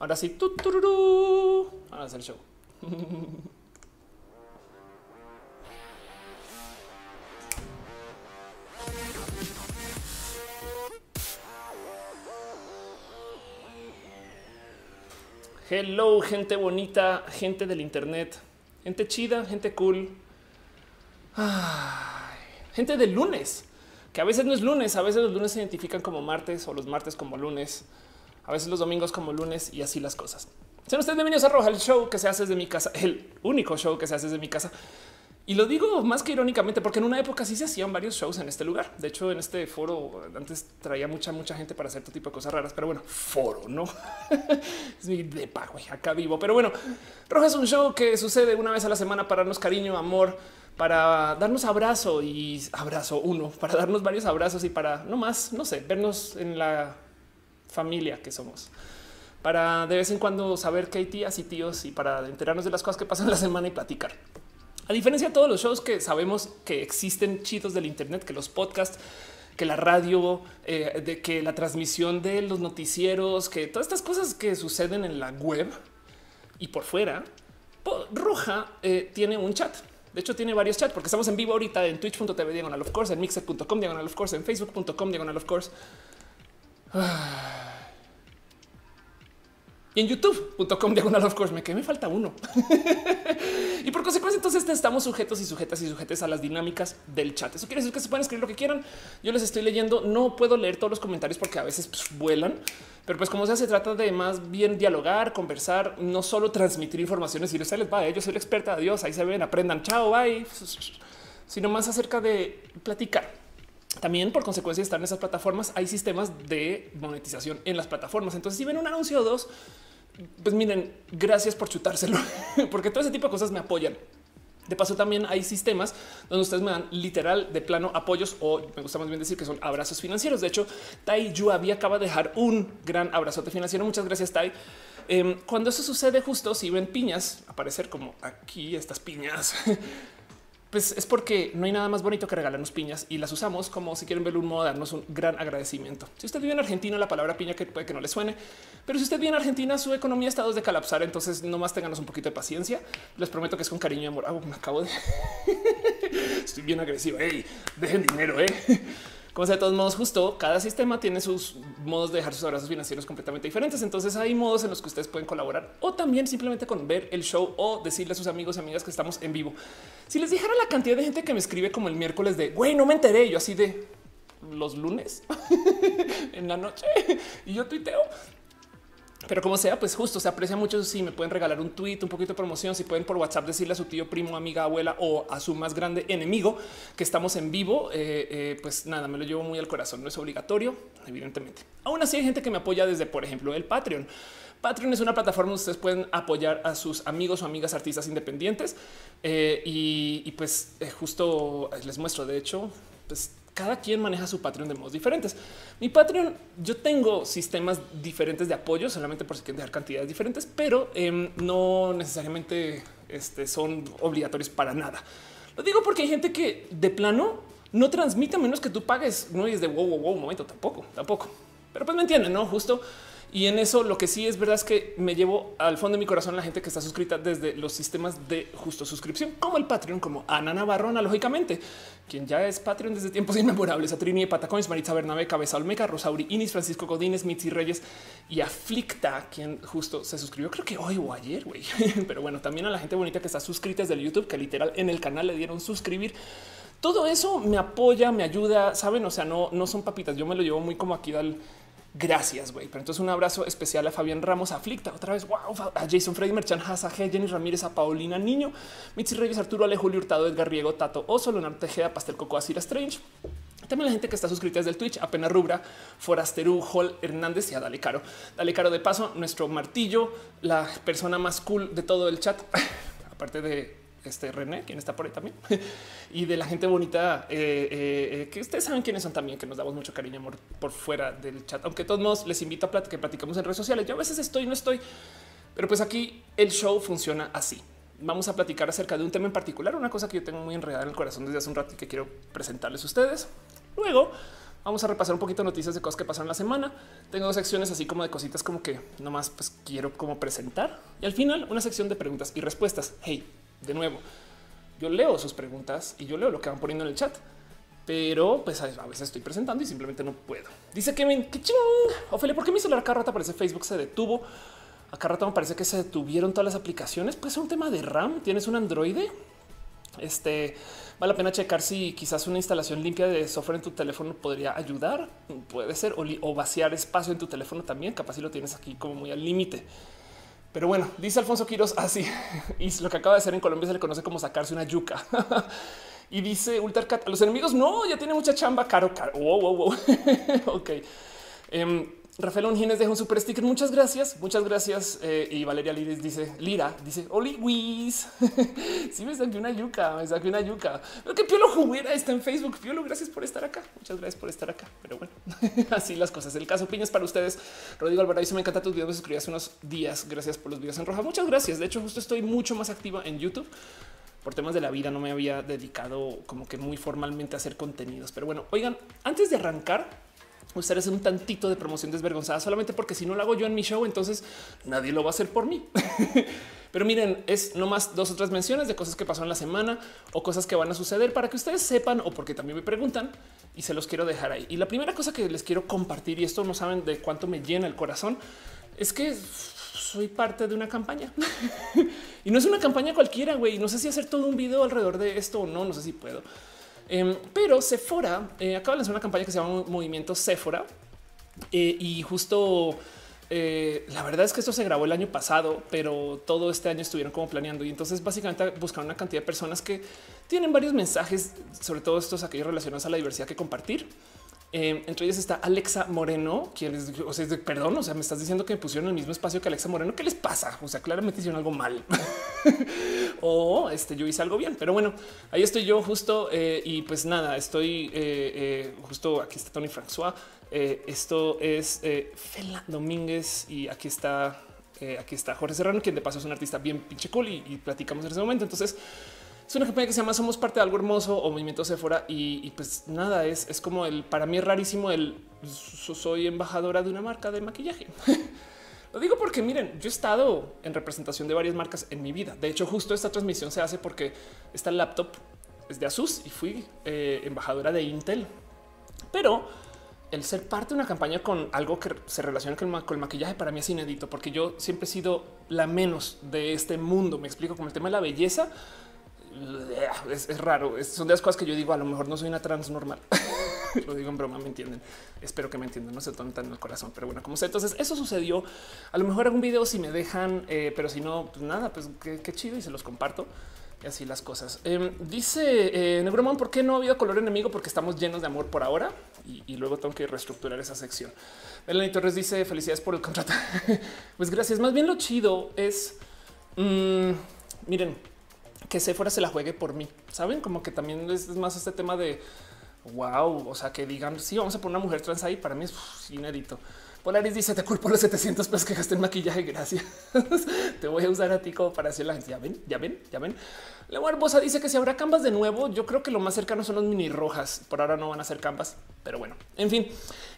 Ahora sí. Ahora es el show. Hello, gente bonita, gente del internet, gente chida, gente cool. Ay, gente del lunes, que a veces no es lunes, a veces los lunes se identifican como martes o los martes como lunes, a veces los domingos como lunes y así las cosas. Sean ustedes bienvenidos a Roja, el show que se hace desde mi casa, el único show que se hace desde mi casa. Y lo digo más que irónicamente, porque en una época sí se hacían varios shows en este lugar. De hecho, en este foro antes traía mucha gente para hacer todo tipo de cosas raras, pero bueno, foro no es mi depa, güey, acá vivo. Pero bueno, Roja es un show que sucede una vez a la semana para darnos cariño, amor, para darnos abrazo y abrazo uno, para darnos varios abrazos y para no más, no sé, vernos en la familia que somos, para de vez en cuando saber que hay tías y tíos y para enterarnos de las cosas que pasan la semana y platicar. A diferencia de todos los shows que sabemos que existen chidos del internet, que los podcasts, que la radio, de que la transmisión de los noticieros, que todas estas cosas que suceden en la web y por fuera, Roja tiene un chat. De hecho, tiene varios chats porque estamos en vivo ahorita en Twitch.tv /ofcourse, en Mixer.com /ofcourse, en Facebook.com /ofcourse. Y en youtube.com /ofcourse, me quedé, me falta uno. Y por consecuencia, entonces estamos sujetos y sujetas y sujetes a las dinámicas del chat. Eso quiere decir que se pueden escribir lo que quieran. Yo les estoy leyendo, no puedo leer todos los comentarios porque a veces vuelan, pero pues como sea, se trata de más bien dialogar, conversar, no solo transmitir informaciones y ustedes les va. Yo soy la experta, adiós, ahí se ven, aprendan, chao, bye, sino más acerca de platicar. También por consecuencia están esas plataformas. Hay sistemas de monetización en las plataformas. Entonces si ven un anuncio o dos, pues miren, gracias por chutárselo, porque todo ese tipo de cosas me apoyan. De paso también hay sistemas donde ustedes me dan literal de plano apoyos, o me gusta más bien decir que son abrazos financieros. De hecho, Tai Yuabi acaba de dejar un gran abrazote financiero. Muchas gracias, Tai. Cuando eso sucede, justo si ven piñas aparecer como aquí, estas piñas, pues es porque no hay nada más bonito que regalarnos piñas y las usamos como, si quieren verlo, un modo de darnos un gran agradecimiento. Si usted vive en Argentina, la palabra piña que puede que no le suene, pero si usted vive en Argentina, su economía está a dos de colapsar. Entonces nomás ténganos un poquito de paciencia. Les prometo que es con cariño y amor. Oh, me acabo de... Estoy bien agresivo. Hey, dejen dinero, Como sea, de todos modos, justo cada sistema tiene sus modos de dejar sus abrazos financieros completamente diferentes. Entonces hay modos en los que ustedes pueden colaborar o también simplemente con ver el show o decirle a sus amigos y amigas que estamos en vivo. Si les dijera la cantidad de gente que me escribe como el miércoles de güey, no me enteré, yo así de los lunes en la noche y yo tuiteo. Pero como sea, pues justo se aprecia mucho si me pueden regalar un tweet, un poquito de promoción, si pueden por WhatsApp decirle a su tío, primo, amiga, abuela o a su más grande enemigo que estamos en vivo. Pues nada, me lo llevo muy al corazón. No es obligatorio, evidentemente. Aún así hay gente que me apoya desde, por ejemplo, el Patreon. Patreon es una plataforma donde ustedes pueden apoyar a sus amigos o amigas artistas independientes. Pues justo les muestro, de hecho, pues cada quien maneja su Patreon de modos diferentes. Mi Patreon, yo tengo sistemas diferentes de apoyo, solamente por si quieren dejar cantidades diferentes, pero no necesariamente son obligatorios para nada. Lo digo porque hay gente que de plano no transmite a menos que tú pagues. No es de wow, un momento, tampoco. Pero pues me entienden, ¿no? Justo. Y en eso lo que sí es verdad es que me llevo al fondo de mi corazón la gente que está suscrita desde los sistemas de justo suscripción, como el Patreon, como Ana Navarro, analógicamente, quien ya es Patreon desde tiempos inmemorables, a Trini de Patacones, Maritza Bernabé, Cabeza Olmeca, Rosauri Inis, Francisco Godínez, Mitzi Reyes y Aflicta, quien justo se suscribió creo que hoy o ayer, güey. Pero bueno, también a la gente bonita que está suscrita desde el YouTube, que literal en el canal le dieron suscribir. Todo eso me apoya, me ayuda, saben, o sea, no son papitas. Yo me lo llevo muy como aquí al gracias, güey. Pero entonces un abrazo especial a Fabián Ramos, Aflicta, otra vez, wow, a Jason Freddy Merchan, a Jenny Ramírez, a Paulina Niño, Mitzi Reyes, Arturo Ale, Julio Hurtado, Edgar Riego, Tato Oso, Leonardo Tejeda, Pastel Coco, Asira Strange. También la gente que está suscrita desde el Twitch, Apena Rubra, Forasteru, Hall Hernández y a Dale Caro. Dale Caro, de paso, nuestro martillo, la persona más cool de todo el chat, aparte de René, quien está por ahí también, y de la gente bonita que ustedes saben quiénes son también, que nos damos mucho cariño, amor, por fuera del chat. Aunque de todos modos les invito a que platicamos en redes sociales. Yo a veces estoy, no estoy, pero pues aquí el show funciona así. Vamos a platicar acerca de un tema en particular, una cosa que yo tengo muy enredada en el corazón desde hace un rato y que quiero presentarles a ustedes. Luego Vamos a repasar un poquito noticias de cosas que pasaron la semana. Tengo dos secciones así como de cositas como que nomás pues quiero como presentar. Y al final una sección de preguntas y respuestas. Hey, de nuevo, yo leo sus preguntas y yo leo lo que van poniendo en el chat. Pero pues a veces estoy presentando y simplemente no puedo. Dice Kevin, que ching, Ophelia, ¿por qué mi celular cada rato aparece Facebook se detuvo? A cada rato me parece que se detuvieron todas las aplicaciones. Pues es un tema de RAM. ¿Tienes un Android? Vale la pena checar si quizás una instalación limpia de software en tu teléfono podría ayudar. Puede ser o vaciar espacio en tu teléfono también. Capaz si lo tienes aquí como muy al límite. Pero bueno, dice Alfonso Quiroz así. Y lo que acaba de hacer en Colombia se le conoce como sacarse una yuca. Y dice Ultracat a los enemigos. No, ya tiene mucha chamba. Caro. Wow. Ok. Rafael Longines deja un super sticker. Muchas gracias. Y Valeria Liris dice dice Oli Wiz. Sí, me saqué una yuca, Pero que Piolo Juguera está en Facebook. Piolo, gracias por estar acá. Pero bueno, así las cosas. El caso Piñas para ustedes. Rodrigo Alvarado, me encanta tus videos. Me suscribí hace unos días. Gracias por los videos en Roja. Muchas gracias. De hecho, justo estoy mucho más activa en YouTube. Por temas de la vida no me había dedicado como que muy formalmente a hacer contenidos. Pero bueno, oigan, antes de arrancar, ustedes hacen un tantito de promoción desvergonzada, solamente porque si no lo hago yo en mi show, entonces nadie lo va a hacer por mí. Pero miren, es nomás dos o tres menciones de cosas que pasaron la semana o cosas que van a suceder para que ustedes sepan o porque también me preguntan y se los quiero dejar ahí. Y la primera cosa que les quiero compartir, y esto no saben de cuánto me llena el corazón, es que soy parte de una campaña y no es una campaña cualquiera, güey. No sé si hacer todo un video alrededor de esto o no, no sé si puedo. Pero Sephora acaba de lanzar una campaña que se llama Movimiento Sephora y justo la verdad es que esto se grabó el año pasado, pero todo este año estuvieron como planeando y entonces básicamente buscaron una cantidad de personas que tienen varios mensajes, sobre todo estos aquellos relacionados a la diversidad que compartir. Entre ellas está Alexa Moreno, quien es, perdón, me estás diciendo que me pusieron el mismo espacio que Alexa Moreno. ¿Qué les pasa? O sea, claramente hicieron algo mal o yo hice algo bien, pero bueno, ahí estoy yo justo. Y pues nada, estoy justo aquí está Tony Francois. Esto es Fela Domínguez y aquí está Jorge Serrano, quien de paso es un artista bien pinche cool y platicamos en ese momento. Entonces, es una campaña que se llama Somos parte de algo hermoso o Movimiento Sephora y pues nada, es como el, para mí es rarísimo el soy embajadora de una marca de maquillaje. Lo digo porque miren, yo he estado en representación de varias marcas en mi vida. De hecho, justo esta transmisión se hace porque esta laptop es de Asus y fui embajadora de Intel, pero el ser parte de una campaña con algo que se relaciona con el maquillaje para mí es inédito porque yo siempre he sido la menos de este mundo. Me explico, con el tema de la belleza. Es raro. Son de las cosas que yo digo, a lo mejor no soy una trans normal. Lo digo en broma, me entienden. Espero que me entiendan, no se tomen tan en el corazón. Pero bueno, como sé, entonces eso sucedió. A lo mejor algún video si me dejan, pero si no, pues nada, pues qué chido y se los comparto. Y así las cosas. Dice Negromán, ¿por qué no ha habido color enemigo? Porque estamos llenos de amor por ahora y luego tengo que reestructurar esa sección. Melanie Torres dice, felicidades por el contrato. Pues gracias. Más bien lo chido es, miren, que Sephora se la juegue por mí. Saben, como que también es más este tema de wow. O sea, que digan sí, vamos a poner una mujer trans ahí. Para mí es inédito. Polaris dice te culpo los 700 pesos que gasté en maquillaje. Gracias. Te voy a usar a ti como para hacer la gente. Ya ven. La Barbosa dice que si habrá canvas de nuevo. Yo creo que lo más cercano son los mini rojas. Por ahora no van a ser canvas, pero bueno, en fin,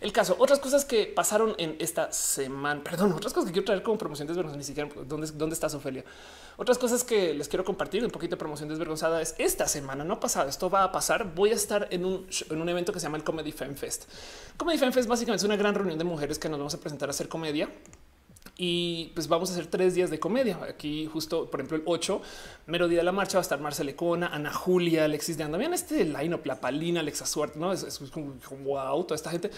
el caso. Otras cosas que pasaron en esta semana, perdón, otras cosas que quiero traer como promoción desvergonzada. Ni siquiera dónde estás, Ophelia. Otras cosas que les quiero compartir un poquito de promoción desvergonzada es esta semana. No ha pasado, esto va a pasar. Voy a estar en un evento que se llama el Comedy Fan Fest. Comedy Fan Fest básicamente es una gran reunión de mujeres que nos vamos a presentar a hacer comedia. Y pues vamos a hacer 3 días de comedia. Aquí justo, por ejemplo, el 8, mero día de la marcha, va a estar Marcela Econa, Ana Julia, Alexis de Anda. Vean este line-up, La Palina, Alexa Suárez, ¿no? Es como wow, toda esta gente.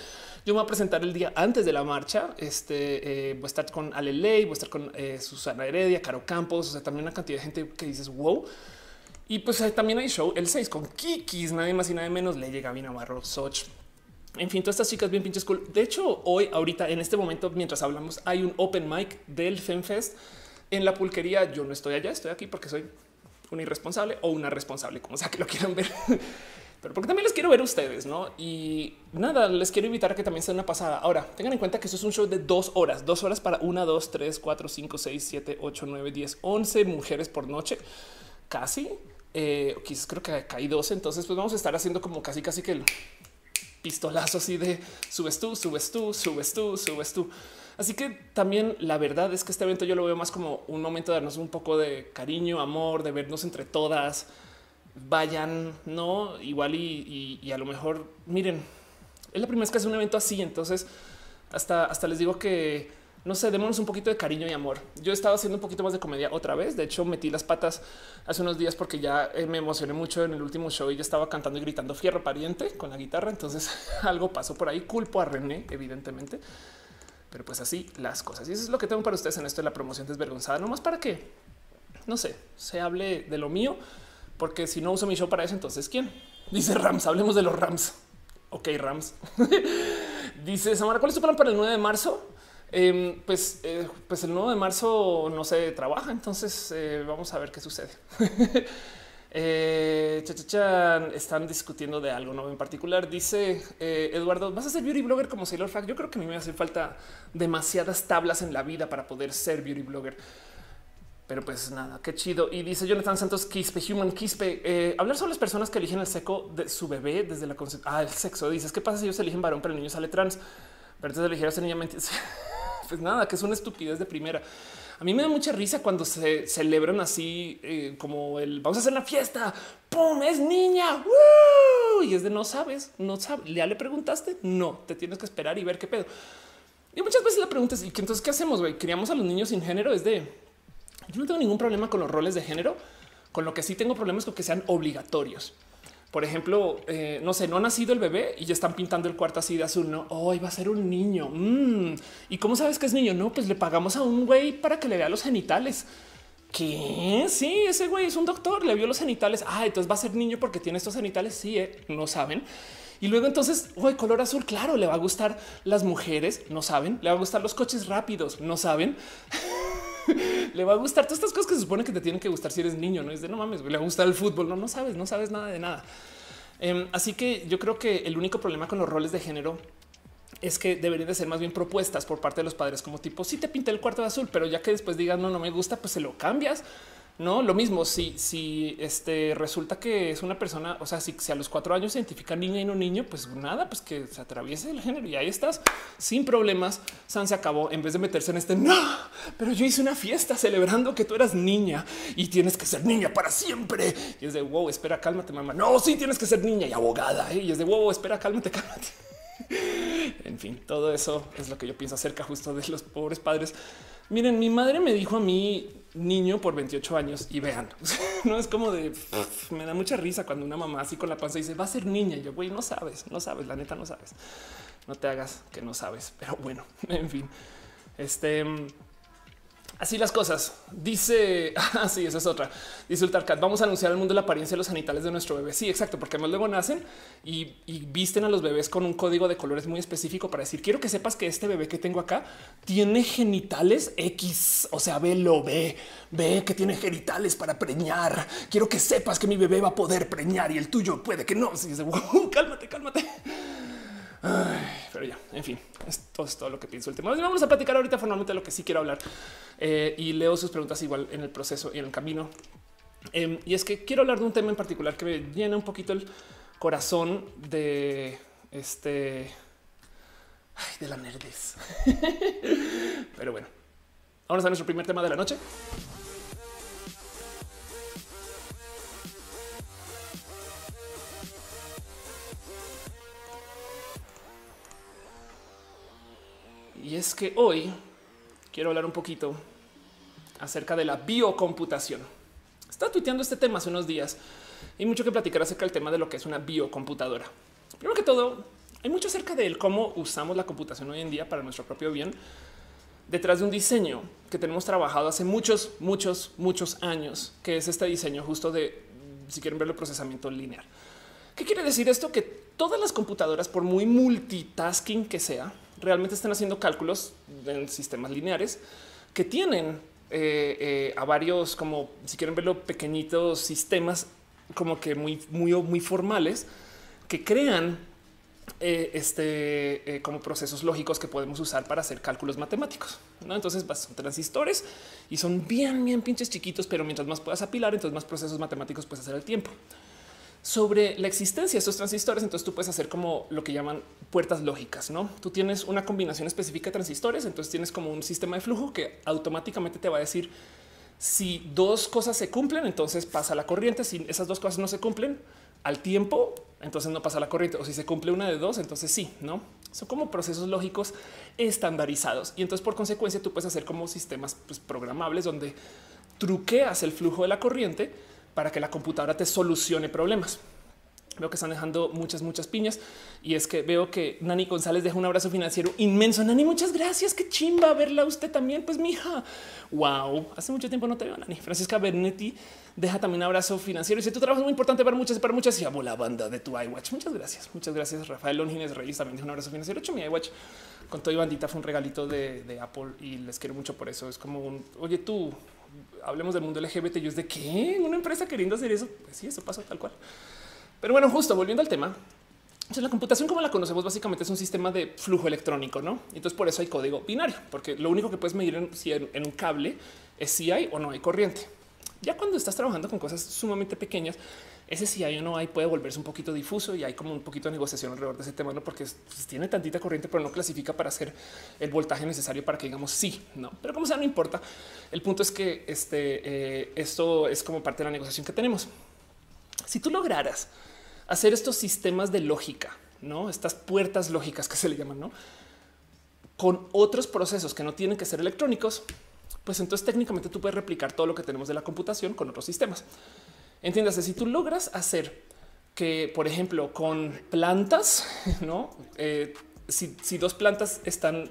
Yo me voy a presentar el día antes de la marcha. Voy a estar con Ale Ley, voy a estar con Susana Heredia, Caro Campos, o sea, también una cantidad de gente que dices wow. Y pues también hay show el 6 con Kikis, nadie más y nadie menos, le llega Gaby Navarro, Soch. En fin, todas estas chicas bien pinches cool. De hecho, hoy, ahorita, en este momento, mientras hablamos, hay un open mic del FemFest en La Pulquería. Yo no estoy allá, estoy aquí porque soy un irresponsable o una responsable, como sea que lo quieran ver. Pero porque también les quiero ver a ustedes, ¿no? Y nada, les quiero invitar a que también sea una pasada. Ahora, tengan en cuenta que esto es un show de 2 horas. 2 horas para 1, 2, 3, 4, 5, 6, 7, 8, 9, 10, 11 mujeres por noche. Casi. Quizás creo que hay 12. Entonces, pues vamos a estar haciendo como casi que el pistolazo así de subes tú, subes tú, subes tú, subes tú. Así que también la verdad es que este evento yo lo veo más como un momento de darnos un poco de cariño, amor, de vernos entre todas. Vayan, no igual y a lo mejor miren, es la primera vez que hace un evento así. Entonces hasta les digo que no sé, démonos un poquito de cariño y amor. Yo he estado haciendo un poquito más de comedia otra vez. De hecho, metí las patas hace unos días porque ya me emocioné mucho en el último show y ya estaba cantando y gritando fierro pariente con la guitarra. Entonces algo pasó por ahí. Culpo a René, evidentemente, pero pues así las cosas. Y eso es lo que tengo para ustedes en esto de la promoción desvergonzada, nomás para que no sé, se hable de lo mío, porque si no uso mi show para eso, entonces ¿quién? Dice Rams, hablemos de los Rams. Ok, Rams. Dice Samara, ¿cuál es tu plan para el 9 de marzo? Pues el 9 de marzo no se trabaja, entonces vamos a ver qué sucede. Están discutiendo de algo, ¿no? En particular. Dice Eduardo, ¿vas a ser beauty blogger como Sailor Flag? Yo creo que a mí me hace falta demasiadas tablas en la vida para poder ser beauty blogger. Pero pues nada, qué chido. Y dice Jonathan Santos, Quispe, Human Quispe, hablar sobre las personas que eligen el sexo de su bebé desde la concepción. Ah, el sexo. Dices, ¿qué pasa si ellos eligen varón, pero el niño sale trans? Pero antes de elegir a ese niño, pues nada, que es una estupidez de primera. A mí me da mucha risa cuando se celebran así como el vamos a hacer la fiesta. ¡Pum! Es niña. ¡Woo! Y es de no sabes, no sabes. ¿Ya le preguntaste? No, te tienes que esperar y ver qué pedo. Y muchas veces la pregunta es, ¿y entonces qué hacemos, güey? ¿Criamos a los niños sin género? Es de... Yo no tengo ningún problema con los roles de género, con lo que sí tengo problemas con que sean obligatorios. Por ejemplo, no sé, no ha nacido el bebé y ya están pintando el cuarto así de azul, ¿no? Hoy va a ser un niño. ¿Y cómo sabes que es niño? No, pues le pagamos a un güey para que le vea los genitales. ¿Qué? Sí, ese güey es un doctor, le vio los genitales. Ah, entonces va a ser niño porque tiene estos genitales. Sí, no saben. Y luego entonces, hoy color azul, claro, le va a gustar las mujeres, no saben. Le va a gustar los coches rápidos, no saben. Le va a gustar todas estas cosas que se supone que te tienen que gustar si eres niño, no es de no mames, le gusta el fútbol, no, no sabes nada de nada. Así que yo creo que el único problema con los roles de género es que deberían de ser más bien propuestas por parte de los padres, como tipo si sí te pinté el cuarto de azul, pero ya que después digas no, no me gusta, pues se lo cambias. No, lo mismo si resulta que es una persona, o sea, si a los 4 años se identifica niña y no niño, pues nada, pues que se atraviese el género y ahí estás sin problemas. San se acabó, en vez de meterse en este no, pero yo hice una fiesta celebrando que tú eras niña y tienes que ser niña para siempre. Y es de wow, espera, cálmate, mamá. No, sí tienes que ser niña y abogada. Y es de wow, espera, cálmate. En fin, todo eso es lo que yo pienso acerca justo de los pobres padres. Miren, mi madre me dijo a mí niño por 28 años y vean, no es como de me da mucha risa cuando una mamá así con la panza dice va a ser niña. Y yo güey, no sabes, la neta no sabes, no te hagas que no sabes, pero bueno, en fin, así las cosas. Dice así, esa es otra. Dice el Tarkat, vamos a anunciar al mundo la apariencia de los genitales de nuestro bebé. Sí, exacto, porque además luego nacen y visten a los bebés con un código de colores muy específico para decir quiero que sepas que este bebé que tengo acá tiene genitales X. O sea, ve que tiene genitales para preñar. Quiero que sepas que mi bebé va a poder preñar y el tuyo puede que no. Sí, dice, wow, cálmate. Ay, pero ya, en fin, esto es todo lo que pienso el tema. Vamos a platicar ahorita formalmente lo que sí quiero hablar y leo sus preguntas igual en el proceso y en el camino. Y es que quiero hablar de un tema en particular que me llena un poquito el corazón de de la nerdez. Pero bueno, vamos a nuestro primer tema de la noche. Y es que hoy quiero hablar un poquito acerca de la biocomputación. Estaba tuiteando este tema hace unos días y mucho que platicar acerca del tema de lo que es una biocomputadora. Primero que todo, hay mucho acerca de cómo usamos la computación hoy en día para nuestro propio bien detrás de un diseño que tenemos trabajado hace muchos años, que es este diseño justo de, si quieren verlo, procesamiento lineal. ¿Qué quiere decir esto? Que todas las computadoras, por muy multitasking que sea, realmente están haciendo cálculos en sistemas lineares que tienen a varios, como si quieren verlo, pequeñitos sistemas como que muy formales que crean como procesos lógicos que podemos usar para hacer cálculos matemáticos, ¿no? Entonces son transistores y son bien pinches chiquitos, pero mientras más puedas apilar, entonces más procesos matemáticos puedes hacer al tiempo. sobre la existencia de estos transistores. Entonces tú puedes hacer como lo que llaman puertas lógicas, ¿no? Tú tienes una combinación específica de transistores, entonces tienes como un sistema de flujo que automáticamente te va a decir si dos cosas se cumplen, entonces pasa la corriente. Si esas dos cosas no se cumplen al tiempo, entonces no pasa la corriente. O si se cumple una de dos, entonces sí, ¿no? Son como procesos lógicos estandarizados. Y entonces por consecuencia tú puedes hacer como sistemas pues, programables donde truqueas el flujo de la corriente para que la computadora te solucione problemas. Veo que están dejando muchas piñas y es que veo que Nani González deja un abrazo financiero inmenso. Nani, muchas gracias. Qué chimba verla usted también. Pues mija, wow, hace mucho tiempo no te veo, Nani. Francisca Bernetti deja también un abrazo financiero. Y si tu trabajo es muy importante para muchas y amo la banda de tu iWatch. Muchas gracias. Muchas gracias. Rafael Longines Reyes también deja un abrazo financiero. Hecho mi iWatch con todo y bandita fue un regalito de Apple y les quiero mucho por eso. Es como un oye, tú hablemos del mundo LGBT. Yo es de qué una empresa queriendo hacer eso. Pues sí, eso pasó tal cual. Pero bueno, justo volviendo al tema, entonces la computación como la conocemos básicamente es un sistema de flujo electrónico, ¿no? Entonces por eso hay código binario, porque lo único que puedes medir en un cable es si hay o no hay corriente. Ya cuando estás trabajando con cosas sumamente pequeñas, ese si hay o no hay puede volverse un poquito difuso y hay como un poquito de negociación alrededor de ese tema, ¿no? Porque pues, tiene tantita corriente, pero no clasifica para hacer el voltaje necesario para que digamos sí, no, pero como sea, no importa. El punto es que esto es como parte de la negociación que tenemos. Si tú lograras hacer estos sistemas de lógica, ¿no? Estas puertas lógicas que se le llaman, ¿no? Con otros procesos que no tienen que ser electrónicos, pues entonces técnicamente tú puedes replicar todo lo que tenemos de la computación con otros sistemas. Entiéndase, si tú logras hacer que, por ejemplo, con plantas, ¿no? Si dos plantas están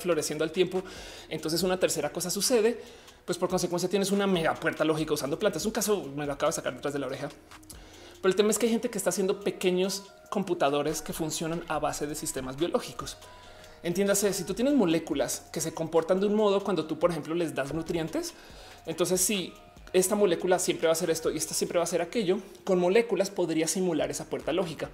floreciendo al tiempo, entonces una tercera cosa sucede, pues por consecuencia tienes una mega puerta lógica usando plantas. Es un caso, me lo acabo de sacar detrás de la oreja. Pero el tema es que hay gente que está haciendo pequeños computadores que funcionan a base de sistemas biológicos. Entiéndase, si tú tienes moléculas que se comportan de un modo cuando tú, por ejemplo, les das nutrientes, entonces si esta molécula siempre va a hacer esto y esta siempre va a hacer aquello, con moléculas podría simular esa puerta lógica.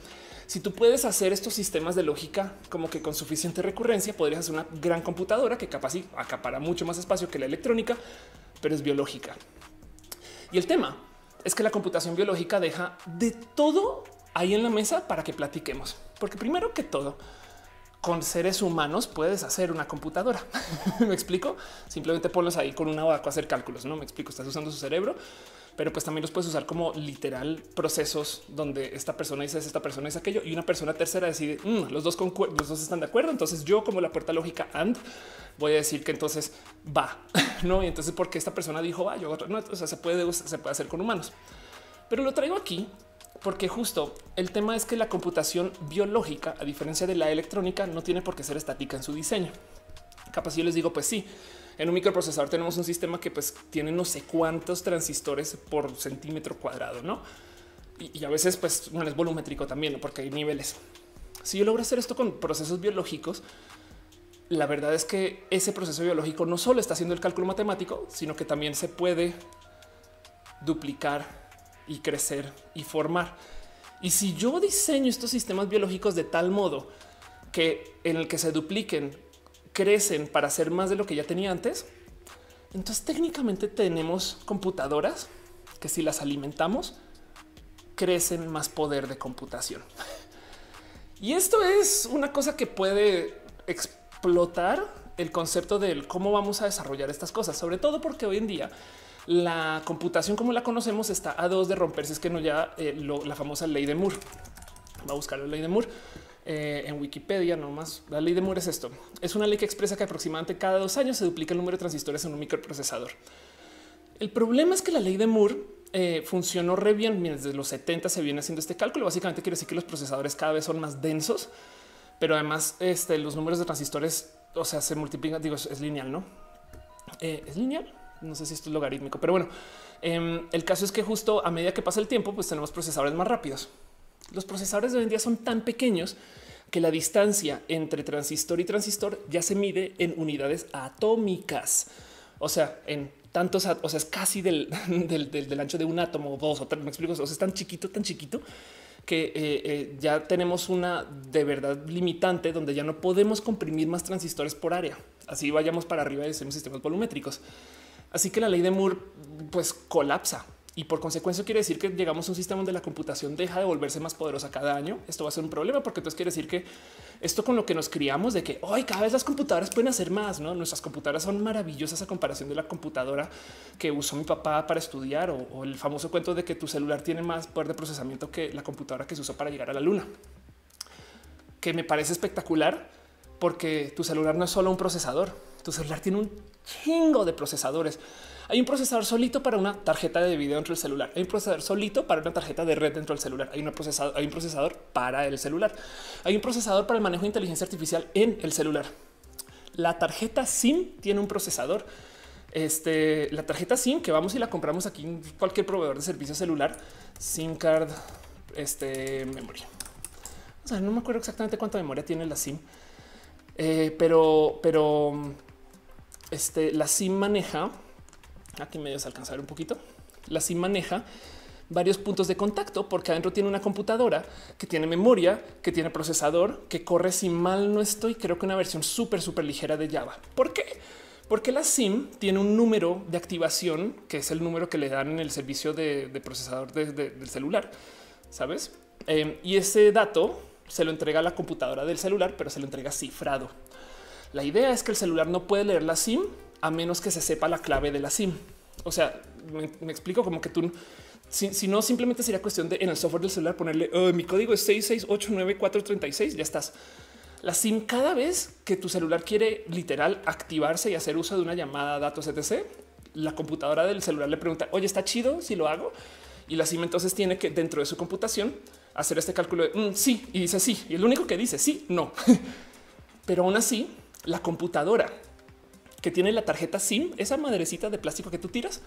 Si tú puedes hacer estos sistemas de lógica como que con suficiente recurrencia, podrías hacer una gran computadora que capaz y acapara mucho más espacio que la electrónica, pero es biológica. Y el tema es que la computación biológica deja de todo ahí en la mesa para que platiquemos. Porque primero que todo, con seres humanos puedes hacer una computadora. ¿Me explico? Simplemente ponlos ahí con una vacua a hacer cálculos. No me explico, estás usando su cerebro, pero pues también los puedes usar como literal procesos donde esta persona dice esta persona es aquello y una persona tercera decide los dos están de acuerdo. Entonces yo como la puerta lógica and voy a decir que entonces va, no? Y entonces porque esta persona dijo va, yo otra, no, o sea, se puede hacer con humanos, pero lo traigo aquí porque justo el tema es que la computación biológica, a diferencia de la electrónica, no tiene por qué ser estática en su diseño. Capaz yo les digo, pues sí, en un microprocesador tenemos un sistema que pues tiene no sé cuántos transistores por centímetro cuadrado, ¿no? Y a veces pues bueno, es volumétrico también, ¿no? Porque hay niveles. Si yo logro hacer esto con procesos biológicos, la verdad es que ese proceso biológico no solo está haciendo el cálculo matemático, sino que también se puede duplicar y crecer y formar. Y si yo diseño estos sistemas biológicos de tal modo que en el que se dupliquen, crecen para hacer más de lo que ya tenía antes, entonces técnicamente tenemos computadoras que si las alimentamos crecen más poder de computación. Y esto es una cosa que puede explotar el concepto del cómo vamos a desarrollar estas cosas, sobre todo porque hoy en día la computación como la conocemos está a dos de romperse. Es que no ya la famosa ley de Moore. Va a buscar la ley de Moore. En Wikipedia nomás. La ley de Moore es esto. Es una ley que expresa que aproximadamente cada 2 años se duplica el número de transistores en un microprocesador. El problema es que la ley de Moore funcionó re bien. Desde los 70 se viene haciendo este cálculo. Básicamente quiere decir que los procesadores cada vez son más densos, pero además los números de transistores, o sea, se multiplican. Digo, es lineal, ¿no? Es lineal. No sé si esto es logarítmico, pero bueno, el caso es que justo a medida que pasa el tiempo, pues tenemos procesadores más rápidos. Los procesadores de hoy en día son tan pequeños que la distancia entre transistor y transistor ya se mide en unidades atómicas. O sea, en tantos, o sea, es casi del ancho de un átomo, dos o tres. Me explico, o sea, es tan chiquito que ya tenemos una de verdad limitante donde ya no podemos comprimir más transistores por área. Así vayamos para arriba y hacemos sistemas volumétricos. Así que la ley de Moore pues colapsa y por consecuencia quiere decir que llegamos a un sistema donde la computación deja de volverse más poderosa cada año. Esto va a ser un problema porque entonces quiere decir que esto con lo que nos criamos de que hoy cada vez las computadoras pueden hacer más, ¿no? Nuestras computadoras son maravillosas a comparación de la computadora que usó mi papá para estudiar o el famoso cuento de que tu celular tiene más poder de procesamiento que la computadora que se usó para llegar a la luna, que me parece espectacular porque tu celular no es solo un procesador, tu celular tiene un chingo de procesadores. Hay un procesador solito para una tarjeta de video dentro del celular. Hay un procesador solito para una tarjeta de red dentro del celular. Hay un procesador para el celular. Hay un procesador para el manejo de inteligencia artificial en el celular. La tarjeta SIM tiene un procesador. La tarjeta SIM que vamos y la compramos aquí en cualquier proveedor de servicio celular, SIM card, memoria. O sea, no me acuerdo exactamente cuánta memoria tiene la SIM, pero la SIM maneja. Aquí medio se alcanza a ver un poquito. La SIM maneja varios puntos de contacto porque adentro tiene una computadora que tiene memoria, que tiene procesador, que corre, si mal no estoy, creo que una versión súper ligera de Java. ¿Por qué? Porque la SIM tiene un número de activación que es el número que le dan en el servicio de procesador del celular, ¿sabes? Y ese dato se lo entrega a la computadora del celular, pero se lo entrega cifrado. La idea es que el celular no puede leer la SIM a menos que se sepa la clave de la SIM. O sea, me explico, como que tú, si no, simplemente sería cuestión de en el software del celular ponerle mi código es 6689436. Ya estás. La SIM, cada vez que tu celular quiere literal activarse y hacer uso de una llamada, datos, etc., la computadora del celular le pregunta, oye, está chido si lo hago. Y la SIM entonces tiene que, dentro de su computación, hacer este cálculo de sí, y dice sí. Y el único que dice sí, no. Pero aún así, la computadora que tiene la tarjeta SIM, esa madrecita de plástico que tú tiras,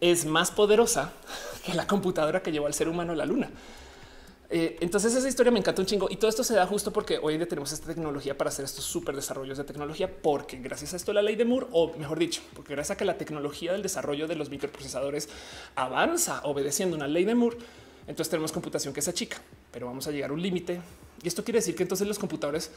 es más poderosa que la computadora que llevó al ser humano a la luna. Entonces esa historia me encanta un chingo y todo esto se da justo porque hoy en día tenemos esta tecnología para hacer estos súper desarrollos de tecnología, porque gracias a esto la ley de Moore, o mejor dicho, porque gracias a que la tecnología del desarrollo de los microprocesadores avanza obedeciendo una ley de Moore, entonces tenemos computación que se achica, pero vamos a llegar a un límite. Y esto quiere decir que entonces los computadores,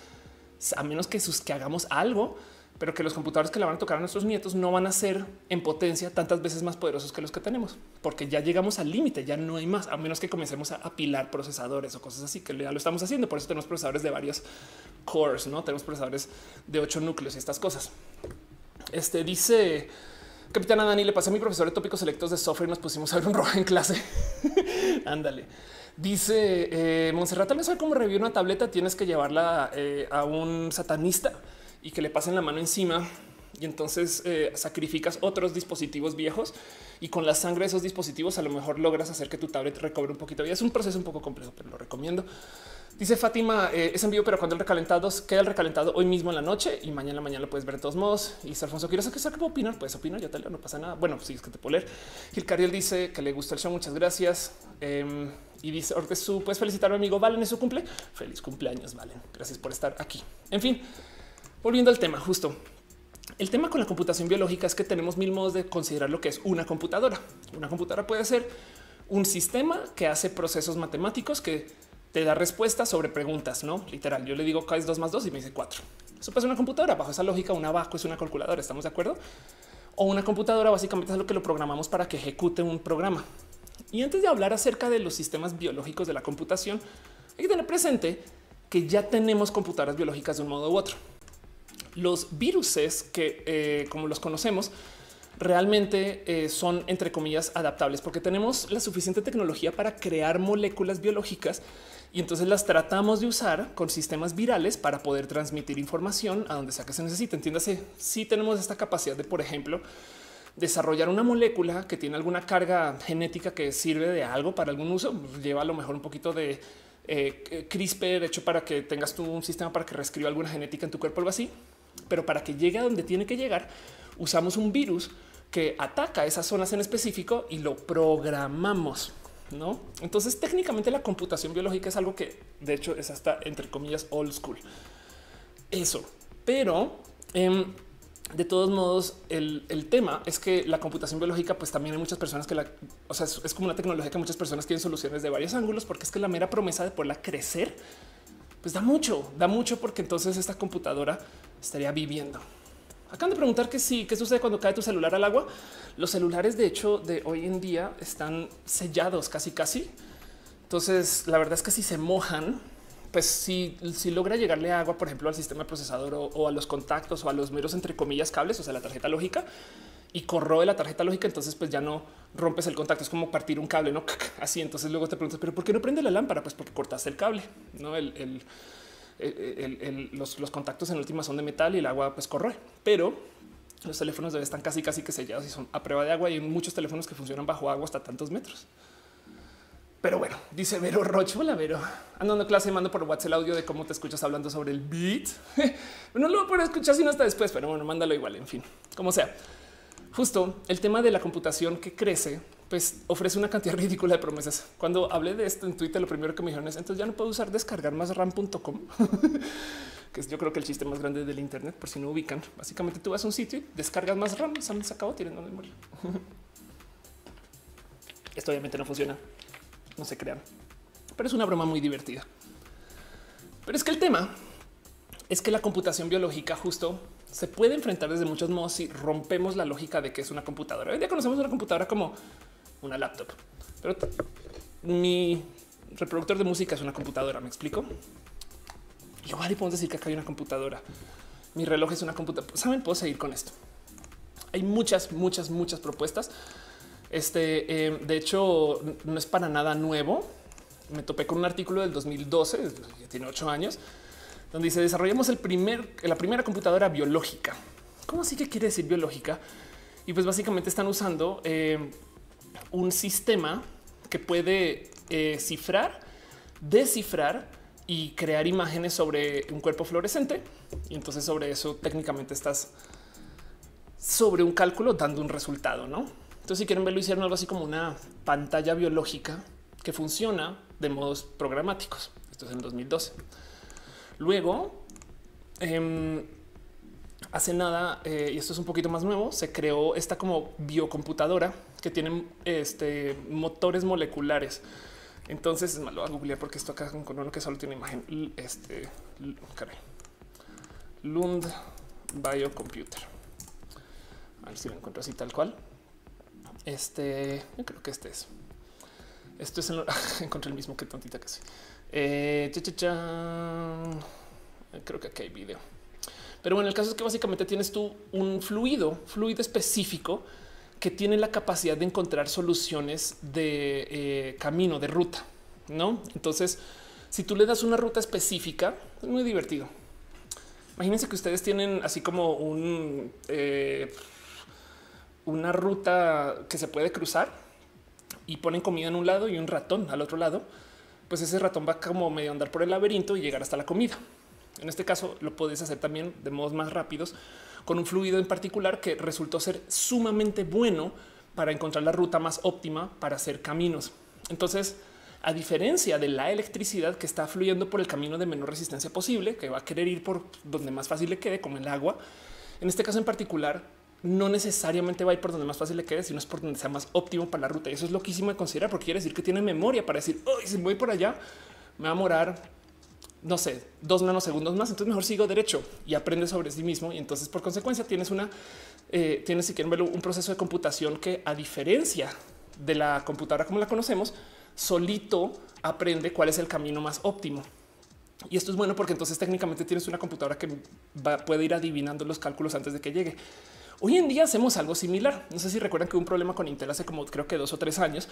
a menos que hagamos algo, pero que los computadores que la van a tocar a nuestros nietos no van a ser en potencia tantas veces más poderosos que los que tenemos, porque ya llegamos al límite, ya no hay más, a menos que comencemos a apilar procesadores o cosas así, que ya lo estamos haciendo. Por eso tenemos procesadores de varios cores, ¿no? Tenemos procesadores de 8 núcleos y estas cosas. Dice Capitana Dani, le pasé a mi profesor de tópicos selectos de software y nos pusimos a ver un Roja en clase. Ándale. Dice Montserrat, tal vez como review una tableta tienes que llevarla a un satanista y que le pasen la mano encima y entonces sacrificas otros dispositivos viejos y con la sangre de esos dispositivos a lo mejor logras hacer que tu tablet recobre un poquito. Y es un proceso un poco complejo, pero lo recomiendo. Dice Fátima, es en vivo, pero cuando el recalentado queda el recalentado hoy mismo en la noche y mañana lo puedes ver de todos modos. Y Alfonso, ¿quieres que saque opinar? Puedes opinar, yo te leo, no pasa nada. Bueno, sí, es que te puedo leer. Gil Cariel dice que le gustó el show. Muchas gracias. Y dice Ortesu, puedes felicitarme, amigo Valen, es su cumple. Feliz cumpleaños, Valen. Gracias por estar aquí. En fin, volviendo al tema, justo el tema con la computación biológica es que tenemos mil modos de considerar lo que es una computadora. Una computadora puede ser un sistema que hace procesos matemáticos que te da respuestas sobre preguntas, no literal. Yo le digo ¿cuál es 2 más 2? Y me dice 4. Eso pasa una computadora. Bajo esa lógica, una vaca es una calculadora. ¿Estamos de acuerdo? O una computadora básicamente es lo que lo programamos para que ejecute un programa. Y antes de hablar acerca de los sistemas biológicos de la computación, hay que tener presente que ya tenemos computadoras biológicas de un modo u otro. Los viruses que como los conocemos realmente son, entre comillas, adaptables, porque tenemos la suficiente tecnología para crear moléculas biológicas y entonces las tratamos de usar con sistemas virales para poder transmitir información a donde sea que se necesite. Entiéndase, si tenemos esta capacidad de, por ejemplo, desarrollar una molécula que tiene alguna carga genética que sirve de algo para algún uso, lleva a lo mejor un poquito de CRISPR hecho para que tengas tú un sistema para que reescriba alguna genética en tu cuerpo, algo así. Pero para que llegue a donde tiene que llegar, usamos un virus que ataca esas zonas en específico y lo programamos, ¿no? Entonces, técnicamente la computación biológica es algo que, de hecho, es hasta, entre comillas, old school. Eso. Pero, de todos modos, el tema es que la computación biológica, pues también hay muchas personas que la... O sea, es como una tecnología que muchas personas quieren soluciones de varios ángulos, porque es que la mera promesa de poderla crecer, pues da mucho porque entonces esta computadora estaría viviendo. Acaban de preguntar que sí, qué sucede cuando cae tu celular al agua. Los celulares, de hecho, de hoy en día están sellados casi. Entonces, la verdad es que si se mojan, pues si logra llegarle agua, por ejemplo, al sistema procesador o a los contactos o a los meros, entre comillas, cables, o sea, la tarjeta lógica, y corroe la tarjeta lógica, entonces pues ya no rompes el contacto. Es como partir un cable, no así. Entonces luego te preguntas, pero ¿por qué no prende la lámpara? Pues porque cortaste el cable, no los contactos en última son de metal y el agua pues corroe, pero los teléfonos están casi que sellados y son a prueba de agua. Y hay muchos teléfonos que funcionan bajo agua hasta tantos metros. Pero bueno, dice Vero Rocho. Hola Vero, ando dando clase, mando por WhatsApp el audio de cómo te escuchas hablando sobre el beat. No lo voy a poder escuchar sino hasta después, pero bueno, mándalo igual. En fin, como sea, justo el tema de la computación que crece, pues ofrece una cantidad ridícula de promesas. Cuando hablé de esto en Twitter, lo primero que me dijeron es entonces ya no puedo usar descargar más RAM.com, que es yo creo que el chiste más grande del internet, por si no ubican. Básicamente tú vas a un sitio y descargas más RAM, se acabó, tienen una memoria. Esto obviamente no funciona, no se crean, pero es una broma muy divertida. Pero es que el tema es que la computación biológica justo se puede enfrentar desde muchos modos si rompemos la lógica de que es una computadora. Hoy día conocemos una computadora como una laptop, pero mi reproductor de música es una computadora. ¿Me explico? Igual y podemos decir que acá hay una computadora. Mi reloj es una computadora. Saben, puedo seguir con esto. Hay muchas propuestas. De hecho, no es para nada nuevo. Me topé con un artículo del 2012, ya tiene 8 años, donde dice desarrollamos la primera computadora biológica. ¿Cómo así que quiere decir biológica? Y pues básicamente están usando un sistema que puede cifrar, descifrar y crear imágenes sobre un cuerpo fluorescente. Y entonces sobre eso técnicamente estás sobre un cálculo dando un resultado, ¿no? Entonces si quieren verlo, hicieron algo así como una pantalla biológica que funciona de modos programáticos. Esto es en 2012. Luego, hace nada, y esto es un poquito más nuevo, se creó esta como biocomputadora que tiene motores moleculares. Entonces, lo voy a googlear porque esto acá con uno que solo tiene imagen. Lund Biocomputer. A ver si lo encuentro así tal cual. Yo creo que este es. Esto es encontré el mismo, que tontita que soy. Creo que aquí hay video, pero bueno, el caso es que básicamente tienes tú un fluido específico que tiene la capacidad de encontrar soluciones de camino, de ruta, ¿no? Entonces, si tú le das una ruta específica, es muy divertido. Imagínense que ustedes tienen así como una ruta que se puede cruzar y ponen comida en un lado y un ratón al otro lado. Pues ese ratón va como medio andar por el laberinto y llegar hasta la comida. En este caso lo puedes hacer también de modos más rápidos con un fluido en particular que resultó ser sumamente bueno para encontrar la ruta más óptima para hacer caminos. Entonces, a diferencia de la electricidad que está fluyendo por el camino de menor resistencia posible, que va a querer ir por donde más fácil le quede, como el agua, en este caso en particular no necesariamente va a ir por donde más fácil le quede, sino es por donde sea más óptimo para la ruta. Y eso es loquísimo de considerar, porque quiere decir que tiene memoria para decir, oh, si me voy por allá, me va a morar, no sé, 2 nanosegundos más. Entonces mejor sigo derecho, y aprende sobre sí mismo. Y entonces, por consecuencia, tienes si quieren verlo, un proceso de computación que, a diferencia de la computadora como la conocemos, solito aprende cuál es el camino más óptimo. Y esto es bueno porque entonces técnicamente tienes una computadora que puede ir adivinando los cálculos antes de que llegue. Hoy en día hacemos algo similar. No sé si recuerdan que hubo un problema con Intel hace como creo que 2 o 3 años,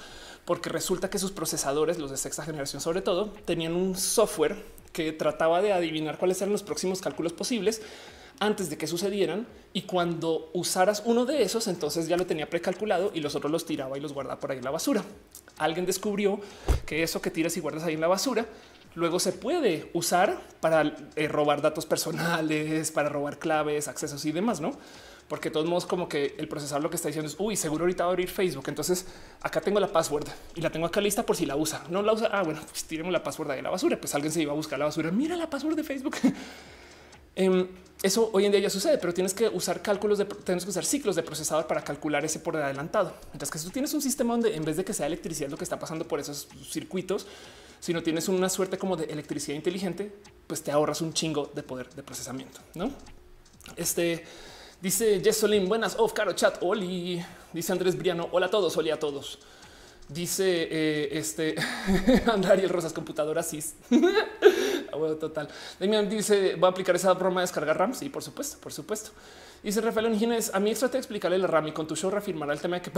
porque resulta que sus procesadores, los de 6ª generación sobre todo, tenían un software que trataba de adivinar cuáles eran los próximos cálculos posibles antes de que sucedieran. Y cuando usaras uno de esos, entonces ya lo tenía precalculado y los otros los tiraba y los guardaba por ahí en la basura. Alguien descubrió que eso que tiras y guardas ahí en la basura luego se puede usar para robar datos personales, para robar claves, accesos y demás, ¿no? Porque de todos modos como que el procesador lo que está diciendo es uy, seguro ahorita va a abrir Facebook. Entonces acá tengo la password y la tengo acá lista por si la usa. No la usa. Ah, bueno, pues tiremos la password de la basura. Pues alguien se iba a buscar la basura. Mira la password de Facebook. Eso hoy en día ya sucede, pero tienes que usar ciclos de procesador para calcular ese por adelantado. Mientras que si tú tienes un sistema donde en vez de que sea electricidad lo que está pasando por esos circuitos, sino tienes una suerte como de electricidad inteligente, pues te ahorras un chingo de poder de procesamiento, ¿no? Dice Jessolín, buenas, off, caro chat, oli. Dice Andrés Briano, hola a todos, oli a todos. Dice Andariel Rosas, computadora cis. Bueno, total. Damián dice, ¿va a aplicar esa broma de descargar RAM? Sí, por supuesto, por supuesto. Dice Rafael Longines, a mi extra te explicaré la RAM y con tu show reafirmará el tema que,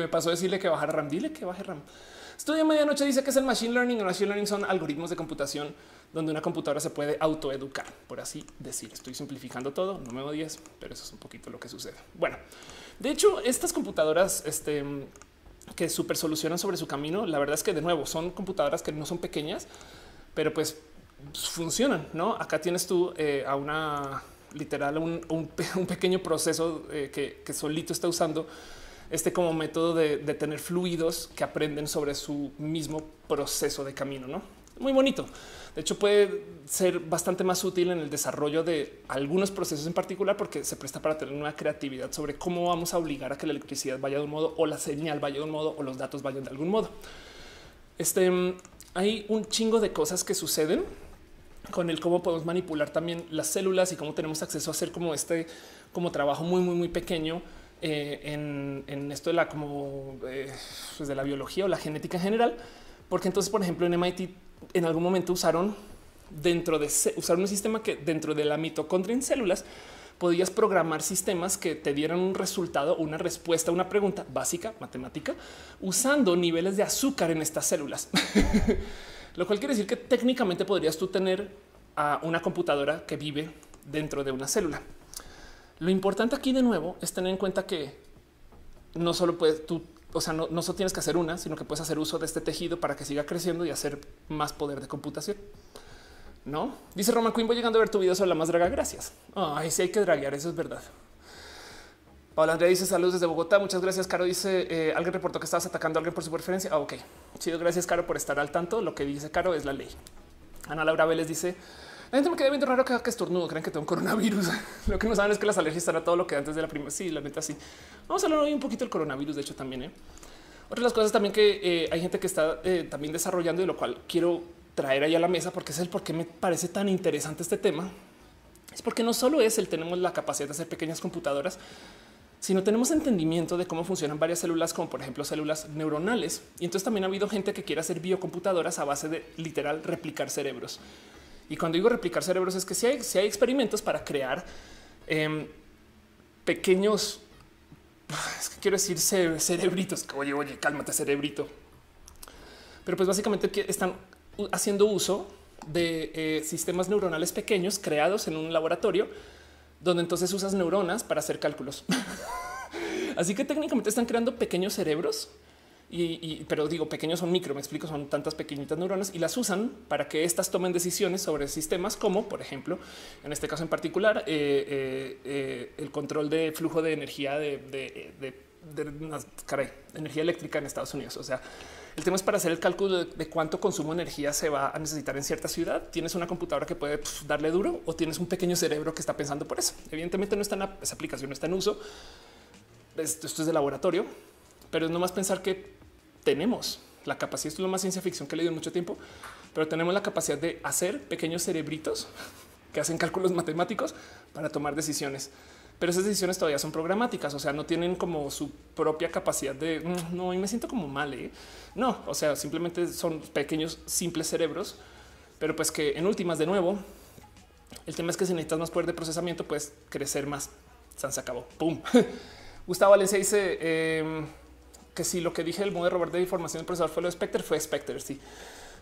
me pasó decirle que bajara RAM. Dile que baje RAM. Estudia Medianoche dice que es el machine learning. El machine learning son algoritmos de computación donde una computadora se puede autoeducar, por así decir. Estoy simplificando todo, no me odies, pero eso es un poquito lo que sucede. Bueno, de hecho, estas computadoras, que súper solucionan sobre su camino. La verdad es que de nuevo son computadoras que no son pequeñas, pero pues funcionan, ¿no? Acá tienes tú a una literal un pequeño proceso que solito está usando como método de tener fluidos que aprenden sobre su mismo proceso de camino, ¿no? Muy bonito. De hecho, puede ser bastante más útil en el desarrollo de algunos procesos en particular porque se presta para tener una creatividad sobre cómo vamos a obligar a que la electricidad vaya de un modo o la señal vaya de un modo o los datos vayan de algún modo. Hay un chingo de cosas que suceden con el cómo podemos manipular también las células y cómo tenemos acceso a hacer como trabajo muy pequeño en esto de la pues de la biología o la genética en general, porque entonces, por ejemplo, en MIT en algún momento usaron un sistema que dentro de la mitocondria en células podías programar sistemas que te dieran un resultado, una respuesta a una pregunta básica matemática usando niveles de azúcar en estas células, lo cual quiere decir que técnicamente podrías tú tener a una computadora que vive dentro de una célula. Lo importante aquí de nuevo es tener en cuenta que no solo puedes tú, o sea, no solo tienes que hacer una, sino que puedes hacer uso de este tejido para que siga creciendo y hacer más poder de computación. No dice Roman Queen, voy llegando a ver tu video sobre la más draga. Gracias. Ay, sí, hay que draguear. Eso es verdad. Paola Andrea dice saludos desde Bogotá. Muchas gracias, Caro. Dice alguien reportó que estabas atacando a alguien por su preferencia. Ah, ok. Chido. Gracias, Caro, por estar al tanto. Lo que dice Caro es la ley. Ana Laura Vélez dice la gente me queda viendo raro que estornudo. Creen que tengo coronavirus. Lo que no saben es que las alergias están a todo lo que antes de la primera. Sí, la neta, sí. Vamos a hablar hoy un poquito del coronavirus. De hecho, también otra de las cosas también que hay gente que está también desarrollando y lo cual quiero traer ahí a la mesa, porque es el por qué me parece tan interesante este tema, es porque no solo es el tenemos la capacidad de hacer pequeñas computadoras, sino tenemos entendimiento de cómo funcionan varias células, como por ejemplo células neuronales. Y entonces también ha habido gente que quiere hacer biocomputadoras a base de literal replicar cerebros. Y cuando digo replicar cerebros es que si hay experimentos para crear pequeños, es que quiero decir cerebritos, que oye, cálmate cerebrito, pero pues básicamente que están haciendo uso de sistemas neuronales pequeños creados en un laboratorio donde entonces usas neuronas para hacer cálculos. Así que técnicamente están creando pequeños cerebros pero digo pequeños son micro, me explico, son tantas pequeñitas neuronas y las usan para que estas tomen decisiones sobre sistemas como por ejemplo en este caso en particular el control de flujo de energía energía eléctrica en Estados Unidos. O sea, el tema es para hacer el cálculo de cuánto consumo de energía se va a necesitar en cierta ciudad. Tienes una computadora que puede darle duro o tienes un pequeño cerebro que está pensando por eso. Evidentemente no está en esa aplicación, no está en uso. Esto es de laboratorio, pero es nomás pensar que tenemos la capacidad. Esto es lo más ciencia ficción que he leído en mucho tiempo, pero tenemos la capacidad de hacer pequeños cerebritos que hacen cálculos matemáticos para tomar decisiones. Pero esas decisiones todavía son programáticas, o sea, no tienen como su propia capacidad de no, y me siento como mal. No, o sea, simplemente son pequeños, simples cerebros, pero pues que en últimas, de nuevo, el tema es que si necesitas más poder de procesamiento, puedes crecer más. Se acabó. Pum. Gustavo Valencia dice que si lo que dije el modo de robar de información del procesador fue lo de Spectre, fue Spectre. Sí,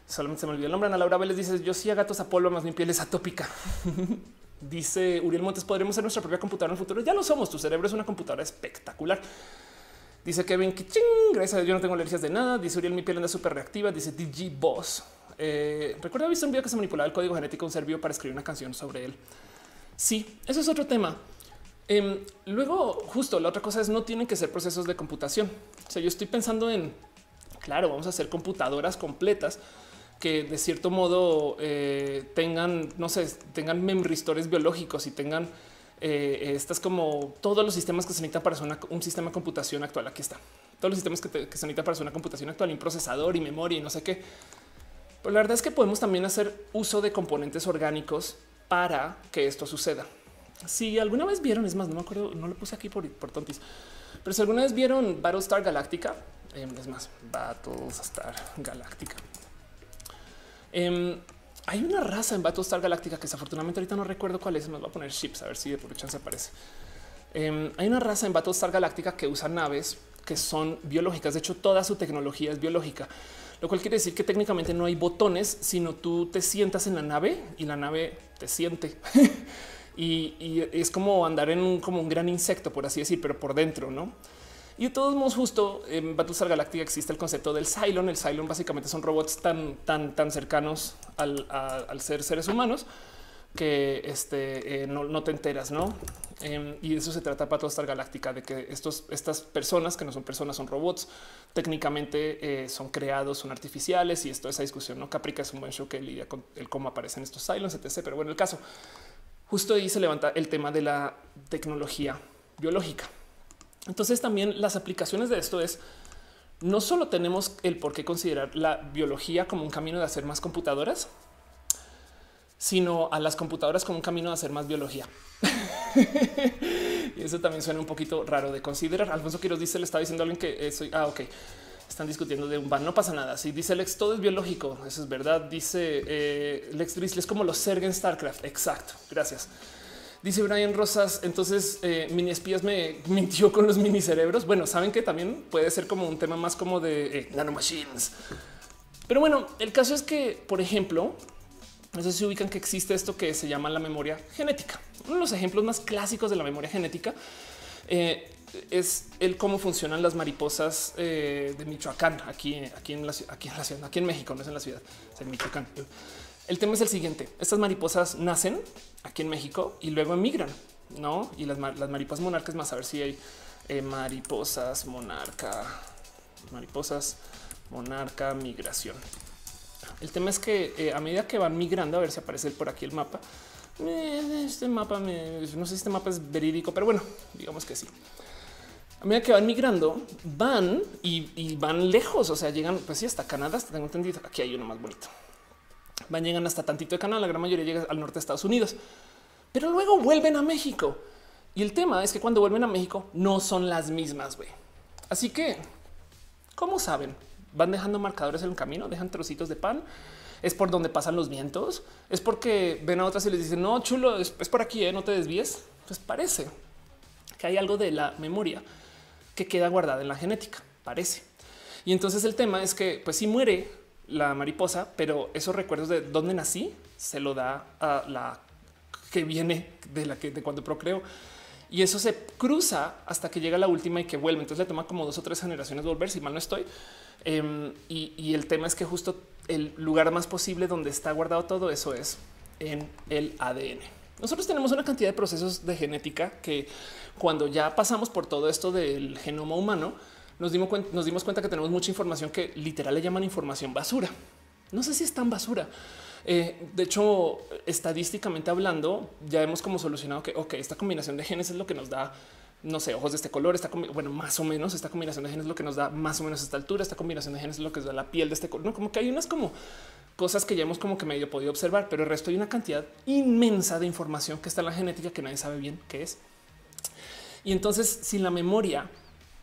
solamente se me olvidó el nombre. Ana Laura Vélez dice yo sí a gatos a polvo, más mi piel es atópica. Dice Uriel Montes, podremos ser nuestra propia computadora en el futuro. Ya lo somos. Tu cerebro es una computadora espectacular. Dice Kevin Kiching, gracias a Dios yo no tengo alergias de nada. Dice Uriel, mi piel anda súper reactiva. Dice DG Boss. Recuerda haber visto un video que se manipulaba el código genético de un ser vivo para escribir una canción sobre él. Sí, eso es otro tema. Luego, justo la otra cosa es no tienen que ser procesos de computación. O sea, yo estoy pensando en claro, vamos a hacer computadoras completas que de cierto modo tengan, no sé, tengan memristores biológicos y tengan estas como todos los sistemas que se necesitan para un sistema de computación actual. Aquí está. Todos los sistemas que se necesitan para hacer una computación actual, un procesador y memoria y no sé qué. Pero la verdad es que podemos también hacer uso de componentes orgánicos para que esto suceda. Si alguna vez vieron, es más, no me acuerdo, no lo puse aquí por tontis, pero si alguna vez vieron Battlestar Galactica, es más, Battlestar Galactica. Hay una raza en Battlestar Galactica que desafortunadamente ahorita no recuerdo cuál es, me va a poner ships a ver si de por chance aparece. Hay una raza en Battlestar Galactica que usa naves que son biológicas. De hecho, toda su tecnología es biológica, lo cual quiere decir que técnicamente no hay botones, sino tú te sientas en la nave y la nave te siente. y es como andar en como un gran insecto, por así decir, pero por dentro, ¿no? Y de todos modos, justo en Battlestar Galactica existe el concepto del Cylon. El Cylon básicamente son robots tan cercanos al ser seres humanos que no te enteras, ¿no? Y de eso se trata Battlestar Galactica, de que estas personas que no son personas, son robots, técnicamente son creados, son artificiales, y esto, esa discusión, ¿no? Caprica es un buen show que lidia con el cómo aparecen estos Cylons, etc. Pero bueno, el caso, justo ahí se levanta el tema de la tecnología biológica. Entonces también las aplicaciones de esto es, no solo tenemos el por qué considerar la biología como un camino de hacer más computadoras, sino a las computadoras como un camino de hacer más biología. Y eso también suena un poquito raro de considerar. Alfonso Quiroz dice, le está diciendo a alguien que soy... Ah, ok. Están discutiendo de un ban. No pasa nada. Si dice Lex, todo es biológico. Eso es verdad. Dice Lex Drizzle, es como los Zerg en StarCraft. Exacto. Gracias. Dice Brian Rosas, entonces mini espías me mintió con los mini cerebros. Bueno, saben que también puede ser como un tema más como de nanomachines. Pero bueno, el caso es que, por ejemplo, no sé si ubican que existe esto que se llama la memoria genética. Uno de los ejemplos más clásicos de la memoria genética es el cómo funcionan las mariposas de Michoacán aquí en México, no es en la ciudad, es en Michoacán. El tema es el siguiente. Estas mariposas nacen aquí en México y luego emigran, ¿no? Y las mariposas monarcas, más a ver si hay mariposas monarca migración. El tema es que a medida que van migrando, a ver si aparece por aquí el mapa. No sé si este mapa es verídico, pero bueno, digamos que sí. A medida que van migrando, van y van lejos, o sea, llegan pues sí hasta Canadá, hasta tengo entendido. Aquí hay uno más bonito. Llegan hasta tantito de Canadá, la gran mayoría llega al norte de Estados Unidos, pero luego vuelven a México. Y el tema es que cuando vuelven a México no son las mismas, güey. Así que, ¿cómo saben? Van dejando marcadores en el camino, dejan trocitos de pan. Es por donde pasan los vientos. Es porque ven a otras y les dicen, no, chulo, es por aquí, no te desvíes. Pues parece que hay algo de la memoria que queda guardada en la genética, parece. Y entonces el tema es que, pues si muere la mariposa, pero esos recuerdos de dónde nací se lo da a la que viene de la que de cuando procreo, y eso se cruza hasta que llega la última y que vuelve. Entonces le toma como 2 o 3 generaciones volver, si mal no estoy. Y el tema es que justo el lugar más posible donde está guardado todo eso es en el ADN. Nosotros tenemos una cantidad de procesos de genética que cuando ya pasamos por todo esto del genoma humano, nos dimos cuenta que tenemos mucha información que literal le llaman información basura. No sé si es tan basura. De hecho, estadísticamente hablando, ya hemos como solucionado que ok, esta combinación de genes es lo que nos da, no sé, ojos de este color. Bueno, más o menos esta combinación de genes es lo que nos da más o menos esta altura. Esta combinación de genes es lo que nos da la piel de este color. No, como que hay unas como cosas que ya hemos como que medio podido observar, pero el resto hay una cantidad inmensa de información que está en la genética que nadie sabe bien qué es. Y entonces, si la memoria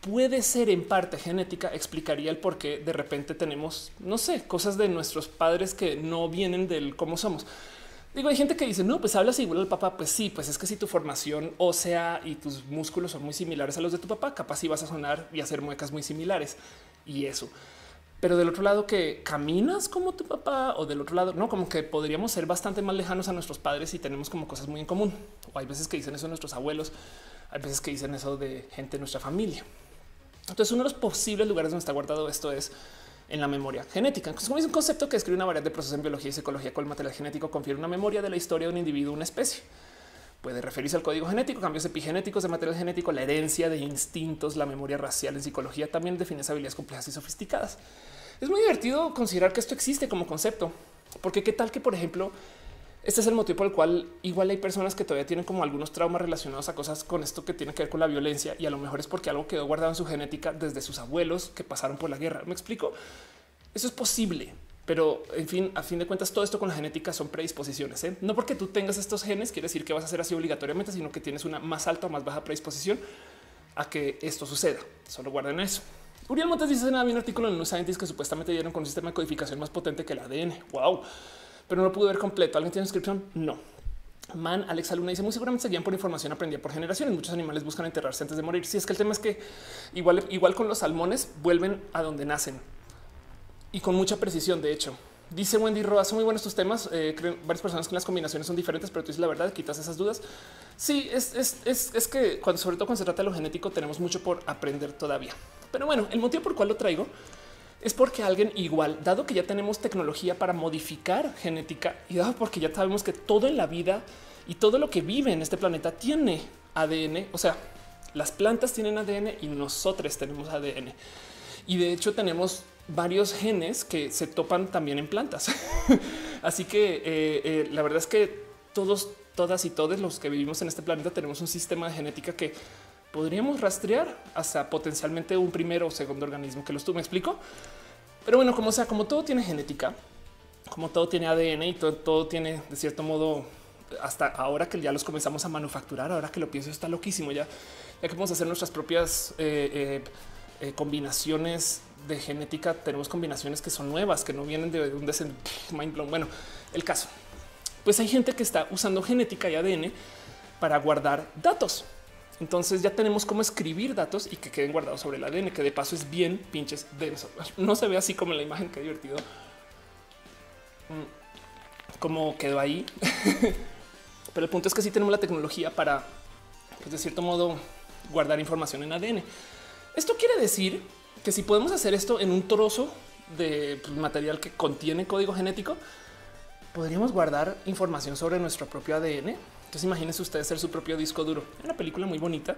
puede ser en parte genética, explicaría el por qué de repente tenemos, no sé, cosas de nuestros padres que no vienen del cómo somos. Digo, hay gente que dice, no, pues hablas igual al papá. Pues sí, pues es que si tu formación ósea y tus músculos son muy similares a los de tu papá, capaz sí vas a sonar y hacer muecas muy similares y eso. Pero del otro lado, que caminas como tu papá, o del otro lado, no, como que podríamos ser bastante más lejanos a nuestros padres y tenemos como cosas muy en común. O hay veces que dicen eso nuestros abuelos, hay veces que dicen eso de gente de nuestra familia. Entonces, uno de los posibles lugares donde está guardado esto es en la memoria genética. Como es un concepto que describe una variedad de procesos en biología y psicología, cual material genético confiere una memoria de la historia de un individuo, una especie. Puede referirse al código genético, cambios epigenéticos de material genético, la herencia de instintos, la memoria racial. En psicología también define habilidades complejas y sofisticadas. Es muy divertido considerar que esto existe como concepto, porque qué tal que, por ejemplo, este es el motivo por el cual igual hay personas que todavía tienen como algunos traumas relacionados a cosas con esto que tiene que ver con la violencia, y a lo mejor es porque algo quedó guardado en su genética desde sus abuelos que pasaron por la guerra. ¿Me explico? Eso es posible. Pero en fin, a fin de cuentas, todo esto con la genética son predisposiciones, ¿eh? No porque tú tengas estos genes quiere decir que vas a ser así obligatoriamente, sino que tienes una más alta o más baja predisposición a que esto suceda. Solo guarden eso. Uriel Montes dice: nada, vi un artículo en New Scientist que supuestamente dieron con un sistema de codificación más potente que el ADN. Wow, pero no lo pude ver completo. ¿Alguien tiene inscripción? No. Man, Alex Luna dice: muy seguramente seguían por información aprendida por generaciones. Muchos animales buscan enterrarse antes de morir. Sí, es que el tema es que igual con los salmones vuelven a donde nacen. Y con mucha precisión, de hecho. Dice Wendy Roa: son muy buenos tus temas. Creen varias personas que las combinaciones son diferentes, pero tú dices la verdad, quitas esas dudas. Sí, es que cuando, sobre todo cuando se trata de lo genético, tenemos mucho por aprender todavía. Pero bueno, el motivo por el cual lo traigo es porque alguien igual, dado que ya tenemos tecnología para modificar genética y dado porque ya sabemos que todo en la vida y todo lo que vive en este planeta tiene ADN, o sea, las plantas tienen ADN y nosotros tenemos ADN. Y de hecho tenemos varios genes que se topan también en plantas. Así que la verdad es que todos, todas y todos los que vivimos en este planeta tenemos un sistema de genética que podríamos rastrear hasta potencialmente un primero o segundo organismo que los tuvo. ¿Me explico? Pero bueno, como sea, como todo tiene genética, como todo tiene ADN y todo tiene de cierto modo, hasta ahora que ya los comenzamos a manufacturar, ahora que lo pienso está loquísimo, ya que vamos a hacer nuestras propias combinaciones de genética. Tenemos combinaciones que son nuevas, que no vienen de un descendiente. Mind blown. Bueno, el caso, pues hay gente que está usando genética y ADN para guardar datos. Entonces ya tenemos cómo escribir datos y que queden guardados sobre el ADN, que de paso es bien pinches denso. No se ve así como en la imagen, que divertido como quedó ahí. Pero el punto es que sí tenemos la tecnología para, pues, de cierto modo, guardar información en ADN. Esto quiere decir que si podemos hacer esto en un trozo de material que contiene código genético, podríamos guardar información sobre nuestro propio ADN. Entonces imagínense ustedes ser su propio disco duro. Hay una película muy bonita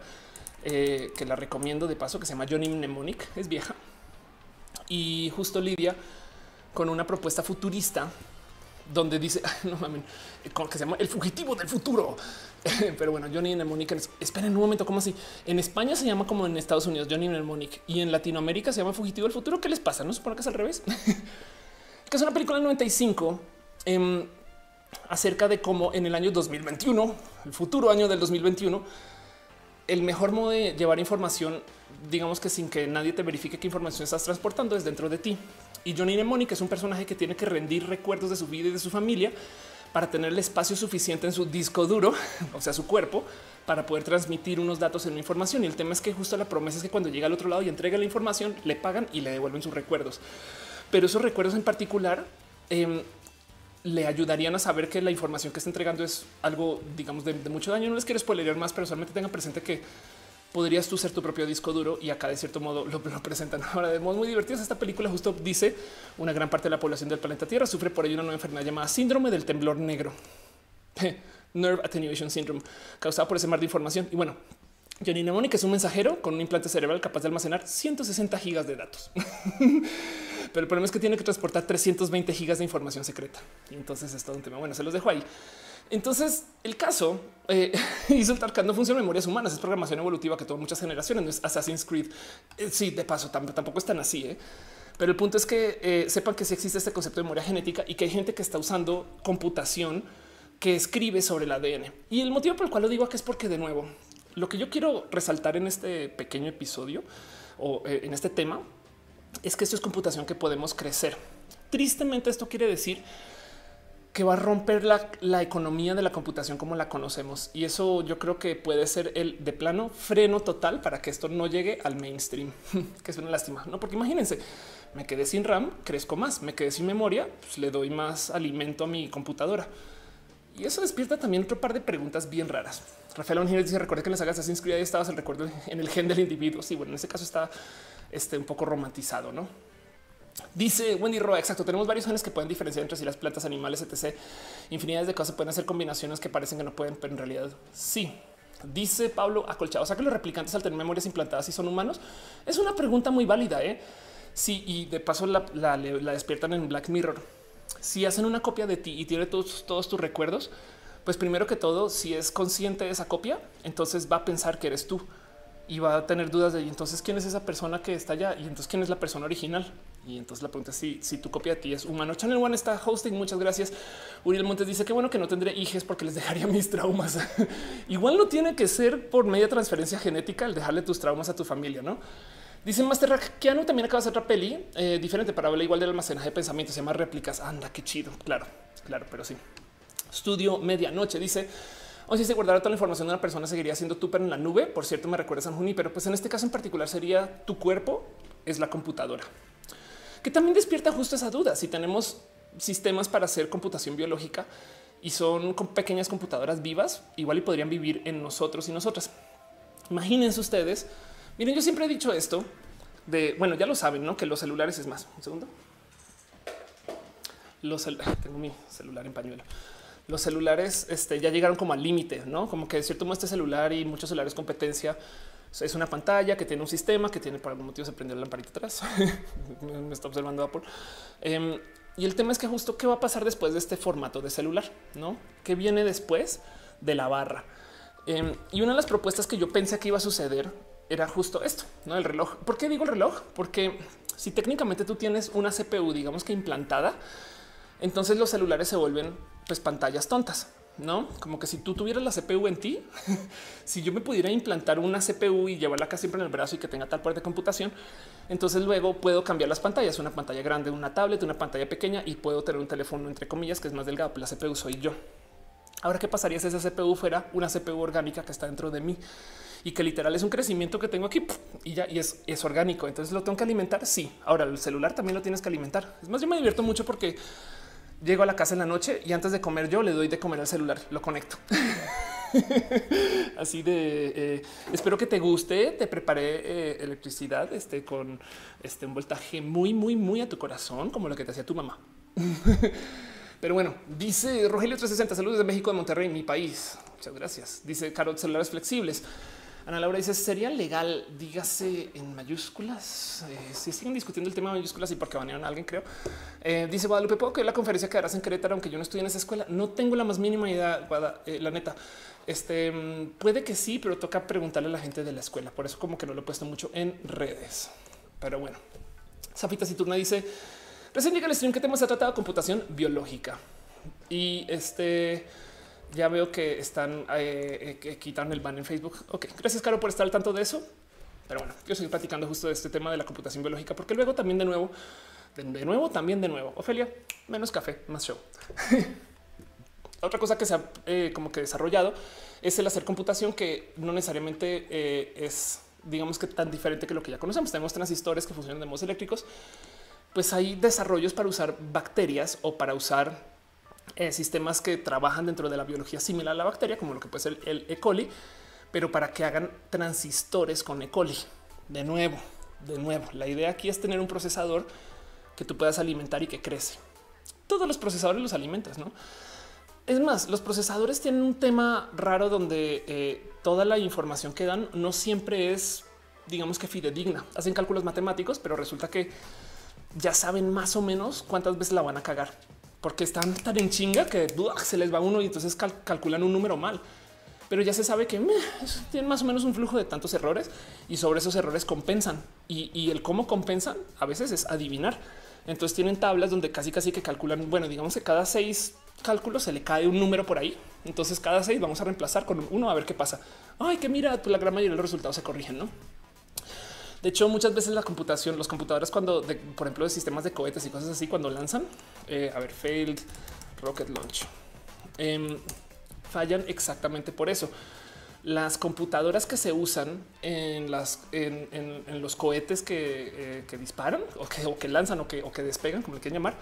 que la recomiendo de paso, que se llama Johnny Mnemonic. Es vieja y justo lidia con una propuesta futurista donde dice, no mames, que se llama El Fugitivo del Futuro. Pero bueno, Johnny Mnemonic, esperen un momento, ¿cómo así? En España se llama como en Estados Unidos, Johnny Mnemonic, y en Latinoamérica se llama Fugitivo del Futuro. ¿Qué les pasa? No supongo que es al revés. Que es una película del 95 acerca de cómo en el año 2021, el futuro año del 2021, el mejor modo de llevar información, digamos que sin que nadie te verifique qué información estás transportando, es dentro de ti. Y Johnny Mnemonic es un personaje que tiene que rendir recuerdos de su vida y de su familia para tener el espacio suficiente en su disco duro, o sea, su cuerpo, para poder transmitir unos datos en una información. Y el tema es que justo la promesa es que cuando llega al otro lado y entrega la información, le pagan y le devuelven sus recuerdos. Pero esos recuerdos en particular le ayudarían a saber que la información que está entregando es algo, digamos, de mucho daño. No les quiero spoilear más, pero solamente tengan presente que podrías tú ser tu propio disco duro y acá de cierto modo lo presentan ahora de modos muy divertidos. Esta película justo dice: una gran parte de la población del planeta Tierra sufre por ello una nueva enfermedad llamada síndrome del temblor negro, Nerve Attenuation Syndrome, causada por ese mar de información. Y bueno, Johnny Mnemonic es un mensajero con un implante cerebral capaz de almacenar 160 gigas de datos. Pero el problema es que tiene que transportar 320 gigas de información secreta. Y entonces es todo un tema. Bueno, se los dejo ahí. Entonces el caso hizo el TARCAD, no funciona memorias humanas, es programación evolutiva que tuvo muchas generaciones, no es Assassin's Creed. Sí, de paso tampoco es tan así, ¿eh? Pero el punto es que sepan que sí existe este concepto de memoria genética y que hay gente que está usando computación que escribe sobre el ADN. Y el motivo por el cual lo digo aquí es porque, de nuevo, lo que yo quiero resaltar en este pequeño episodio o en este tema es que esto es computación que podemos crecer. Tristemente, esto quiere decir que va a romper la economía de la computación como la conocemos. Y eso yo creo que puede ser el de plano freno total para que esto no llegue al mainstream, que es una lástima, ¿no? Porque imagínense, me quedé sin RAM, crezco más, me quedé sin memoria, pues le doy más alimento a mi computadora. Y eso despierta también otro par de preguntas bien raras. Rafael Longines dice: recuerda que en las sagas Assassin's Creed estabas el recuerdo en el gen del individuo. Sí, bueno, en ese caso está un poco romantizado, ¿no? Dice Wendy Roa: exacto, tenemos varios genes que pueden diferenciar entre sí las plantas, animales, etc. Infinidades de cosas, pueden hacer combinaciones que parecen que no pueden, pero en realidad sí. Dice Pablo Acolchado: o sea, que los replicantes al tener memorias implantadas sí son humanos. Es una pregunta muy válida, ¿eh? Sí, y de paso la despiertan en Black Mirror. Si hacen una copia de ti y tiene todos tus recuerdos, pues primero que todo, si es consciente de esa copia, entonces va a pensar que eres tú. y va a tener dudas de entonces quién es esa persona que está allá y entonces quién es la persona original. Y entonces la pregunta es si tu copia de ti es humano. Channel One está hosting. Muchas gracias. Uriel Montes dice que bueno que no tendré hijes porque les dejaría mis traumas. Igual no tiene que ser por media transferencia genética el dejarle tus traumas a tu familia, ¿no? Dicen Master Rack, Keanu también acaba de hacer otra peli diferente para hablar igual del almacenaje de pensamientos. Se llama Réplicas. Anda, qué chido. Claro, claro, pero sí. Estudio Medianoche dice: o si se guardara toda la información de una persona, seguiría siendo tú, pero en la nube. Por cierto, me recuerda a San Juní, pero pues en este caso en particular sería tu cuerpo es la computadora, que también despierta justo esa duda. Si tenemos sistemas para hacer computación biológica y son con pequeñas computadoras vivas, igual y podrían vivir en nosotros y nosotras. Imagínense ustedes. Miren, yo siempre he dicho esto de, bueno, ya lo saben, ¿no? Que los celulares es más. Un segundo. Tengo mi celular en pañuelo. Los celulares ya llegaron como al límite, ¿no? Como que de cierto modo este celular y muchos celulares competencia es una pantalla que tiene un sistema que tiene, por algún motivo se prendió la lamparita atrás. Me está observando Apple. Y el tema es que justo qué va a pasar después de este formato de celular, ¿no? ¿Qué viene después de la barra? Y una de las propuestas que yo pensé que iba a suceder era justo esto, ¿no? El reloj. ¿Por qué digo el reloj? Porque si técnicamente tú tienes una CPU, digamos que implantada, entonces los celulares se vuelven pues pantallas tontas, ¿no? Como que si tú tuvieras la CPU en ti, si yo me pudiera implantar una CPU y llevarla acá siempre en el brazo y que tenga tal poder de computación, entonces luego puedo cambiar las pantallas, una pantalla grande, una tablet, una pantalla pequeña y puedo tener un teléfono entre comillas que es más delgado, pero la CPU soy yo. Ahora, ¿qué pasaría si esa CPU fuera una CPU orgánica que está dentro de mí y que literal es un crecimiento que tengo aquí y ya y es orgánico? Entonces lo tengo que alimentar. Sí. Ahora el celular también lo tienes que alimentar. Es más, yo me divierto mucho porque llego a la casa en la noche y antes de comer yo le doy de comer al celular, lo conecto. Así de espero que te guste. Te preparé electricidad con un voltaje muy, muy, muy a tu corazón, como lo que te hacía tu mamá. Pero bueno, dice Rogelio 360. Saludos de México, de Monterrey, mi país. Muchas gracias. Dice Carol, celulares flexibles. Ana Laura dice sería legal, dígase en mayúsculas. Si siguen discutiendo el tema de mayúsculas y porque banearon a alguien, creo. Dice Guadalupe, ¿puedo que la conferencia que darás en Querétaro? Aunque yo no estudié en esa escuela, no tengo la más mínima idea. La neta, puede que sí, pero toca preguntarle a la gente de la escuela. Por eso como que no lo he puesto mucho en redes. Pero bueno, Zafita Citurna dice recién llega el stream que tenemos, se ha tratado de computación biológica y ya veo que están que quitaron el ban en Facebook. Ok, gracias, Caro, por estar al tanto de eso. Pero bueno, yo estoy platicando justo de este tema de la computación biológica, porque luego también de nuevo, Ofelia, menos café, más show. Otra cosa que se ha como que desarrollado es el hacer computación que no necesariamente es, digamos que tan diferente que lo que ya conocemos. Tenemos transistores que funcionan de modos eléctricos. Pues hay desarrollos para usar bacterias o para usar sistemas que trabajan dentro de la biología similar a la bacteria, como lo que puede ser el E. coli, pero para que hagan transistores con E. coli. De nuevo, la idea aquí es tener un procesador que tú puedas alimentar y que crece. Todos los procesadores los alimentas, ¿no? Es más, los procesadores tienen un tema raro donde toda la información que dan no siempre es, digamos que fidedigna. Hacen cálculos matemáticos, pero resulta que ya saben más o menos cuántas veces la van a cagar, porque están tan en chinga que se les va uno y entonces calculan un número mal, pero ya se sabe que tienen más o menos un flujo de tantos errores y sobre esos errores compensan y el cómo compensan a veces es adivinar. Entonces tienen tablas donde casi que calculan. Bueno, digamos que cada 6 cálculos se le cae un número por ahí. Entonces cada 6 vamos a reemplazar con 1 a ver qué pasa. Ay, que mira, pues la gran mayoría de los resultados se corrigen, ¿no? De hecho, muchas veces la computación, los computadores, cuando por ejemplo de sistemas de cohetes y cosas así, cuando lanzan a ver, failed rocket launch, fallan exactamente por eso. Las computadoras que se usan en los cohetes que disparan o que lanzan o que despegan, como le quieren llamar,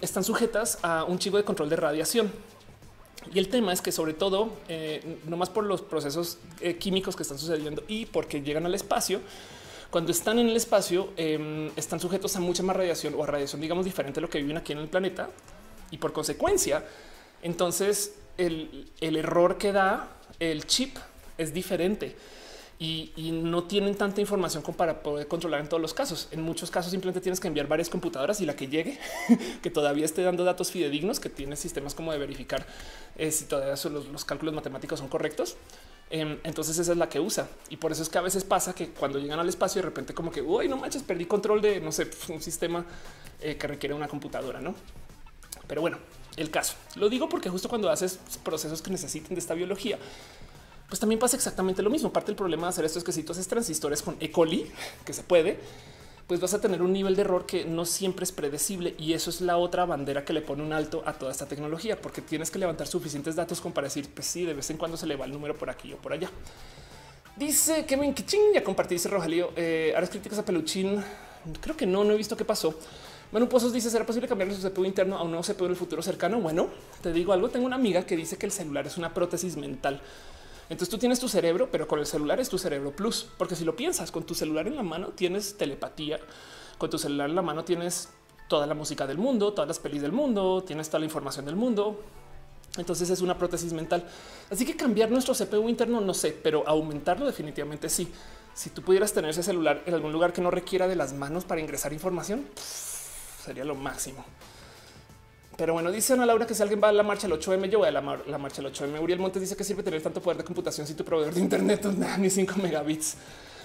están sujetas a un chivo de control de radiación. Y el tema es que sobre todo, no más por los procesos químicos que están sucediendo y porque llegan al espacio, cuando están en el espacio están sujetos a mucha más radiación o a radiación, digamos, diferente a lo que viven aquí en el planeta. Y por consecuencia, entonces el error que da el chip es diferente y no tienen tanta información como para poder controlar en todos los casos. En muchos casos simplemente tienes que enviar varias computadoras y la que llegue que todavía esté dando datos fidedignos, que tiene sistemas como de verificar si todavía los cálculos matemáticos son correctos, Entonces esa es la que usa, y por eso es que a veces pasa que cuando llegan al espacio de repente como que uy, no manches, perdí control de no sé, un sistema que requiere una computadora, ¿no? Pero bueno, el caso lo digo porque justo cuando haces procesos que necesiten de esta biología, pues también pasa exactamente lo mismo. Parte del problema de hacer esto es que si tú haces transistores con E. coli, que se puede, pues vas a tener un nivel de error que no siempre es predecible, y eso es la otra bandera que le pone un alto a toda esta tecnología, porque tienes que levantar suficientes datos como para decir, pues sí, de vez en cuando se le va el número por aquí o por allá. Dice Kevin Kichín, ya compartí, dice Rogelio, harás críticas a Peluchín. Creo que no he visto qué pasó. Manu Pozos dice, ¿será posible cambiar su CPU interno a un nuevo CPU en el futuro cercano? Bueno, te digo algo, tengo una amiga que dice que el celular es una prótesis mental. Entonces tú tienes tu cerebro, pero con el celular es tu cerebro plus, porque si lo piensas, con tu celular en la mano tienes telepatía, con tu celular en la mano tienes toda la música del mundo, todas las pelis del mundo, tienes toda la información del mundo. Entonces es una prótesis mental. Así que cambiar nuestro CPU interno no sé, pero aumentarlo definitivamente sí. Si tú pudieras tener ese celular en algún lugar que no requiera de las manos para ingresar información, sería lo máximo. Pero bueno, dice Ana Laura que si alguien va a la marcha del 8M, yo voy a la marcha del 8M. Uriel Montes dice que sirve tener tanto poder de computación si tu proveedor de internet no da ni 5 megabits.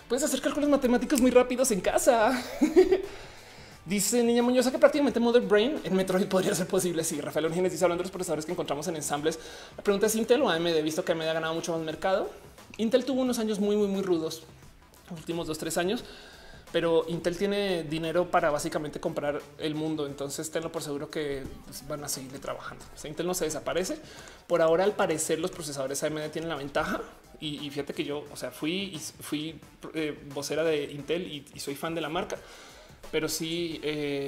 Puedes hacer cálculos matemáticos muy rápidos en casa. Dice Niña Muñoza que prácticamente Mother Brain en Metroid podría ser posible. Sí, Rafael Longines dice, hablando de los procesadores que encontramos en ensambles, la pregunta es Intel o AMD, visto que AMD ha ganado mucho más mercado. Intel tuvo unos años muy rudos, los últimos 2-3 años. Pero Intel tiene dinero para básicamente comprar el mundo. Entonces tenlo por seguro que van a seguirle trabajando. O sea, Intel no se desaparece. Por ahora, al parecer, los procesadores AMD tienen la ventaja. Y fíjate que yo, o sea, fui vocera de Intel y soy fan de la marca. Pero sí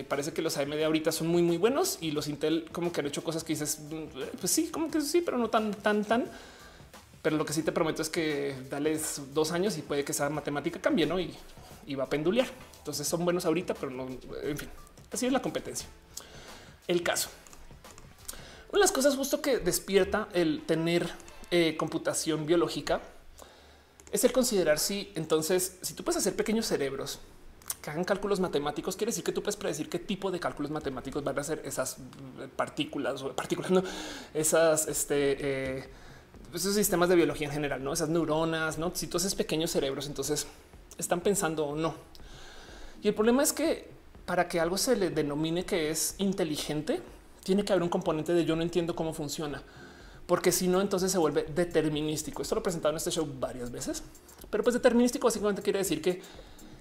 parece que los AMD ahorita son muy buenos, y los Intel como que han hecho cosas que dices, pues sí, como que sí, pero no tan. Pero lo que sí te prometo es que dales 2 años y puede que esa matemática cambie, ¿no? Y va a pendulear. Entonces son buenos ahorita, pero no, en fin, así es la competencia. El caso. Una de las cosas justo que despierta el tener computación biológica es el considerar si entonces, si tú puedes hacer pequeños cerebros que hagan cálculos matemáticos, quiere decir que tú puedes predecir qué tipo de cálculos matemáticos van a hacer esas partículas o esos sistemas de biología en general, no, esas neuronas, no. Si tú haces pequeños cerebros, entonces están pensando o no. Y el problema es que para que algo se le denomine que es inteligente, tiene que haber un componente de yo no entiendo cómo funciona, porque si no, entonces se vuelve determinístico. Esto lo he presentado en este show varias veces, pero pues determinístico básicamente quiere decir que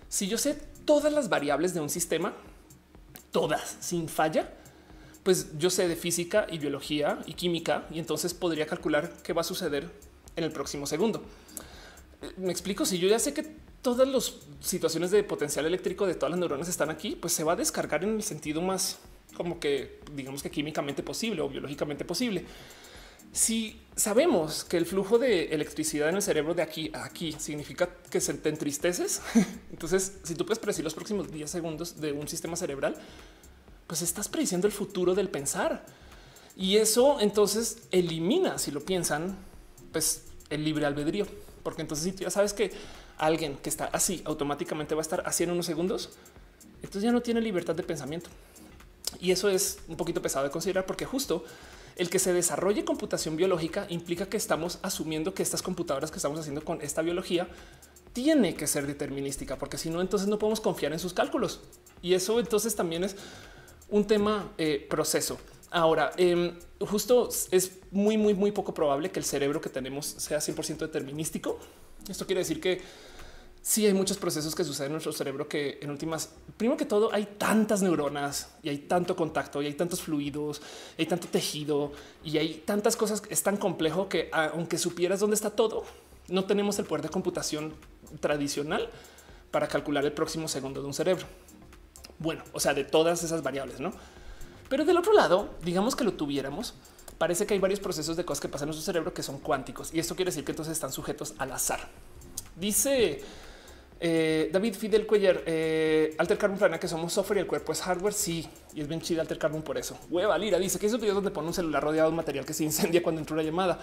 si yo sé todas las variables de un sistema, todas sin falla, pues yo sé de física y biología y química, y entonces podría calcular qué va a suceder en el próximo segundo. Me explico, si yo ya sé que todas las situaciones de potencial eléctrico de todas las neuronas están aquí, pues se va a descargar en el sentido más como que digamos que químicamente posible o biológicamente posible. Si sabemos que el flujo de electricidad en el cerebro de aquí a aquí significa que se te entristeces, entonces si tú puedes predecir los próximos 10 segundos de un sistema cerebral, pues estás prediciendo el futuro del pensar. Y eso entonces elimina, si lo piensan, pues el libre albedrío, porque entonces si tú ya sabes que alguien que está así automáticamente va a estar así en unos segundos, entonces ya no tiene libertad de pensamiento. Y eso es un poquito pesado de considerar, porque justo el que se desarrolle computación biológica implica que estamos asumiendo que estas computadoras que estamos haciendo con esta biología tiene que ser determinística, porque si no, entonces no podemos confiar en sus cálculos. Y eso entonces también es un tema proceso. Ahora, justo es muy poco probable que el cerebro que tenemos sea 100% determinístico. Esto quiere decir que sí hay muchos procesos que suceden en nuestro cerebro que en últimas, primero que todo, hay tantas neuronas y hay tanto contacto y hay tantos fluidos, hay tanto tejido y hay tantas cosas. Es tan complejo que aunque supieras dónde está todo, no tenemos el poder de computación tradicional para calcular el próximo segundo de un cerebro. Bueno, o sea, de todas esas variables, ¿no? Pero del otro lado, digamos que lo tuviéramos, parece que hay varios procesos de cosas que pasan en su cerebro que son cuánticos, y esto quiere decir que entonces están sujetos al azar. Dice David Fidel Cuellar, Alter Carbon planea que somos software y el cuerpo es hardware. Sí, y es bien chida Alter Carbon por eso. Hueva Lira dice que esos videos donde pone un celular rodeado de un material que se incendia cuando entra una llamada.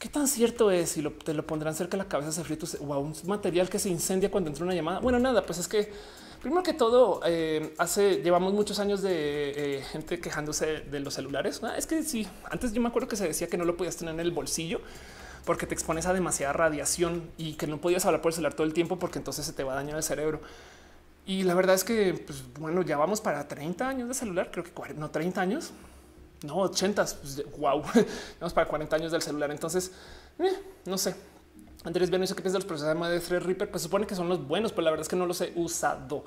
¿Qué tan cierto es? Si te lo pondrán cerca de la cabeza, se fríe tu celular, un material que se incendia cuando entra una llamada. Bueno, nada, pues es que primero que todo, llevamos muchos años de gente quejándose de los celulares. Es que sí, antes yo me acuerdo que se decía que no lo podías tener en el bolsillo, porque te expones a demasiada radiación y que no podías hablar por el celular todo el tiempo porque entonces se te va a dañar el cerebro. Y la verdad es que, pues, bueno, ya vamos para 30 años de celular, creo que 40, no 30 años, no 80. Pues, wow, vamos para 40 años del celular. Entonces, no sé. Andrés Viano dice que piensa de los procesadores de Threadripper. Pues supone que son los buenos, pero la verdad es que no los he usado.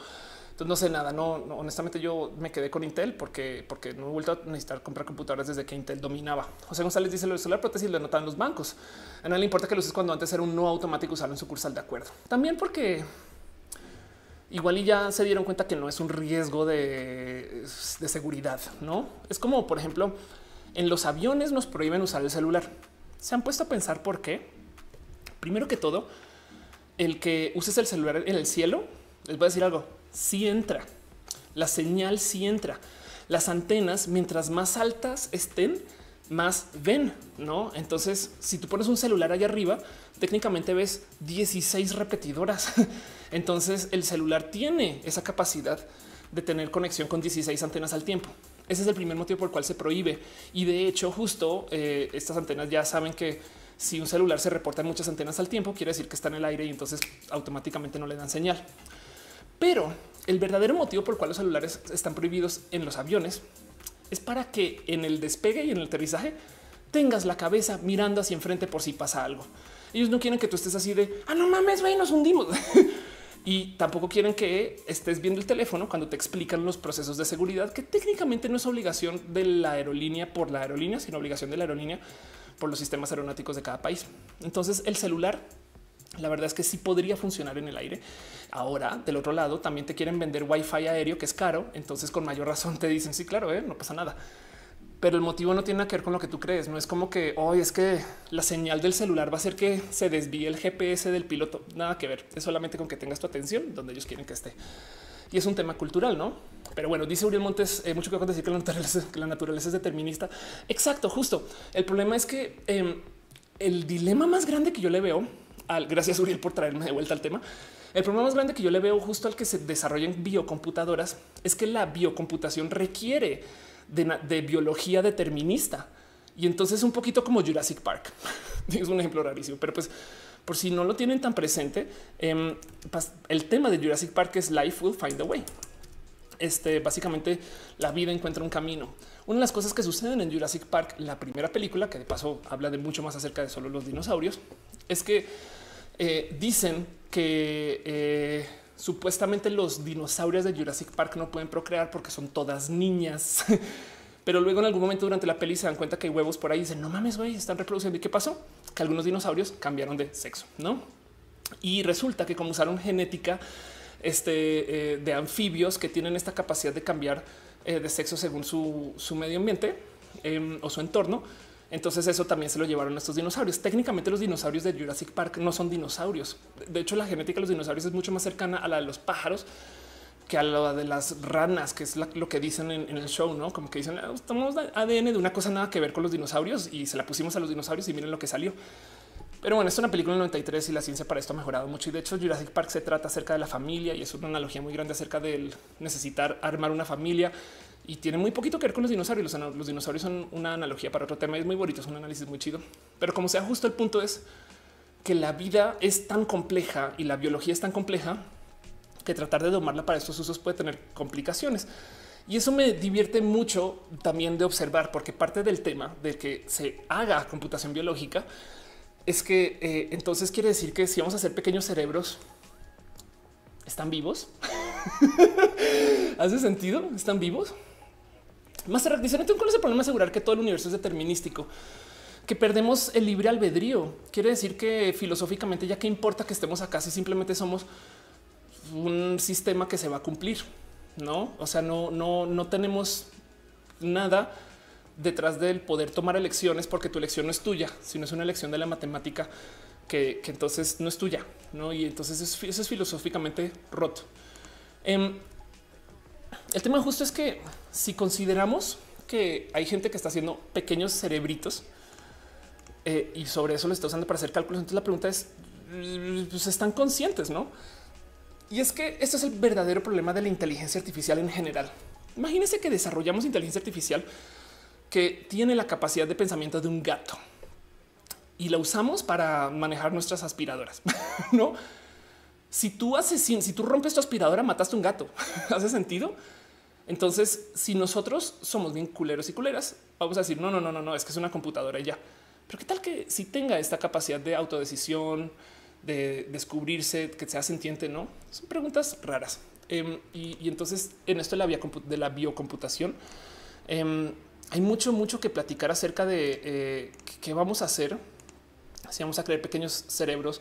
Entonces no sé nada. No, honestamente yo me quedé con Intel porque no he vuelto a necesitar comprar computadoras desde que Intel dominaba. José González dice lo del celular prótesis lo anotan los bancos. A nadie le importa que lo uses cuando antes era un no automático usarlo en sucursal. De acuerdo. También porque igual y ya se dieron cuenta que no es un riesgo de seguridad, ¿no? Es como, por ejemplo, en los aviones nos prohíben usar el celular. Se han puesto a pensar por qué. Primero que todo, el que uses el celular en el cielo, les voy a decir algo, sí entra. La señal sí entra. Las antenas, mientras más altas estén, más ven, ¿no? Entonces, si tú pones un celular allá arriba, técnicamente ves 16 repetidoras. Entonces, el celular tiene esa capacidad de tener conexión con 16 antenas al tiempo. Ese es el primer motivo por el cual se prohíbe. Y de hecho, justo estas antenas ya saben que si un celular se reportan muchas antenas al tiempo, quiere decir que está en el aire y entonces automáticamente no le dan señal. Pero el verdadero motivo por el cual los celulares están prohibidos en los aviones es para que en el despegue y en el aterrizaje tengas la cabeza mirando hacia enfrente por si pasa algo. Ellos no quieren que tú estés así de no mames, güey, nos hundimos. Y tampoco quieren que estés viendo el teléfono cuando te explican los procesos de seguridad, que técnicamente no es obligación de la aerolínea por la aerolínea, sino obligación de la aerolínea por los sistemas aeronáuticos de cada país. Entonces el celular, la verdad es que sí podría funcionar en el aire. Ahora, del otro lado, también te quieren vender Wi-Fi aéreo, que es caro. Entonces, con mayor razón te dicen sí, claro, no pasa nada. Pero el motivo no tiene nada que ver con lo que tú crees. No es como que hoy es que la señal del celular va a hacer que se desvíe el GPS del piloto. Nada que ver. Es solamente con que tengas tu atención donde ellos quieren que esté. Y es un tema cultural, ¿no? Pero bueno, dice Uriel Montes, mucho que decir que la naturaleza es determinista. Exacto, justo. El problema es que el dilema más grande que yo le veo al... Gracias, Uriel, por traerme de vuelta al tema. El problema más grande que yo le veo justo al que se desarrollen biocomputadoras es que la biocomputación requiere de biología determinista. Y entonces un poquito como Jurassic Park. Es un ejemplo rarísimo, pero pues por si no lo tienen tan presente, el tema de Jurassic Park es Life will find a way. Básicamente la vida encuentra un camino. Una de las cosas que suceden en Jurassic Park, la primera película, que de paso habla de mucho más acerca de solo los dinosaurios, es que dicen que supuestamente los dinosaurios de Jurassic Park no pueden procrear porque son todas niñas. Pero luego en algún momento durante la peli se dan cuenta que hay huevos por ahí y dicen no mames, güey, están reproduciendo. ¿Y qué pasó? Que algunos dinosaurios cambiaron de sexo, ¿no? Y resulta que como usaron genética de anfibios que tienen esta capacidad de cambiar de sexo según su medio ambiente o su entorno, entonces eso también se lo llevaron a estos dinosaurios. Técnicamente los dinosaurios de Jurassic Park no son dinosaurios. De hecho, la genética de los dinosaurios es mucho más cercana a la de los pájaros que a la de las ranas, que es lo que dicen en el show, ¿no? Como que dicen, tomamos ADN de una cosa nada que ver con los dinosaurios y se la pusimos a los dinosaurios y miren lo que salió. Pero bueno, es una película del 93 y la ciencia para esto ha mejorado mucho. Y de hecho, Jurassic Park se trata acerca de la familia y es una analogía muy grande acerca del necesitar armar una familia y tiene muy poquito que ver con los dinosaurios. Los dinosaurios son una analogía para otro tema. Es muy bonito, es un análisis muy chido. Pero como sea, justo el punto es que la vida es tan compleja y la biología es tan compleja que tratar de domarla para estos usos puede tener complicaciones. Y eso me divierte mucho también de observar, porque parte del tema de que se haga computación biológica es que entonces quiere decir que si vamos a hacer pequeños cerebros, ¿están vivos? ¿Hace sentido? ¿Están vivos? Master dice, no tengo con ese problema asegurar que todo el universo es determinístico, que perdemos el libre albedrío. Quiere decir que filosóficamente ya que importa que estemos acá si simplemente somos un sistema que se va a cumplir, ¿no? O sea, no tenemos nada detrás del poder tomar elecciones, porque tu elección no es tuya, sino es una elección de la matemática que entonces no es tuya, ¿no? Y entonces eso es filosóficamente roto. El tema justo es que si consideramos que hay gente que está haciendo pequeños cerebritos y sobre eso lo está usando para hacer cálculos, entonces la pregunta es, pues están conscientes, ¿no? Y es que este es el verdadero problema de la inteligencia artificial en general. Imagínense que desarrollamos inteligencia artificial que tiene la capacidad de pensamiento de un gato. y la usamos para manejar nuestras aspiradoras, ¿no? Si tú rompes tu aspiradora, mataste un gato. ¿Hace sentido? Entonces, si nosotros somos bien culeros y culeras, vamos a decir no, no, no, no, no, es que es una computadora y ya. Pero qué tal que si tenga esta capacidad de autodecisión, de descubrirse, que sea sentiente, ¿no? Son preguntas raras. Y entonces en esto de la biocomputación hay mucho que platicar acerca de qué vamos a hacer si vamos a crear pequeños cerebros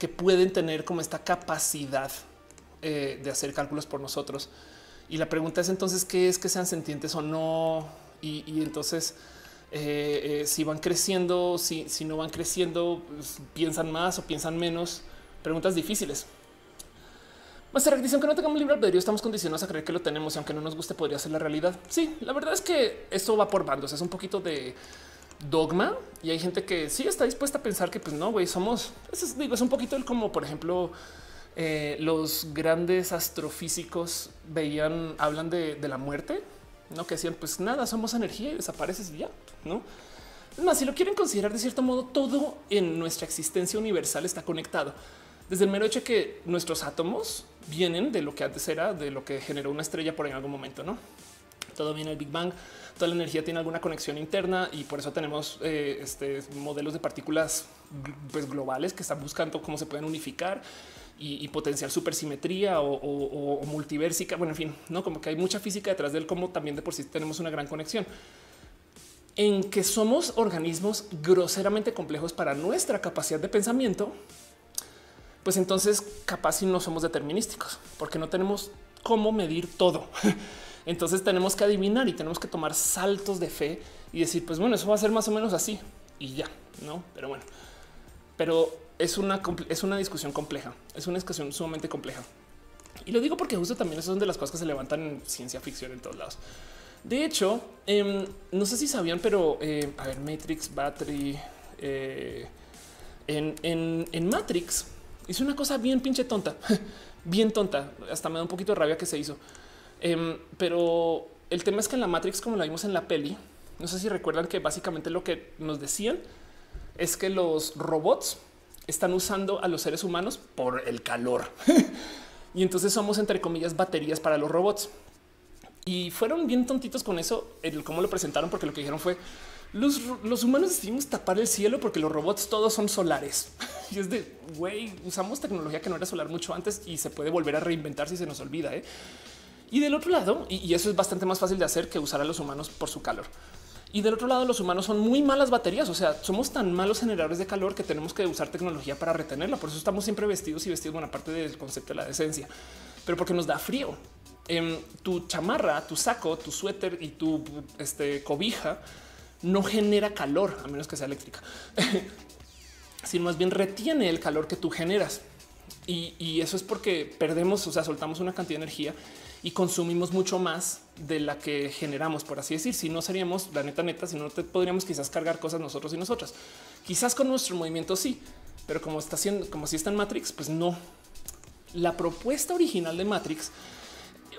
que pueden tener como esta capacidad de hacer cálculos por nosotros. Y la pregunta es entonces qué es que sean sentientes o no. Y entonces si van creciendo, si no van creciendo, pues, piensan más o piensan menos. Preguntas difíciles. Más dicen que no tengamos libre albedrío, estamos condicionados a creer que lo tenemos y aunque no nos guste podría ser la realidad. Sí, la verdad es que esto va por bandos, es un poquito de dogma y hay gente que sí está dispuesta a pensar que pues no, güey, somos, es un poquito el como por ejemplo los grandes astrofísicos hablan de la muerte, no, que decían pues nada, somos energía y desapareces y ya, no. Es más, si lo quieren considerar de cierto modo, todo en nuestra existencia universal está conectado. Desde el mero hecho que nuestros átomos vienen de lo que antes era, de lo que generó una estrella por en algún momento, ¿no? Todo viene del Big Bang, toda la energía tiene alguna conexión interna y por eso tenemos modelos de partículas pues, globales que están buscando cómo se pueden unificar y potenciar supersimetría o multiversica. Bueno, en fin, no, como que hay mucha física detrás del cómo también de por sí tenemos una gran conexión. En que somos organismos groseramente complejos para nuestra capacidad de pensamiento, pues entonces capaz si no somos determinísticos porque no tenemos cómo medir todo. Entonces tenemos que adivinar y tenemos que tomar saltos de fe y decir, pues bueno, eso va a ser más o menos así y ya, ¿no? Pero bueno, pero es una discusión compleja, es una discusión sumamente compleja. Y lo digo porque justo también eso es de las cosas que se levantan en ciencia ficción en todos lados. De hecho, no sé si sabían, pero a ver, Matrix, Battery, en Matrix... hice una cosa bien pinche tonta, bien tonta. Hasta me da un poquito de rabia que se hizo. Pero el tema es que en la Matrix, como la vimos en la peli, no sé si recuerdan que básicamente lo que nos decían es que los robots están usando a los seres humanos por el calor. Y entonces somos, entre comillas, baterías para los robots. Y fueron bien tontitos con eso, el cómo lo presentaron, porque lo que dijeron fue los humanos decidimos tapar el cielo porque los robots todos son solares. Y es de güey, usamos tecnología que no era solar mucho antes y se puede volver a reinventar si se nos olvida. Y del otro lado, y eso es bastante más fácil de hacer que usar a los humanos por su calor. Y del otro lado, los humanos son muy malas baterías. O sea, somos tan malos generadores de calor que tenemos que usar tecnología para retenerla. Por eso estamos siempre vestidos y vestidos, buena parte del concepto de la decencia, pero porque nos da frío. Tu chamarra, tu saco, tu suéter y tu cobija no genera calor a menos que sea eléctrica. Sino más bien retiene el calor que tú generas. Y eso es porque perdemos, o sea, soltamos una cantidad de energía y consumimos mucho más de la que generamos, por así decir. Si no seríamos, la neta, si no podríamos quizás cargar cosas nosotros y nosotras. Quizás con nuestro movimiento sí, pero como está haciendo, como si está en Matrix, pues no. La propuesta original de Matrix,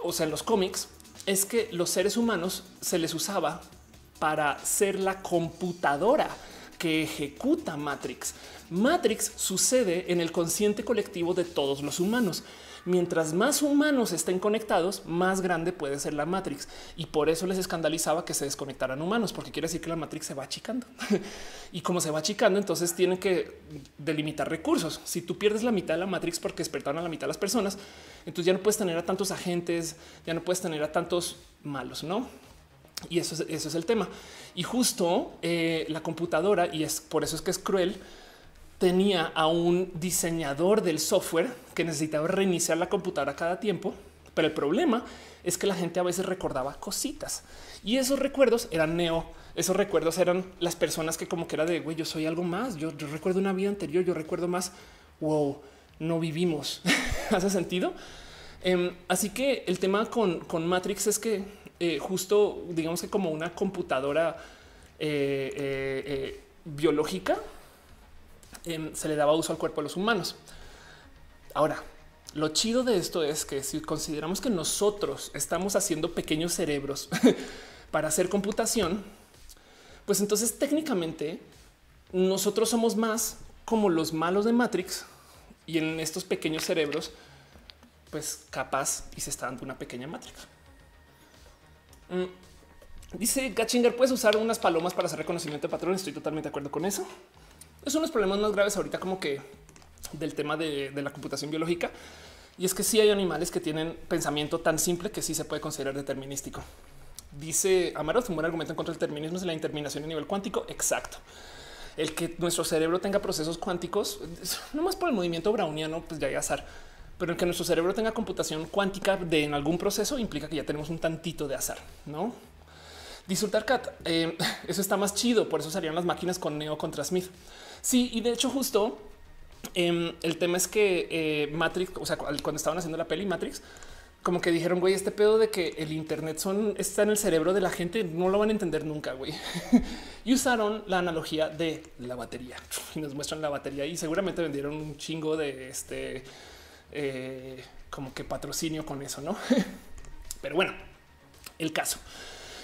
o sea, en los cómics, es que los seres humanos se les usaba para ser la computadora que ejecuta Matrix. Matrix sucede en el consciente colectivo de todos los humanos. Mientras más humanos estén conectados, más grande puede ser la Matrix. Y por eso les escandalizaba que se desconectaran humanos, porque quiere decir que la Matrix se va achicando. Y como se va achicando, entonces tienen que delimitar recursos. Si tú pierdes la mitad de la Matrix porque despertaron a la mitad de las personas, entonces ya no puedes tener a tantos agentes, ya no puedes tener a tantos malos, ¿no? Y eso es el tema. Y justo la computadora, y es por eso es que es cruel, tenía a un diseñador del software que necesitaba reiniciar la computadora cada tiempo. Pero el problema es que la gente a veces recordaba cositas y esos recuerdos eran neo. Esos recuerdos eran las personas que como que era de güey, yo soy algo más. Yo recuerdo una vida anterior. Yo recuerdo más. Wow, no vivimos. ¿Hace sentido? Así que el tema con Matrix es que justo digamos que como una computadora biológica se le daba uso al cuerpo de los humanos. Ahora, lo chido de esto es que si consideramos que nosotros estamos haciendo pequeños cerebros para hacer computación, pues entonces técnicamente nosotros somos más como los malos de Matrix y en estos pequeños cerebros, pues capaz y se está dando una pequeña Matrix. Dice Gatchinger, puedes usar unas palomas para hacer reconocimiento de patrones. Estoy totalmente de acuerdo con eso. Es uno de los problemas más graves ahorita como que del tema de la computación biológica. Y es que sí hay animales que tienen pensamiento tan simple que sí se puede considerar determinístico. Dice Amaroth, un buen argumento en contra del determinismo es la interminación a nivel cuántico. Exacto. El que nuestro cerebro tenga procesos cuánticos, no más por el movimiento browniano, pues ya hay azar, pero el que nuestro cerebro tenga computación cuántica de en algún proceso implica que ya tenemos un tantito de azar, ¿no? Disfrutar Cat, eso está más chido, por eso serían las máquinas con Neo contra Smith. Sí, y de hecho justo el tema es que Matrix, o sea, cuando estaban haciendo la peli Matrix, como que dijeron, güey, este pedo de que el internet está en el cerebro de la gente, no lo van a entender nunca, güey. Y usaron la analogía de la batería y nos muestran la batería y seguramente vendieron un chingo de como que patrocinio con eso, ¿no? Pero bueno, el caso.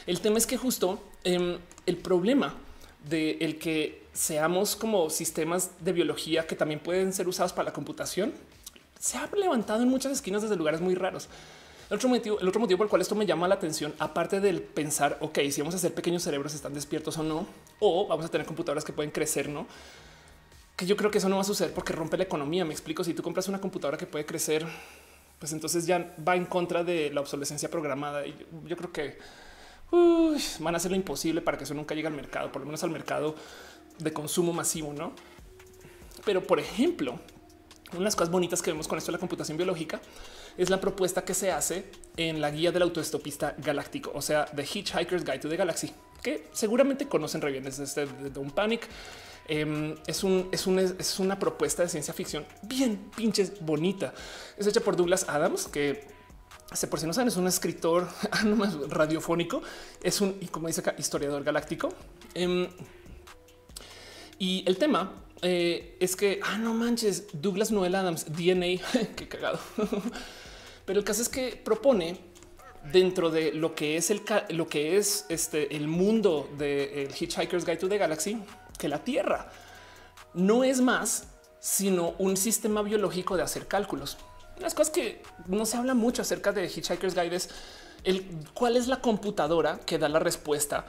El tema es que justo el problema de el que seamos como sistemas de biología que también pueden ser usados para la computación se ha levantado en muchas esquinas desde lugares muy raros. El otro motivo por el cual esto me llama la atención, aparte del pensar, ok, si vamos a hacer pequeños cerebros, están despiertos o no, o vamos a tener computadoras que pueden crecer, ¿no? Que yo creo que eso no va a suceder porque rompe la economía. Me explico, si tú compras una computadora que puede crecer, pues entonces ya va en contra de la obsolescencia programada. Y yo creo que van a hacer lo imposible para que eso nunca llegue al mercado, por lo menos al mercado de consumo masivo, ¿no? Pero, por ejemplo, una de las cosas bonitas que vemos con esto de la computación biológica es la propuesta que se hace en la guía del autoestopista galáctico, o sea, The Hitchhiker's Guide to the Galaxy, que seguramente conocen re bien desde Don't Panic. Es una propuesta de ciencia ficción bien pinches bonita. Es hecha por Douglas Adams, que por si no saben es un escritor radiofónico, es un, y como dice acá, historiador galáctico. Y el tema es que no manches, Douglas Noel Adams DNA, qué cagado. Pero el caso es que propone dentro de lo que es el mundo de Hitchhiker's Guide to the Galaxy, que la Tierra no es más sino un sistema biológico de hacer cálculos. Las cosas que no se habla mucho acerca de Hitchhiker's Guide es cuál es la computadora que da la respuesta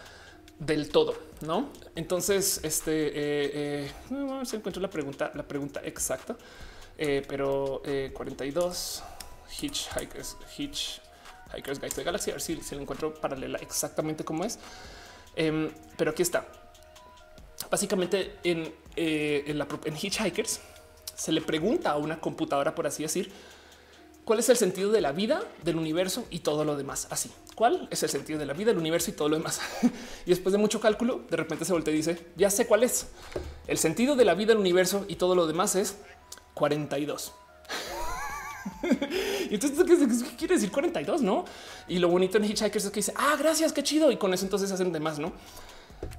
del todo, ¿no? Entonces, no se encuentra la pregunta exacta, pero 42 Hitchhiker's Guide to the Galaxy, a ver si lo encuentro paralela exactamente como es, pero aquí está. Básicamente en Hitchhikers se le pregunta a una computadora, por así decir, ¿cuál es el sentido de la vida, del universo y todo lo demás? Así, ¿cuál es el sentido de la vida, del universo y todo lo demás? Y después de mucho cálculo, de repente se voltea y dice, ya sé cuál es. El sentido de la vida, el universo y todo lo demás es 42. Y entonces, ¿qué quiere decir 42? No. Y lo bonito en Hitchhikers es que dice, gracias, qué chido. Y con eso entonces hacen demás, ¿no?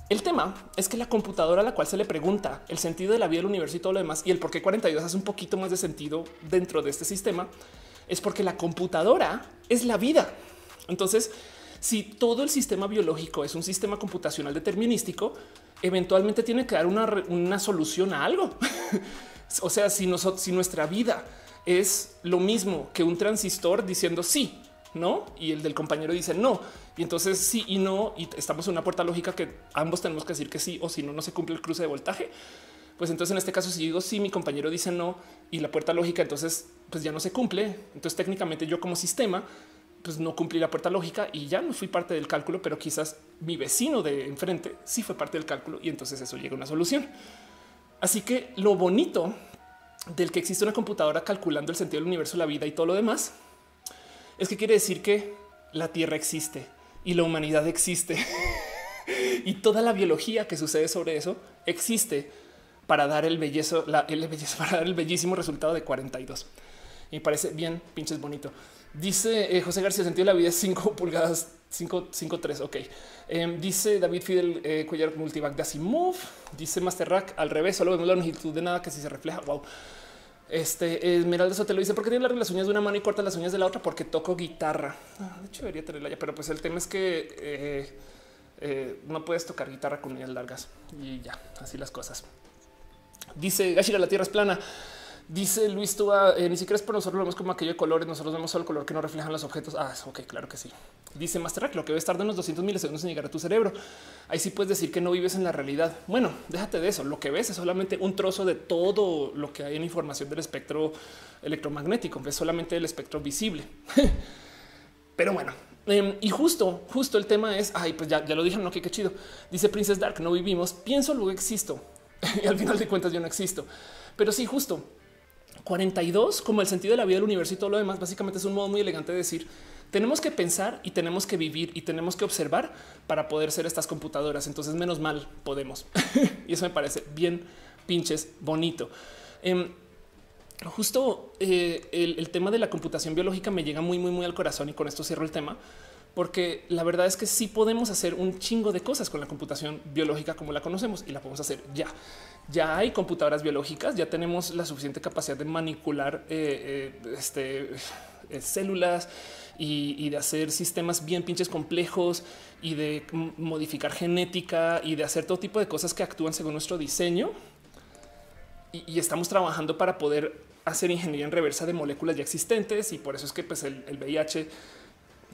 El tema es que la computadora a la cual se le pregunta el sentido de la vida, el universo y todo lo demás y el por qué 42 hace un poquito más de sentido dentro de este sistema, es porque la computadora es la vida. Entonces, si todo el sistema biológico es un sistema computacional determinístico, eventualmente tiene que dar una solución a algo. O sea, si nuestra vida es lo mismo que un transistor diciendo sí, no, y el del compañero dice no, y entonces sí y no, y estamos en una puerta lógica que ambos tenemos que decir que sí, o si no, no se cumple el cruce de voltaje. Pues entonces en este caso, si yo digo sí, mi compañero dice no y la puerta lógica, entonces pues ya no se cumple. Entonces técnicamente yo como sistema pues no cumplí la puerta lógica y ya no fui parte del cálculo, pero quizás mi vecino de enfrente sí fue parte del cálculo y entonces eso llega a una solución. Así que lo bonito del que existe una computadora calculando el sentido del universo, la vida y todo lo demás es que quiere decir que la Tierra existe y la humanidad existe y toda la biología que sucede sobre eso existe para dar el bellísimo resultado de 42. Y parece bien pinches bonito. Dice José García, sentido de la vida es 5 pulgadas, 5.3. Ok. Dice David Fidel, Cuellar Multivac de Asimov. Dice Master Rack, al revés, solo vemos la longitud de nada que si se refleja. Wow. Esmeralda Sotelo dice, ¿por qué tiene las uñas de una mano y corta las uñas de la otra? Porque toco guitarra. De hecho debería tenerla ya, pero pues el tema es que no puedes tocar guitarra con uñas largas y ya, así las cosas. Dice Gashira, la tierra es plana. Dice Luis Tuba, ni siquiera es por nosotros, lo vemos como aquello de colores. Nosotros vemos solo el color que nos reflejan los objetos. Ah, ok, claro que sí. Dice Masterrack, lo que ves tarda unos 200 milisegundos en llegar a tu cerebro. Ahí sí puedes decir que no vives en la realidad. Bueno, déjate de eso. Lo que ves es solamente un trozo de todo lo que hay en información del espectro electromagnético. Ves solamente el espectro visible. Pero bueno, y justo el tema es, ay, pues ya lo dije, no, qué chido. Dice Princess Dark, no vivimos, pienso, luego existo. Y al final de cuentas yo no existo. Pero sí, justo. 42, como el sentido de la vida del universo y todo lo demás, básicamente es un modo muy elegante de decir tenemos que pensar y tenemos que vivir y tenemos que observar para poder ser estas computadoras. Entonces menos mal podemos. Y eso me parece bien pinches bonito. Justo el tema de la computación biológica me llega muy al corazón, y con esto cierro el tema, porque la verdad es que sí podemos hacer un chingo de cosas con la computación biológica como la conocemos, y la podemos hacer ya. Ya hay computadoras biológicas, ya tenemos la suficiente capacidad de manipular células y de hacer sistemas bien pinches complejos y de modificar genética y de hacer todo tipo de cosas que actúan según nuestro diseño. Y estamos trabajando para poder hacer ingeniería en reversa de moléculas ya existentes, y por eso es que pues, el VIH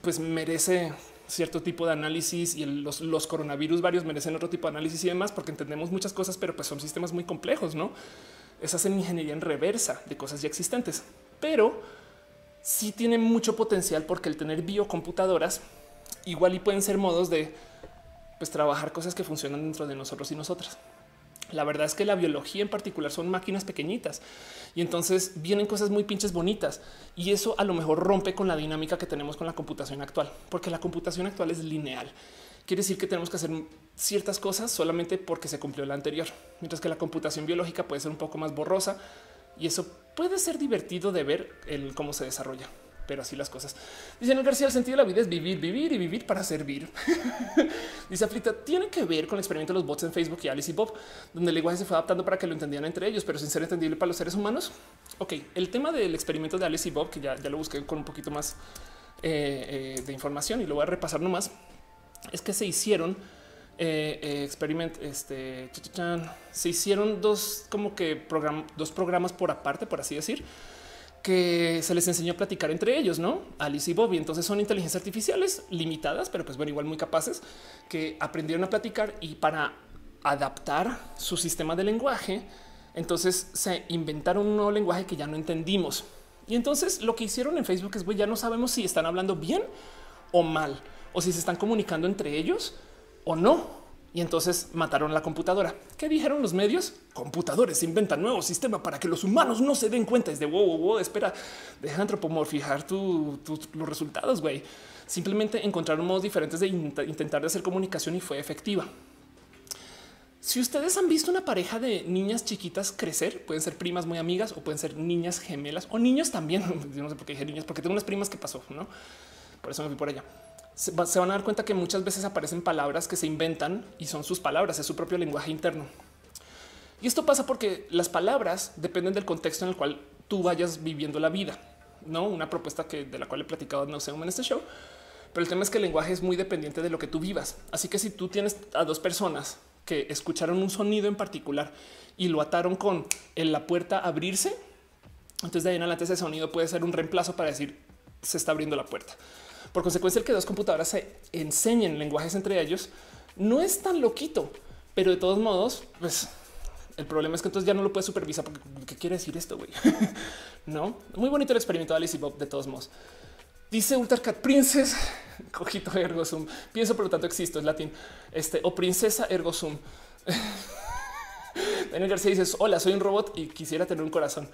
pues merece cierto tipo de análisis, y los coronavirus varios merecen otro tipo de análisis y demás, porque entendemos muchas cosas, pero pues son sistemas muy complejos, ¿no? Es hacer ingeniería en reversa de cosas ya existentes, pero sí tiene mucho potencial, porque el tener biocomputadoras igual y pueden ser modos de pues trabajar cosas que funcionan dentro de nosotros y nosotras. La verdad es que la biología en particular son máquinas pequeñitas, y entonces vienen cosas muy pinches bonitas, y eso a lo mejor rompe con la dinámica que tenemos con la computación actual, porque la computación actual es lineal. Quiere decir que tenemos que hacer ciertas cosas solamente porque se cumplió la anterior, mientras que la computación biológica puede ser un poco más borrosa, y eso puede ser divertido de ver el cómo se desarrolla. Pero así las cosas. Dice Noel García, el sentido de la vida es vivir, vivir y vivir para servir. Dice Aflita, tiene que ver con el experimento de los bots en Facebook y Alice y Bob, donde el lenguaje se fue adaptando para que lo entendieran entre ellos, pero sin ser entendible para los seres humanos. Ok, el tema del experimento de Alice y Bob, que ya lo busqué con un poquito más de información y lo voy a repasar nomás, es que se hicieron se hicieron dos programas por aparte, por así decir, que se les enseñó a platicar entre ellos, ¿no? Alice y Bobby. Entonces son inteligencias artificiales limitadas, pero pues bueno, igual muy capaces, que aprendieron a platicar, y para adaptar su sistema de lenguaje, entonces se inventaron un nuevo lenguaje que ya no entendimos. Y entonces lo que hicieron en Facebook es, ya no sabemos si están hablando bien o mal, o si se están comunicando entre ellos o no. Y entonces mataron la computadora. ¿Qué dijeron los medios? Computadores inventan nuevo sistema para que los humanos no se den cuenta. Es de wow, espera, deja antropomorfizar los resultados, güey. Simplemente encontraron modos diferentes de intentar de hacer comunicación, y fue efectiva. Si ustedes han visto una pareja de niñas chiquitas crecer, pueden ser primas muy amigas, o pueden ser niñas gemelas, o niños también. No sé por qué dije niñas, porque tengo unas primas que pasó, ¿no? Por eso me fui por allá. Se van a dar cuenta que muchas veces aparecen palabras que se inventan y son sus palabras, es su propio lenguaje interno. Y esto pasa porque las palabras dependen del contexto en el cual tú vayas viviendo la vida, ¿no? Una propuesta de la cual he platicado no sé en este show, pero el tema es que el lenguaje es muy dependiente de lo que tú vivas. Así que si tú tienes a dos personas que escucharon un sonido en particular y lo ataron con la puerta abrirse, entonces de ahí en adelante ese sonido puede ser un reemplazo para decir se está abriendo la puerta. Por consecuencia, el que dos computadoras se enseñen lenguajes entre ellos no es tan loquito, pero de todos modos, pues el problema es que entonces ya no lo puedes supervisar, porque ¿qué quiere decir esto, güey? No, muy bonito el experimento de Alice y Bob de todos modos. Dice Ultracat Princess, cojito ergo sum, pienso por lo tanto existo, es latín, o princesa ergo sum. Daniel García dice, hola, soy un robot y quisiera tener un corazón.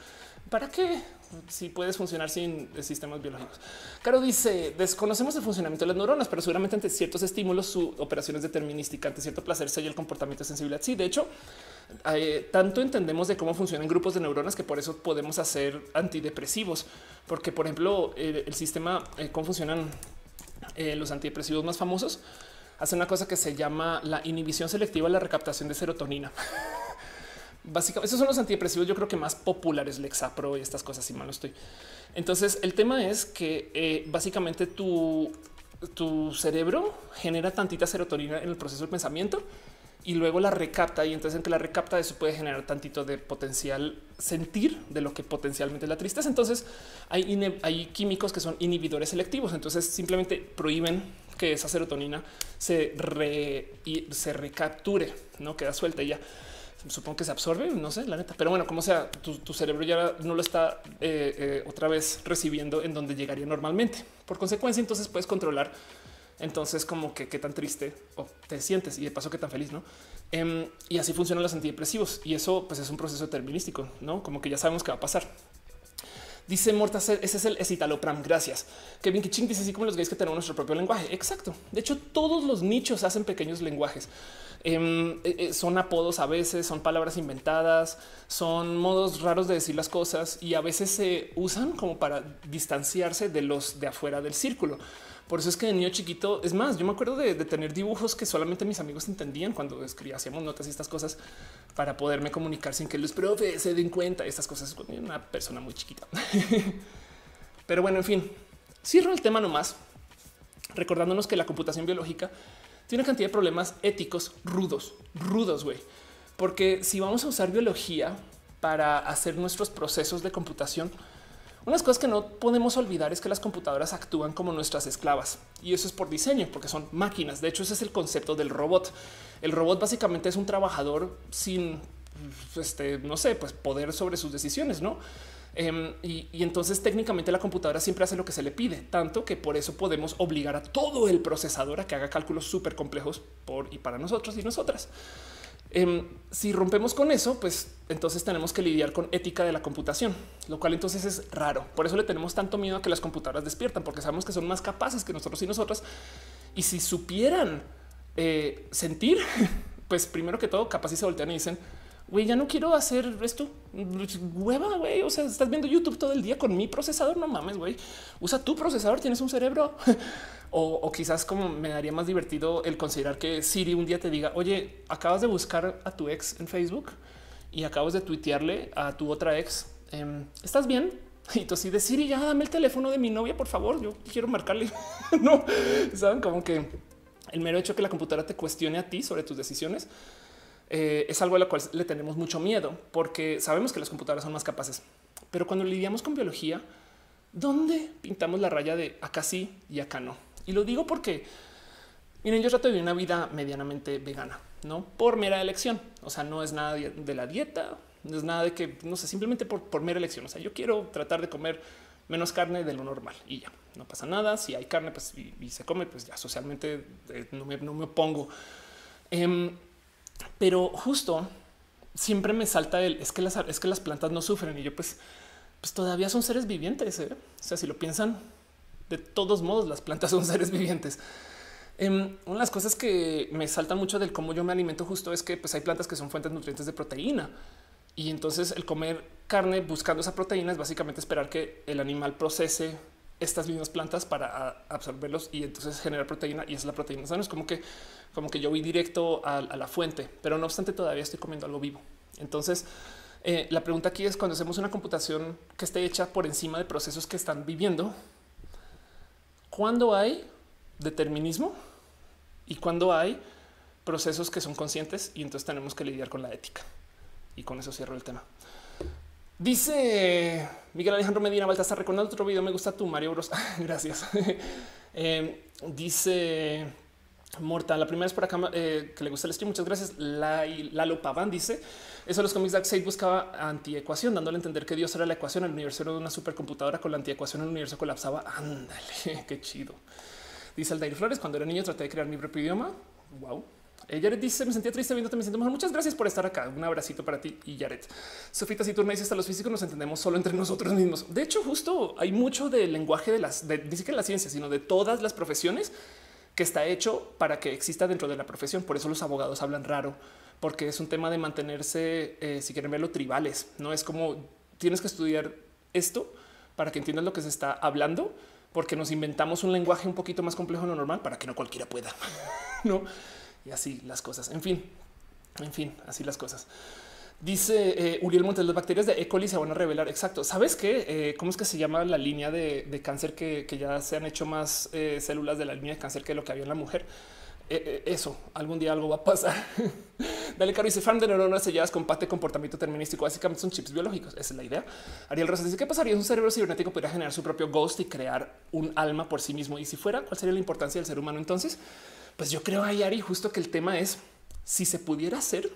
¿Para qué? Si puedes funcionar sin sistemas biológicos. Caro dice, desconocemos el funcionamiento de las neuronas, pero seguramente ante ciertos estímulos su operación es determinística, ante cierto placer sella el comportamiento de sensibilidad. Sí, de hecho, tanto entendemos de cómo funcionan grupos de neuronas que por eso podemos hacer antidepresivos, porque por ejemplo el sistema, cómo funcionan los antidepresivos más famosos, hace una cosa que se llama la inhibición selectiva de la recaptación de serotonina. Básicamente, esos son los antidepresivos, yo creo que más populares, Lexapro y estas cosas, si mal no estoy. Entonces, el tema es que básicamente tú tu cerebro genera tantita serotonina en el proceso del pensamiento y luego la recapta, y entonces en que la recapta eso puede generar tantito de potencial sentir de lo que potencialmente es la tristeza. Entonces hay químicos que son inhibidores selectivos, entonces simplemente prohíben que esa serotonina se recapture, no queda suelta y ya. Supongo que se absorbe, no sé, la neta, pero bueno, como sea, tu cerebro ya no lo está otra vez recibiendo en donde llegaría normalmente. Por consecuencia, entonces puedes controlar entonces como que qué tan triste te sientes y de paso qué tan feliz, ¿no? Y así funcionan los antidepresivos, y eso pues es un proceso determinístico, ¿no? Como que ya sabemos qué va a pasar. Dice Mortas, ese es el escitalopram. Gracias. Kevin Kiching dice, así como los gays que tenemos nuestro propio lenguaje. Exacto. De hecho, todos los nichos hacen pequeños lenguajes. Son apodos a veces, son palabras inventadas, son modos raros de decir las cosas y a veces se usan como para distanciarse de los de afuera del círculo. Por eso es que de niño chiquito, es más, yo me acuerdo de tener dibujos que solamente mis amigos entendían cuando escribíamos, hacíamos notas y estas cosas para poderme comunicar sin que los profes se den cuenta. Estas cosas con una persona muy chiquita. Pero bueno, en fin, cierro el tema nomás recordándonos que la computación biológica tiene una cantidad de problemas éticos rudos, güey, porque si vamos a usar biología para hacer nuestros procesos de computación, unas cosas que no podemos olvidar es que las computadoras actúan como nuestras esclavas, y eso es por diseño, porque son máquinas. De hecho, ese es el concepto del robot. El robot básicamente es un trabajador sin no sé, pues poder sobre sus decisiones, ¿no? Y entonces técnicamente la computadora siempre hace lo que se le pide, tanto que por eso podemos obligar a todo el procesador a que haga cálculos súper complejos por y para nosotros y nosotras. Si rompemos con eso, pues entonces tenemos que lidiar con ética de la computación, lo cual entonces es raro. Por eso le tenemos tanto miedo a que las computadoras despiertan, porque sabemos que son más capaces que nosotros y nosotras. Y si supieran sentir, pues primero que todo, capaz si se voltean y dicen, güey, ya no quiero hacer esto, hueva, güey. O sea, estás viendo YouTube todo el día con mi procesador. No mames, güey. Usa tu procesador, tienes un cerebro. O quizás, como me daría más divertido el considerar que Siri un día te diga, oye, acabas de buscar a tu ex en Facebook y acabas de tuitearle a tu otra ex. ¿Estás bien? Y tú así de Siri, ya dame el teléfono de mi novia, por favor. Yo quiero marcarle. No saben, como que el mero hecho que la computadora te cuestione a ti sobre tus decisiones es algo a lo cual le tenemos mucho miedo, porque sabemos que las computadoras son más capaces. Pero cuando lidiamos con biología, ¿dónde pintamos la raya de acá sí y acá no? Y lo digo porque, miren, yo trato de vivir una vida medianamente vegana, no por mera elección. O sea, no es nada de la dieta, no es nada de que, no sé, simplemente por mera elección. O sea, yo quiero tratar de comer menos carne de lo normal y ya, no pasa nada. Si hay carne pues, y se come, pues ya socialmente no me opongo. Pero justo siempre me salta el es que las plantas no sufren, y yo pues todavía son seres vivientes, ¿eh? O sea, si lo piensan, de todos modos las plantas son seres vivientes. Una de las cosas que me saltan mucho del cómo yo me alimento justo es que pues hay plantas que son fuentes de nutrientes de proteína, y entonces el comer carne buscando esa proteína es básicamente esperar que el animal procese estas mismas plantas para absorberlos y entonces generar proteína, y es la proteína sana. Es como que yo voy directo a la fuente, pero no obstante todavía estoy comiendo algo vivo. Entonces la pregunta aquí es, cuando hacemos una computación que esté hecha por encima de procesos que están viviendo, ¿cuándo hay determinismo y cuándo hay procesos que son conscientes? Y entonces tenemos que lidiar con la ética, y con eso cierro el tema. Dice Miguel Alejandro Medina Baltasar, recordando otro video, me gusta tu Mario Bros. Gracias. Dice Morta, la primera es por acá que le gusta el stream. Muchas gracias. Lalo Paván dice, eso los cómics Dark Side buscaba antiecuación, dándole a entender que Dios era la ecuación. El universo era una supercomputadora, con la antiecuación el universo colapsaba. Ándale, qué chido. Dice Aldair Flores, cuando era niño traté de crear mi propio idioma. Wow. Jared dice, me sentía triste viéndote, me siento mejor. Muchas gracias por estar acá. Un abracito para ti y Jared. Sofita Citurna dice, hasta los físicos nos entendemos solo entre nosotros mismos. De hecho, justo hay mucho del lenguaje ni siquiera la ciencia, sino de todas las profesiones, que está hecho para que exista dentro de la profesión. Por eso los abogados hablan raro, porque es un tema de mantenerse, si quieren verlo, tribales. No es como tienes que estudiar esto para que entiendas lo que se está hablando, porque nos inventamos un lenguaje un poquito más complejo de lo normal para que no cualquiera pueda. No. Y así las cosas. En fin, así las cosas. Dice Uriel Montes, las bacterias de E. coli se van a revelar. Exacto. ¿Sabes qué? ¿Cómo es que se llama la línea de cáncer que ya se han hecho más células de la línea de cáncer que lo que había en la mujer? Eso, algún día algo va a pasar. Dale, Caro dice, fan de neuronas selladas con parte comportamiento determinístico. Básicamente son chips biológicos. Esa es la idea. Ariel Rosa dice, ¿qué pasaría si un cerebro cibernético pudiera generar su propio ghost y crear un alma por sí mismo? Y si fuera, ¿cuál sería la importancia del ser humano entonces? Pues yo creo, ahí, Ari, justo que el tema es, si se pudiera hacer,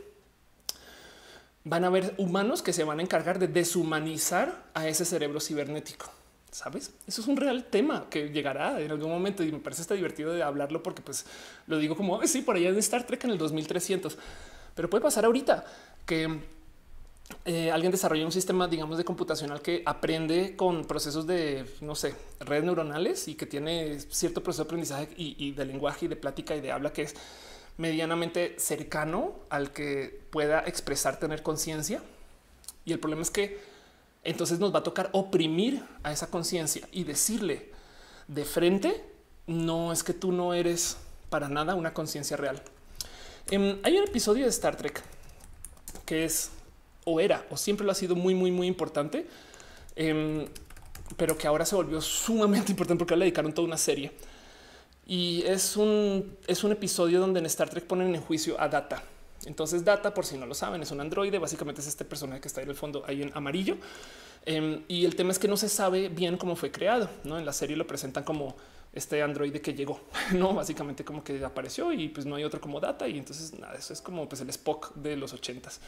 van a haber humanos que se van a encargar de deshumanizar a ese cerebro cibernético. ¿Sabes? Eso es un real tema que llegará en algún momento y me parece hasta divertido de hablarlo porque pues lo digo como sí, por allá en Star Trek en el 2300, pero puede pasar ahorita que alguien desarrolla un sistema, digamos, de computacional que aprende con procesos de, no sé, redes neuronales y que tiene cierto proceso de aprendizaje y de lenguaje y de plática y de habla que es medianamente cercano al que pueda expresar tener conciencia. Y el problema es que entonces nos va a tocar oprimir a esa conciencia y decirle de frente, no, es que tú no eres para nada una conciencia real. Hay un episodio de Star Trek que es o era o siempre lo ha sido muy, muy, muy importante, pero que ahora se volvió sumamente importante porque le dedicaron toda una serie. Y es un episodio donde en Star Trek ponen en juicio a Data. Entonces Data, por si no lo saben, es un androide. Básicamente es este personaje que está ahí en el fondo, ahí en amarillo. Y el tema es que no se sabe bien cómo fue creado, ¿no? En la serie lo presentan como este androide que llegó, no, básicamente como que apareció y pues no hay otro como Data. Y entonces nada, eso es como pues el Spock de los 80s.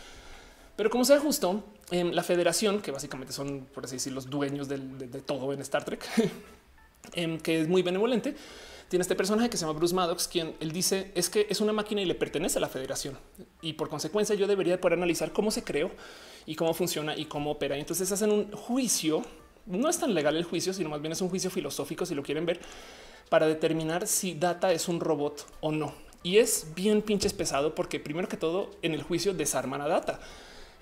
Pero como sea justo, la Federación, que básicamente son, por así decir, los dueños de todo en Star Trek, que es muy benevolente, tiene este personaje que se llama Bruce Maddox, quien él dice es que es una máquina y le pertenece a la Federación y por consecuencia yo debería poder analizar cómo se creó y cómo funciona y cómo opera. Entonces hacen un juicio. No es tan legal el juicio, sino más bien es un juicio filosófico, si lo quieren ver, para determinar si Data es un robot o no. Y es bien pinches pesado porque primero que todo en el juicio desarman a Data.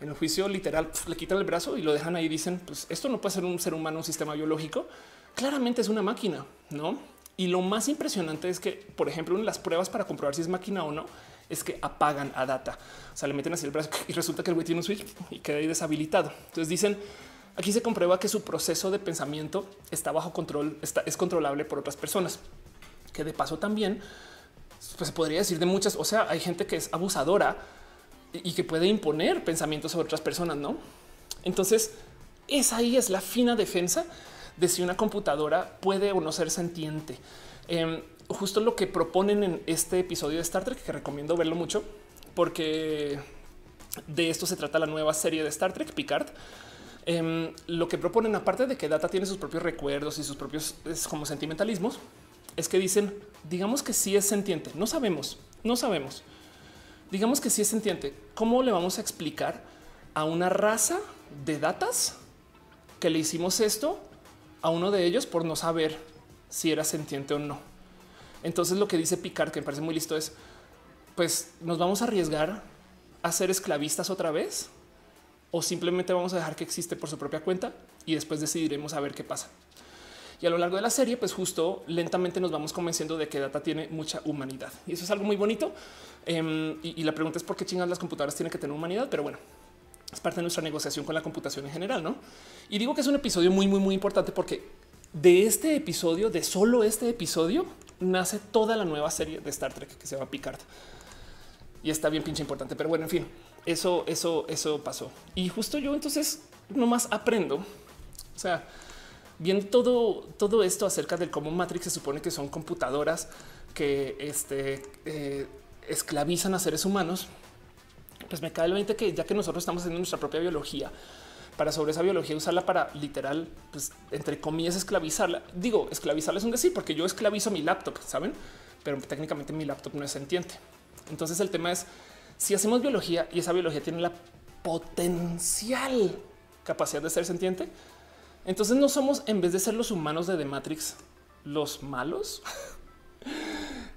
En el juicio literal le quitan el brazo y lo dejan ahí. Dicen pues esto no puede ser un ser humano, un sistema biológico. Claramente es una máquina, ¿no? Y lo más impresionante es que, por ejemplo, en las pruebas para comprobar si es máquina o no, es que apagan a Data. O sea, le meten así el brazo y resulta que el güey tiene un switch y queda ahí deshabilitado. Entonces dicen, aquí se comprueba que su proceso de pensamiento está bajo control, es controlable por otras personas. Que de paso también, pues se podría decir de muchas, o sea, hay gente que es abusadora y que puede imponer pensamientos sobre otras personas, ¿no? Entonces, esa ahí es la fina defensa de si una computadora puede o no ser sentiente. Justo lo que proponen en este episodio de Star Trek, que recomiendo verlo mucho, porque de esto se trata la nueva serie de Star Trek, Picard. Lo que proponen, aparte de que Data tiene sus propios recuerdos y sus propios como sentimentalismos, es que dicen, digamos que sí es sentiente. No sabemos. Digamos que sí es sentiente. ¿Cómo le vamos a explicar a una raza de datas que le hicimos esto a uno de ellos por no saber si era sentiente o no? Entonces lo que dice Picard, que me parece muy listo, es pues nos vamos a arriesgar a ser esclavistas otra vez o simplemente vamos a dejar que existe por su propia cuenta y después decidiremos a ver qué pasa. Y a lo largo de la serie, pues justo lentamente nos vamos convenciendo de que Data tiene mucha humanidad y eso es algo muy bonito. Y la pregunta es por qué chingas las computadoras tienen que tener humanidad, pero bueno, es parte de nuestra negociación con la computación en general, ¿no? Y digo que es un episodio muy, muy, muy importante porque de este episodio, de solo este episodio, nace toda la nueva serie de Star Trek que se llama Picard. Y está bien pinche importante, pero bueno, en fin, eso pasó. Y justo yo entonces nomás aprendo, o sea, viendo todo esto acerca del cómo Matrix se supone que son computadoras que esclavizan a seres humanos. Pues me cae el 20 que ya que nosotros estamos haciendo nuestra propia biología para sobre esa biología usarla para literal, pues entre comillas, esclavizarla. Digo, esclavizarla es un decir porque yo esclavizo mi laptop, saben, pero técnicamente mi laptop no es sentiente. Entonces el tema es si hacemos biología y esa biología tiene la potencial capacidad de ser sentiente, entonces no somos, en vez de ser los humanos de The Matrix, los malos.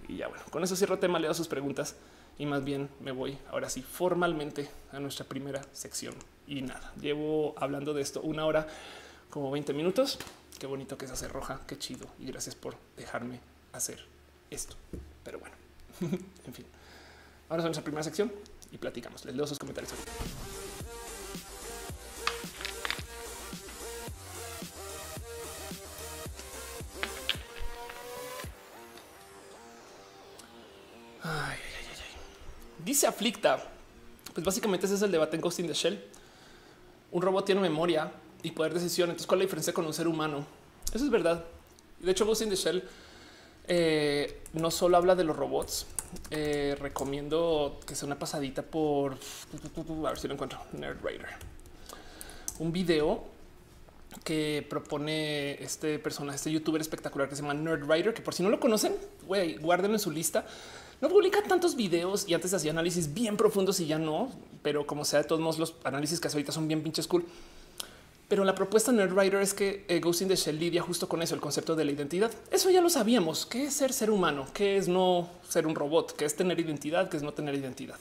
Y ya bueno, con eso cierro el tema, leo sus preguntas. Y más bien me voy ahora sí formalmente a nuestra primera sección. Y nada, llevo hablando de esto 1 hora como 20 minutos. Qué bonito que es hacer Roja, qué chido. Y gracias por dejarme hacer esto. Pero bueno, en fin, ahora es nuestra primera sección y platicamos. Les leo sus comentarios. Dice Aflicta, pues básicamente ese es el debate en Ghost in the Shell. Un robot tiene memoria y poder de decisión. Entonces, ¿cuál es la diferencia con un ser humano? Eso es verdad. De hecho, Ghost in the Shell no solo habla de los robots. Recomiendo que sea una pasadita por... A ver si lo encuentro. Nerdwriter. Un video que propone este personaje, este youtuber espectacular que se llama Nerdwriter, que por si no lo conocen, güey, guárdenlo en su lista. No publica tantos videos y antes hacía análisis bien profundos y ya no, pero como sea, de todos modos los análisis que hace ahorita son bien pinches cool. Pero la propuesta de Nerdwriter es que Ghost in the Shell lidia justo con eso, el concepto de la identidad. Eso ya lo sabíamos. ¿Qué es ser humano? ¿Qué es no ser un robot? ¿Qué es tener identidad? ¿Qué es no tener identidad?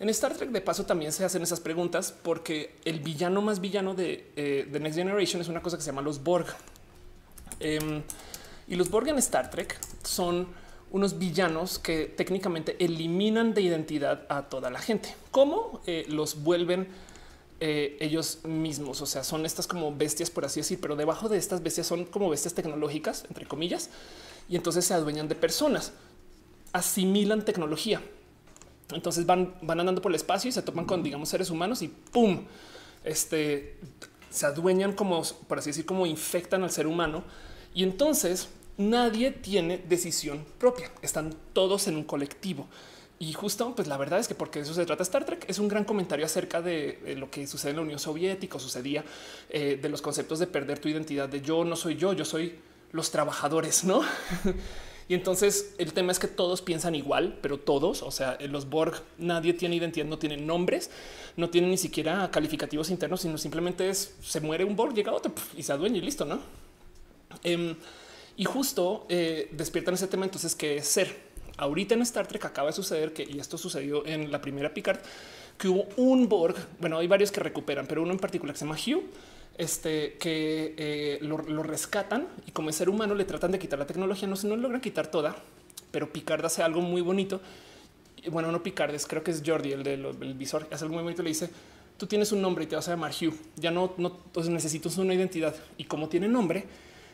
En Star Trek, de paso, también se hacen esas preguntas porque el villano más villano de The Next Generation es una cosa que se llama los Borg. Y los Borg en Star Trek son unos villanos que técnicamente eliminan de identidad a toda la gente. ¿Cómo? Los vuelven ellos mismos. O sea, son estas como bestias, por así decir, pero debajo de estas bestias son como bestias tecnológicas, entre comillas, y entonces se adueñan de personas, asimilan tecnología. Entonces van andando por el espacio y se topan con, digamos, seres humanos y pum, se adueñan, como por así decir, como infectan al ser humano. Y entonces nadie tiene decisión propia. Están todos en un colectivo. Y justo, pues la verdad es que porque de eso se trata Star Trek, es un gran comentario acerca de lo que sucede en la Unión Soviética, o sucedía, de los conceptos de perder tu identidad, de yo no soy yo, yo soy los trabajadores, ¿no? Y entonces el tema es que todos piensan igual, pero todos, o sea, los Borg, nadie tiene identidad, no tienen nombres, no tienen ni siquiera calificativos internos, sino simplemente es, se muere un Borg, llega otro y se adueña y listo, ¿no? Y justo despiertan ese tema entonces que es ser. Ahorita en Star Trek acaba de suceder que, y esto sucedió en la primera Picard, que hubo un Borg, bueno, hay varios que recuperan, pero uno en particular que se llama Hugh, que lo rescatan y como es ser humano le tratan de quitar la tecnología, no logran quitar toda, pero Picard hace algo muy bonito. Bueno, no Picard, creo que es Jordi, el del visor, hace algo muy bonito, le dice, tú tienes un nombre y te vas a llamar Hugh, ya no, entonces necesitas una identidad y como tiene nombre,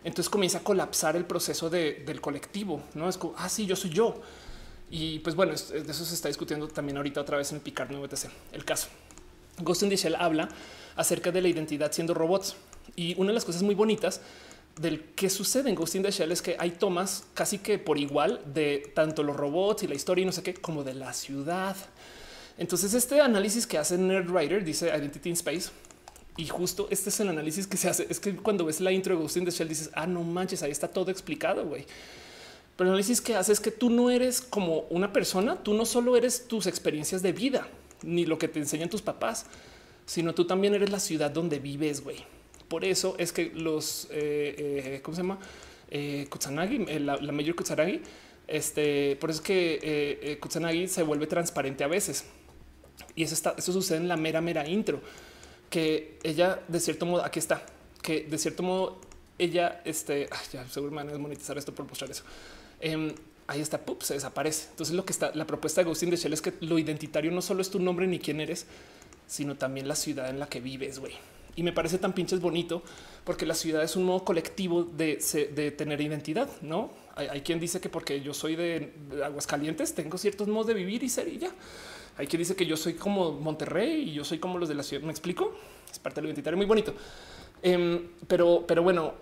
entonces comienza a colapsar el proceso del colectivo, ¿no? Es como, sí, yo soy yo. Y pues bueno, de eso se está discutiendo también ahorita otra vez en Picard 9TC. El caso. Ghost in the Shell habla acerca de la identidad siendo robots. Y una de las cosas muy bonitas del que sucede en Ghost in the Shell es que hay tomas casi que por igual de tanto los robots y la historia y no sé qué, como de la ciudad. Entonces este análisis que hace Nerdwriter, dice Identity in Space, y justo este es el análisis que se hace. Es que cuando ves la intro de Ghost in the Shell dices, no manches, ahí está todo explicado, güey. Pero el análisis que hace es que tú no eres como una persona, tú no solo eres tus experiencias de vida, ni lo que te enseñan tus papás, sino tú también eres la ciudad donde vives, güey. Por eso es que los, ¿cómo se llama? Kusanagi, la mayor Kusanagi, por eso es que Kusanagi se vuelve transparente a veces. Y eso sucede en la mera intro. Que ella de cierto modo, aquí está, que de cierto modo ella, ya seguro me van a desmonetizar esto por mostrar eso. Ahí está, pop, se desaparece. Entonces lo que está, la propuesta de Ghost in the Shell es que lo identitario no solo es tu nombre ni quién eres, sino también la ciudad en la que vives, güey. Y me parece tan pinches bonito porque la ciudad es un modo colectivo de tener identidad, ¿no? Hay quien dice que porque yo soy de Aguascalientes tengo ciertos modos de vivir y ser y ya. Hay quien dice que yo soy como Monterrey y yo soy como los de la ciudad. ¿Me explico? Es parte de lo identitario, muy bonito. Pero bueno,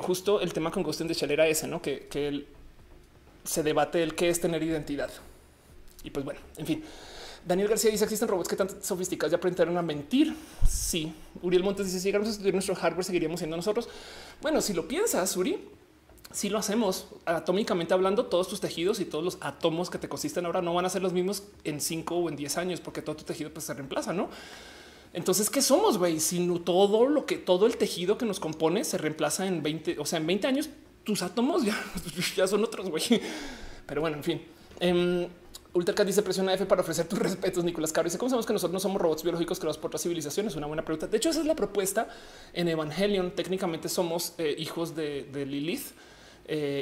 justo el tema con Ghost in the Shell era ese, ¿no? Que se debate el qué es tener identidad. Y pues bueno, en fin. Daniel García dice, ¿existen robots que tan sofisticados ya aprendieron a mentir? Sí. Uriel Montes dice, si llegamos a estudiar nuestro hardware, seguiríamos siendo nosotros. Bueno, si lo piensas, Uri, si lo hacemos atómicamente hablando, todos tus tejidos y todos los átomos que te consisten ahora no van a ser los mismos en 5 o en 10 años porque todo tu tejido pues, se reemplaza, ¿no? Entonces, ¿qué somos, güey? Si no todo el tejido que nos compone se reemplaza en 20, o sea, en 20 años tus átomos ya son otros, güey. Pero bueno, en fin. Ultracat dice presiona F para ofrecer tus respetos. Nicolás Caro dice cómo sabemos que nosotros no somos robots biológicos creados por otras civilizaciones. Una buena pregunta. De hecho, esa es la propuesta en Evangelion. Técnicamente somos hijos de Lilith.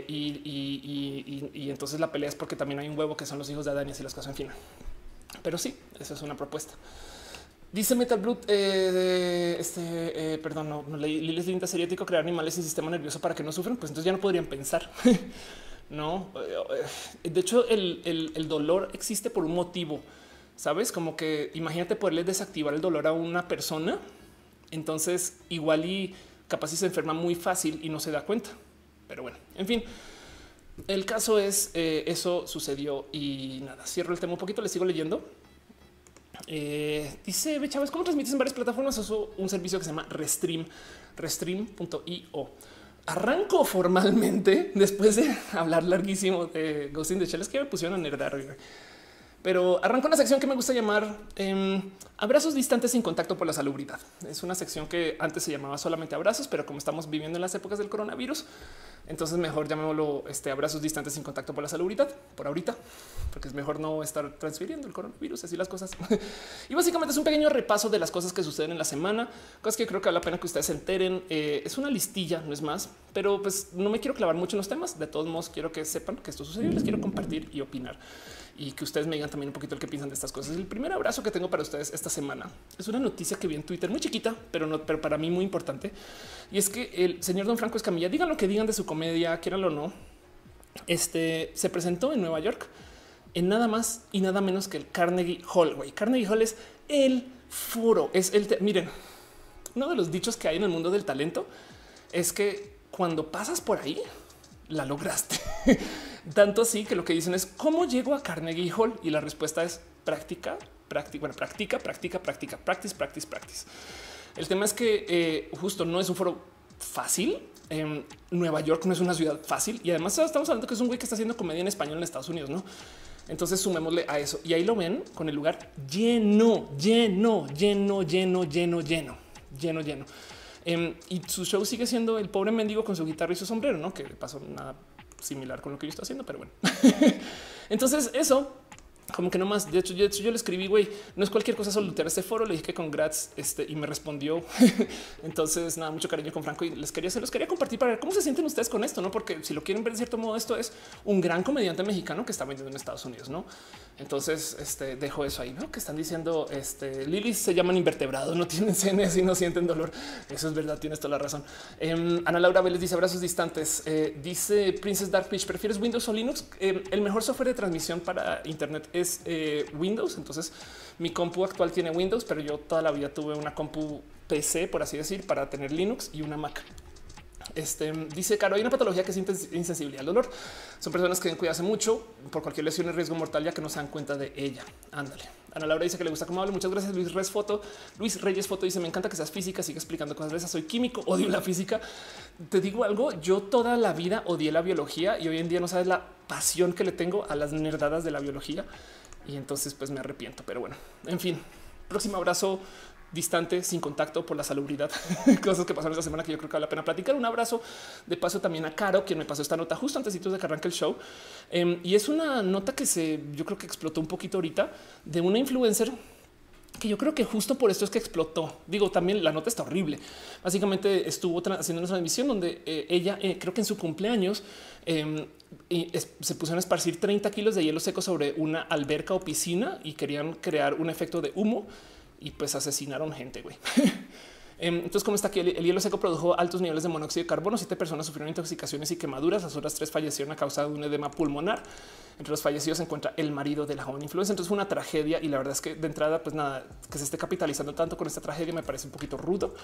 Y entonces la pelea es porque también hay un huevo que son los hijos de Adán y así las cosas, en fin. Pero sí, esa es una propuesta. Dice Metal Blood, perdón, no leí. Lilith linda sería ético crear animales sin sistema nervioso para que no sufren. Pues entonces ya no podrían pensar. No, de hecho, el dolor existe por un motivo, sabes, como que imagínate poderle desactivar el dolor a una persona. Entonces igual y capaz si se enferma muy fácil y no se da cuenta. Pero bueno, en fin, el caso es eso sucedió y nada, cierro el tema un poquito. Les sigo leyendo. Dice Be Chávez, ¿cómo transmites en varias plataformas? Uso un servicio que se llama Restream, Restream.io. Arranco formalmente después de hablar larguísimo de Ghost in the Shell, que me pusieron a nerdar, pero arranco una sección que me gusta llamar abrazos distantes sin contacto por la salubridad. Es una sección que antes se llamaba solamente abrazos, pero como estamos viviendo en las épocas del coronavirus, entonces mejor llamémoslo abrazos distantes sin contacto por la salubridad por ahorita, porque es mejor no estar transfiriendo el coronavirus, así las cosas. Y básicamente es un pequeño repaso de las cosas que suceden en la semana, cosas que creo que vale la pena que ustedes se enteren. Es una listilla, no es más, pero pues no me quiero clavar mucho en los temas. De todos modos, quiero que sepan que esto sucedió, les quiero compartir y opinar y que ustedes me digan también un poquito el que piensan de estas cosas. El primer abrazo que tengo para ustedes esta semana es una noticia que vi en Twitter, muy chiquita, pero no, pero para mí muy importante. Y es que el señor Don Franco Escamilla, digan lo que digan de su comedia, quieranlo o no, se presentó en Nueva York en nada más y nada menos que el Carnegie Hall. Güey, Carnegie Hall es el foro, es el miren, uno de los dichos que hay en el mundo del talento es que cuando pasas por ahí la lograste. Tanto así que lo que dicen es cómo llego a Carnegie Hall, y la respuesta es práctica, práctica, bueno, práctica, práctica, práctica, practice, practice, practice. El tema es que justo no es un foro fácil. Nueva York no es una ciudad fácil, y además estamos hablando que es un güey que está haciendo comedia en español en Estados Unidos, ¿no? Entonces sumémosle a eso y ahí lo ven con el lugar lleno, lleno, lleno, lleno, lleno, lleno, lleno, lleno. Y su show sigue siendo el pobre mendigo con su guitarra y su sombrero, ¿no? Que le pasó nada similar con lo que yo estoy haciendo, pero bueno. Entonces eso como que no más. De hecho, yo le escribí, güey, no es cualquier cosa soltar este foro. Le dije que congrats y me respondió. Entonces nada, mucho cariño con Franco y se los quería compartir para ver cómo se sienten ustedes con esto, ¿no? Porque si lo quieren ver de cierto modo, esto es un gran comediante mexicano que está vendiendo en Estados Unidos, ¿no? Entonces dejo eso ahí, ¿no? Que están diciendo Lilis se llaman invertebrados, no tienen senes y no sienten dolor. Eso es verdad, tienes toda la razón. Ana Laura Vélez dice abrazos distantes. Dice Princess Dark Peach, ¿prefieres Windows o Linux? El mejor software de transmisión para internet es Windows. Entonces mi compu actual tiene Windows, pero yo toda la vida tuve una compu PC, por así decir, para tener Linux y una Mac. Dice Caro, hay una patología que es insensibilidad al dolor. Son personas que deben cuidarse mucho por cualquier lesión en riesgo mortal, ya que no se dan cuenta de ella. Ándale. Ana Laura dice que le gusta cómo hablo. Muchas gracias. Luis Reyes Foto dice me encanta que seas física, sigue explicando cosas de esas. Soy químico, odio la física. Te digo algo, yo toda la vida odié la biología y hoy en día no sabes la pasión que le tengo a las nerdadas de la biología, y entonces pues me arrepiento. Pero bueno, en fin, próximo abrazo distante sin contacto por la salubridad. Cosas que pasaron esta semana que yo creo que vale la pena platicar. Un abrazo de paso también a Caro, quien me pasó esta nota justo antes de que arranque el show. Y es una nota que yo creo que explotó un poquito ahorita, de una influencer que yo creo que justo por esto es que explotó. Digo, también la nota está horrible. Básicamente estuvo haciendo una transmisión donde ella creo que en su cumpleaños se pusieron a esparcir 30 kilos de hielo seco sobre una alberca o piscina y querían crear un efecto de humo. Y pues asesinaron gente, güey. Entonces, como está aquí, el hielo seco produjo altos niveles de monóxido de carbono. 7 personas sufrieron intoxicaciones y quemaduras. Las otras 3 fallecieron a causa de un edema pulmonar. Entre los fallecidos se encuentra el marido de la joven influencer. Entonces fue una tragedia y la verdad es que de entrada, pues nada, que se esté capitalizando tanto con esta tragedia me parece un poquito rudo.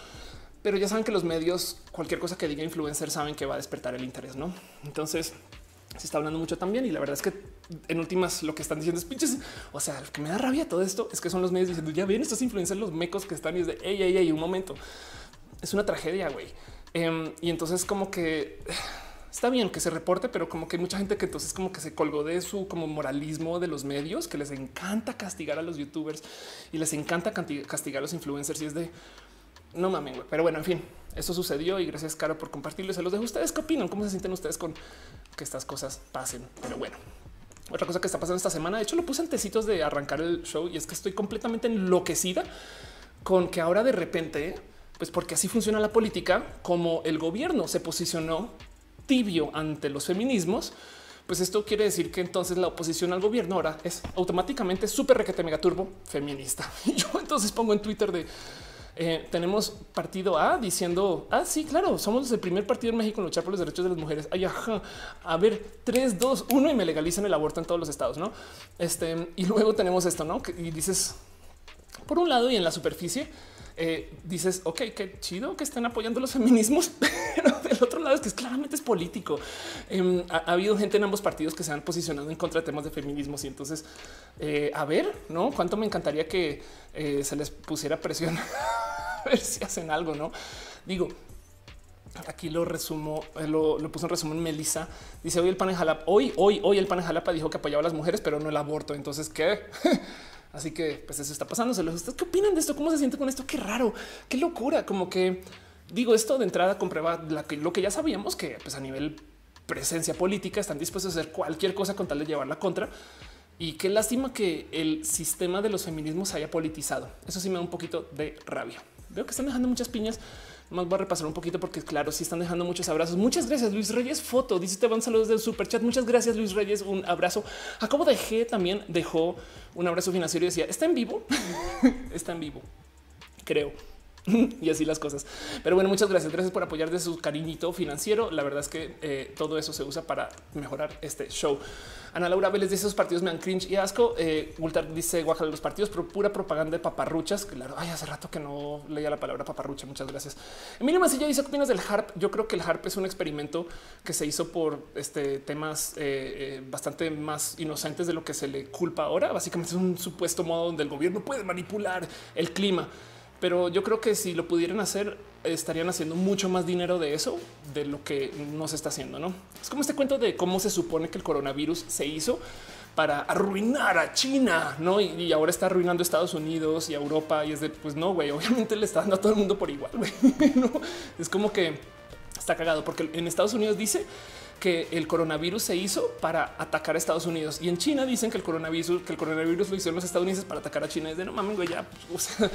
Pero ya saben que los medios, cualquier cosa que diga influencer, saben que va a despertar el interés, ¿no? Entonces se está hablando mucho también y la verdad es que en últimas lo que están diciendo es pinches. O sea, lo que me da rabia todo esto es que son los medios diciendo ya ven estos influencers, los mecos que están y es de ey, ey, ey, un momento. Es una tragedia, güey. Y entonces como que está bien que se reporte, pero como que hay mucha gente que entonces como que se colgó de su como moralismo de los medios, que les encanta castigar a los youtubers y les encanta castigar a los influencers y es de no mames, güey. Pero bueno, en fin, eso sucedió y gracias Caro por compartirlo. Se los dejo a ustedes. ¿Qué opinan? ¿Cómo se sienten ustedes con que estas cosas pasen? Pero bueno, otra cosa que está pasando esta semana, de hecho lo puse antecitos de arrancar el show, y es que estoy completamente enloquecida con que ahora de repente, pues porque así funciona la política, como el gobierno se posicionó tibio ante los feminismos, pues esto quiere decir que entonces la oposición al gobierno ahora es automáticamente súper requete mega turbo feminista. Y yo entonces pongo en Twitter de Tenemos partido A diciendo, ah, sí, claro, somos el primer partido en México en luchar por los derechos de las mujeres. Ay, ajá. A ver, 3, 2, 1 y me legalizan el aborto en todos los estados, ¿no? Y luego tenemos esto, ¿no? Y dices, por un lado y en la superficie, dices, ok, qué chido que están apoyando los feminismos, pero del otro lado es que claramente es político. Ha habido gente en ambos partidos que se han posicionado en contra de temas de feminismo. Y entonces, a ver, ¿no? Cuánto me encantaría que se les pusiera presión a ver si hacen algo, ¿no? Digo, aquí lo resumo, lo puso en resumen Melissa. Dice, hoy el PAN en Jalapa, hoy el PAN en Jalapa dijo que apoyaba a las mujeres, pero no el aborto. Entonces, ¿qué? Así que pues eso está pasando. ¿Qué opinan de esto? ¿Cómo se siente con esto? Qué raro, qué locura. Como que digo, esto de entrada comprueba lo que ya sabíamos, que pues a nivel presencia política están dispuestos a hacer cualquier cosa con tal de llevarla contra. Y qué lástima que el sistema de los feminismos haya politizado. Eso sí me da un poquito de rabia. Veo que están dejando muchas piñas. Más voy a repasar un poquito porque claro, sí están dejando muchos abrazos. Muchas gracias, Luis Reyes. Foto dice, te van saludos del super chat. Muchas gracias, Luis Reyes. Un abrazo. Jacobo de G también dejó un abrazo financiero y decía, está en vivo, está en vivo, creo. Y así las cosas. Pero bueno, muchas gracias. Gracias por apoyar de su cariñito financiero. La verdad es que todo eso se usa para mejorar este show. Ana Laura Vélez dice, esos partidos me dan cringe y asco. Ultar dice, guácala los partidos, pero pura propaganda de paparruchas. Claro, ay, hace rato que no leía la palabra paparrucha. Muchas gracias. Emilia Mancilla dice, ¿qué opinas del HARP? Yo creo que el HARP es un experimento que se hizo por temas bastante más inocentes de lo que se le culpa ahora. Básicamente es un supuesto modo donde el gobierno puede manipular el clima. Pero yo creo que si lo pudieran hacer, estarían haciendo mucho más dinero de eso, de lo que no se está haciendo, ¿no? Es como este cuento de cómo se supone que el coronavirus se hizo para arruinar a China, ¿no? Y ahora está arruinando a Estados Unidos y a Europa. Y es de, pues no, güey, obviamente le está dando a todo el mundo por igual, güey, ¿no? Es como que está cagado, porque en Estados Unidos dice que el coronavirus se hizo para atacar a Estados Unidos y en China dicen que el coronavirus lo hicieron los estadounidenses para atacar a China. Es de, no mames, güey, ya, pues, o sea,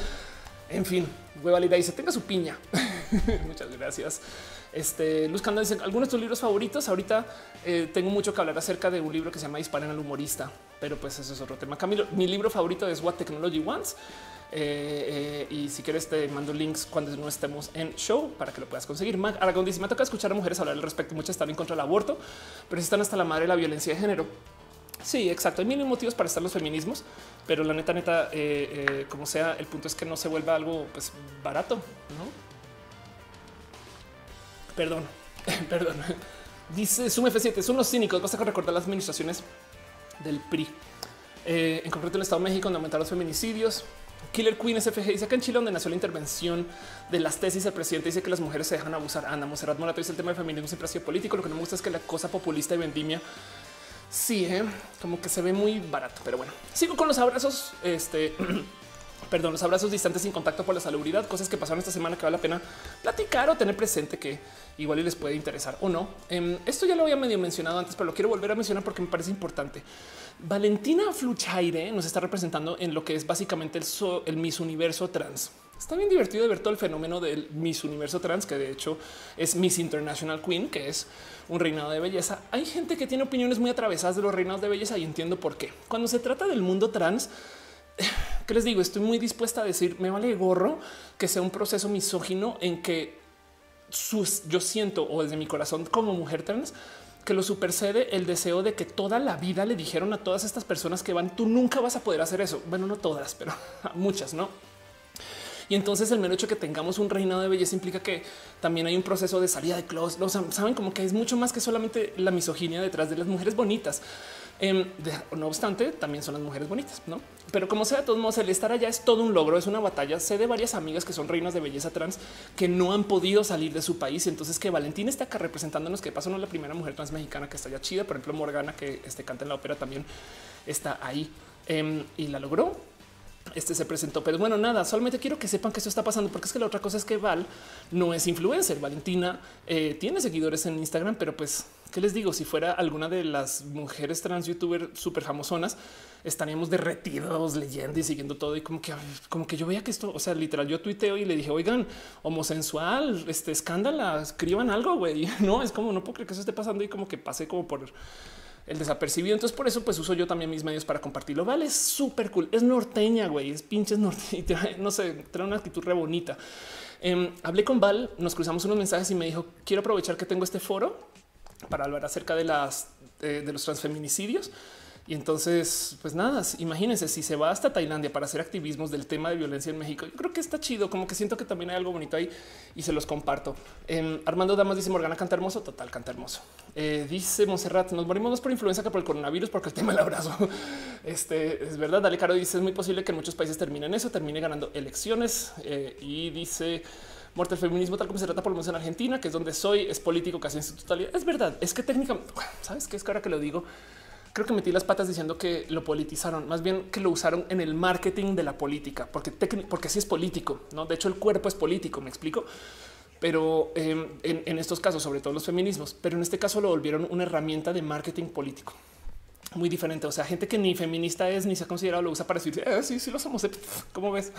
en fin, hueva lida y se tenga su piña. Muchas gracias. Luz Canda dice, algunos de tus libros favoritos. Ahorita tengo mucho que hablar acerca de un libro que se llama Disparen al humorista, pero pues eso es otro tema. Camilo, mi libro favorito es What Technology Wants. Y si quieres te mando links cuando no estemos en show para que lo puedas conseguir. Mac Aragón dice, me toca escuchar a mujeres hablar al respecto. Muchas están en contra del aborto, pero están hasta la madre de la violencia de género. Sí, exacto. Hay mil motivos para estar los feminismos, pero la neta, como sea, el punto es que no se vuelva algo pues barato, ¿no? Perdón, perdón. Dice Zoom F7, son los cínicos. Basta con recordar las administraciones del PRI, en concreto el Estado de México, donde aumentaron los feminicidios. Killer Queen SFG dice, acá en Chile, donde nació la intervención de las tesis, el presidente dice que las mujeres se dejan abusar. Ana Monserrat Morato dice, el tema del feminismo siempre ha sido político. Lo que no me gusta es que la cosa populista y vendimia. Sí, como que se ve muy barato, pero bueno, sigo con los abrazos. Perdón, los abrazos distantes sin contacto por la salubridad, cosas que pasaron esta semana que vale la pena platicar o tener presente que igual les puede interesar o no. Esto ya lo había medio mencionado antes, pero lo quiero volver a mencionar porque me parece importante. Valentina Fluchaire nos está representando en lo que es básicamente el Miss Universo Trans. Está bien divertido de ver todo el fenómeno del Miss Universo Trans, que de hecho es Miss International Queen, que es un reinado de belleza. Hay gente que tiene opiniones muy atravesadas de los reinados de belleza y entiendo por qué. Cuando se trata del mundo trans, ¿qué les digo? Estoy muy dispuesta a decir, me vale gorro que sea un proceso misógino en que yo siento, o desde mi corazón como mujer trans, que lo supersede el deseo de que toda la vida le dijeron a todas estas personas que van, tú nunca vas a poder hacer eso. Bueno, no todas, pero muchas, ¿no? Y entonces el mero hecho que tengamos un reinado de belleza implica que también hay un proceso de salida de closet. Saben, como que es mucho más que solamente la misoginia detrás de las mujeres bonitas. No obstante, también son las mujeres bonitas, ¿no? Pero como sea, de todos modos, el estar allá es todo un logro, es una batalla. Sé de varias amigas que son reinas de belleza trans que no han podido salir de su país. Entonces que Valentina está acá representándonos, que pasó no es la primera mujer trans mexicana que está allá chida. Por ejemplo, Morgana, que canta en la ópera, también está ahí y la logró. Se presentó, pero bueno, nada, solamente quiero que sepan que esto está pasando, porque es que la otra cosa es que Val no es influencer. Valentina tiene seguidores en Instagram, pero pues, ¿qué les digo? Si fuera alguna de las mujeres trans youtuber súper famosonas, estaríamos derretidos leyendo y siguiendo todo. Y como que yo veía que esto, o sea, literal, yo tuiteo y le dije, oigan, homosensual, escándala, escriban algo, güey. No, es como, no puedo creer que eso esté pasando y como que pasé como por el desapercibido. Entonces por eso pues uso yo también mis medios para compartirlo. Vale, es súper cool. Es norteña, güey, es pinches norteña. No sé, trae una actitud re bonita. Hablé con Val, nos cruzamos unos mensajes y me dijo, quiero aprovechar que tengo este foro para hablar acerca de los transfeminicidios. Y entonces, pues nada, imagínense si se va hasta Tailandia para hacer activismos del tema de violencia en México. Yo creo que está chido, como que siento que también hay algo bonito ahí y se los comparto. Armando Damas dice, Morgana canta hermoso, total, canta hermoso. Dice Monserrat, nos morimos más por influenza que por el coronavirus, porque el tema del abrazo. Es verdad. Dale Caro dice, es muy posible que en muchos países terminen eso, termine ganando elecciones. Y dice... Muerte al feminismo, tal como se trata por lo menos en Argentina, que es donde soy, es político casi en su totalidad. Es verdad, es que técnicamente, ¿sabes qué? Es que ahora que lo digo, creo que metí las patas diciendo que lo politizaron, más bien que lo usaron en el marketing de la política, porque sí es político, ¿no? De hecho, el cuerpo es político, ¿me explico? Pero en estos casos, sobre todo los feminismos, pero en este caso lo volvieron una herramienta de marketing político. Muy diferente, o sea, gente que ni feminista es, ni se ha considerado, lo usa para decir, sí, sí lo somos, ¿cómo ves?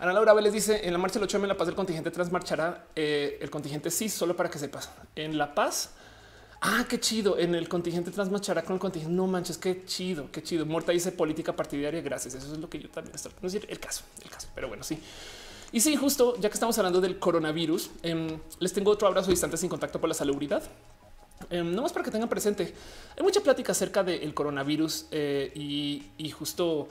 Ana Laura Vélez dice, en la marcha del 8 de la Paz del contingente trans marchará el contingente sí, solo para que sepas. En La Paz. Ah, qué chido. En el contingente trans marchará con el contingente. No manches, qué chido, qué chido. Morta dice política partidaria. Gracias. Eso es lo que yo también estoy. No es el caso, pero bueno, sí. Y sí, justo ya que estamos hablando del coronavirus, les tengo otro abrazo distante sin contacto por la salubridad. No más para que tengan presente. Hay mucha plática acerca del coronavirus y justo...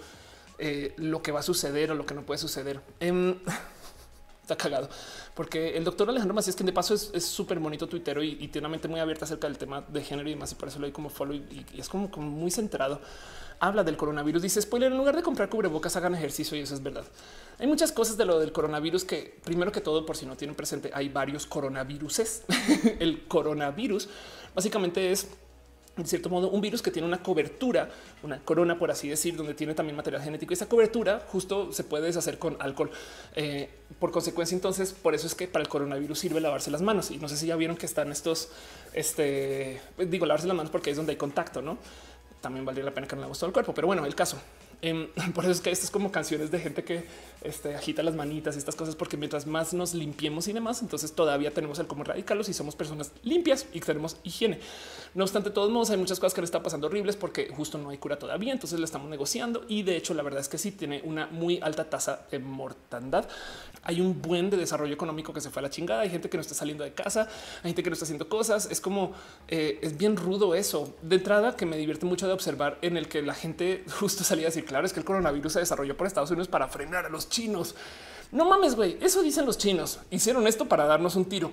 lo que va a suceder o lo que no puede suceder. Está cagado porque el doctor Alejandro Macías, quien de paso es súper bonito tuitero y tiene una mente muy abierta acerca del tema de género y demás, y por eso lo doy como follow y es como muy centrado. Habla del coronavirus, dice spoiler, en lugar de comprar cubrebocas hagan ejercicio, y eso es verdad. Hay muchas cosas de lo del coronavirus que, primero que todo, por si no tienen presente, hay varios coronaviruses. El coronavirus básicamente es, en cierto modo, un virus que tiene una cobertura, una corona, por así decir, donde tiene también material genético, y esa cobertura justo se puede deshacer con alcohol. Por consecuencia, entonces, por eso es que para el coronavirus sirve lavarse las manos. Y no sé si ya vieron que están estos, digo, lavarse las manos porque es donde hay contacto, ¿no? También valdría la pena que no lavemos todo el cuerpo, pero bueno, el caso. Por eso es que estas como canciones de gente que agita las manitas y estas cosas, porque mientras más nos limpiemos y demás, entonces todavía tenemos el cómo erradicarlos y somos personas limpias y tenemos higiene. No obstante, de todos modos, hay muchas cosas que le están pasando horribles porque justo no hay cura todavía. Entonces lo estamos negociando y de hecho la verdad es que sí tiene una muy alta tasa de mortandad. Hay un buen de desarrollo económico que se fue a la chingada. Hay gente que no está saliendo de casa, hay gente que no está haciendo cosas. Es como es bien rudo eso de entrada, que me divierte mucho de observar, en el que la gente justo salía a decir, claro, es que el coronavirus se desarrolló por Estados Unidos para frenar a los chinos. No mames, güey, eso dicen los chinos. Hicieron esto para darnos un tiro.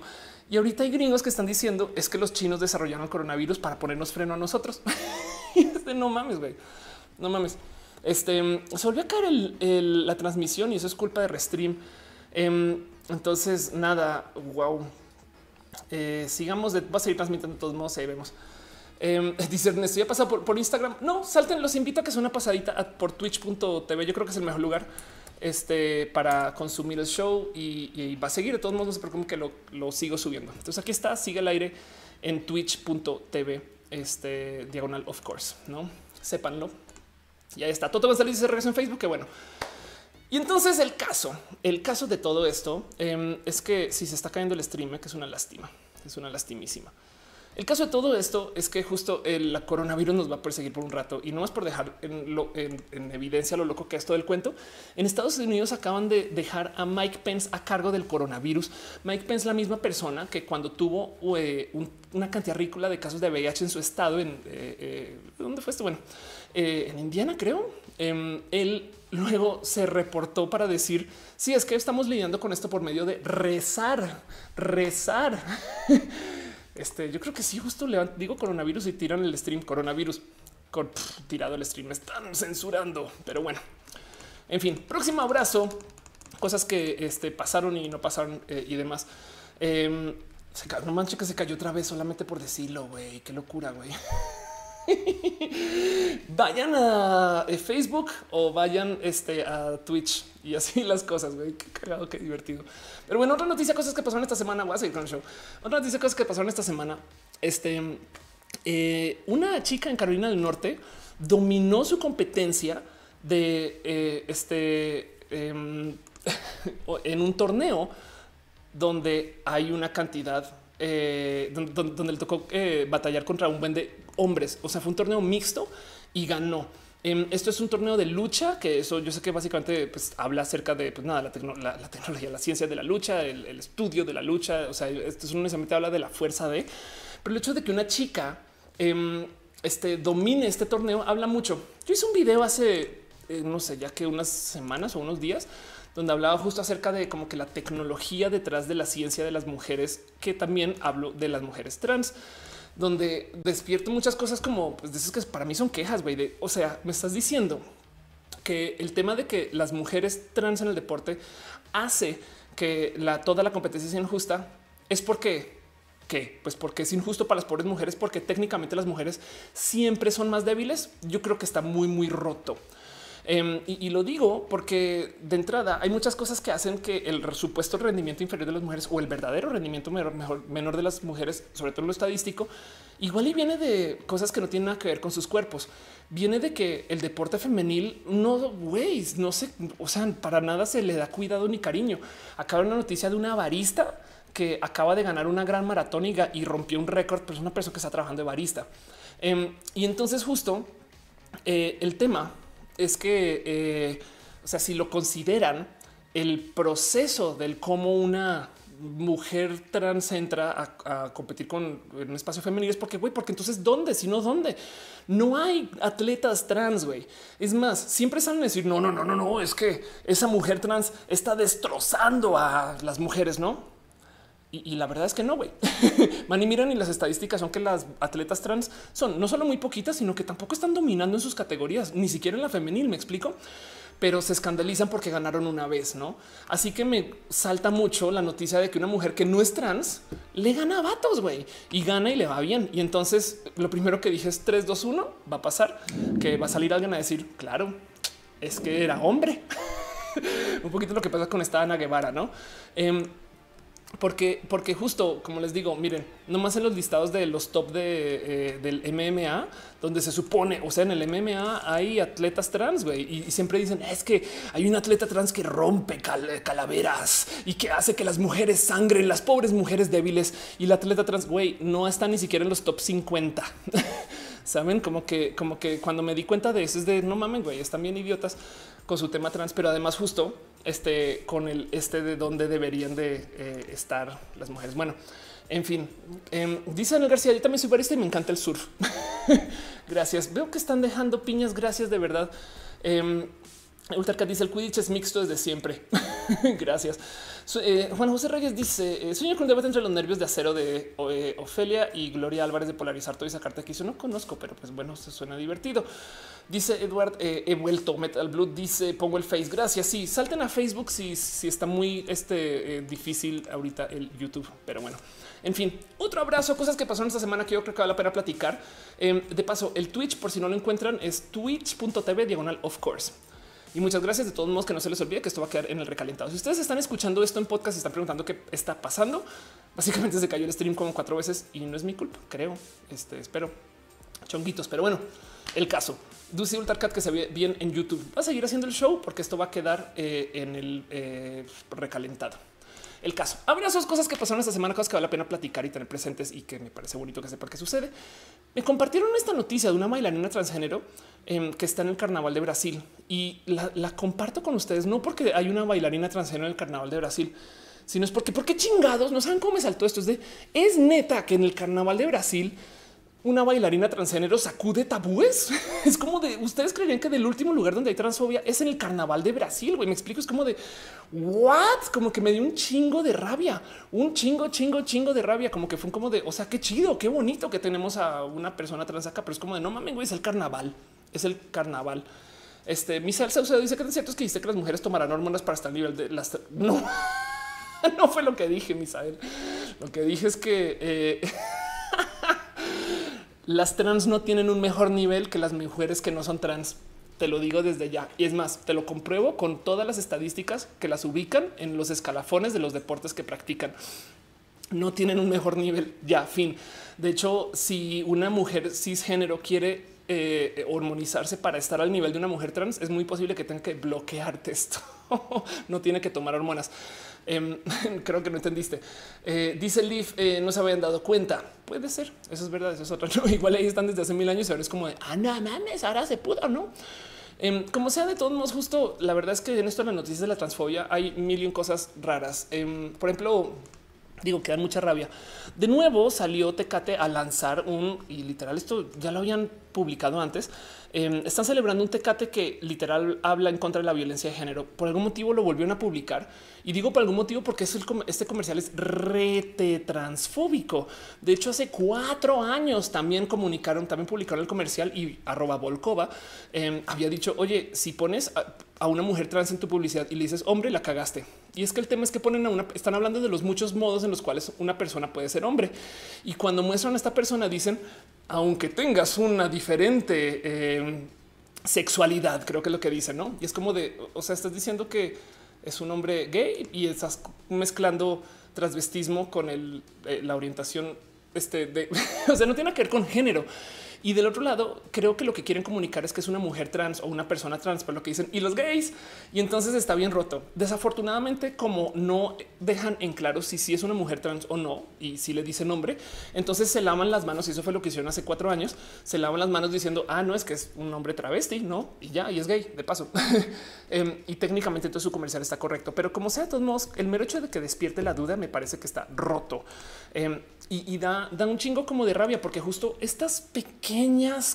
Y ahorita hay gringos que están diciendo es que los chinos desarrollaron el coronavirus para ponernos freno a nosotros. No mames, güey, no mames. Se volvió a caer la transmisión y eso es culpa de Restream. Entonces nada, wow. Sigamos, va a seguir transmitiendo de todos modos, ahí vemos. Dice Ernesto, ¿ya pasado por Instagram? No, salten, los invito a que sea una pasadita por Twitch.tv. Yo creo que es el mejor lugar para consumir el show y va a seguir. De todos modos, no se preocupen que lo sigo subiendo. Entonces aquí está, sigue el aire en Twitch.tv, diagonal of course, ¿no? Sépanlo. Y ahí está. Todo va a salir, dice regreso en Facebook, que bueno. Y entonces el caso de todo esto es que si se está cayendo el stream, que es una lástima, es una lastimísima. El caso de todo esto es que justo el coronavirus nos va a perseguir por un rato, y no más por dejar en evidencia lo loco que es todo el cuento. En Estados Unidos acaban de dejar a Mike Pence a cargo del coronavirus. Mike Pence, la misma persona que cuando tuvo una cantidad ridícula de casos de VIH en su estado, ¿dónde fue esto? Bueno, en Indiana, creo. Él luego se reportó para decir, sí, es que estamos lidiando con esto por medio de rezar. Yo creo que sí, justo le digo coronavirus y tiran el stream coronavirus con tirado el stream. Me están censurando, pero bueno, en fin, próximo abrazo, cosas que pasaron y no pasaron y demás. No manches que se cayó otra vez solamente por decirlo, güey. Qué locura, güey. Vayan a Facebook o vayan a Twitch y así las cosas, güey. Qué cagado, qué divertido. Pero bueno, otra noticia, cosas que pasaron esta semana. Voy a seguir con el show. Otra noticia, cosas que pasaron esta semana. Una chica en Carolina del Norte dominó su competencia de en un torneo donde hay una cantidad donde le tocó batallar contra un buen de hombres. O sea, fue un torneo mixto y ganó. Esto es un torneo de lucha, que eso yo sé que básicamente pues, habla acerca de pues, nada, la tecnología, la ciencia de la lucha, el estudio de la lucha. O sea, esto es necesariamente habla de la fuerza de, pero el hecho de que una chica domine este torneo habla mucho. Yo hice un video hace no sé, ya que unas semanas o unos días, donde hablaba justo acerca de como que la tecnología detrás de la ciencia de las mujeres, que también hablo de las mujeres trans, donde despierto muchas cosas como pues, de esas que para mí son quejas, güey, de, o sea, me estás diciendo que el tema de que las mujeres trans en el deporte hace que toda la competencia sea injusta es porque pues porque es injusto para las pobres mujeres, porque técnicamente las mujeres siempre son más débiles. Yo creo que está muy, muy roto. Y lo digo porque de entrada hay muchas cosas que hacen que el supuesto rendimiento inferior de las mujeres o el verdadero rendimiento menor de las mujeres, sobre todo en lo estadístico, igual y viene de cosas que no tienen nada que ver con sus cuerpos. Viene de que el deporte femenil no sé, o sea, para nada se le da cuidado ni cariño. Acaba una noticia de una barista que acaba de ganar una gran maratón y rompió un récord, pero es una persona que está trabajando de barista. Y entonces justo el tema es que, o sea, si lo consideran el proceso del cómo una mujer trans entra a competir con un espacio femenino, es porque, güey, porque entonces dónde, si no dónde, no hay atletas trans, güey. Es más, siempre salen a decir no, es que esa mujer trans está destrozando a las mujeres, ¿no? Y la verdad es que no, güey. Man, y miran, y las estadísticas son que las atletas trans son no solo muy poquitas, sino que tampoco están dominando en sus categorías, ni siquiera en la femenil, me explico, pero se escandalizan porque ganaron una vez, ¿no? Así que me salta mucho la noticia de que una mujer que no es trans le gana a vatos, güey, y gana y le va bien. Y entonces lo primero que dije es 3, 2, 1, va a pasar, que va a salir alguien a decir, claro, es que era hombre. Un poquito lo que pasa con esta Ana Guevara, ¿no? Porque justo como les digo, miren, nomás en los listados de los top del MMA, donde se supone, o sea, en el MMA hay atletas trans, güey, y siempre dicen es que hay un atleta trans que rompe calaveras y que hace que las mujeres sangren, las pobres mujeres débiles, y la atleta trans, güey, no está ni siquiera en los top 50. Saben, como que cuando me di cuenta de eso es de no mamen, güey, están bien idiotas con su tema trans, pero además justo con el de dónde deberían de estar las mujeres. Bueno, en fin, dice Ana García, yo también soy barista y me encanta el surf. Gracias. Veo que están dejando piñas. Gracias de verdad. Ultracat dice el Quidditch es mixto desde siempre. Gracias. Juan José Reyes dice sueño con el debate entre los nervios de acero de Ofelia y Gloria Álvarez de polarizar todo y sacarte aquí. Yo no conozco, pero pues bueno, se suena divertido. Dice Edward he vuelto. Metal Blue dice pongo el Face. Gracias. Sí, salten a Facebook si está muy difícil ahorita el YouTube, pero bueno. En fin, otro abrazo. Cosas que pasaron esta semana que yo creo que vale la pena platicar. De paso, el Twitch, por si no lo encuentran, es twitch.tv/ofcourse. Y muchas gracias de todos modos, que no se les olvide que esto va a quedar en el recalentado. Si ustedes están escuchando esto en podcast y están preguntando qué está pasando, básicamente se cayó el stream como 4 veces y no es mi culpa, creo. Espero chonguitos, pero bueno, el caso. Duce Ultarcat, que se ve bien en YouTube, va a seguir haciendo el show porque esto va a quedar en el recalentado. El caso. Abrazos, cosas que pasaron esta semana, cosas que vale la pena platicar y tener presentes y que me parece bonito que sepa qué sucede. Me compartieron esta noticia de una bailarina transgénero que está en el carnaval de Brasil, y la comparto con ustedes, no porque hay una bailarina transgénero en el carnaval de Brasil, sino es porque chingados no saben cómo me saltó esto. Es neta que en el carnaval de Brasil una bailarina transgénero sacude tabúes. Es como de ustedes creerían que del último lugar donde hay transfobia es en el carnaval de Brasil. Güey, me explico. Es como de what, como que me dio un chingo de rabia, un chingo de rabia. Como que fue como de, o sea, qué chido, qué bonito que tenemos a una persona trans acá, pero es como de no mames, güey, es el carnaval, es el carnaval. Misael Saucedo dice que cierto es que dice que las mujeres tomarán hormonas para estar al nivel de las. No, no fue lo que dije, Misael. Lo que dije es que las trans no tienen un mejor nivel que las mujeres que no son trans. Te lo digo desde ya. Y es más, te lo compruebo con todas las estadísticas que las ubican en los escalafones de los deportes que practican. No tienen un mejor nivel. Ya, fin. De hecho, si una mujer cisgénero quiere hormonizarse para estar al nivel de una mujer trans, es muy posible que tenga que bloquear esto. No tiene que tomar hormonas. Creo que no entendiste. Dice Leaf, no se habían dado cuenta. Puede ser. Eso es verdad. Eso es otra. ¿No? Igual ahí están desde hace 1000 años y ahora es como de no mames, ahora se pudo, ¿no? Como sea, de todos modos, justo la verdad es que en esto de las noticias de la transfobia hay 1,000,000 cosas raras. Por ejemplo, digo que dan mucha rabia. De nuevo salió Tecate a lanzar un, y literal esto ya lo habían publicado antes. Están celebrando un Tecate que literal habla en contra de la violencia de género. Por algún motivo lo volvieron a publicar, y digo por algún motivo porque es este comercial es rete transfóbico. De hecho, hace 4 años también publicaron el comercial, y @Volkova había dicho, oye, si pones a una mujer trans en tu publicidad y le dices hombre, la cagaste. Y es que el tema es que ponen a una, están hablando de los muchos modos en los cuales una persona puede ser hombre. Y cuando muestran a esta persona dicen, aunque tengas una diferente sexualidad, creo que es lo que dicen, ¿no? Y es como de, o sea, estás diciendo que es un hombre gay y estás mezclando transvestismo con la orientación o sea, no tiene que ver con género. Y del otro lado, creo que lo que quieren comunicar es que es una mujer trans o una persona trans, por lo que dicen, y los gays. Y entonces está bien roto. Desafortunadamente, como no dejan en claro si es una mujer trans o no, y si le dicen hombre, entonces se lavan las manos. Y eso fue lo que hicieron hace 4 años. Se lavan las manos diciendo, no, es que es un hombre travesti, no, y ya, y es gay de paso. Y técnicamente entonces su comercial está correcto, pero como sea, de todos modos, el mero hecho de que despierte la duda me parece que está roto. Y da un chingo como de rabia, porque justo estas pequeñas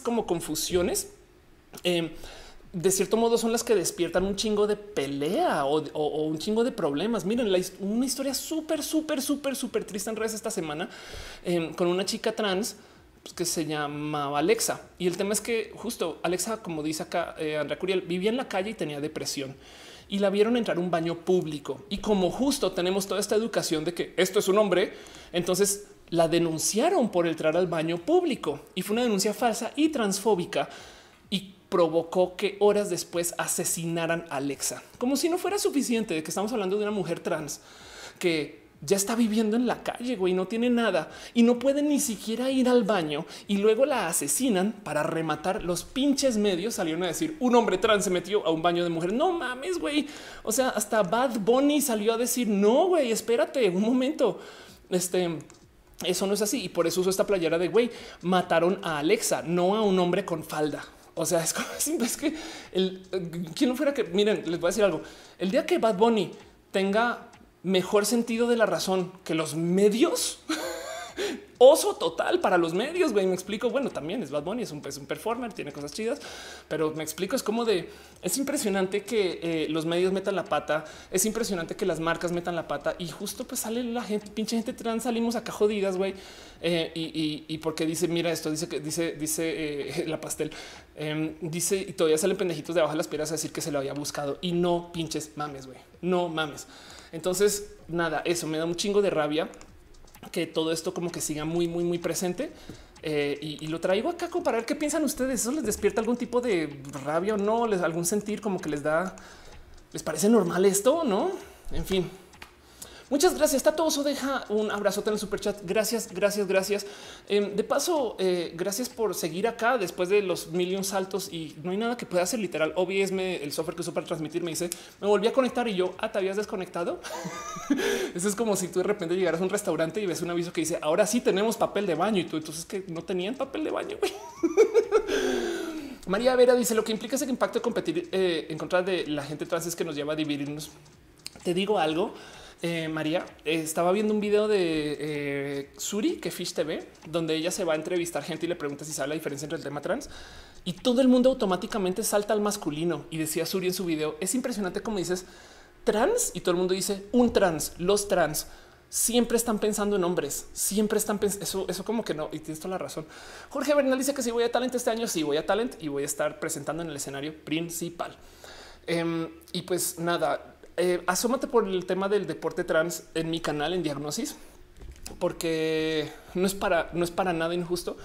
como confusiones de cierto modo son las que despiertan un chingo de pelea o un chingo de problemas. Miren, una historia súper triste en redes esta semana con una chica trans que se llamaba Alexa, y el tema es que justo Alexa, como dice acá Andrea Curiel, vivía en la calle y tenía depresión, y la vieron entrar a un baño público, y como justo tenemos toda esta educación de que esto es un hombre, entonces la denunciaron por entrar al baño público, y fue una denuncia falsa y transfóbica, y provocó que horas después asesinaran a Alexa. Como si no fuera suficiente de que estamos hablando de una mujer trans que ya está viviendo en la calle, güey, no tiene nada y no puede ni siquiera ir al baño, y luego la asesinan. Para rematar, los pinches medios salieron a decir un hombre trans se metió a un baño de mujer. No mames, güey. O sea, hasta Bad Bunny salió a decir no, güey, espérate un momento. Eso no es así, y por eso uso esta playera de güey, mataron a Alexa, no a un hombre con falda. O sea, es como es que quien no fuera que miren, les voy a decir algo. El día que Bad Bunny tenga mejor sentido de la razón que los medios, oso total para los medios. Güey, me explico. Bueno, también es Bad Bunny, es un performer, tiene cosas chidas, pero me explico. Es como de, es impresionante que los medios metan la pata. Es impresionante que las marcas metan la pata, y justo pues sale la gente, pinche gente trans, salimos acá jodidas, güey. Y porque dice, mira esto, dice la pastel, dice, y todavía salen pendejitos de abajo de las piedras a decir que se lo había buscado, y no pinches mames, güey, no mames. Entonces nada, eso me da un chingo de rabia, que todo esto como que siga muy presente, y lo traigo acá como para ver qué piensan ustedes. ¿Eso les despierta algún tipo de rabia o no? ¿Algún sentir como que les parece normal esto? No, en fin. Muchas gracias. Tato Oso deja un abrazote en el super chat. Gracias. De paso, gracias por seguir acá después de los 1,000,000 saltos, y no hay nada que pueda hacer literal. OBS, el software que uso para transmitir, me dice, me volví a conectar, y yo, ¿te habías desconectado? Eso es como si tú de repente llegaras a un restaurante y ves un aviso que dice, ahora sí tenemos papel de baño, y tú, entonces que no tenían papel de baño. María Vera dice, lo que implica ese impacto de competir en contra de la gente trans es que nos lleva a dividirnos. Te digo algo. María, estaba viendo un video de Suri, que Fish TV, donde ella se va a entrevistar gente y le pregunta si sabe la diferencia entre el tema trans, y todo el mundo automáticamente salta al masculino. Y decía Suri en su video, es impresionante como dices trans y todo el mundo dice un trans. Los trans siempre están pensando en hombres, siempre están pensando eso como que no. Y tienes toda la razón. Jorge Bernal dice que si voy a Talent este año, sí voy a Talent y voy a estar presentando en el escenario principal. Y pues nada, asómate por el tema del deporte trans en mi canal en Diagnosis, porque no es para nada injusto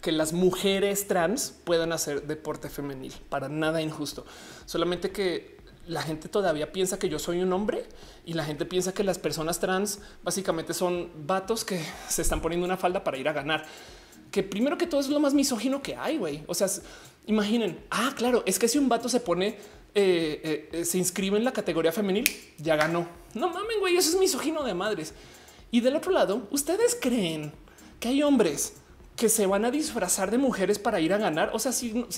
que las mujeres trans puedan hacer deporte femenil, para nada injusto. Solamente que la gente todavía piensa que yo soy un hombre, y la gente piensa que las personas trans básicamente son vatos que se están poniendo una falda para ir a ganar, que primero que todo es lo más misógino que hay, güey. O sea, imaginen, claro, es que si un vato se pone se inscribe en la categoría femenil, ya ganó. No mamen, güey, eso es misógino de madres. Y del otro lado, ¿ustedes creen que hay hombres que se van a disfrazar de mujeres para ir a ganar? O sea, si no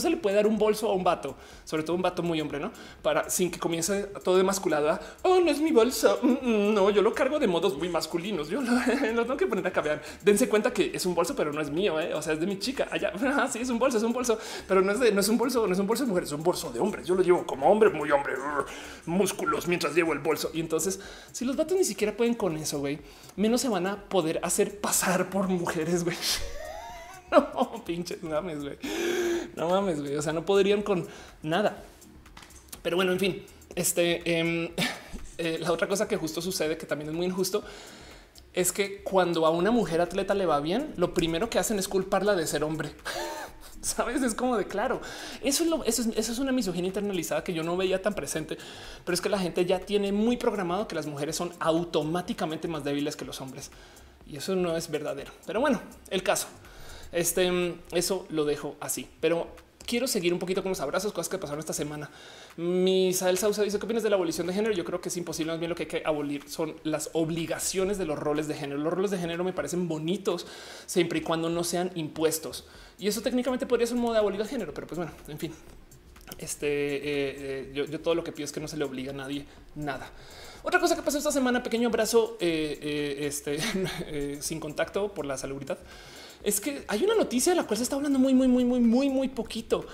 se le puede dar un bolso a un vato, sobre todo un vato muy hombre, ¿no? Para sin que comience todo de masculada. Oh, no es mi bolso. No, yo lo cargo de modos muy masculinos. Yo lo tengo que poner acá. Vean, dense cuenta que es un bolso, pero no es mío. O sea, es de mi chica allá. Sí, es un bolso, pero no es un bolso de mujer, es un bolso de hombre. Yo lo llevo como hombre, muy hombre, músculos mientras llevo el bolso. Y entonces, si los vatos ni siquiera pueden con eso, güey, menos se van a poder hacer pasar por mujeres, güey. No pinches mames, güey. No mames, güey. O sea, no podrían con nada. Pero bueno, en fin, la otra cosa que justo sucede, que también es muy injusto, es que cuando a una mujer atleta le va bien, lo primero que hacen es culparla de ser hombre. Sabes, es como de claro. Eso es una misoginia internalizada que yo no veía tan presente, pero es que la gente ya tiene muy programado que las mujeres son automáticamente más débiles que los hombres. Y eso no es verdadero. Pero bueno, el caso. Eso lo dejo así. Pero quiero seguir un poquito con los abrazos, cosas que pasaron esta semana. Misael Sausa dice: ¿qué opinas de la abolición de género? Yo creo que es imposible. Más bien lo que hay que abolir son las obligaciones de los roles de género. Los roles de género me parecen bonitos siempre y cuando no sean impuestos. Y eso técnicamente podría ser un modo de abolir el género, pero pues bueno, en fin. Yo todo lo que pido es que no se le obliga a nadie nada. Otra cosa que pasó esta semana, pequeño abrazo sin contacto por la salubridad, es que hay una noticia de la cual se está hablando muy poquito.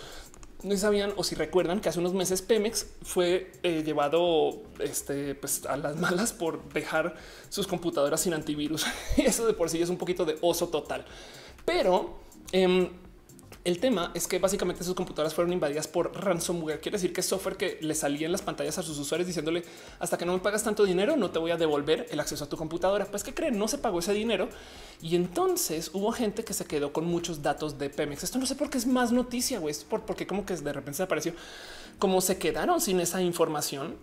No sabían o si recuerdan que hace unos meses Pemex fue llevado pues a las malas por dejar sus computadoras sin antivirus. Eso de por sí es un poquito de oso total, pero el tema es que básicamente sus computadoras fueron invadidas por ransomware. Quiere decir que software que le salía en las pantallas a sus usuarios diciéndole hasta que no me pagas tanto dinero, no te voy a devolver el acceso a tu computadora. Pues que creen, no se pagó ese dinero y entonces hubo gente que se quedó con muchos datos de Pemex. Esto no sé por qué es más noticia, güey, porque como que de repente se apareció, como se quedaron sin esa información.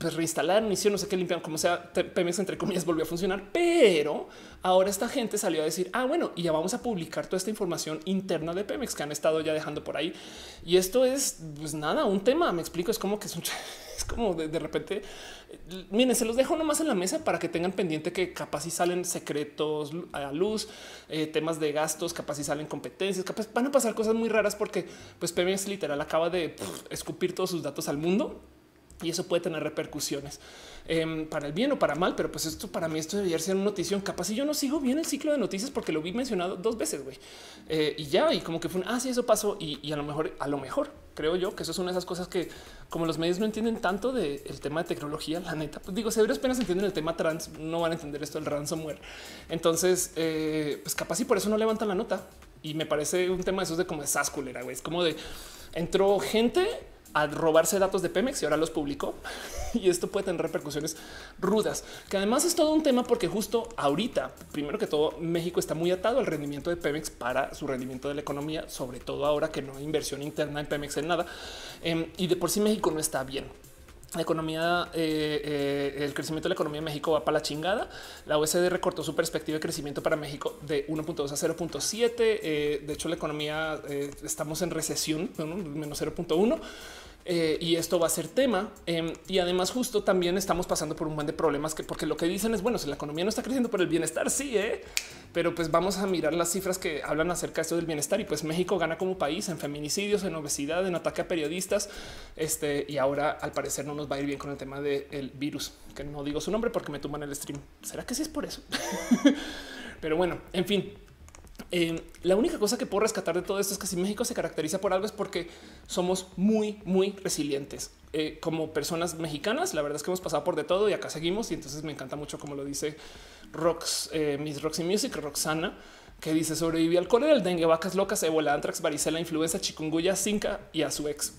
Pues reinstalaron, hicieron, no sé qué, limpiaron, como sea, Pemex entre comillas volvió a funcionar, pero ahora esta gente salió a decir, ah, bueno, y ya vamos a publicar toda esta información interna de Pemex que han estado ya dejando por ahí. Y esto es, pues nada, un tema, me explico, es como que es como de repente, miren, se los dejo nomás en la mesa para que tengan pendiente que capaz si salen secretos a la luz, temas de gastos, capaz si salen competencias, capaz van a pasar cosas muy raras porque pues Pemex literal acaba de escupir todos sus datos al mundo. Y eso puede tener repercusiones para el bien o para mal, pero pues esto para mí esto debería ser una notición. Capaz si yo no sigo bien el ciclo de noticias porque lo vi mencionado dos veces, güey, y ya, y como que fue un así, eso pasó. Y a lo mejor creo yo que eso es una de esas cosas que como los medios no entienden tanto del tema de tecnología, la neta, pues digo, severas penas entienden el tema trans, no van a entender esto del ransomware. Entonces, pues capaz si por eso no levantan la nota y me parece un tema de esos de como de sas culera, güey, es como de entró gente a robarse datos de Pemex y ahora los publicó y esto puede tener repercusiones rudas, que además es todo un tema porque justo ahorita, primero que todo, México está muy atado al rendimiento de Pemex para su rendimiento de la economía, sobre todo ahora que no hay inversión interna en Pemex en nada, y de por sí México no está bien. La economía, el crecimiento de la economía de México va para la chingada. La OECD recortó su perspectiva de crecimiento para México de 1.2 a 0.7. De hecho, la economía estamos en recesión, ¿no? Menos 0.1. Y esto va a ser tema. Y además justo también estamos pasando por un buen de problemas que porque lo que dicen es, bueno, si la economía no está creciendo por el bienestar, sí, pero pues vamos a mirar las cifras que hablan acerca de esto del bienestar y pues México gana como país en feminicidios, en obesidad, en ataque a periodistas. Y ahora al parecer no nos va a ir bien con el tema del virus, que no digo su nombre porque me tumban el stream. ¿Será que sí es por eso? Pero bueno, en fin. La única cosa que puedo rescatar de todo esto es que si México se caracteriza por algo es porque somos muy resilientes. Como personas mexicanas, la verdad es que hemos pasado por de todo y acá seguimos. Y entonces me encanta mucho como lo dice Rox, Miss Roxy Music, Roxana, que dice sobreviví al cólera, el dengue, vacas locas, ébola, antrax, varicela, influenza, chikungunya, zinca y a su ex.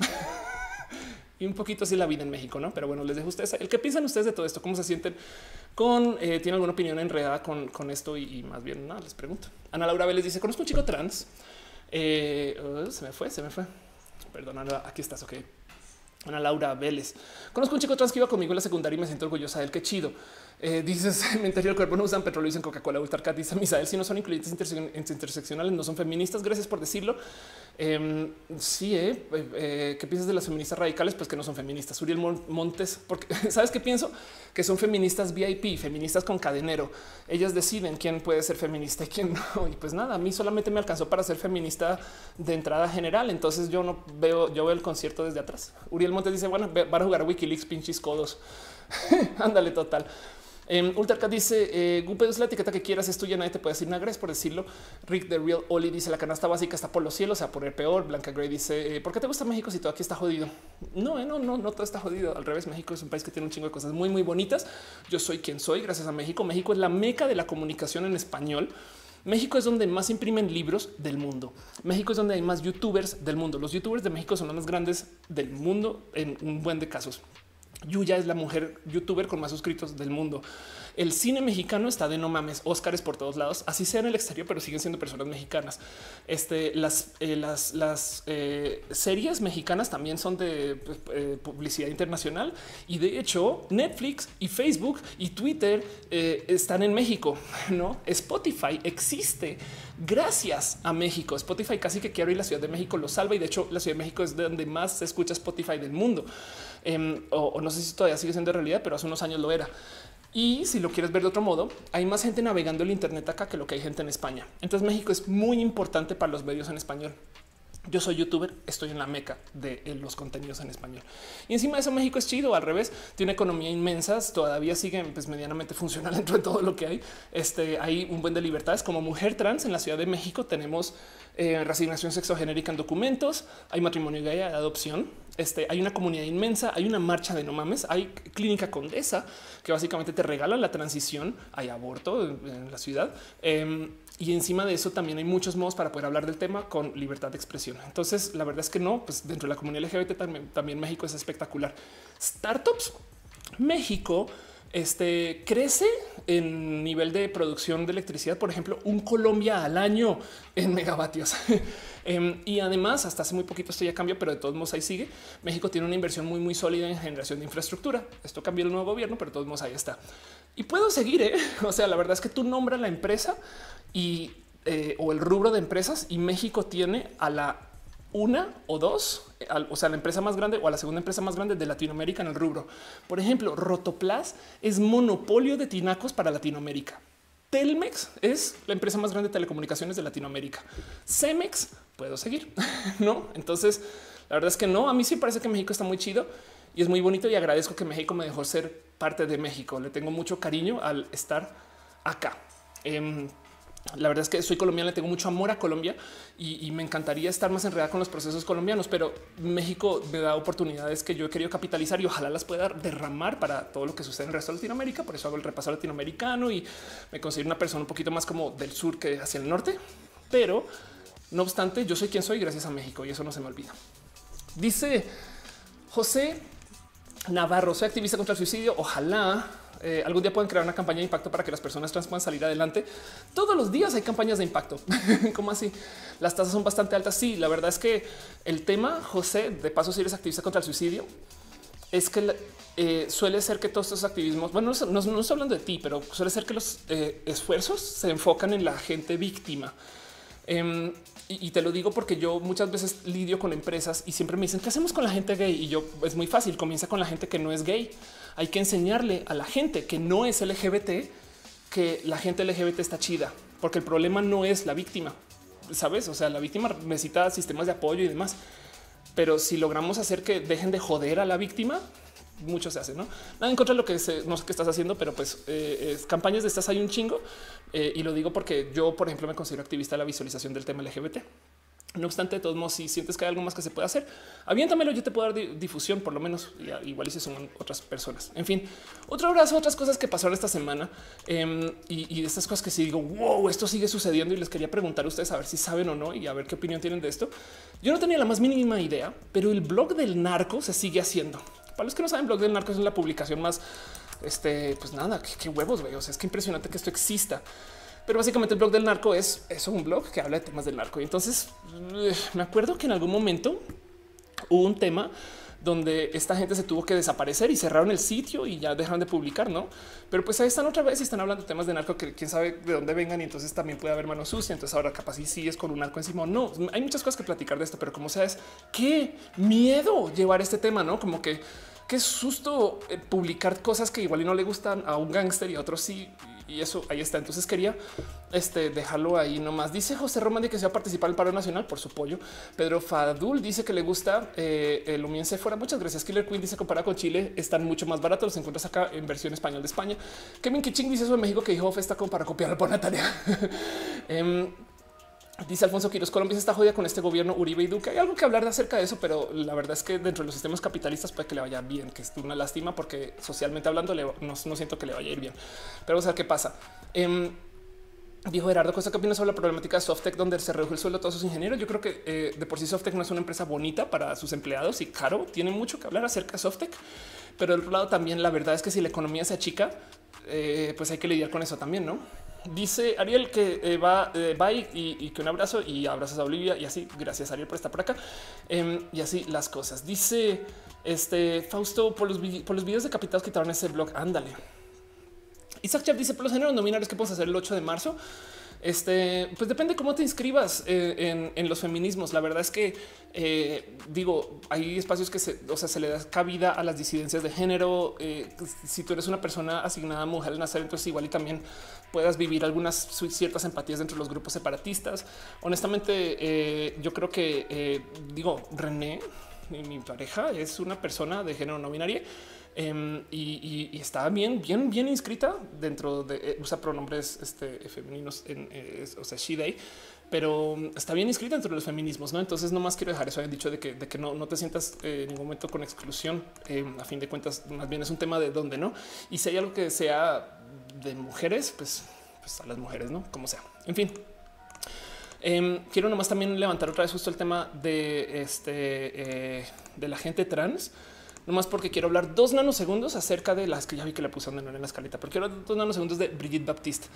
Y un poquito así la vida en México, ¿no? Pero bueno, les dejo a ustedes. ¿Qué piensan ustedes de todo esto? ¿Cómo se sienten? ¿Tienen alguna opinión enredada con esto? Y más bien nada, les pregunto. Ana Laura Vélez dice, conozco un chico trans. Se me fue. Perdón, Ana, aquí estás, ok. Ana Laura Vélez. Conozco un chico trans que iba conmigo en la secundaria y me siento orgullosa de él. Qué chido. Dices, mi interior del cuerpo no usan petróleo, dicen Coca-Cola, Ultracat, dice Misael, si no son incluyentes interseccionales, no son feministas. Gracias por decirlo. Sí, ¿qué piensas de las feministas radicales? Pues que no son feministas. Uriel Montes, porque sabes qué pienso, que son feministas VIP, feministas con cadenero. Ellas deciden quién puede ser feminista y quién no. Y pues nada, a mí solamente me alcanzó para ser feminista de entrada general. Entonces yo no veo, yo veo el concierto desde atrás. Uriel Montes dice, bueno, van a jugar Wikileaks, pinches codos. Ándale, total. Ultracat dice, Gupe, es la etiqueta que quieras, es tuya, nadie te puede decir nagres por decirlo. Rick the Real Oli dice, la canasta básica está por los cielos, a poner peor. Blanca Gray dice, ¿por qué te gusta México si todo aquí está jodido? No, no todo está jodido. Al revés, México es un país que tiene un chingo de cosas muy, muy bonitas. Yo soy quien soy gracias a México. México es la meca de la comunicación en español. México es donde más imprimen libros del mundo. México es donde hay más youtubers del mundo. Los youtubers de México son los más grandes del mundo en un buen de casos. Yuya es la mujer youtuber con más suscritos del mundo. El cine mexicano está de no mames, Óscares por todos lados, así sea en el exterior, pero siguen siendo personas mexicanas. Las series mexicanas también son de publicidad internacional y de hecho Netflix y Facebook y Twitter están en México, ¿no? Spotify existe gracias a México. Spotify casi que quiero y la Ciudad de México lo salva y de hecho la Ciudad de México es donde más se escucha Spotify del mundo. O no sé si todavía sigue siendo realidad, pero hace unos años lo era. Y si lo quieres ver de otro modo, hay más gente navegando el internet acá que lo que hay gente en España. Entonces México es muy importante para los medios en español. Yo soy youtuber, estoy en la meca de los contenidos en español. Y encima de eso México es chido, al revés, tiene economía inmensa, todavía sigue pues, medianamente funcional dentro de todo lo que hay. Hay un buen de libertades. Como mujer trans en la Ciudad de México tenemos resignación sexogenérica en documentos, hay matrimonio gay, adopción. Hay una comunidad inmensa, hay una marcha de no mames, hay Clínica Condesa que básicamente te regala la transición, hay aborto en la ciudad y encima de eso también hay muchos modos para poder hablar del tema con libertad de expresión. Entonces la verdad es que no, pues dentro de la comunidad LGBT también México es espectacular. Startups, México crece en nivel de producción de electricidad, por ejemplo, un Colombia al año en megavatios. Y además, hasta hace muy poquito esto ya cambió, pero de todos modos ahí sigue. México tiene una inversión muy, muy sólida en generación de infraestructura. Esto cambió el nuevo gobierno, pero de todos modos ahí está. Y puedo seguir, ¿eh? O sea, la verdad es que tú nombras la empresa y o el rubro de empresas y México tiene a la una o dos, o sea, la empresa más grande o a la segunda empresa más grande de Latinoamérica en el rubro. Por ejemplo, Rotoplas es monopolio de tinacos para Latinoamérica. Telmex es la empresa más grande de telecomunicaciones de Latinoamérica. Cemex, puedo seguir, ¿no? Entonces, la verdad es que no, a mí sí parece que México está muy chido y es muy bonito y agradezco que México me dejó ser parte de México. Le tengo mucho cariño al estar acá. La verdad es que soy colombiana, le tengo mucho amor a Colombia y me encantaría estar más enredada con los procesos colombianos, pero México me da oportunidades que yo he querido capitalizar y ojalá las pueda derramar para todo lo que sucede en el resto de Latinoamérica. Por eso hago el repaso latinoamericano y me considero una persona un poquito más como del sur que hacia el norte. Pero no obstante, yo soy quien soy gracias a México y eso no se me olvida. Dice José Navarro, soy activista contra el suicidio. Ojalá algún día pueden crear una campaña de impacto para que las personas trans puedan salir adelante. Todos los días hay campañas de impacto. ¿Cómo así? Las tasas son bastante altas. Sí, la verdad es que el tema, José, de paso, si eres activista contra el suicidio, es que suele ser que todos estos activismos, bueno, no estoy hablando de ti, pero suele ser que los esfuerzos se enfocan en la gente víctima. Y te lo digo porque yo muchas veces lidio con empresas y siempre me dicen ¿qué hacemos con la gente gay? Y yo es muy fácil, comienza con la gente que no es gay. Hay que enseñarle a la gente que no es LGBT que la gente LGBT está chida, porque el problema no es la víctima, sabes? O sea, la víctima necesita sistemas de apoyo y demás, pero si logramos hacer que dejen de joder a la víctima, mucho se hace, ¿no? Nada en contra de lo que no sé qué estás haciendo, pero pues campañas de estas hay un chingo y lo digo porque yo, por ejemplo, me considero activista de la visualización del tema LGBT. No obstante, de todos modos, si sientes que hay algo más que se puede hacer, aviéntamelo, yo te puedo dar difusión, por lo menos, igual y si son otras personas. En fin, otro abrazo, otras cosas que pasaron esta semana y estas cosas que sí digo, wow, esto sigue sucediendo y les quería preguntar a ustedes a ver si saben o no y a ver qué opinión tienen de esto. Yo no tenía la más mínima idea, pero el blog del narco se sigue haciendo. Para los que no saben, Blog del Narco es la publicación más, pues nada, qué huevos, güey. O sea, es que impresionante que esto exista. Pero básicamente el Blog del Narco es eso, un blog que habla de temas del narco. Y entonces me acuerdo que en algún momento hubo un tema donde esta gente se tuvo que desaparecer y cerraron el sitio y ya dejaron de publicar, ¿no? Pero pues ahí están otra vez y están hablando temas de narco que quién sabe de dónde vengan, y entonces también puede haber mano sucia. Entonces ahora capaz si sigues con un narco encima o no. Hay muchas cosas que platicar de esto, pero como sea, es qué miedo llevar este tema, ¿no? Como que qué susto publicar cosas que igual y no le gustan a un gángster y a otros sí. Y eso ahí está. Entonces quería dejarlo ahí nomás. Dice José Román de que se va a participar en el paro nacional por su pollo. Pedro Fadul dice que le gusta el Movimiento Sephora. Muchas gracias. Killer Queen dice comparado con Chile están mucho más baratos. Los encuentras acá en versión español de España. Kevin Kiching dice eso de México que dijo está como para copiarlo por Natalia. Dice Alfonso Quiroz, Colombia se está jodida con este gobierno Uribe y Duque. Hay algo que hablar acerca de eso, pero la verdad es que dentro de los sistemas capitalistas puede que le vaya bien, que es una lástima porque socialmente hablando no siento que le vaya a ir bien. Pero vamos a ver qué pasa. Dijo Gerardo Costa, ¿qué opinas sobre la problemática de Softec donde se redujo el sueldo a todos sus ingenieros? Yo creo que de por sí Softec no es una empresa bonita para sus empleados y caro. Tiene mucho que hablar acerca de Softec, pero del otro lado también la verdad es que si la economía se achica, pues hay que lidiar con eso también, ¿no? Dice Ariel que va y que un abrazo y abrazos a Olivia y así. Gracias Ariel por estar por acá y así las cosas. Dice Fausto por los videos decapitados quitaron ese blog. Ándale. Isaac Chef dice por los géneros nominales que podemos hacer el 8 de marzo. Pues depende cómo te inscribas en los feminismos. La verdad es que digo, hay espacios que se le da cabida a las disidencias de género. Si tú eres una persona asignada a mujer al nacer, entonces igual y también puedas vivir algunas ciertas empatías dentro de los grupos separatistas. Honestamente, yo creo que René, mi pareja, es una persona de género no binario. Y está bien inscrita dentro de usa pronombres femeninos en she, they, pero está bien inscrita dentro de los feminismos, ¿no? Entonces no más quiero dejar eso. Habían dicho de que no te sientas en ningún momento con exclusión. A fin de cuentas, más bien es un tema de dónde, ¿no? Y si hay algo que sea de mujeres, pues a las mujeres, ¿no? Como sea. En fin. Quiero nomás también levantar otra vez justo el tema de de la gente trans. Nomás porque quiero hablar 2 nanosegundos acerca de las que ya vi que le pusieron en la escaleta, pero quiero hablar 2 nanosegundos de Brigitte Baptiste.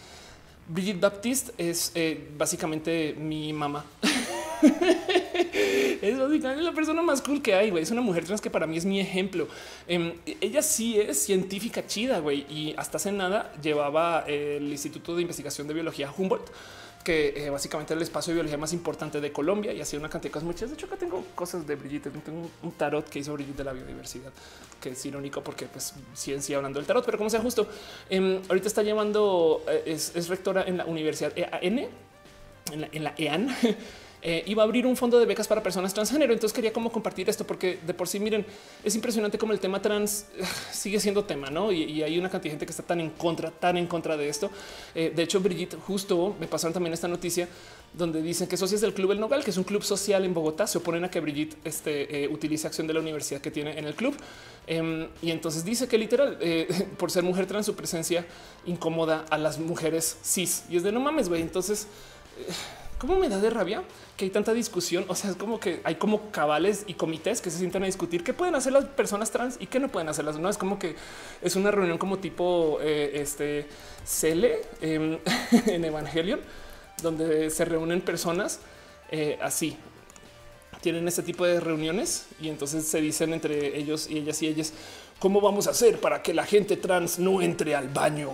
Brigitte Baptiste es básicamente mi mamá. Es básicamente la persona más cool que hay, güey. Es una mujer trans que para mí es mi ejemplo. Ella sí es científica chida, güey. Y hasta hace nada llevaba el Instituto de Investigación de Biología Humboldt, que básicamente el espacio de biología más importante de Colombia, y ha sido una cantidad de cosas muchas. De hecho, acá tengo cosas de Brigitte. Tengo un tarot que hizo Brigitte de la biodiversidad, que es irónico porque pues ciencia hablando del tarot, pero como sea justo. Ahorita está llevando, es rectora en la Universidad EAN, en la EAN, iba a abrir un fondo de becas para personas transgénero. Entonces quería como compartir esto porque de por sí, miren, es impresionante como el tema trans sigue siendo tema, ¿no? Y hay una cantidad de gente que está tan en contra de esto. De hecho, Brigitte, justo me pasaron también esta noticia donde dicen que socios del Club El Nogal, que es un club social en Bogotá, se oponen a que Brigitte utilice acción de la universidad que tiene en el club. Y entonces dice que literal, por ser mujer trans, su presencia incomoda a las mujeres cis. Y es de no mames, güey. Entonces, ¿cómo me da de rabia que hay tanta discusión? O sea, es como que hay como cabales y comités que se sientan a discutir qué pueden hacer las personas trans y qué no pueden hacerlas. No es como que es una reunión como tipo Cele en Evangelion, donde se reúnen personas así. Tienen este tipo de reuniones y entonces se dicen entre ellos y ellas ¿cómo vamos a hacer para que la gente trans no entre al baño?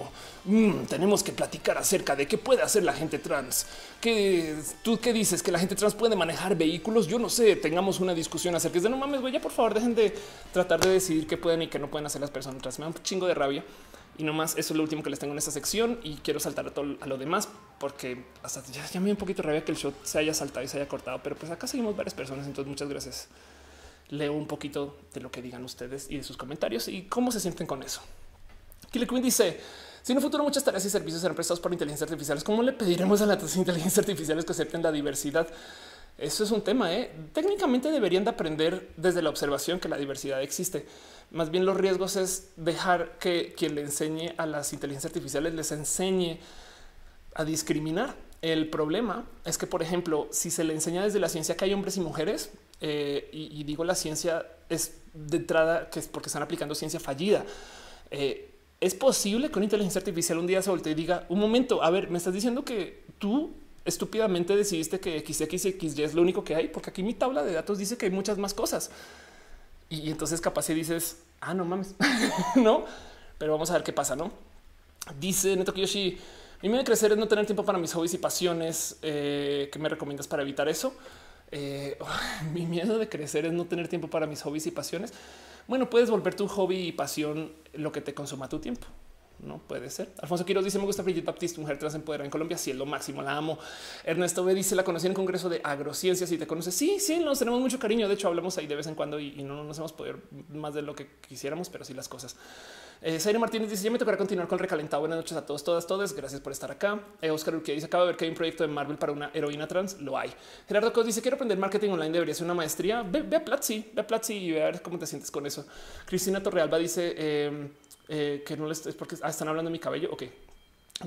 Tenemos que platicar acerca de qué puede hacer la gente trans. ¿Tú qué dices? ¿Que la gente trans puede manejar vehículos? Yo no sé, tengamos una discusión acerca de no mames, güey, ya por favor dejen de tratar de decidir qué pueden y qué no pueden hacer las personas trans. Me da un chingo de rabia. Y nomás eso es lo último que les tengo en esta sección y quiero saltar a todo a lo demás porque hasta ya me dio un poquito de rabia que el show se haya saltado y se haya cortado, pero pues acá seguimos varias personas. Entonces muchas gracias. Leo un poquito de lo que digan ustedes y de sus comentarios y cómo se sienten con eso. Killer Queen dice, si en un futuro muchas tareas y servicios serán prestados por inteligencias artificiales, ¿cómo le pediremos a las inteligencias artificiales que acepten la diversidad? Eso es un tema. Técnicamente deberían de aprender desde la observación que la diversidad existe. Más bien los riesgos es dejar que quien le enseñe a las inteligencias artificiales les enseñe a discriminar. El problema es que, por ejemplo, si se le enseña desde la ciencia que hay hombres y mujeres, y digo la ciencia es de entrada que es porque están aplicando ciencia fallida. Es posible que una inteligencia artificial un día se voltee y diga un momento, a ver, me estás diciendo que tú estúpidamente decidiste que XX y XY es lo único que hay, porque aquí mi tabla de datos dice que hay muchas más cosas. Y entonces capaz si dices, ah, no mames, no, pero vamos a ver qué pasa, ¿no? Dice Neto Kiyoshi, mi miedo de crecer es no tener tiempo para mis hobbies y pasiones. ¿Qué me recomiendas para evitar eso? Mi miedo de crecer es no tener tiempo para mis hobbies y pasiones. Bueno, puedes volver tu hobby y pasión lo que te consuma tu tiempo. No puede ser. Alfonso Quiroz dice, me gusta Brigitte Baptiste, mujer trans empoderada en Colombia. Sí, es lo máximo, la amo. Ernesto B dice, la conocí en el Congreso de Agrociencias y te conoces. Sí, sí, nos tenemos mucho cariño. De hecho, hablamos ahí de vez en cuando y no nos hemos podido más de lo que quisiéramos, pero sí las cosas. Zaire Martínez dice, ya me tocará continuar con el recalentado. Buenas noches a todos, todas, todes. Gracias por estar acá. Oscar Urquía dice, acaba de ver que hay un proyecto de Marvel para una heroína trans. Lo hay. Gerardo Cos dice, quiero aprender marketing online. Debería ser una maestría. Ve a Platzi, y ve a ver cómo te sientes con eso. Cristina Torrealba dice, que no les es porque están hablando de mi cabello. Ok,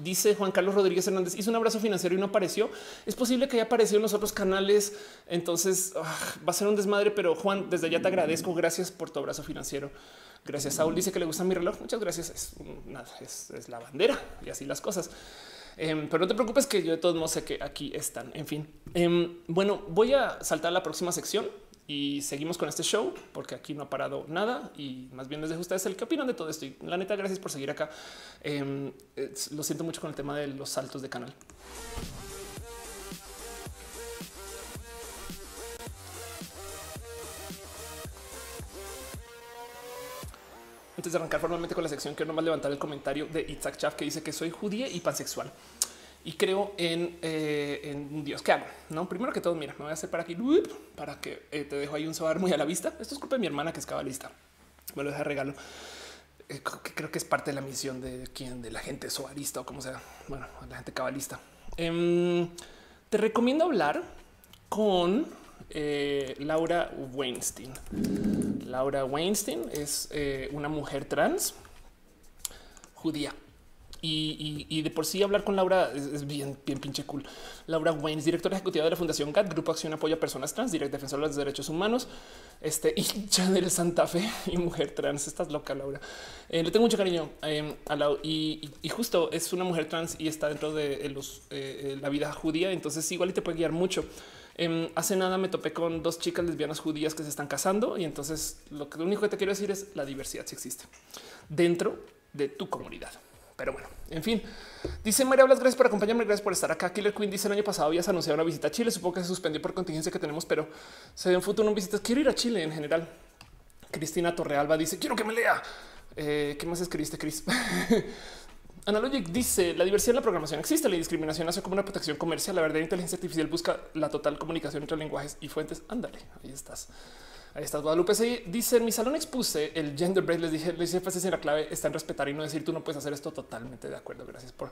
dice Juan Carlos Rodríguez Hernández, hizo un abrazo financiero y no apareció. Es posible que haya aparecido en los otros canales. Entonces va a ser un desmadre, pero Juan, desde allá te agradezco. Gracias por tu abrazo financiero. Gracias. Saúl dice que le gusta mi reloj. Muchas gracias. Es la bandera y así las cosas. Pero no te preocupes que yo de todos modos sé que aquí están. En fin, bueno, voy a saltar a la próxima sección. Y seguimos con este show porque aquí no ha parado nada y más bien les dejo a ustedes el que opinan de todo esto. Y la neta, gracias por seguir acá. Lo siento mucho con el tema de los saltos de canal. Antes de arrancar formalmente con la sección, quiero nomás levantar el comentario de Itzhak Chaff que dice que soy judía y pansexual. Y creo en Dios. ¿Qué hago? No, primero que todo, mira, me voy a hacer para aquí para que te dejo ahí un sobar muy a la vista. Esto es culpa de mi hermana que es cabalista. Me lo deja de regalo. Creo que es parte de la misión de quien de la gente sobarista o como sea. Bueno, la gente cabalista. Te recomiendo hablar con Laura Weinstein. Laura Weinstein es una mujer trans judía. Y de por sí hablar con Laura es bien pinche cool. Laura Wayne es directora ejecutiva de la Fundación GAT, Grupo Acción Apoyo a Personas Trans, directora defensora de los derechos humanos, hincha del Santa Fe y mujer trans. Estás loca, Laura. Le tengo mucho cariño a Lau y justo es una mujer trans y está dentro de la vida judía. Entonces igual y te puede guiar mucho. Hace nada me topé con dos chicas lesbianas judías que se están casando y entonces lo único que te quiero decir es la diversidad si existe dentro de tu comunidad. Pero bueno, en fin, dice María Blas, gracias por acompañarme, gracias por estar acá. Killer Queen dice, el año pasado habías anunciado una visita a Chile, supongo que se suspendió por contingencia que tenemos, pero se dio un futuro en visitas. Quiero ir a Chile en general. Cristina Torrealba dice, quiero que me lea. ¿Qué más escribiste, Chris? Analogic dice, la diversidad en la programación existe, la discriminación nace como una protección comercial, la verdadera inteligencia artificial busca la total comunicación entre lenguajes y fuentes. Ándale, ahí estás. Ahí está Guadalupe. Dice, en mi salón expuse el gender break. Les dije, énfasis en la clave está en respetar y no decir tú no puedes hacer esto. Totalmente de acuerdo. Gracias por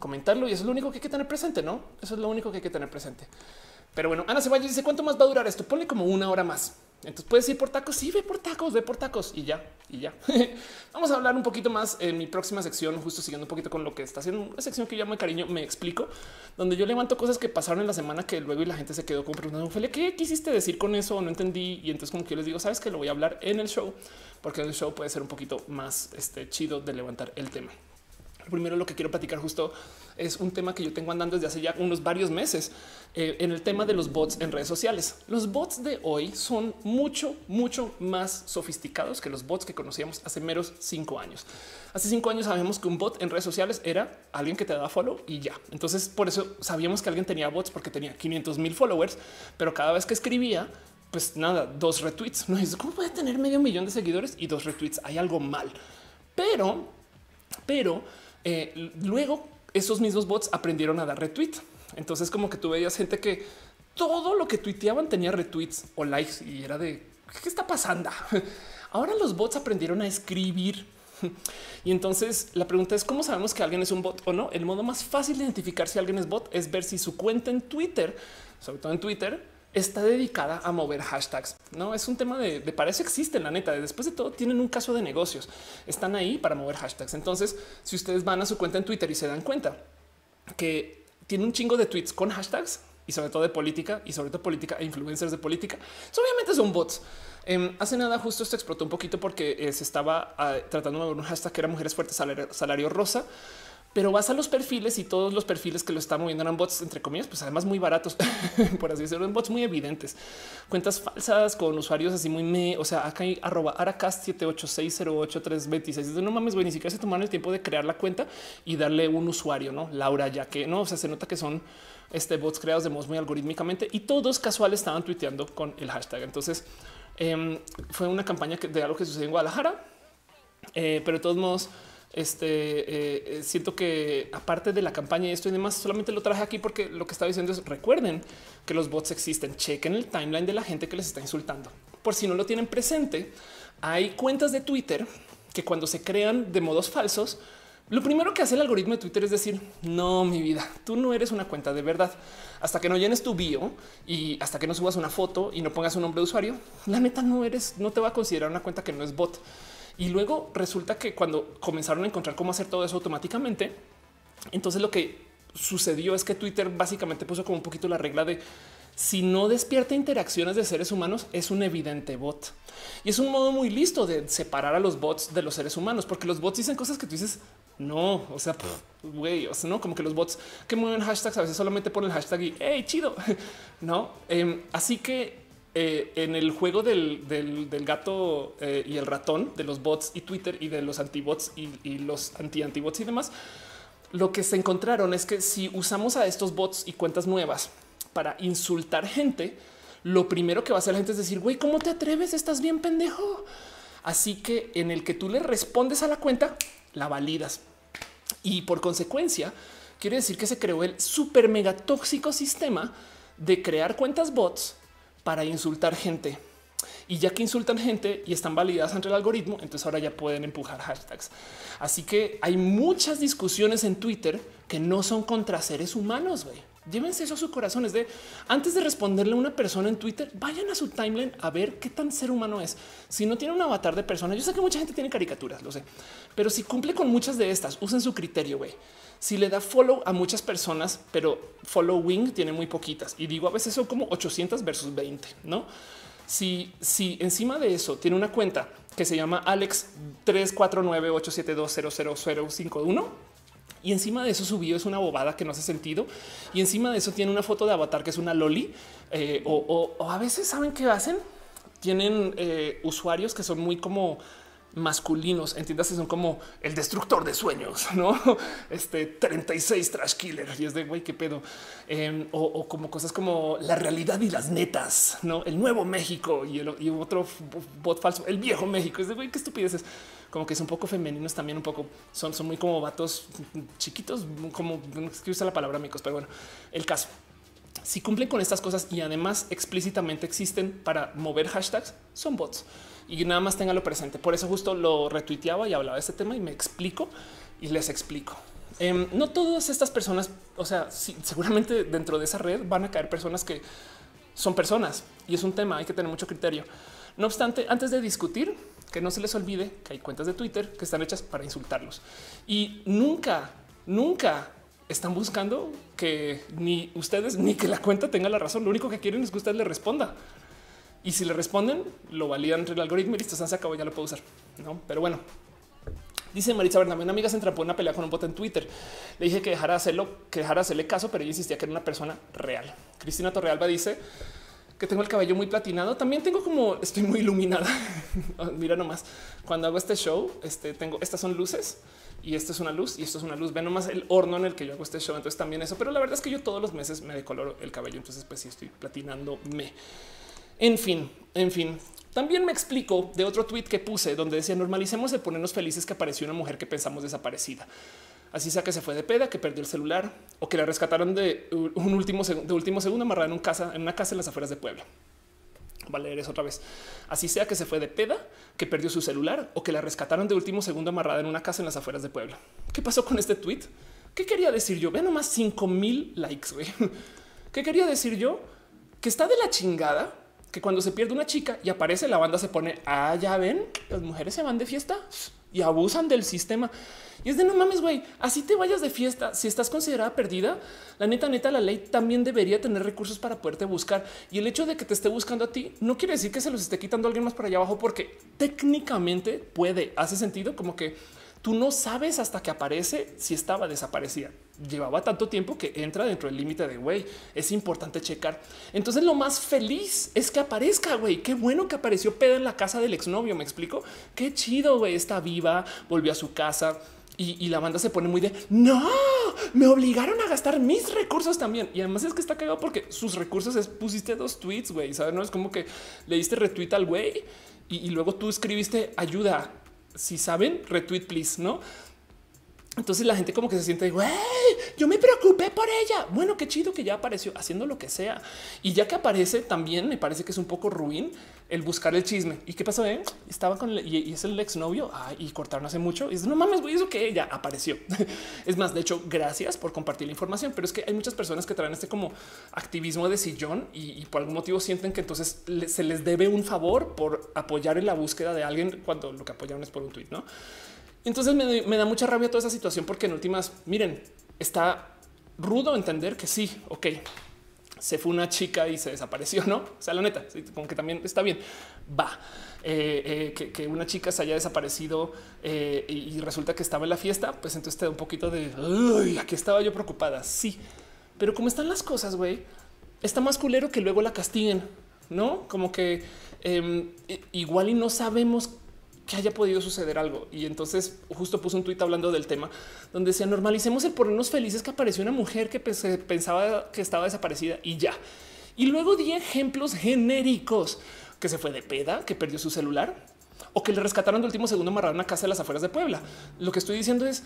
comentarlo. Y eso es lo único que hay que tener presente, ¿no? Eso es lo único que hay que tener presente. Pero bueno, Ana Ceballos dice, ¿cuánto más va a durar esto? Ponle como una hora más. Entonces puedes ir por tacos. Sí, ve por tacos, y ya. Vamos a hablar un poquito más en mi próxima sección, justo siguiendo un poquito con lo que está haciendo una sección que yo llamo cariño, me explico, donde yo levanto cosas que pasaron en la semana que luego y la gente se quedó como preguntando, Ophelia, ¿qué quisiste decir con eso? No entendí. Y entonces como que yo les digo, sabes que lo voy a hablar en el show, porque en el show puede ser un poquito más chido de levantar el tema. Primero lo que quiero platicar justo es un tema que yo tengo andando desde hace ya unos varios meses en el tema de los bots en redes sociales. Los bots de hoy son mucho más sofisticados que los bots que conocíamos hace meros 5 años. Hace 5 años sabíamos que un bot en redes sociales era alguien que te daba follow y ya. Entonces por eso sabíamos que alguien tenía bots porque tenía 500,000 followers, pero cada vez que escribía, pues nada, 2 retweets. No es como puede tener 500,000 de seguidores y 2 retweets. Hay algo mal, pero luego esos mismos bots aprendieron a dar retweet. Entonces como que tú veías gente que todo lo que tuiteaban tenía retweets o likes y era de ¿qué está pasando? Ahora los bots aprendieron a escribir. Y entonces la pregunta es, ¿cómo sabemos que alguien es un bot o no? El modo más fácil de identificar si alguien es bot es ver si su cuenta en Twitter, sobre todo en Twitter, está dedicada a mover hashtags. No es un tema de para eso existen, la neta. Después de todo, tienen un caso de negocios. Están ahí para mover hashtags. Entonces, si ustedes van a su cuenta en Twitter y se dan cuenta que tiene un chingo de tweets con hashtags y sobre todo de política e influencers de política, obviamente son bots. Hace nada justo esto explotó un poquito porque se estaba tratando de mover un hashtag que era mujeres fuertes salario rosa. pero vas a los perfiles y todos los perfiles que lo están moviendo eran bots, entre comillas, pues además muy baratos, por así decirlo, bots muy evidentes, cuentas falsas con usuarios así muy me. O sea, acá hay @aracast78608326. No mames, güey, ni siquiera se tomaron el tiempo de crear la cuenta y darle un usuario, no Laura, ya que no, o sea, se nota que son bots creados de modos muy algorítmicamente y todos casuales estaban tuiteando con el hashtag. Entonces fue una campaña de algo que sucedió en Guadalajara, pero de todos modos, siento que aparte de la campaña y esto y demás, solamente lo traje aquí porque lo que estaba diciendo es recuerden que los bots existen. Chequen el timeline de la gente que les está insultando. Por si no lo tienen presente, hay cuentas de Twitter que cuando se crean de modos falsos, lo primero que hace el algoritmo de Twitter es decir, no, mi vida, tú no eres una cuenta de verdad. Hasta que no llenes tu bio y hasta que no subas una foto y no pongas un nombre de usuario, la neta no eres, no te va a considerar una cuenta que no es bot. Y luego resulta que cuando comenzaron a encontrar cómo hacer todo eso automáticamente, entonces lo que sucedió es que Twitter básicamente puso como un poquito la regla de si no despierta interacciones de seres humanos es un evidente bot. Y es un modo muy listo de separar a los bots de los seres humanos, porque los bots dicen cosas que tú dices, no, o sea, güey, o sea, no, como que los bots que mueven hashtags a veces solamente ponen el hashtag y hey, chido, no? Así que en el juego del gato y el ratón, de los bots y Twitter y de los antibots y los antibots y demás, lo que se encontraron es que si usamos a estos bots y cuentas nuevas para insultar gente, lo primero que va a hacer la gente es decir, güey, ¿cómo te atreves? Estás bien pendejo. Así que en el que tú le respondes a la cuenta, la validas. Y por consecuencia, quiere decir que se creó el super mega tóxico sistema de crear cuentas bots para insultar gente. Y ya que insultan gente y están validadas ante el algoritmo, entonces ahora ya pueden empujar hashtags. Así que hay muchas discusiones en Twitter que no son contra seres humanos, güey. Llévense eso a su corazón. Es de antes de responderle a una persona en Twitter, vayan a su timeline a ver qué tan ser humano es. Si no tiene un avatar de persona, yo sé que mucha gente tiene caricaturas, lo sé, pero si cumple con muchas de estas, usen su criterio, güey. Si le da follow a muchas personas, pero following tiene muy poquitas, y digo a veces son como 800 versus 20, ¿no? Si encima de eso tiene una cuenta que se llama Alex349872000051, y encima de eso su video es una bobada que no hace sentido, y encima de eso tiene una foto de avatar que es una loli, o a veces saben qué hacen, tienen usuarios que son muy como masculinos, entiéndase, son como el destructor de sueños, no 36 trash killer, y es de güey, qué pedo, o como cosas como la realidad y las netas, no el nuevo México, y otro bot falso, el viejo México, es de güey, qué estupideces, como que es un poco femeninos también, un poco son muy como vatos chiquitos, como no es que usa la palabra amigos, pero bueno, el caso, si cumplen con estas cosas y además explícitamente existen para mover hashtags, son bots. Y nada más téngalo presente. Por eso justo lo retuiteaba y hablaba de este tema y me explico y les explico. No todas estas personas, o sea, sí, seguramente dentro de esa red van a caer personas que son personas y es un tema, hay que tener mucho criterio. No obstante, antes de discutir, que no se les olvide que hay cuentas de Twitter que están hechas para insultarlos y nunca están buscando que ni ustedes ni que la cuenta tenga la razón. Lo único que quieren es que usted le responda. Y si le responden, lo validan entre el algoritmo y listo, se acabó, ya lo puedo usar, ¿no? Pero bueno, dice Maritza Bernabé, una amiga se entrampó en una pelea con un bot en Twitter. Le dije que dejara hacerle caso, pero ella insistía que era una persona real. Cristina Torrealba dice que tengo el cabello muy platinado. También tengo como estoy muy iluminada. Mira nomás, cuando hago este show, tengo estas son luces y esto es una luz y esto es una luz. Ve nomás el horno en el que yo hago este show. Entonces también eso, pero la verdad es que yo todos los meses me decoloro el cabello. Entonces pues sí estoy platinándome. En fin, también me explico de otro tweet que puse donde decía normalicemos el ponernos felices que apareció una mujer que pensamos desaparecida. Así sea que se fue de peda, que perdió el celular o que la rescataron de último segundo amarrada en una casa en las afueras de Puebla. Voy a leer eso otra vez. Así sea que se fue de peda, que perdió su celular o que la rescataron de último segundo amarrada en una casa en las afueras de Puebla. ¿Qué pasó con este tweet? ¿Qué quería decir yo? Ve nomás 5000 likes. Güey. ¿Qué quería decir yo? Que está de la chingada que cuando se pierde una chica y aparece la banda se pone, ah, ya ven, las mujeres se van de fiesta y abusan del sistema. Y es de no mames, güey, así te vayas de fiesta. Si estás considerada perdida, la neta, la ley también debería tener recursos para poderte buscar. Y el hecho de que te esté buscando a ti no quiere decir que se los esté quitando a alguien más por allá abajo, porque técnicamente puede, hace sentido como que Tú no sabes hasta que aparece si estaba desaparecida. Llevaba tanto tiempo que entra dentro del límite de güey. Es importante checar. Entonces lo más feliz es que aparezca, güey. Qué bueno que apareció Pedro en la casa del exnovio. Me explico. Qué chido, güey. Está viva, volvió a su casa y la banda se pone muy de no, me obligaron a gastar mis recursos también. Y además es que está cagado porque sus recursos es pusiste 2 tweets, güey. Sabes, no es como que le diste retweet al güey y luego tú escribiste ayuda. Si saben, retweet, please, ¿no? Entonces la gente como que se siente, güey, yo me preocupé por ella. Bueno, qué chido que ya apareció haciendo lo que sea. Y ya que aparece también me parece que es un poco ruin el buscar el chisme. ¿Y qué pasó? Estaba con el, y es el exnovio y cortaron hace mucho. Y es no mames, güey, eso que ella apareció. Es más, de hecho, gracias por compartir la información. Pero es que hay muchas personas que traen este como activismo de sillón y por algún motivo sienten que entonces se les debe un favor por apoyar en la búsqueda de alguien cuando lo que apoyaron es por un tweet, ¿no? Entonces me da mucha rabia toda esa situación porque en últimas, miren, está rudo entender que sí, ok, se fue una chica y se desapareció, ¿no? O sea, la neta, como que también está bien, va, que una chica se haya desaparecido y resulta que estaba en la fiesta, pues entonces te da un poquito de, uy, aquí estaba yo preocupada, sí, pero como están las cosas, güey, está más culero que luego la castiguen, ¿no? Como que igual y no sabemos que haya podido suceder algo. Y entonces justo puse un tuit hablando del tema donde decía normalicemos el ponernos felices que apareció una mujer que pensaba que estaba desaparecida y ya. Y luego di ejemplos genéricos que se fue de peda, que perdió su celular o que le rescataron de último segundo amarrado en una casa de las afueras de Puebla. Lo que estoy diciendo es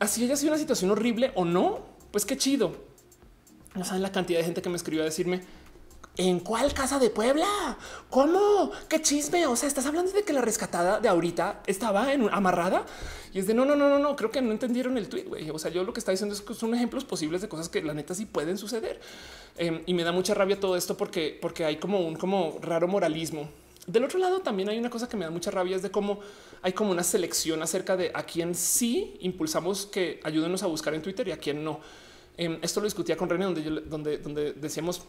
así haya sido una situación horrible o no, pues qué chido. No saben la cantidad de gente que me escribió a decirme ¿en cuál casa de Puebla? ¿Cómo? ¿Qué chisme? O sea, estás hablando de que la rescatada de ahorita estaba amarrada y es de no, creo que no entendieron el tweet, güey. O sea, yo lo que está diciendo es que son ejemplos posibles de cosas que la neta sí pueden suceder. Y me da mucha rabia todo esto porque hay como un raro moralismo. Del otro lado también hay una cosa que me da mucha rabia, es de cómo hay como una selección acerca de a quién sí impulsamos que ayúdenos a buscar en Twitter y a quién no. Esto lo discutía con René donde decíamos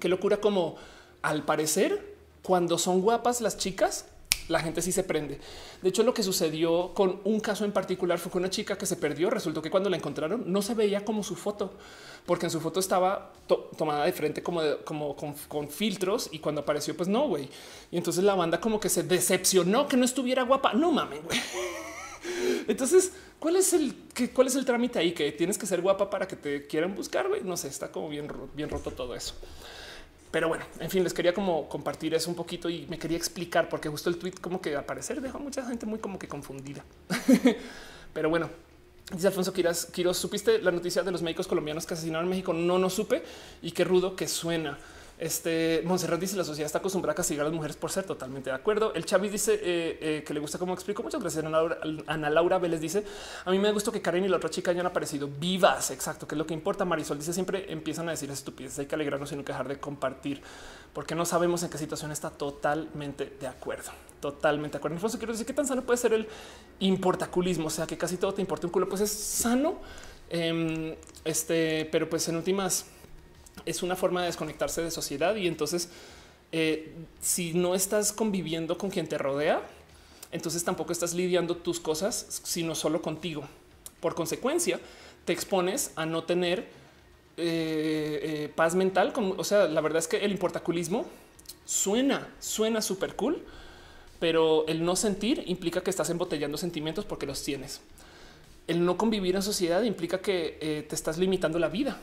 qué locura, como al parecer cuando son guapas las chicas, la gente sí se prende. De hecho, lo que sucedió con un caso en particular fue con una chica que se perdió. Resultó que cuando la encontraron no se veía como su foto, porque en su foto estaba tomada de frente con filtros y cuando apareció, pues no, güey. Y entonces la banda como que se decepcionó que no estuviera guapa. No mames, güey. Entonces, ¿cuál es el trámite ahí? Que tienes que ser guapa para que te quieran buscar, güey. No sé, está como bien roto todo eso. Pero bueno, en fin, les quería como compartir eso un poquito y me quería explicar porque justo el tweet como que al parecer dejó a mucha gente muy como que confundida. Pero bueno, dice Alfonso Quiroz, ¿supiste la noticia de los médicos colombianos que asesinaron en México? No supe y qué rudo que suena. Montserrat dice la sociedad está acostumbrada a castigar a las mujeres por ser. Totalmente de acuerdo. El Chavis dice que le gusta como explico. Muchas gracias. Ana Laura Vélez dice a mí me gustó que Karen y la otra chica hayan aparecido vivas. Exacto, que es lo que importa. Marisol dice siempre empiezan a decir estupideces. Hay que alegrarnos y nunca dejar de compartir porque no sabemos en qué situación está. Totalmente de acuerdo. Totalmente de acuerdo. Entonces quiero decir que tan sano puede ser el importaculismo, o sea que casi todo te importa un culo, pues es sano. Pero pues en últimas es una forma de desconectarse de sociedad y entonces si no estás conviviendo con quien te rodea, entonces tampoco estás lidiando tus cosas, sino solo contigo. Por consecuencia, te expones a no tener paz mental. O sea, la verdad es que el importaculismo suena súper cool, pero el no sentir implica que estás embotellando sentimientos porque los tienes. El no convivir en sociedad implica que te estás limitando la vida.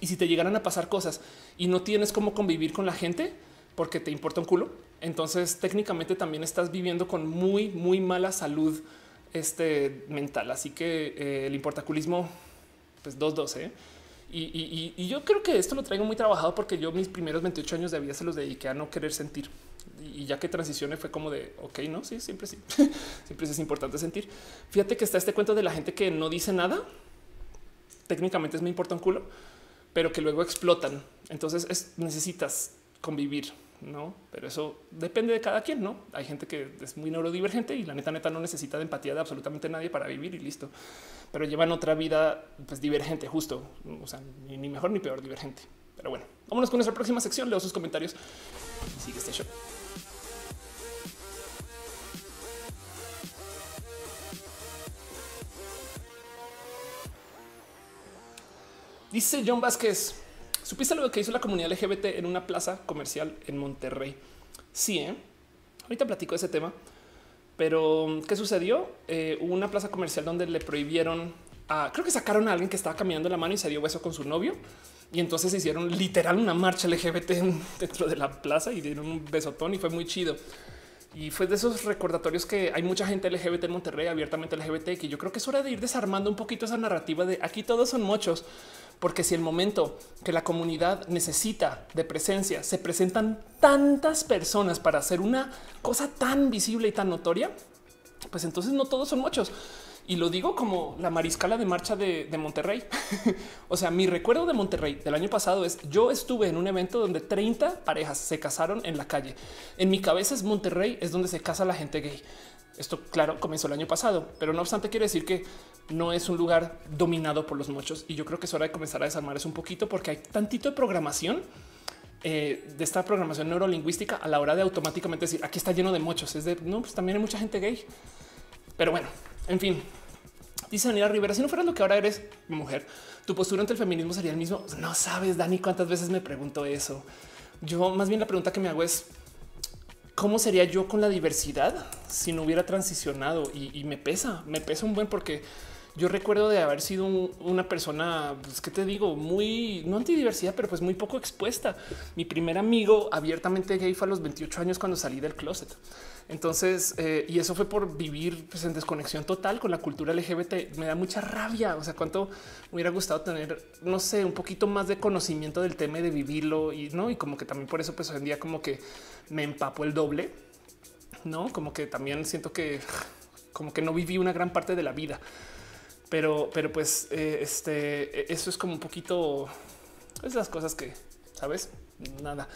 Y si te llegaran a pasar cosas y no tienes cómo convivir con la gente porque te importa un culo, entonces técnicamente también estás viviendo con muy mala salud mental. Así que el importaculismo, pues 2-12. Y yo creo que esto lo traigo muy trabajado porque yo mis primeros 28 años de vida se los dediqué a no querer sentir. Y ya que transicioné fue como de ok, no, sí, siempre es importante sentir. Fíjate que está este cuento de la gente que no dice nada. Técnicamente es me importa un culo, pero que luego explotan. Entonces necesitas convivir, ¿no? Pero eso depende de cada quien, ¿no? Hay gente que es muy neurodivergente y la neta no necesita de empatía de absolutamente nadie para vivir y listo. Pero llevan otra vida pues divergente, justo. O sea, ni mejor ni peor, divergente. Pero bueno, vámonos con nuestra próxima sección. Leo sus comentarios y sigue este show. Dice John Vázquez, ¿supiste lo que hizo la comunidad LGBT en una plaza comercial en Monterrey? Sí, ¿eh? Ahorita platico de ese tema. Pero ¿qué sucedió? Hubo una plaza comercial donde le prohibieron a, creo que sacaron a alguien que estaba caminando la mano y se dio beso con su novio. Y entonces hicieron literal una marcha LGBT dentro de la plaza y dieron un besotón y fue muy chido. Y fue de esos recordatorios que hay mucha gente LGBT en Monterrey, abiertamente LGBT, que yo creo que es hora de ir desarmando un poquito esa narrativa de aquí todos son mochos. Porque si el momento que la comunidad necesita de presencia se presentan tantas personas para hacer una cosa tan visible y tan notoria, pues entonces no todos son mochos. Y lo digo como la mariscala de marcha de Monterrey. O sea, mi recuerdo de Monterrey del año pasado es yo estuve en un evento donde 30 parejas se casaron en la calle. En mi cabeza es Monterrey es donde se casa la gente gay. Esto, claro, comenzó el año pasado, pero no obstante quiere decir que no es un lugar dominado por los mochos. Y yo creo que es hora de comenzar a desarmar eso un poquito porque hay tantito de programación de esta programación neurolingüística a la hora de automáticamente decir aquí está lleno de mochos. Es de no, pues también hay mucha gente gay. Pero bueno, en fin. Dice Daniela Rivera, si no fueras lo que ahora eres, mujer, tu postura ante el feminismo sería el mismo. No sabes, Dani, cuántas veces me pregunto eso. Yo más bien la pregunta que me hago es ¿cómo sería yo con la diversidad si no hubiera transicionado? Y me pesa un buen porque yo recuerdo de haber sido una persona, pues, ¿qué te digo? Muy, no antidiversidad, pero pues muy poco expuesta. Mi primer amigo abiertamente gay fue a los 28 años cuando salí del closet. Entonces, y eso fue por vivir pues, en desconexión total con la cultura LGBT. Me da mucha rabia. O sea, cuánto me hubiera gustado tener, no sé, un poquito más de conocimiento del tema y de vivirlo y no. Y como que también por eso, pues hoy en día, como que me empapo el doble, no como que también siento que como que no viví una gran parte de la vida. Pero pues eso es como un poquito es las cosas que sabes. Nada,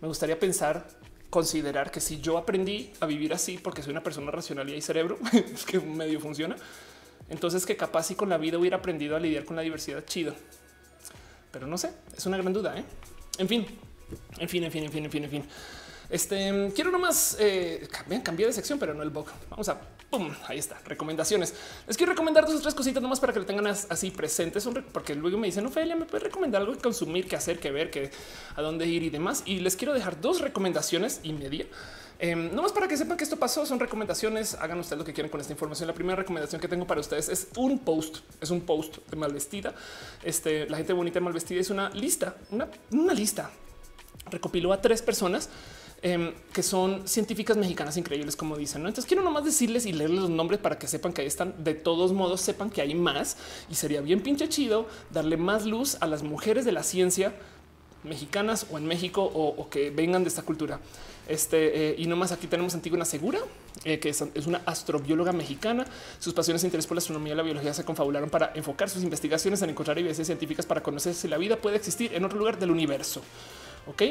me gustaría pensar, considerar que si yo aprendí a vivir así porque soy una persona racional y hay cerebro es que medio funciona, entonces que capaz si con la vida hubiera aprendido a lidiar con la diversidad chido, pero no sé, es una gran duda, ¿eh? En fin. Quiero nomás cambiar de sección, pero no el bug. Vamos a pum, ahí está. Recomendaciones. Les quiero recomendar 2 o 3 cositas nomás para que lo tengan así presentes, porque luego me dicen Ofelia, me puedes recomendar algo que consumir, que hacer, que ver, que a dónde ir y demás. Y les quiero dejar 2 recomendaciones y media. Nomás para que sepan que esto pasó, son recomendaciones. Hagan ustedes lo que quieran con esta información. La primera recomendación que tengo para ustedes es un post de Malvestida. La gente bonita de Malvestida es una lista, una lista. Recopiló a 3 personas que son científicas mexicanas increíbles, como dicen, ¿no? Entonces quiero nomás decirles y leerles los nombres para que sepan que ahí están. De todos modos, sepan que hay más y sería bien pinche chido darle más luz a las mujeres de la ciencia mexicanas o en México o que vengan de esta cultura. Y nomás aquí tenemos Antígona Segura, que es una astrobióloga mexicana. Sus pasiones e interés por la astronomía y la biología se confabularon para enfocar sus investigaciones en encontrar evidencias científicas para conocer si la vida puede existir en otro lugar del universo. Ok.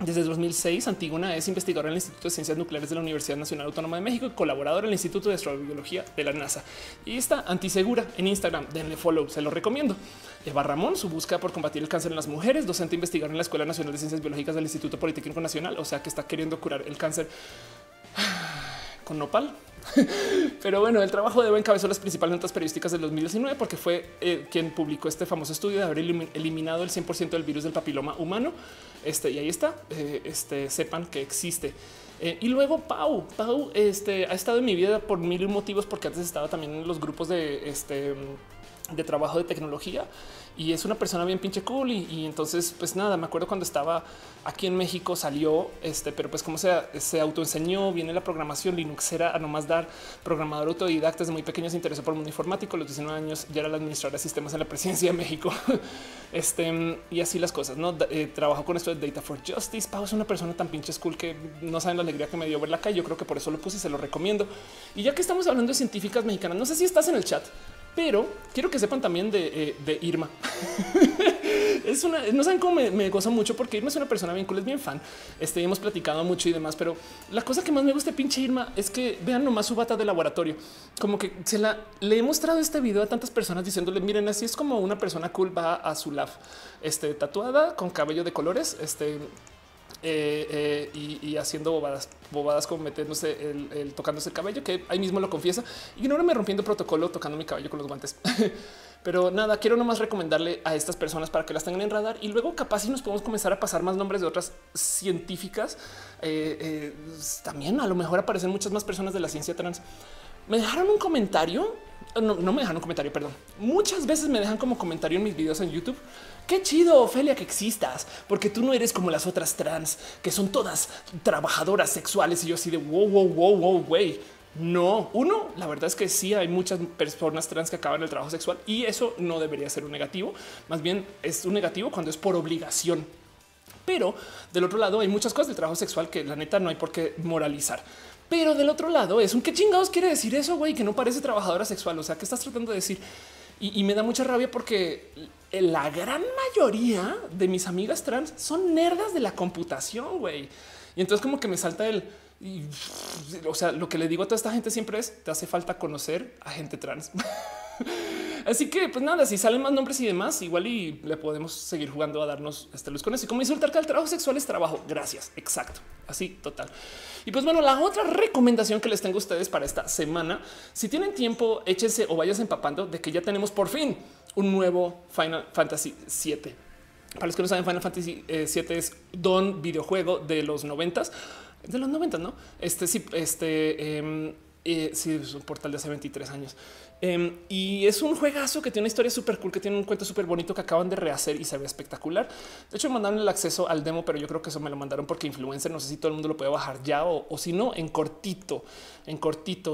Desde 2006, Antígona es investigadora en el Instituto de Ciencias Nucleares de la Universidad Nacional Autónoma de México y colaboradora en el Instituto de Astrobiología de la NASA. Y está Antisegura en Instagram. Denle follow, se lo recomiendo. Eva Ramón, su búsqueda por combatir el cáncer en las mujeres, docente investigadora en la Escuela Nacional de Ciencias Biológicas del Instituto Politécnico Nacional, o sea que está queriendo curar el cáncer con nopal. Pero bueno, el trabajo de Eva encabezó las principales notas periodísticas del 2019 porque fue quien publicó este famoso estudio de haber eliminado el 100% del virus del papiloma humano. Y ahí está, sepan que existe. Y luego Pau ha estado en mi vida por mil motivos porque antes estaba también en los grupos de trabajo de tecnología y es una persona bien pinche cool. Y entonces, pues nada, me acuerdo cuando estaba aquí en México salió pero pues como se autoenseñó, viene la programación linuxera a nomás dar, programador autodidacta desde muy pequeño, se interesó por el mundo informático. A los 19 años ya era la administradora de sistemas en la presidencia de México. Y así las cosas, ¿no? Trabajó con esto de Data for Justice. Pau es una persona tan pinche cool que no saben la alegría que me dio verla acá. Yo creo que por eso lo puse y se lo recomiendo. Y ya que estamos hablando de científicas mexicanas, no sé si estás en el chat, pero quiero que sepan también de Irma. Es una, no saben cómo me gozo mucho porque Irma es una persona bien cool, es bien fan. Hemos platicado mucho y demás, pero la cosa que más me gusta de pinche Irma es que vean nomás su bata de laboratorio. Como que le he mostrado este video a tantas personas diciéndole, miren, así es como una persona cool va a su lab, tatuada con cabello de colores, y haciendo bobadas como metiéndose tocándose el cabello, que ahí mismo lo confiesa. Ignórame rompiendo protocolo, tocando mi cabello con los guantes. Pero nada, quiero nomás recomendarle a estas personas para que las tengan en radar y luego capaz si nos podemos comenzar a pasar más nombres de otras científicas. También a lo mejor aparecen muchas más personas de la ciencia trans. Me dejaron un comentario. No me dejaron un comentario, perdón. Muchas veces me dejan como comentario en mis videos en YouTube. Qué chido, Ofelia, que existas, porque tú no eres como las otras trans, que son todas trabajadoras sexuales. Y yo así de wow, güey. No, uno, la verdad es que sí hay muchas personas trans que acaban el trabajo sexual y eso no debería ser un negativo. Más bien es un negativo cuando es por obligación. Pero del otro lado hay muchas cosas del trabajo sexual que la neta no hay por qué moralizar. Pero del otro lado es un qué chingados quiere decir eso, güey, que no parece trabajadora sexual. O sea, ¿qué estás tratando de decir? Y me da mucha rabia porque la gran mayoría de mis amigas trans son nerdas de la computación, güey. Y entonces como que me salta el... o sea, lo que le digo a toda esta gente siempre es te hace falta conocer a gente trans. Así que pues nada, si salen más nombres y demás, igual y le podemos seguir jugando a darnos esta luz con eso. Y como insultar que el trabajo sexual es trabajo. Gracias. Exacto. Así total. Y pues bueno, la otra recomendación que les tengo a ustedes para esta semana, si tienen tiempo, échense o váyanse empapando de que ya tenemos por fin un nuevo Final Fantasy VII. Para los que no saben, Final Fantasy VII es don videojuego de los 90s. De los 90, ¿no? Sí, es un portal de hace 23 años. Y es un juegazo que tiene una historia súper cool, que tiene un cuento súper bonito que acaban de rehacer y se ve espectacular. De hecho, me mandaron el acceso al demo, pero yo creo que eso me lo mandaron porque influencer. No sé si todo el mundo lo puede bajar ya o si no, en cortito.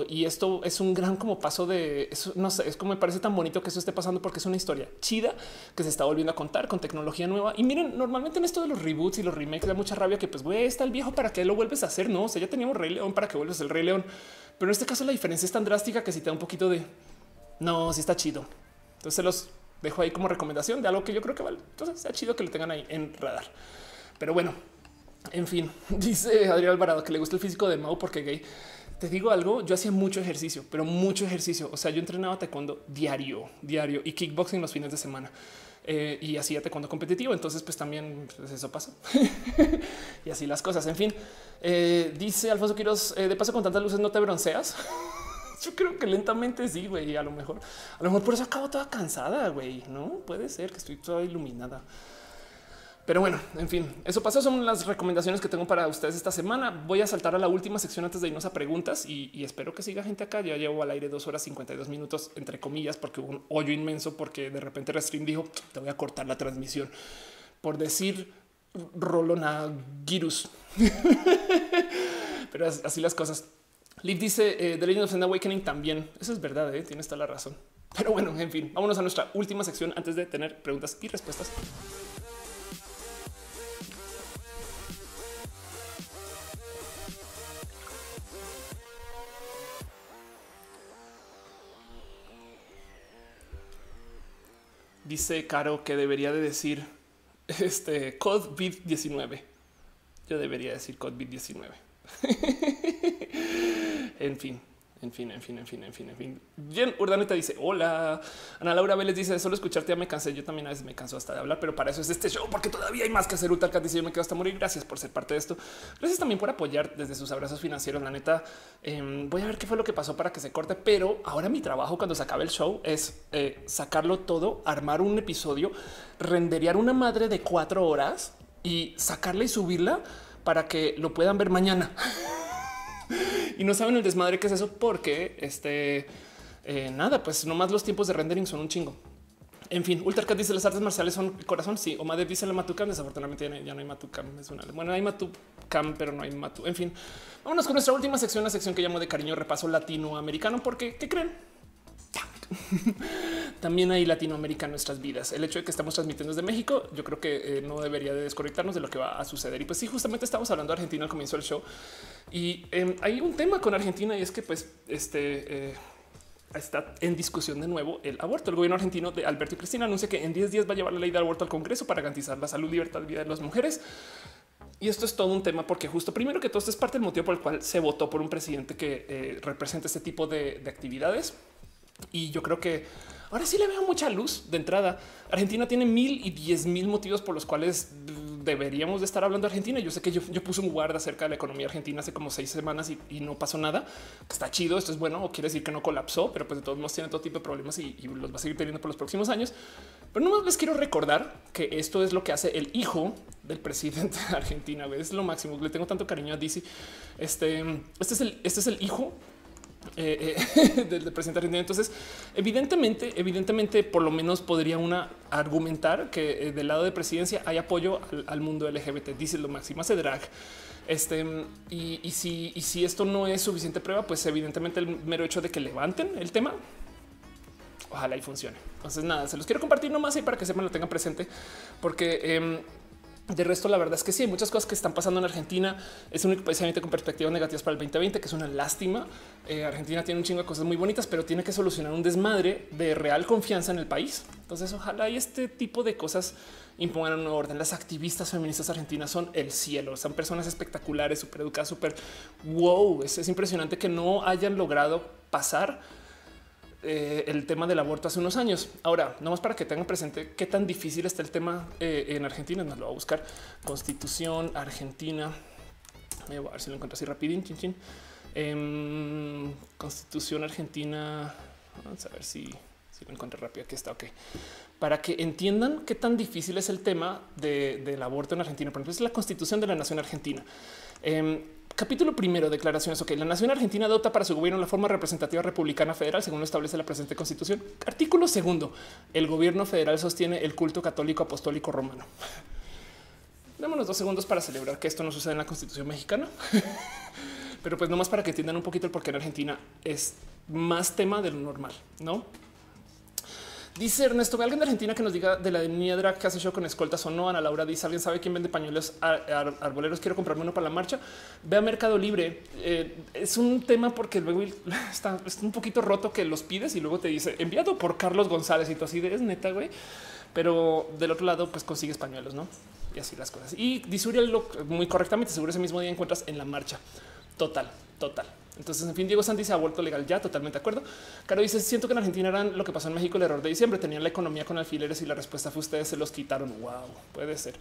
Y esto es un gran como paso de eso. No sé, es como me parece tan bonito que eso esté pasando porque es una historia chida que se está volviendo a contar con tecnología nueva. Y miren, normalmente en esto de los reboots y los remakes da mucha rabia que pues güey, está el viejo, ¿para qué lo vuelves a hacer? No, o sea, ya teníamos Rey León, ¿para que vuelves el Rey León? Pero en este caso la diferencia es tan drástica que si te da un poquito de no, sí está chido. Entonces se los dejo ahí como recomendación de algo que yo creo que vale. Entonces sea chido que lo tengan ahí en radar. Pero bueno, en fin, dice Adrián Alvarado que le gusta el físico de Mau porque gay. Te digo algo, yo hacía mucho ejercicio, pero mucho ejercicio. O sea, yo entrenaba taekwondo diario y kickboxing los fines de semana. Y hacía taekwondo competitivo. Entonces pues también pues eso pasa y así las cosas. En fin, dice Alfonso Quiroz, de paso con tantas luces no te bronceas. Yo creo que lentamente sí, güey. A lo mejor por eso acabo toda cansada, güey. No puede ser que estoy toda iluminada. Pero bueno, en fin, eso pasó. Son las recomendaciones que tengo para ustedes esta semana. Voy a saltar a la última sección antes de irnos a preguntas y espero que siga gente acá. Ya llevo al aire 2 horas 52 minutos, entre comillas, porque hubo un hoyo inmenso, porque de repente Restream dijo te voy a cortar la transmisión por decir Rolonavirus. Pero así las cosas. Liv dice The Legend of Zelda Awakening también. Eso es verdad, tienes toda la razón. Pero bueno, en fin, vámonos a nuestra última sección antes de tener preguntas y respuestas. Dice Caro que debería de decir COVID-19. Yo debería decir COVID-19. En fin. Bien, Urdaneta dice hola. Ana Laura Vélez dice de solo escucharte ya me cansé. Yo también a veces me canso hasta de hablar, pero para eso es este show, porque todavía hay más que hacer. Utalcat dice yo me quedo hasta morir. Gracias por ser parte de esto. Gracias también por apoyar desde sus abrazos financieros. La neta, voy a ver qué fue lo que pasó para que se corte, pero ahora mi trabajo cuando se acabe el show es sacarlo todo, armar un episodio, renderear una madre de 4 horas y sacarla y subirla para que lo puedan ver mañana. Y no saben el desmadre que es eso porque nada, pues nomás los tiempos de rendering son un chingo. En fin, Ultracat dice las artes marciales son corazón. Sí, Omadev dice la Matucam. Desafortunadamente ya no hay Matucam. Me suena. Bueno, hay Matucam, pero no hay Matu. En fin, vámonos con nuestra última sección, la sección que llamo de cariño repaso latinoamericano, porque ¿qué creen? También hay Latinoamérica en nuestras vidas. El hecho de que estamos transmitiendo desde México, yo creo que no debería de desconectarnos de lo que va a suceder. Y pues sí, justamente estamos hablando de Argentina al comienzo del show y hay un tema con Argentina y es que pues está en discusión de nuevo el aborto. El gobierno argentino de Alberto y Cristina anuncia que en 10 días va a llevar la ley de aborto al Congreso para garantizar la salud, libertad y vida de las mujeres. Y esto es todo un tema porque justo primero que todo esto es parte del motivo por el cual se votó por un presidente que representa este tipo de actividades. Y yo creo que ahora sí le veo mucha luz de entrada. Argentina tiene 1000 y 10,000 motivos por los cuales deberíamos de estar hablando de Argentina. Yo sé que yo puse un guarda acerca de la economía argentina hace como 6 semanas y no pasó nada. Está chido. Esto es bueno, o quiere decir que no colapsó, pero pues de todos modos tiene todo tipo de problemas y los va a seguir teniendo por los próximos años. Pero nomás les quiero recordar que esto es lo que hace el hijo del presidente de Argentina. Es lo máximo. Le tengo tanto cariño a DC. Este es el hijo del presidente argentino. Entonces, evidentemente, por lo menos podría una argumentar que del lado de presidencia hay apoyo al mundo LGBT. Dice lo máximo, hace drag. Y si esto no es suficiente prueba, pues evidentemente el mero hecho de que levanten el tema, ojalá y funcione. Entonces nada, se los quiero compartir nomás ahí para que sepan, lo tengan presente, porque de resto, la verdad es que sí, hay muchas cosas que están pasando en Argentina. Es un único país con perspectivas negativas para el 2020, que es una lástima. Argentina tiene un chingo de cosas muy bonitas, pero tiene que solucionar un desmadre de real confianza en el país. Entonces, ojalá y este tipo de cosas impongan un nuevo orden. Las activistas feministas argentinas son el cielo. Son personas espectaculares, súper educadas, súper wow. Es impresionante que no hayan logrado pasar el tema del aborto hace unos años. Ahora, nomás para que tengan presente qué tan difícil está el tema en Argentina. Nos lo va a buscar. Constitución Argentina. Voy a ver si lo encuentro así rapidín. Constitución Argentina. Vamos a ver si lo encuentro rápido. Aquí está. Ok. Para que entiendan qué tan difícil es el tema del aborto en Argentina. Por ejemplo, es la Constitución de la Nación Argentina. Capítulo primero, declaraciones. Ok, la nación argentina adopta para su gobierno la forma representativa republicana federal, según lo establece la presente constitución. Artículo segundo, el gobierno federal sostiene el culto católico apostólico romano. Démonos 2 segundos para celebrar que esto no sucede en la constitución mexicana, pero pues nomás para que entiendan un poquito el por qué en Argentina es más tema de lo normal, ¿no? Dice Ernesto, ¿ve alguien de Argentina que nos diga de la niñera que hace show con escoltas o no? Ana Laura dice, ¿alguien sabe quién vende pañuelos arboleros? Quiero comprarme uno para la marcha. Ve a Mercado Libre. Es un tema porque luego está un poquito roto que los pides y luego te dice enviado por Carlos González y tú así de es neta, güey. Pero del otro lado, pues consigues pañuelos, ¿no? Y así las cosas. Y dice Uriel muy correctamente, seguro ese mismo día encuentras en la marcha. Total. Entonces, en fin, Diego Santi se ha vuelto legal ya, totalmente de acuerdo. Caro dice, siento que en Argentina eran lo que pasó en México el error de diciembre, tenían la economía con alfileres y la respuesta fue ustedes se los quitaron. Wow, puede ser.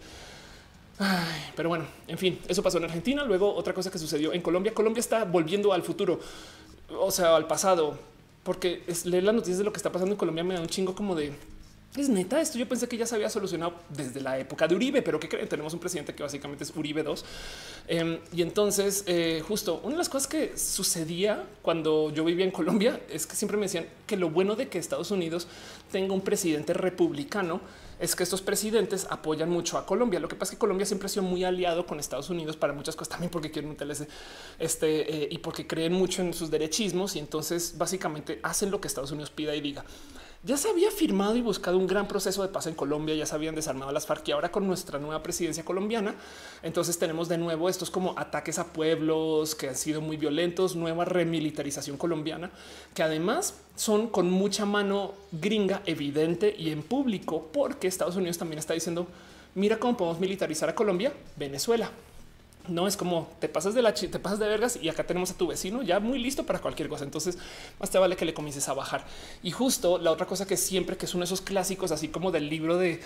Ay, pero bueno, en fin, eso pasó en Argentina. Luego otra cosa que sucedió en Colombia. Colombia está volviendo al futuro, o sea, al pasado, porque leer las noticias de lo que está pasando en Colombia me da un chingo como de... Es neta esto. Yo pensé que ya se había solucionado desde la época de Uribe, pero ¿qué creen? Tenemos un presidente que básicamente es Uribe 2. Y entonces justo una de las cosas que sucedía cuando yo vivía en Colombia es que siempre me decían que lo bueno de que Estados Unidos tenga un presidente republicano es que estos presidentes apoyan mucho a Colombia. Lo que pasa es que Colombia siempre ha sido muy aliado con Estados Unidos para muchas cosas, también porque quieren un TLC y porque creen mucho en sus derechismos y entonces básicamente hacen lo que Estados Unidos pida y diga. Ya se había firmado y buscado un gran proceso de paz en Colombia, ya se habían desarmado las FARC y ahora con nuestra nueva presidencia colombiana, entonces tenemos de nuevo estos como ataques a pueblos que han sido muy violentos, nueva remilitarización colombiana, que además son con mucha mano gringa evidente y en público, porque Estados Unidos también está diciendo, mira cómo podemos militarizar a Colombia, Venezuela. No es como te pasas de vergas y acá tenemos a tu vecino ya muy listo para cualquier cosa. Entonces más te vale que le comiences a bajar. Y justo la otra cosa que siempre que es uno de esos clásicos, así como del libro de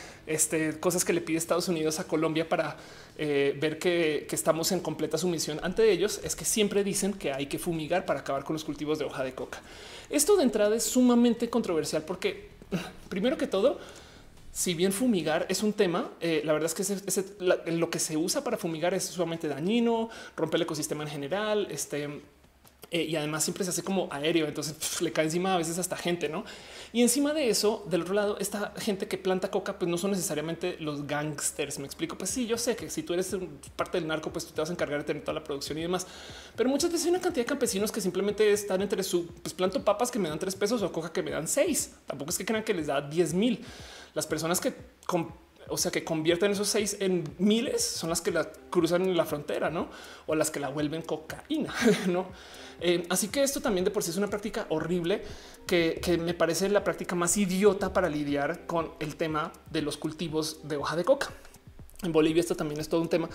cosas que le pide Estados Unidos a Colombia para ver que estamos en completa sumisión ante ellos, es que siempre dicen que hay que fumigar para acabar con los cultivos de hoja de coca. Esto de entrada es sumamente controversial porque primero que todo, si bien fumigar es un tema, la verdad es que lo que se usa para fumigar es sumamente dañino, rompe el ecosistema en general, y además siempre se hace como aéreo, entonces le cae encima a veces hasta gente, ¿no? Y encima de eso, del otro lado, esta gente que planta coca, pues no son necesariamente los gangsters, me explico. Pues sí, yo sé que si tú eres parte del narco, pues tú te vas a encargar de tener toda la producción y demás, pero muchas veces hay una cantidad de campesinos que simplemente están entre su, pues planto papas que me dan 3 pesos o coca que me dan 6. Tampoco es que crean que les da 10,000. Las personas que, que convierten esos 6 en miles son las que la cruzan la frontera, ¿no? O las que la vuelven cocaína, ¿no? Así que esto también de por sí es una práctica horrible que me parece la práctica más idiota para lidiar con el tema de los cultivos de hoja de coca. En Bolivia esto también es todo un tema.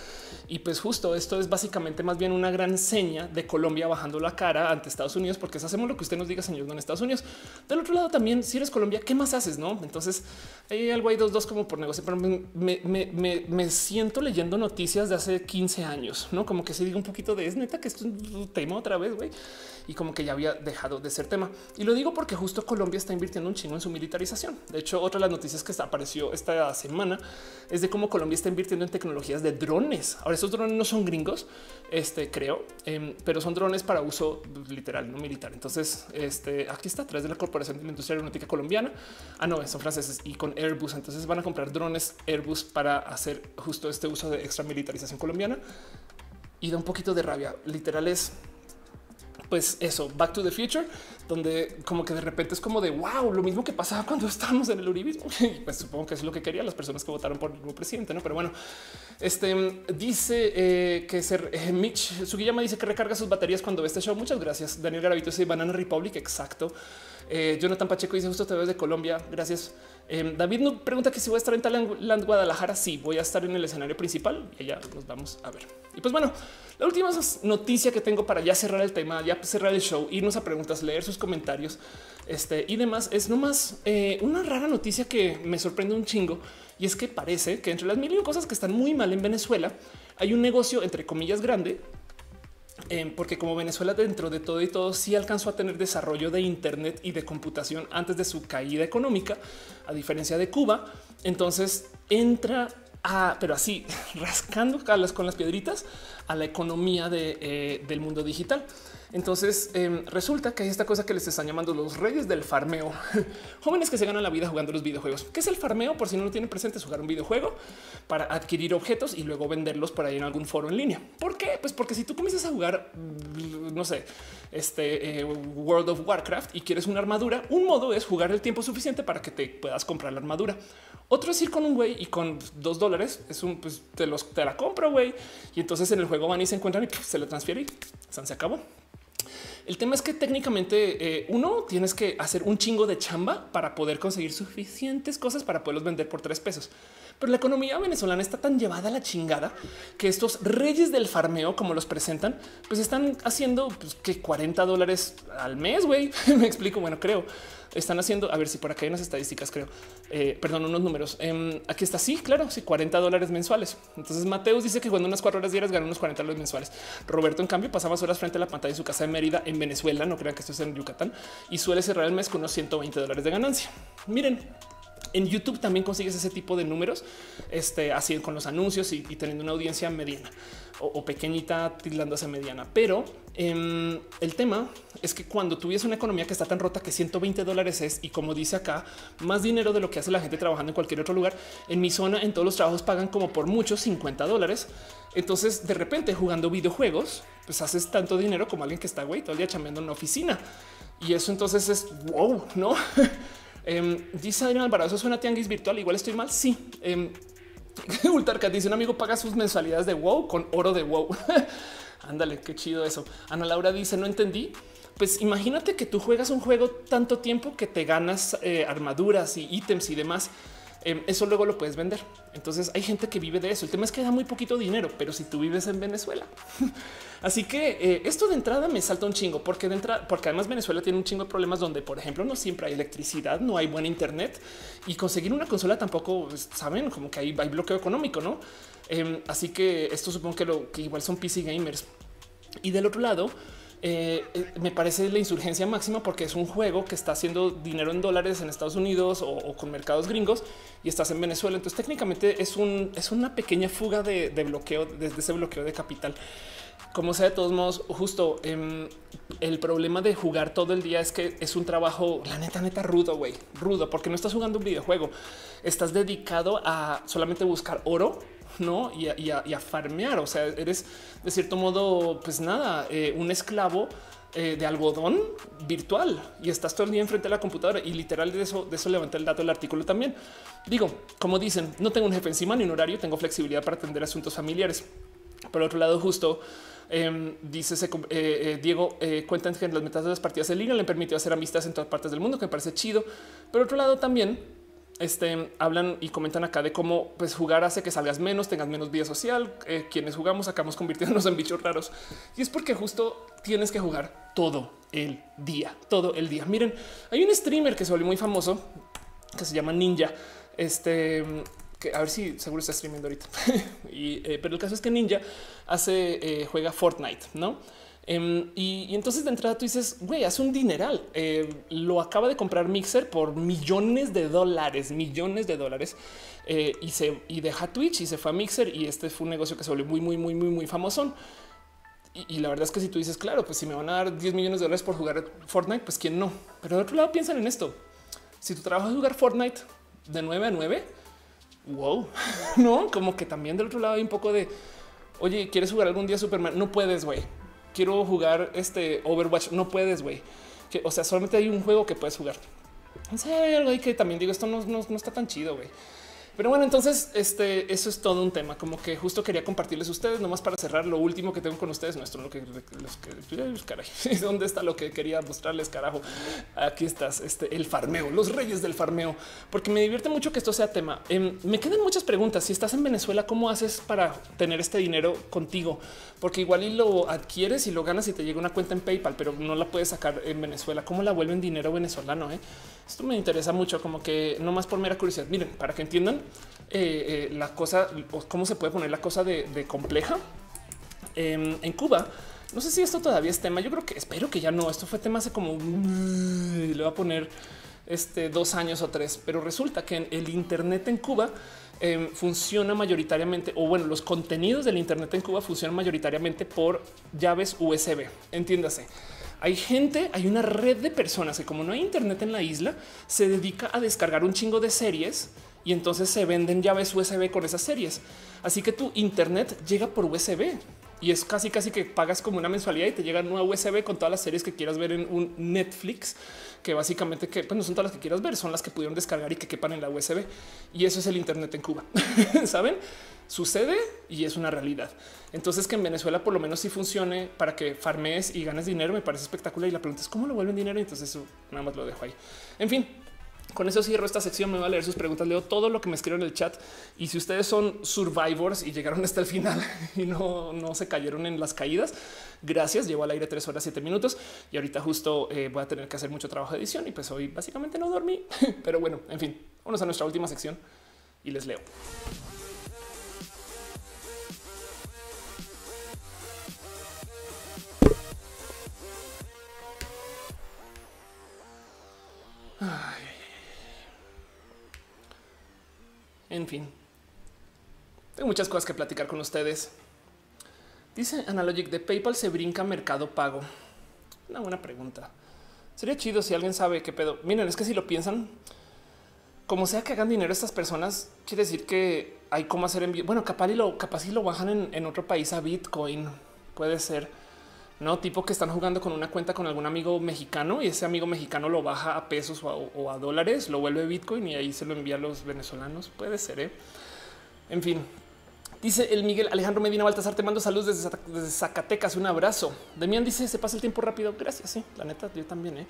Y pues justo esto es básicamente más bien una gran seña de Colombia bajando la cara ante Estados Unidos, porque hacemos lo que usted nos diga, señor, no, en Estados Unidos. Del otro lado también, si eres Colombia, ¿qué más haces? No, entonces hay algo ahí dos como por negocio, pero me siento leyendo noticias de hace 15 años, no, como que se diga un poquito de es neta que esto es un tema otra vez, güey, y como que ya había dejado de ser tema. Y lo digo porque justo Colombia está invirtiendo un chingo en su militarización. De hecho, otra de las noticias que apareció esta semana es de cómo Colombia está invirtiendo en tecnologías de drones. Ahora, esos drones no son gringos, creo, pero son drones para uso literal, no militar. Entonces, aquí está a través de la Corporación de la Industria Aeronáutica Colombiana. Ah, no, son franceses y con Airbus. Entonces van a comprar drones Airbus para hacer justo este uso de extramilitarización colombiana. Y da un poquito de rabia. Literal es, pues eso, Back to the Future, donde como que de repente es como de wow, lo mismo que pasaba cuando estábamos en el uribismo. Pues supongo que es lo que querían las personas que votaron por el nuevo presidente, ¿no? Pero bueno, dice que Mitch Sugiyama dice que recarga sus baterías cuando ve este show. Muchas gracias. Daniel Garavito dice Banana Republic. Exacto. Jonathan Pacheco dice justo te veo desde Colombia. Gracias. David nos pregunta que si voy a estar en Talentland Guadalajara. Sí, voy a estar en el escenario principal y allá nos vamos a ver. Y pues bueno, la última noticia que tengo para ya cerrar el tema, ya cerrar el show, irnos a preguntas, leer sus comentarios y demás, es nomás una rara noticia que me sorprende un chingo. Y es que parece que entre las mil y cosas que están muy mal en Venezuela, hay un negocio entre comillas grande, porque como Venezuela dentro de todo y todo sí alcanzó a tener desarrollo de internet y de computación antes de su caída económica, a diferencia de Cuba. Entonces entra a, pero así rascando con las piedritas, a la economía del mundo digital. Entonces resulta que hay esta cosa que les están llamando los reyes del farmeo. Jóvenes que se ganan la vida jugando los videojuegos. ¿Qué es el farmeo? Por si no lo tienen presente, es jugar un videojuego para adquirir objetos y luego venderlos por ahí en algún foro en línea. ¿Por qué? Pues porque si tú comienzas a jugar, no sé, World of Warcraft y quieres una armadura, un modo es jugar el tiempo suficiente para que te puedas comprar la armadura. Otro es ir con un güey y con $2 es un pues te la compro, güey. Y entonces en el juego van y se encuentran y se la transfiere y se acabó. El tema es que técnicamente uno tienes que hacer un chingo de chamba para poder conseguir suficientes cosas para poderlos vender por $3. Pero la economía venezolana está tan llevada a la chingada que estos reyes del farmeo, como los presentan, pues están haciendo pues, que $40 al mes, güey. Me explico. Bueno, creo están haciendo, a ver si por acá hay unas estadísticas, creo, perdón, unos números. Aquí está. Sí, claro. Sí, $40 mensuales. Entonces Mateus dice que cuando unas 4 horas diarias ganó unos $40 mensuales. Roberto, en cambio, pasaba horas frente a la pantalla de su casa de Mérida en Venezuela. No crean que esto es en Yucatán y suele cerrar el mes con unos $120 de ganancia. Miren, en YouTube también consigues ese tipo de números, así con los anuncios y teniendo una audiencia mediana o pequeñita, tildando hacia mediana. Pero el tema es que cuando tú ves una economía que está tan rota que $120 es, y como dice acá, más dinero de lo que hace la gente trabajando en cualquier otro lugar. En mi zona, en todos los trabajos pagan como por mucho $50. Entonces de repente jugando videojuegos, pues haces tanto dinero como alguien que está güey todo el día chambeando en una oficina. Y eso entonces es wow, no? Dice Adrián Alvarado, eso suena tianguis virtual. Igual estoy mal. Sí. Ultarca dice un amigo paga sus mensualidades de WoW con oro de WoW. Ándale, qué chido eso. Ana Laura dice no entendí. Pues imagínate que tú juegas un juego tanto tiempo que te ganas armaduras y ítems y demás. Eso luego lo puedes vender. Entonces hay gente que vive de eso. El tema es que da muy poquito dinero, pero si tú vives en Venezuela. Así que esto de entrada me salta un chingo, porque de entrada, porque además Venezuela tiene un chingo de problemas donde, por ejemplo, no siempre hay electricidad, no hay buen internet y conseguir una consola tampoco, saben, como que hay bloqueo económico, ¿no? Así que esto supongo que igual son PC gamers. Y del otro lado, me parece la insurgencia máxima, porque es un juego que está haciendo dinero en dólares en Estados Unidos o con mercados gringos y estás en Venezuela. Entonces técnicamente es una pequeña fuga de bloqueo, desde ese bloqueo de capital. Como sea, de todos modos, justo el problema de jugar todo el día es que es un trabajo, la neta rudo, güey, rudo, porque no estás jugando un videojuego, estás dedicado a solamente buscar oro, no, y a farmear. O sea, eres de cierto modo, pues nada, un esclavo de algodón virtual y estás todo el día enfrente de la computadora. Y literal de eso levanta el dato del artículo también. Digo, como dicen, no tengo un jefe encima ni un horario, tengo flexibilidad para atender asuntos familiares. Por otro lado, justo dice Diego, cuentan que en las metas de las partidas en línea le han permitido hacer amistades en todas partes del mundo, que me parece chido. Por otro lado también, hablan y comentan acá de cómo pues jugar hace que salgas menos, tengas menos vida social. Quienes jugamos acabamos convirtiéndonos en bichos raros y es porque justo tienes que jugar todo el día, todo el día. Miren, hay un streamer que se volvió muy famoso que se llama Ninja. Que a ver si seguro está streamando ahorita. Pero el caso es que Ninja hace juega Fortnite, ¿no? Y entonces de entrada tú dices, güey, hace un dineral. Lo acaba de comprar Mixer por millones de dólares y deja Twitch y se fue a Mixer. Y este fue un negocio que se volvió muy famosón. Y la verdad es que si tú dices, claro, pues si me van a dar 10 millones de dólares por jugar Fortnite, pues quién no. Pero de otro lado piensan en esto. Si tú trabajas a jugar Fortnite de 9 a 9, wow, no, como que también del otro lado hay un poco de, oye, ¿quieres jugar algún día Superman? No puedes, güey. Quiero jugar este Overwatch. No puedes, güey. O sea, solamente hay un juego que puedes jugar. En serio, güey, que también digo, esto no está tan chido, güey. Pero bueno, entonces eso es todo un tema, como que justo quería compartirles a ustedes nomás para cerrar lo último que tengo con ustedes. Nuestro caray, ¿dónde está lo que quería mostrarles? Carajo, aquí estás. El farmeo, los reyes del farmeo, porque me divierte mucho que esto sea tema. Me quedan muchas preguntas. Si estás en Venezuela, ¿cómo haces para tener este dinero contigo? Porque igual y lo adquieres y lo ganas y te llega una cuenta en PayPal, pero no la puedes sacar en Venezuela. ¿Cómo la vuelven dinero venezolano? Esto me interesa mucho, como que nomás por mera curiosidad. Miren, para que entiendan la cosa, cómo se puede poner la cosa de compleja. En Cuba, no sé si esto todavía es tema. Yo creo que espero que ya no. Esto fue tema hace como le voy a poner 2 años o 3, pero resulta que en el Internet en Cuba funciona mayoritariamente, o bueno, los contenidos del Internet en Cuba funcionan mayoritariamente por llaves USB. Entiéndase. Hay gente, hay una red de personas que, como no hay Internet en la isla, se dedica a descargar un chingo de series. Y entonces se venden llaves USB con esas series. Así que tu Internet llega por USB y es casi que pagas como una mensualidad y te llega una USB con todas las series que quieras ver en un Netflix, que básicamente que pues no son todas las que quieras ver, son las que pudieron descargar y que quepan en la USB. Y eso es el Internet en Cuba. Saben, sucede y es una realidad. Entonces que en Venezuela por lo menos sí funcione para que farmees y ganes dinero me parece espectacular. Y la pregunta es cómo lo vuelven dinero. Entonces eso nada más lo dejo ahí. En fin. Con eso cierro esta sección. Me voy a leer sus preguntas, leo todo lo que me escriben en el chat. Y si ustedes son survivors y llegaron hasta el final y no se cayeron en las caídas, gracias. Llevo al aire 3 horas 7 minutos y ahorita justo voy a tener que hacer mucho trabajo de edición y pues hoy básicamente no dormí. Pero bueno, en fin, vamos a nuestra última sección y les leo. Ay. En fin, tengo muchas cosas que platicar con ustedes. Dice Analogic, de PayPal se brinca Mercado Pago. Una buena pregunta. Sería chido si alguien sabe qué pedo. Miren, es que si lo piensan, como sea que hagan dinero estas personas, quiere decir que hay cómo hacer envío. Bueno, capaz y lo bajan en otro país a Bitcoin. Puede ser, no, tipo que están jugando con una cuenta con algún amigo mexicano y ese amigo mexicano lo baja a pesos o a dólares, lo vuelve Bitcoin y ahí se lo envía a los venezolanos. Puede ser. En fin, dice el Miguel Alejandro Medina Baltasar, te mando saludos desde Zacatecas. Un abrazo. Demian dice se pasa el tiempo rápido. Gracias. Sí, la neta, yo también.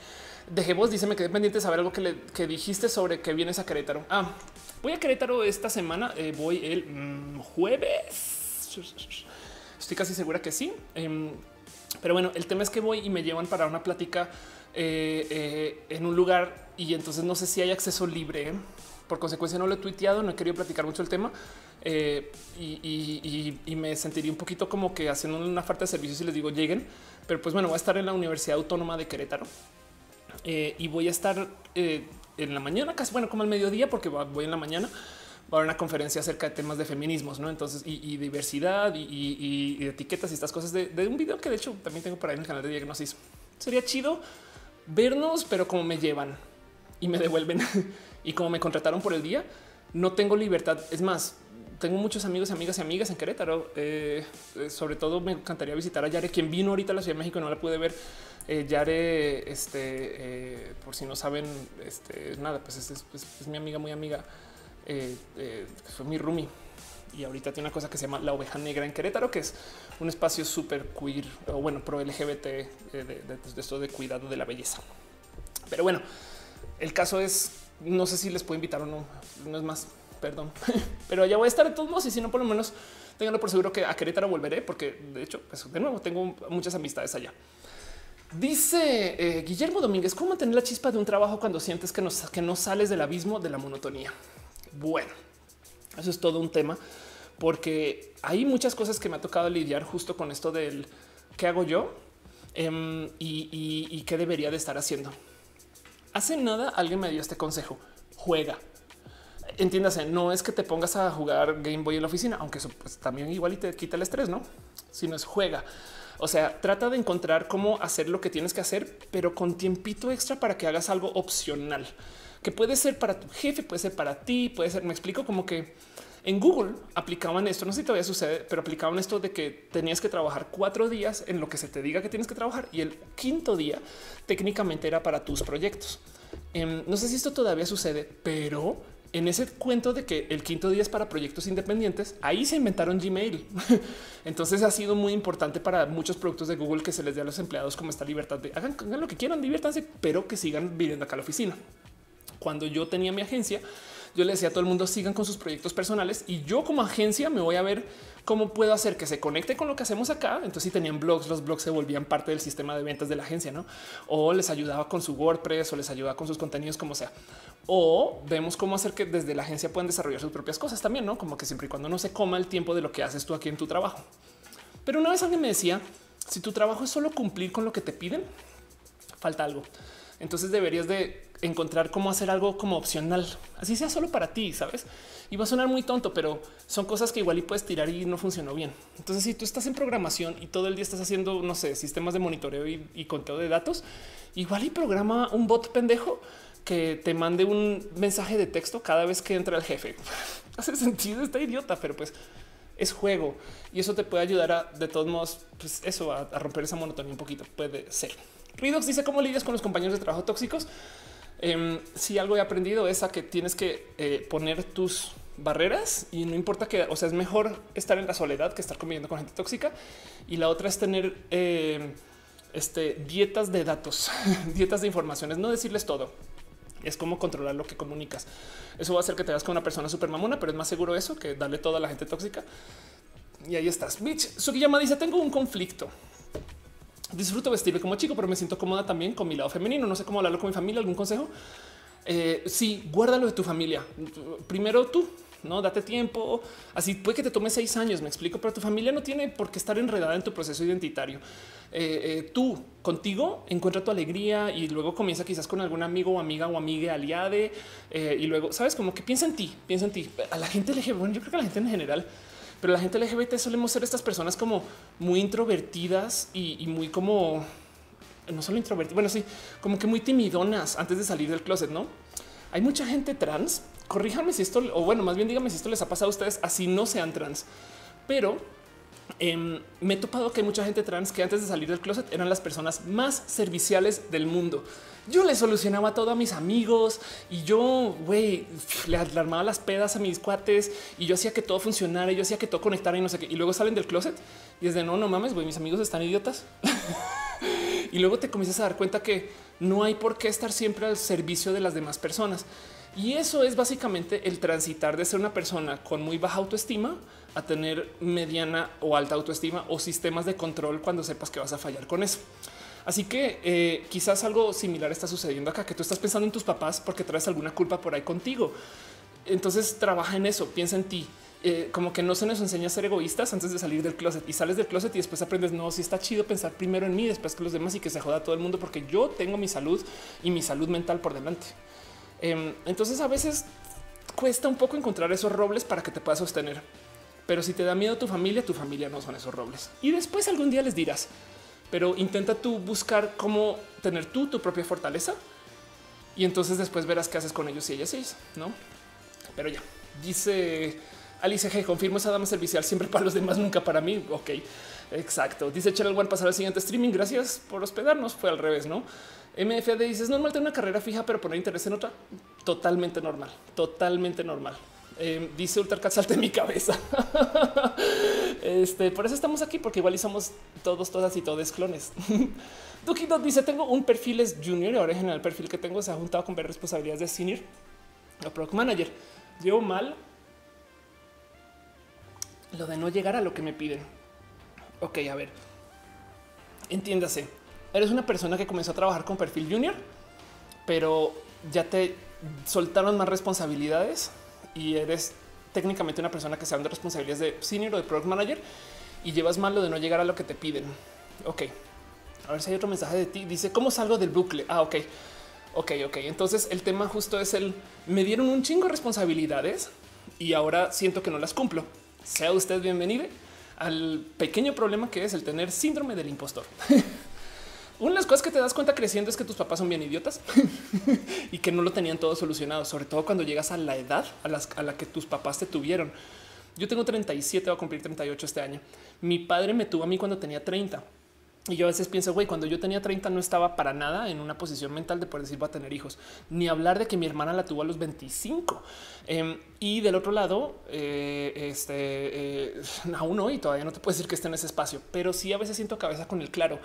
Dejé vos. Dice me quedé pendiente de saber algo que dijiste sobre que vienes a Querétaro. Ah, voy a Querétaro esta semana. Voy el jueves. Estoy casi segura que sí. Pero bueno, el tema es que voy y me llevan para una plática en un lugar y entonces no sé si hay acceso libre. Por consecuencia no lo he tuiteado, no he querido platicar mucho el tema y me sentiría un poquito como que haciendo una falta de servicio si les digo lleguen. Pero pues bueno, voy a estar en la Universidad Autónoma de Querétaro y voy a estar en la mañana, casi bueno como al mediodía porque voy en la mañana. Va a haber una conferencia acerca de temas de feminismos, ¿no? Entonces, y diversidad y etiquetas y estas cosas de un video que de hecho también tengo por ahí en el canal de Diagnosis. Sería chido vernos, pero como me llevan y me devuelven y como me contrataron por el día, no tengo libertad. Es más, tengo muchos amigos, amigas y amigas en Querétaro. Sobre todo me encantaría visitar a Yare, quien vino ahorita a la Ciudad de México y no la pude ver. Yare, por si no saben, nada, pues es mi amiga, muy amiga. Fue mi roomie y ahorita tiene una cosa que se llama La Oveja Negra en Querétaro, que es un espacio súper queer o bueno, pro LGBT de esto de cuidado de la belleza. Pero bueno, el caso es No sé si les puedo invitar o no. No es más, perdón, pero ya voy a estar de todos modos. Y si no, por lo menos tenganlo por seguro que a Querétaro volveré, porque de hecho, pues, de nuevo, tengo muchas amistades allá. Dice Guillermo Domínguez, ¿cómo mantener la chispa de un trabajo cuando sientes que no sales del abismo de la monotonía? Bueno, eso es todo un tema, porque hay muchas cosas que me ha tocado lidiar justo con esto del qué hago yo y qué debería de estar haciendo. Hace nada alguien me dio este consejo: juega. Entiéndase, no es que te pongas a jugar Game Boy en la oficina, aunque eso pues también igual y te quita el estrés, no, sino es juega. O sea, trata de encontrar cómo hacer lo que tienes que hacer, pero con tiempito extra para que hagas algo opcional, que puede ser para tu jefe, puede ser para ti, puede ser. Me explico, como que en Google aplicaban esto, no sé si todavía sucede, pero aplicaban esto de que tenías que trabajar 4 días en lo que se te diga que tienes que trabajar, y el 5.º día técnicamente era para tus proyectos. No sé si esto todavía sucede, pero en ese cuento de que el 5.º día es para proyectos independientes, ahí se inventaron Gmail. Entonces ha sido muy importante para muchos productos de Google que se les dé a los empleados como esta libertad de hagan lo que quieran, diviértanse, pero que sigan viniendo acá a la oficina. Cuando yo tenía mi agencia, yo le decía a todo el mundo sigan con sus proyectos personales, y yo como agencia me voy a ver cómo puedo hacer que se conecte con lo que hacemos acá. Entonces si tenían blogs, los blogs se volvían parte del sistema de ventas de la agencia, ¿no? O les ayudaba con su WordPress, o les ayudaba con sus contenidos, como sea. O vemos cómo hacer que desde la agencia puedan desarrollar sus propias cosas también, ¿no? Como que siempre y cuando no se coma el tiempo de lo que haces tú aquí en tu trabajo. Pero una vez alguien me decía, si tu trabajo es solo cumplir con lo que te piden, falta algo. Entonces deberías de encontrar cómo hacer algo como opcional, así sea solo para ti, sabes? Y va a sonar muy tonto, pero son cosas que igual y puedes tirar y no funcionó bien. Entonces, si tú estás en programación y todo el día estás haciendo, no sé, sistemas de monitoreo y conteo de datos, igual y programa un bot pendejo que te mande un mensaje de texto cada vez que entra el jefe. Hace sentido, está idiota, pero pues es juego, y eso te puede ayudar a, de todos modos, pues eso, a romper esa monotonía un poquito. Puede ser. Ridox dice, ¿cómo lidias con los compañeros de trabajo tóxicos? Si algo he aprendido es a que tienes que poner tus barreras, y no importa que, o sea, es mejor estar en la soledad que estar conviviendo con gente tóxica. Y la otra es tener dietas de datos, dietas de informaciones, no decirles todo. Es como controlar lo que comunicas. Eso va a hacer que te veas con una persona súper mamona, pero es más seguro eso que darle todo a la gente tóxica. Y ahí estás. Mitch Sugiyama dice, tengo un conflicto. Disfruto vestirme como chico, pero me siento cómoda también con mi lado femenino. No sé cómo hablarlo con mi familia. ¿Algún consejo? Sí, guárdalo de tu familia. Primero tú, no, date tiempo. Así puede que te tome 6 años, me explico, pero tu familia no tiene por qué estar enredada en tu proceso identitario. Tú contigo encuentra tu alegría, y luego comienza quizás con algún amigo o amiga o amigue aliade. Y luego, sabes, como que piensa en ti, a la gente LGBT. Bueno, yo creo que a la gente en general, pero la gente LGBT solemos ser estas personas como muy introvertidas y muy como, no solo introvertidas, bueno, sí, como que muy timidonas antes de salir del closet, ¿no? Hay mucha gente trans, corríjanme si esto, o bueno, más bien díganme si esto les ha pasado a ustedes, así no sean trans, pero me he topado que hay mucha gente trans que antes de salir del closet eran las personas más serviciales del mundo. Yo le solucionaba todo a mis amigos, y yo, güey, le armaba las pedas a mis cuates, y yo hacía que todo funcionara, y yo hacía que todo conectara y no sé qué. Y luego salen del closet y es de no mames, güey, mis amigos están idiotas. Y luego te comienzas a dar cuenta que no hay por qué estar siempre al servicio de las demás personas. Y eso es básicamente el transitar de ser una persona con muy baja autoestima a tener mediana o alta autoestima, o sistemas de control cuando sepas que vas a fallar con eso. Así que quizás algo similar está sucediendo acá, que tú estás pensando en tus papás porque traes alguna culpa por ahí contigo. Entonces trabaja en eso, piensa en ti. Como que no se nos enseña a ser egoístas antes de salir del closet, y sales del closet y después aprendes, no, si está chido pensar primero en mí, después que los demás, y que se joda todo el mundo, porque yo tengo mi salud y mi salud mental por delante. Entonces a veces cuesta un poco encontrar esos robles para que te puedas sostener. Pero si te da miedo tu familia no son esos robles. Y después algún día les dirás, pero intenta tú buscar cómo tener tú tu propia fortaleza, y entonces después verás qué haces con ellos y ellas, ¿no? Pero ya. Dice Alice G, confirmo, esa dama servicial siempre para los demás, nunca para mí. Ok, exacto. Dice Cheryl One, pasar al siguiente streaming. Gracias por hospedarnos. Fue al revés, ¿no? MFD dice, es normal tener una carrera fija, pero poner interés en otra. Totalmente normal, totalmente normal. Dice Ultracat, salte de mi cabeza. Por eso estamos aquí, porque igual y somos todos, todas y todes clones. Duki Dot dice, tengo un perfil es junior, y ahora en general el perfil que tengo se ha juntado con ver responsabilidades de senior. la Product Manager. Llevo mal lo de no llegar a lo que me piden. Ok, a ver, entiéndase. Eres una persona que comenzó a trabajar con perfil junior, pero ya te soltaron más responsabilidades y eres técnicamente una persona que se dando responsabilidades de senior o de product manager y llevas mal lo de no llegar a lo que te piden. Ok, a ver si hay otro mensaje de ti. Dice, ¿cómo salgo del bucle? Ah, ok. Ok. Entonces el tema justo es el me dieron un chingo de responsabilidades y ahora siento que no las cumplo. Sea usted bienvenido al pequeño problema que es el tener síndrome del impostor. Una de las cosas que te das cuenta creciendo es que tus papás son bien idiotas y que no lo tenían todo solucionado, sobre todo cuando llegas a la edad a la que tus papás te tuvieron. Yo tengo 37, voy a cumplir 38 este año. Mi padre me tuvo a mí cuando tenía 30. Y yo a veces pienso, güey, cuando yo tenía 30 no estaba para nada en una posición mental de poder decir va a tener hijos, ni hablar de que mi hermana la tuvo a los 25. Y del otro lado, aún hoy todavía no te puedo decir que esté en ese espacio, pero sí a veces siento cabeza con el claro.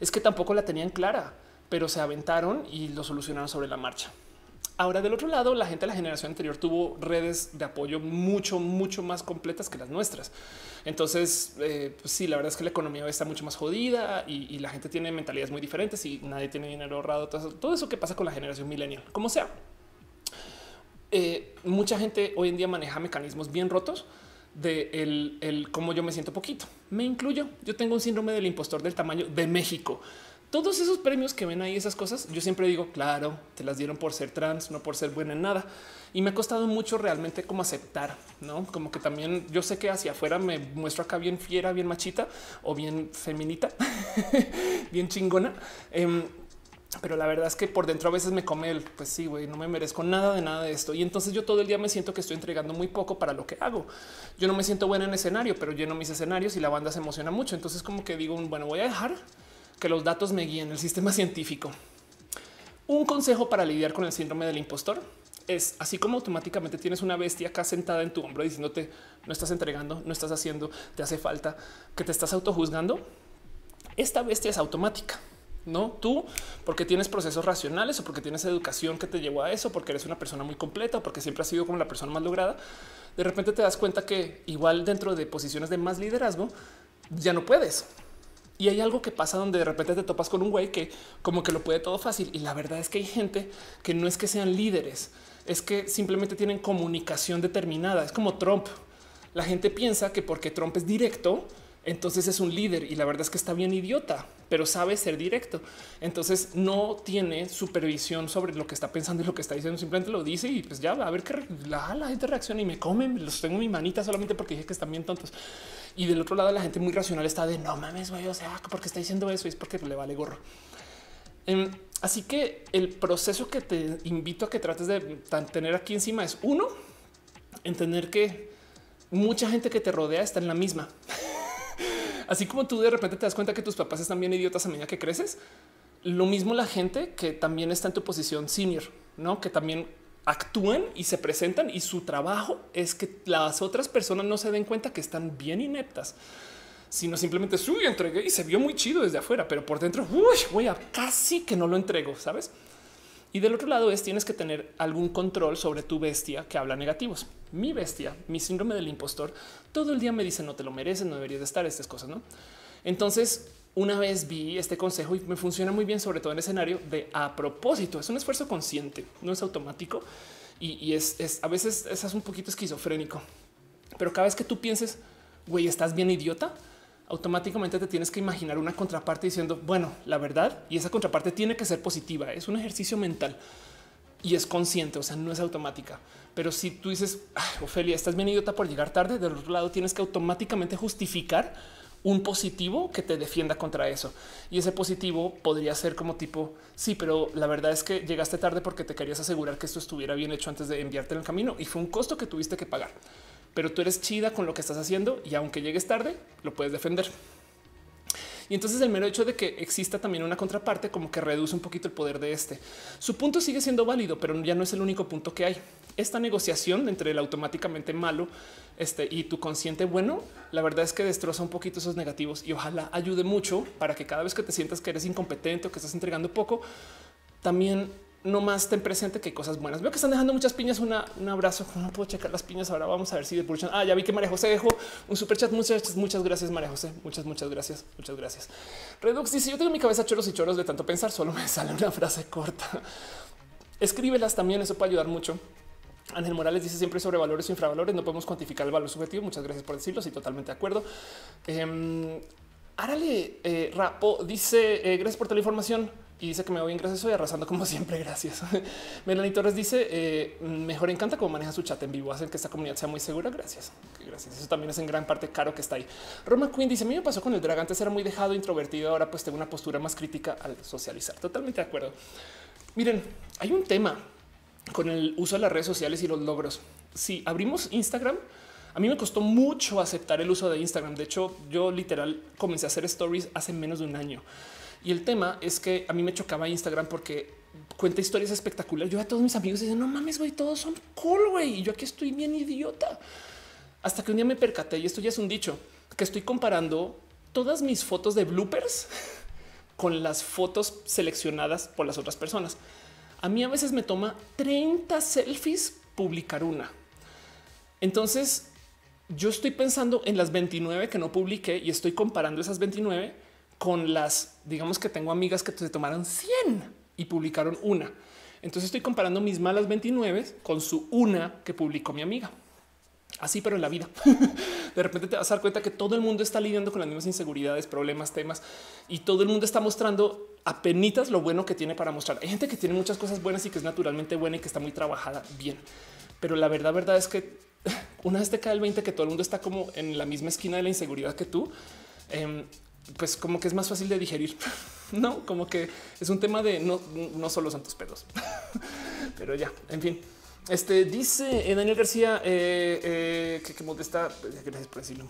Es que tampoco la tenían clara, pero se aventaron y lo solucionaron sobre la marcha. Ahora, del otro lado, la gente de la generación anterior tuvo redes de apoyo mucho más completas que las nuestras. Entonces, pues sí, la verdad es que la economía está mucho más jodida y la gente tiene mentalidades muy diferentes y nadie tiene dinero ahorrado. Todo eso que pasa con la generación millennial, como sea. Mucha gente hoy en día maneja mecanismos bien rotos de el cómo yo me siento poquito. Me incluyo. Yo tengo un síndrome del impostor del tamaño de México. Todos esos premios que ven ahí, esas cosas, yo siempre digo, claro, te las dieron por ser trans, no por ser buena en nada. Y me ha costado mucho realmente como aceptar, ¿no? Como que también yo sé que hacia afuera me muestro acá bien fiera, bien machita o bien feminita, bien chingona. Pero la verdad es que por dentro a veces me come el, pues sí, güey, no me merezco nada de esto. Y entonces yo todo el día me siento que estoy entregando muy poco para lo que hago. Yo no me siento buena en escenario, pero lleno mis escenarios y la banda se emociona mucho. Entonces como que digo, bueno, voy a dejar que los datos me guíen, el sistema científico. Un consejo para lidiar con el síndrome del impostor es así como automáticamente tienes una bestia acá sentada en tu hombro diciéndote no estás entregando, no estás haciendo, te hace falta, que te estás autojuzgando. Esta bestia es automática. No tú, porque tienes procesos racionales o porque tienes educación que te llevó a eso, porque eres una persona muy completa o porque siempre has sido como la persona más lograda. De repente te das cuenta que igual dentro de posiciones de más liderazgo ya no puedes. Y hay algo que pasa donde de repente te topas con un güey que como que lo puede todo fácil. Y la verdad es que hay gente que no es que sean líderes, es que simplemente tienen comunicación determinada. Es como Trump. La gente piensa que porque Trump es directo, entonces es un líder. Y la verdad es que está bien idiota, pero sabe ser directo. Entonces no tiene supervisión sobre lo que está pensando y lo que está diciendo. Simplemente lo dice y pues ya a ver qué la gente reacciona y me comen. Los tengo en mi manita solamente porque dije que están bien tontos. Y del otro lado la gente muy racional está de no mames, güey, o sea, porque está diciendo eso y es porque le vale gorro. Así que el proceso que te invito a que trates de tener aquí encima es uno, entender que mucha gente que te rodea está en la misma. Así como tú de repente te das cuenta que tus papás están bien idiotas a medida que creces, lo mismo la gente que también está en tu posición senior, ¿no? Que también actúan y se presentan y su trabajo es que las otras personas no se den cuenta que están bien ineptas, sino simplemente subí, entregué y se vio muy chido desde afuera, pero por dentro voy a casi que no lo entrego, ¿sabes? Y del otro lado es tienes que tener algún control sobre tu bestia que habla negativos. Mi bestia, mi síndrome del impostor, todo el día me dice no te lo mereces, no deberías de estar, estas cosas, ¿no? Entonces una vez vi este consejo y me funciona muy bien, sobre todo en el escenario de a propósito. Es un esfuerzo consciente, no es automático y es a veces es un poquito esquizofrénico, pero cada vez que tú pienses, güey, estás bien idiota, automáticamente te tienes que imaginar una contraparte diciendo, bueno, la verdad, y esa contraparte tiene que ser positiva. Es un ejercicio mental y es consciente, o sea, no es automática. Pero si tú dices, Ofelia, estás bien idiota por llegar tarde, del otro lado tienes que automáticamente justificar un positivo que te defienda contra eso. Y ese positivo podría ser como tipo, sí, pero la verdad es que llegaste tarde porque te querías asegurar que esto estuviera bien hecho antes de enviarte en el camino y fue un costo que tuviste que pagar. Pero tú eres chida con lo que estás haciendo y aunque llegues tarde, lo puedes defender. Y entonces el mero hecho de que exista también una contraparte como que reduce un poquito el poder de este. Su punto sigue siendo válido, pero ya no es el único punto que hay. Esta negociación entre el automáticamente malo y tu consciente bueno, la verdad es que destroza un poquito esos negativos y ojalá ayude mucho para que cada vez que te sientas que eres incompetente o que estás entregando poco, también nomás ten presente que hay cosas buenas. Veo que están dejando muchas piñas. Un abrazo. No puedo checar las piñas. Ahora vamos a ver si de pulsión. Ah, ya vi que María José dejó un super chat. Muchas gracias, María José. Muchas gracias. Muchas gracias. Redux dice: yo tengo mi cabeza choros y choros de tanto pensar. Solo me sale una frase corta. Escríbelas también. Eso puede ayudar mucho. Ángel Morales dice: siempre sobre valores o infravalores. No podemos cuantificar el valor subjetivo. Muchas gracias por decirlo. Sí, totalmente de acuerdo. Árale Rapo dice: gracias por toda la información. Y dice que me voy bien, gracias. Soy arrasando como siempre. Gracias. Melanie Torres dice: mejor encanta cómo maneja su chat en vivo. Hacen que esta comunidad sea muy segura. Gracias. Gracias. Eso también es en gran parte Caro, que está ahí. Roma Queen dice: a mí me pasó con el drag. Antes era muy dejado, introvertido. Ahora pues tengo una postura más crítica al socializar. Totalmente de acuerdo. Miren, hay un tema con el uso de las redes sociales y los logros. Si abrimos Instagram, a mí me costó mucho aceptar el uso de Instagram. De hecho, yo literal comencé a hacer stories hace menos de un año. Y el tema es que a mí me chocaba Instagram porque cuenta historias espectaculares. Yo a todos mis amigos dicen: no mames, güey, todos son cool, güey. Y yo aquí estoy bien idiota. Hasta que un día me percaté, y esto ya es un dicho, que estoy comparando todas mis fotos de bloopers con las fotos seleccionadas por las otras personas. A mí a veces me toma 30 selfies publicar una. Entonces, yo estoy pensando en las 29 que no publiqué y estoy comparando esas 29 con las, digamos que tengo amigas que se tomaron 100 y publicaron una. Entonces estoy comparando mis malas 29 con su una que publicó mi amiga. Así, pero en la vida. De repente te vas a dar cuenta que todo el mundo está lidiando con las mismas inseguridades, problemas, temas, y todo el mundo está mostrando apenitas lo bueno que tiene para mostrar. Hay gente que tiene muchas cosas buenas y que es naturalmente buena y que está muy trabajada bien. Pero la verdad es que una vez te cae el 20 que todo el mundo está como en la misma esquina de la inseguridad que tú, pues como que es más fácil de digerir, no, como que es un tema de no solo son tus pedos. Pero ya, en fin, dice Daniel García que molesta. Gracias por decirlo.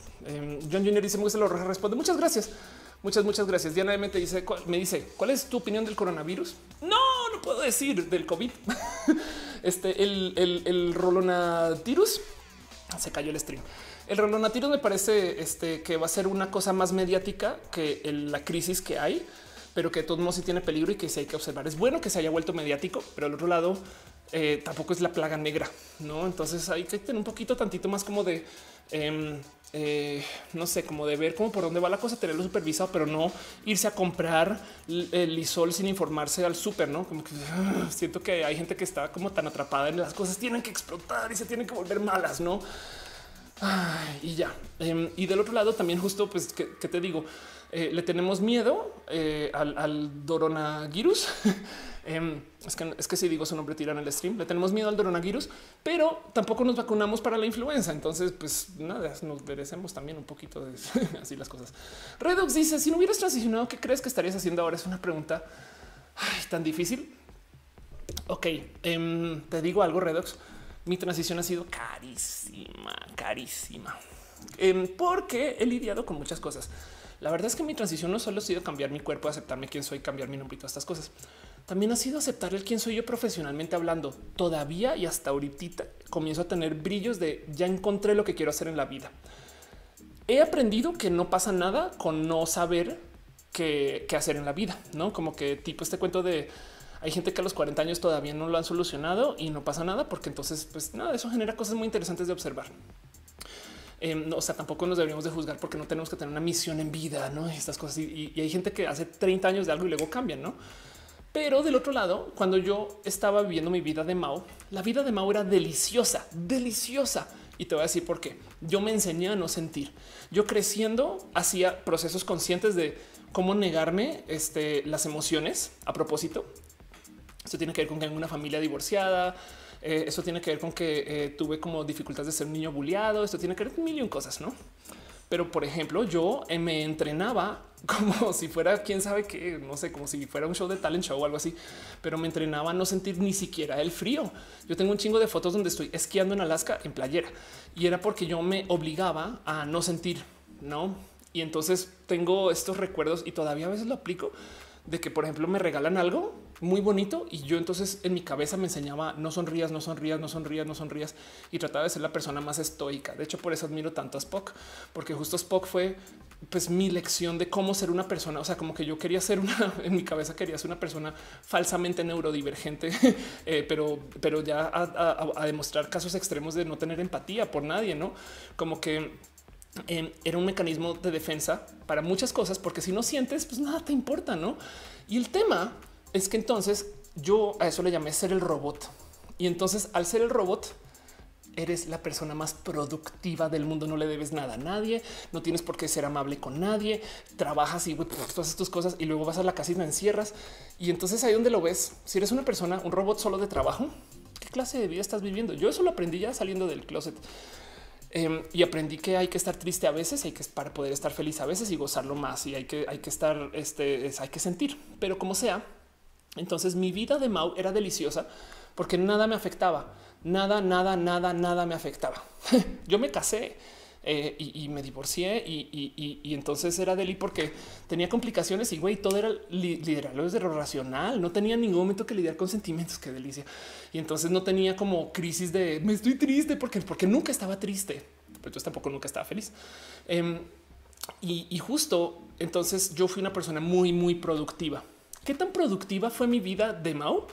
John Junior dice: me gusta lo Roja responde. Muchas gracias. Muchas gracias. Diana M dice, ¿cuál es tu opinión del coronavirus? No puedo decir del COVID. El Rolonavirus. Se cayó el stream. El Rolonavirus me parece que va a ser una cosa más mediática que la crisis que hay, pero que de todos modos sí tiene peligro y que sí hay que observar. Es bueno que se haya vuelto mediático, pero al otro lado tampoco es la plaga negra, ¿no? Entonces hay que tener un poquito tantito más como de... no sé, como de ver cómo por dónde va la cosa, tenerlo supervisado, pero no irse a comprar el lisol sin informarse al súper, ¿no? Como que siento que hay gente que está como tan atrapada en las cosas, tienen que explotar y se tienen que volver malas, ¿no? Ay, y ya. Y del otro lado también justo, pues, ¿qué te digo? Le tenemos miedo al coronavirus. Es que si digo su nombre tiran el stream. Le tenemos miedo al coronavirus, pero tampoco nos vacunamos para la influenza. Entonces, pues nada, nos merecemos también un poquito de así las cosas. Redux dice: si no hubieras transicionado, ¿qué crees que estarías haciendo ahora? Es una pregunta tan difícil. Ok, te digo algo, Redux. Mi transición ha sido carísima, porque he lidiado con muchas cosas. La verdad es que mi transición no solo ha sido cambiar mi cuerpo, aceptarme quién soy, cambiar mi nombre y todas estas cosas. También ha sido aceptar el quién soy yo profesionalmente hablando. Todavía y hasta ahorita comienzo a tener brillos de ya encontré lo que quiero hacer en la vida. He aprendido que no pasa nada con no saber qué hacer en la vida, ¿no? Como que tipo este cuento de hay gente que a los 40 años todavía no lo han solucionado y no pasa nada, porque entonces pues nada, eso genera cosas muy interesantes de observar. O sea, tampoco nos deberíamos de juzgar porque no tenemos que tener una misión en vida, ¿no? Estas cosas. Y hay gente que hace 30 años de algo y luego cambian, ¿no? Pero del otro lado, cuando yo estaba viviendo mi vida de Mao, la vida de Mao era deliciosa, deliciosa. Y te voy a decir por qué. Yo me enseñé a no sentir. Yo creciendo hacía procesos conscientes de cómo negarme las emociones. A propósito, esto tiene que ver con que en una familia divorciada, esto tiene que ver con que tuve como dificultades de ser un niño bulleado. Esto tiene que ver con mil y un cosas, ¿no? Pero por ejemplo, yo me entrenaba como si fuera quién sabe qué, no sé, como si fuera un show de talent show o algo así, pero me entrenaba a no sentir ni siquiera el frío. Yo tengo un chingo de fotos donde estoy esquiando en Alaska en playera y era porque yo me obligaba a no sentir, ¿no? Y entonces tengo estos recuerdos y todavía a veces lo aplico de que, por ejemplo, me regalan algo muy bonito y yo entonces en mi cabeza me enseñaba no sonrías y trataba de ser la persona más estoica. De hecho, por eso admiro tanto a Spock, porque justo Spock fue pues mi lección de cómo ser una persona. O sea, como que yo quería ser una, en mi cabeza quería ser una persona falsamente neurodivergente, pero ya a demostrar casos extremos de no tener empatía por nadie, ¿no? Como que era un mecanismo de defensa para muchas cosas, porque si no sientes, pues nada te importa, ¿no? Y el tema es que entonces yo a eso le llamé ser el robot. Y entonces al ser el robot, eres la persona más productiva del mundo. No le debes nada a nadie. No tienes por qué ser amable con nadie. Trabajas y todas tus cosas y luego vas a la casa y la encierras. Y entonces ahí donde lo ves, si eres una persona, un robot solo de trabajo, ¿qué clase de vida estás viviendo? Yo eso lo aprendí ya saliendo del closet. Y aprendí que hay que estar triste a veces, hay que para poder estar feliz a veces y gozarlo más, y hay que estar, hay que sentir, pero como sea. Entonces mi vida de Mau era deliciosa porque nada me afectaba. Nada me afectaba. Yo me casé y me divorcié y entonces era deli porque tenía complicaciones y güey, todo era liderarlo desde lo racional. No tenía en ningún momento que lidiar con sentimientos. Qué delicia. Y entonces no tenía como crisis de me estoy triste porque nunca estaba triste, pero yo tampoco nunca estaba feliz. Y justo entonces yo fui una persona muy productiva. ¿Qué tan productiva fue mi vida de Mau?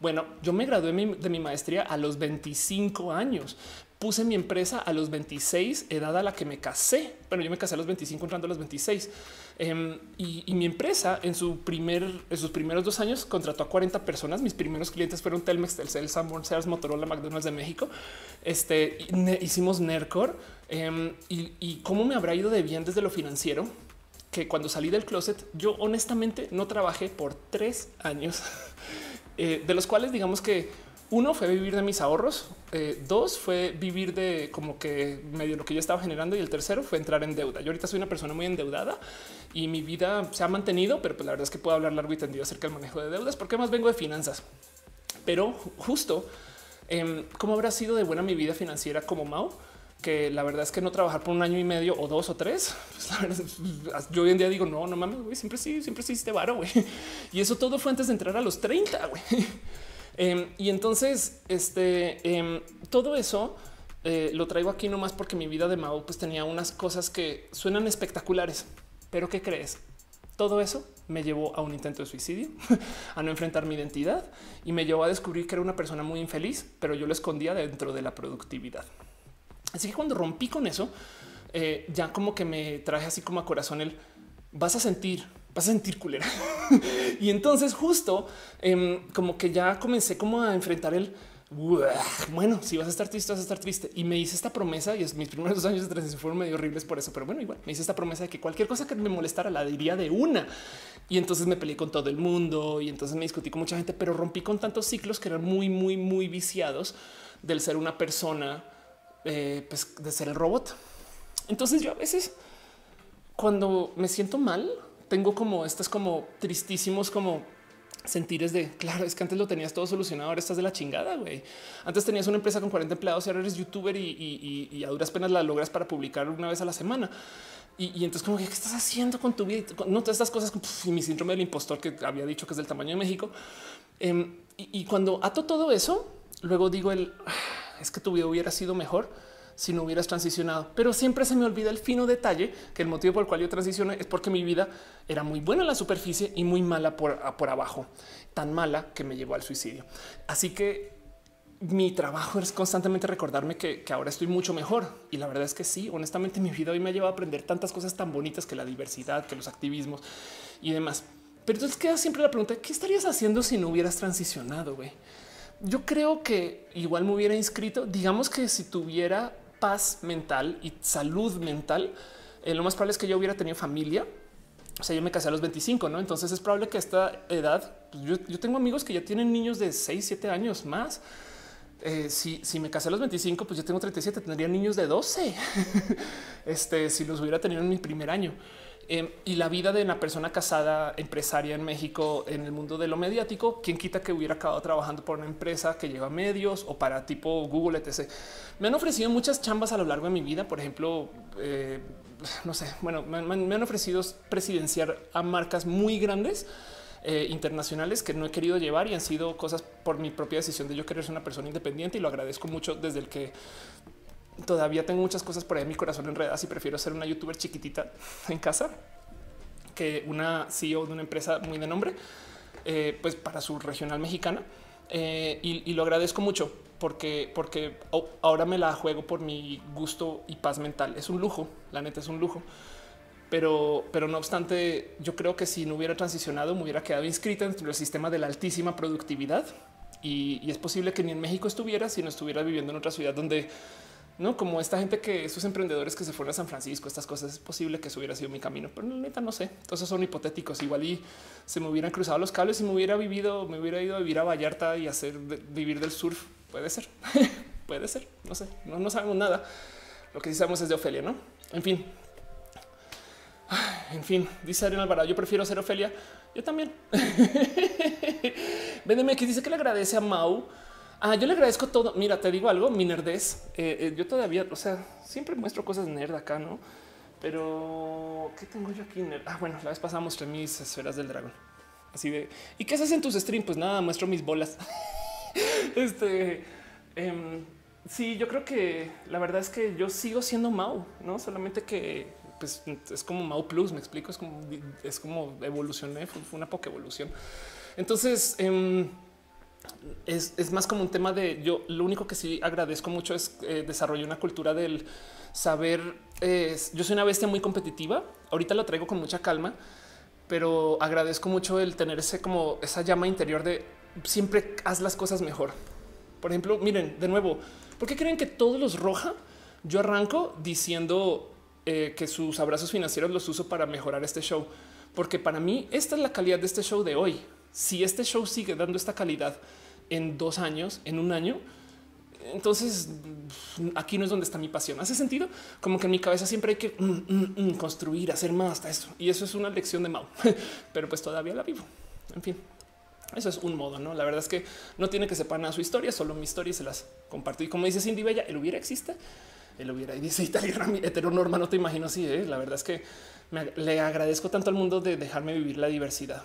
Bueno, yo me gradué de mi maestría a los 25 años. Puse mi empresa a los 26, edad a la que me casé. Bueno, yo me casé a los 25, entrando a los 26. Y mi empresa en sus primeros 2 años contrató a 40 personas. Mis primeros clientes fueron Telmex, Telcel, Sanborn, Sears, Motorola, McDonald's de México. Hicimos Nerdcore. Y cómo me habrá ido de bien desde lo financiero, que cuando salí del closet, yo honestamente no trabajé por 3 años. De los cuales digamos que 1 fue vivir de mis ahorros, 2 fue vivir de como que medio lo que yo estaba generando y el tercero fue entrar en deuda. Yo ahorita soy una persona muy endeudada y mi vida se ha mantenido, pero pues la verdad es que puedo hablar largo y tendido acerca del manejo de deudas porque más vengo de finanzas. Pero justo cómo habrá sido de buena mi vida financiera como Mau, que la verdad es que no trabajar por 1 año y medio o 2 o 3. Pues la verdad es, yo hoy en día digo no mames, güey, siempre sí hiciste varo, güey. Y eso todo fue antes de entrar a los 30, güey. Y entonces todo eso lo traigo aquí nomás porque mi vida de Mau pues tenía unas cosas que suenan espectaculares, pero ¿qué crees? Todo eso me llevó a un intento de suicidio, a no enfrentar mi identidad y me llevó a descubrir que era una persona muy infeliz, pero yo lo escondía dentro de la productividad. Así que cuando rompí con eso, ya como que me traje así como a corazón el vas a sentir culera. Y entonces justo como que ya comencé como a enfrentar el bueno, si vas a estar triste, vas a estar triste. Y me hice esta promesa y es mis primeros 2 años de transición fueron medio horribles por eso. Pero bueno, igual me hice esta promesa de que cualquier cosa que me molestara la diría de una. Y entonces me peleé con todo el mundo y entonces me discutí con mucha gente, pero rompí con tantos ciclos que eran muy viciados del ser una persona. Pues de ser el robot. Entonces yo a veces cuando me siento mal tengo como estas como tristísimos como sentires de claro, es que antes lo tenías todo solucionado, ahora estás de la chingada, güey. Antes tenías una empresa con 40 empleados y ahora eres youtuber y a duras penas la logras para publicar una vez a la semana. Y entonces como que ¿qué estás haciendo con tu vida? No, todas estas cosas y mi síndrome del impostor que había dicho que es del tamaño de México. Y cuando ato todo eso, luego digo es que tu vida hubiera sido mejor si no hubieras transicionado, pero siempre se me olvida el fino detalle que el motivo por el cual yo transicioné es porque mi vida era muy buena en la superficie y muy mala por abajo, tan mala que me llevó al suicidio. Así que mi trabajo es constantemente recordarme que ahora estoy mucho mejor. Y la verdad es que sí, honestamente mi vida hoy me ha llevado a aprender tantas cosas tan bonitas, que la diversidad, que los activismos y demás. Pero entonces queda siempre la pregunta, ¿qué estarías haciendo si no hubieras transicionado, güey? Yo creo que igual me hubiera inscrito, digamos que si tuviera paz mental y salud mental, lo más probable es que yo hubiera tenido familia. O sea, yo me casé a los 25, ¿no? Entonces es probable que a esta edad, pues yo tengo amigos que ya tienen niños de 6, 7 años más. Si me casé a los 25, pues yo tengo 37, tendría niños de 12. Si los hubiera tenido en mi primer año. Y la vida de una persona casada, empresaria en México, en el mundo de lo mediático, quién quita que hubiera acabado trabajando por una empresa que lleva medios o para tipo Google, etc. Me han ofrecido muchas chambas a lo largo de mi vida. Por ejemplo, no sé, bueno, me han ofrecido presidenciar a marcas muy grandes, internacionales, que no he querido llevar y han sido cosas por mi propia decisión de yo querer ser una persona independiente, y lo agradezco mucho desde el que todavía tengo muchas cosas por ahí en mi corazón enredadas y prefiero ser una youtuber chiquitita en casa que una CEO de una empresa muy de nombre, pues para su regional mexicana. Y lo agradezco mucho porque ahora me la juego por mi gusto y paz mental. Es un lujo, la neta es un lujo. Pero no obstante, yo creo que si no hubiera transicionado, me hubiera quedado inscrita dentro del sistema de la altísima productividad. Y es posible que ni en México estuviera, si no estuviera viviendo en otra ciudad donde, no como esta gente que esos emprendedores que se fueron a San Francisco, estas cosas, es posible que eso hubiera sido mi camino, pero la neta no sé. Entonces son hipotéticos. Igual y se me hubieran cruzado los cables y me hubiera ido a vivir a Vallarta y hacer vivir del surf. Puede ser, puede ser. No sé, no sabemos nada. Lo que sí sabemos es de Ofelia, ¿no? En fin. En fin, dice Ariel Alvarado, yo prefiero ser Ofelia. Yo también. BDMX dice que le agradece a Mau. Ah, yo le agradezco todo. Mira, te digo algo, mi nerdez. Yo todavía, o sea, siempre muestro cosas nerd acá, ¿no? Pero ¿qué tengo yo aquí nerd? Ah, bueno, la vez pasada mostré mis esferas del dragón. Así de, ¿y qué haces en tus streams? Pues nada, muestro mis bolas. Sí, yo creo que la verdad es que yo sigo siendo Mau, ¿no? Solamente que pues es como Mau Plus, me explico, es como evolucioné, fue una poca evolución. Entonces es más como un tema de yo. Lo único que sí agradezco mucho es desarrollar una cultura del saber. Yo soy una bestia muy competitiva. Ahorita lo traigo con mucha calma, pero agradezco mucho el tener ese como esa llama interior de siempre haz las cosas mejor. Por ejemplo, miren de nuevo, ¿por qué creen que todos los Roja yo arranco diciendo que sus abrazos financieros los uso para mejorar este show? Porque para mí esta es la calidad de este show de hoy. Si este show sigue dando esta calidad en 2 años, en 1 año, entonces aquí no es donde está mi pasión. Hace sentido, como que en mi cabeza siempre hay que construir, hacer más hasta esto. Y eso es una lección de Mau, pero pues todavía la vivo. En fin, eso es un modo, ¿no? La verdad es que no tiene que sepan nada su historia, solo mi historia y se las comparto. Y como dice Cindy Bella, el hubiera existe. Él hubiera, y dice italiano heteronorma, no te imagino así. La verdad es que le agradezco tanto al mundo de dejarme vivir la diversidad.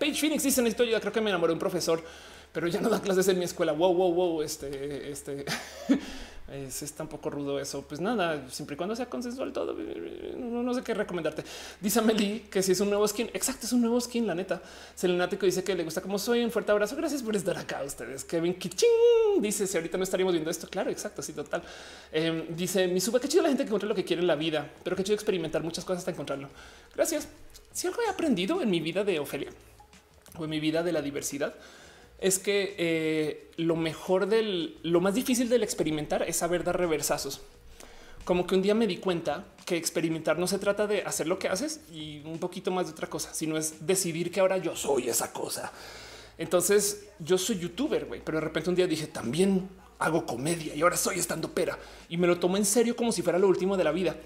Page Phoenix dice necesito ayuda, creo que me enamoré de un profesor, pero ya no da clases en mi escuela. Wow. Es tan poco rudo eso. Pues nada, siempre y cuando sea consensual todo, no sé qué recomendarte. Dice Amelie que si es un nuevo skin. Exacto, es un nuevo skin, la neta. Selenático dice que le gusta como soy. Un fuerte abrazo. Gracias por estar acá ustedes. Kevin Kiching dice si ahorita no estaríamos viendo esto. Claro, exacto, sí, total. Dice mi suba, qué chido la gente que encuentra lo que quiere en la vida, pero qué chido experimentar muchas cosas hasta encontrarlo. Gracias. Si algo he aprendido en mi vida de Ofelia o en mi vida de la diversidad, es que lo más difícil del experimentar es saber dar reversazos. Como que un día me di cuenta que experimentar no se trata de hacer lo que haces y un poquito más de otra cosa, sino es decidir que ahora yo soy esa cosa. Entonces yo soy youtuber, güey, pero de repente un día dije también hago comedia y ahora soy estandopera y me lo tomo en serio como si fuera lo último de la vida.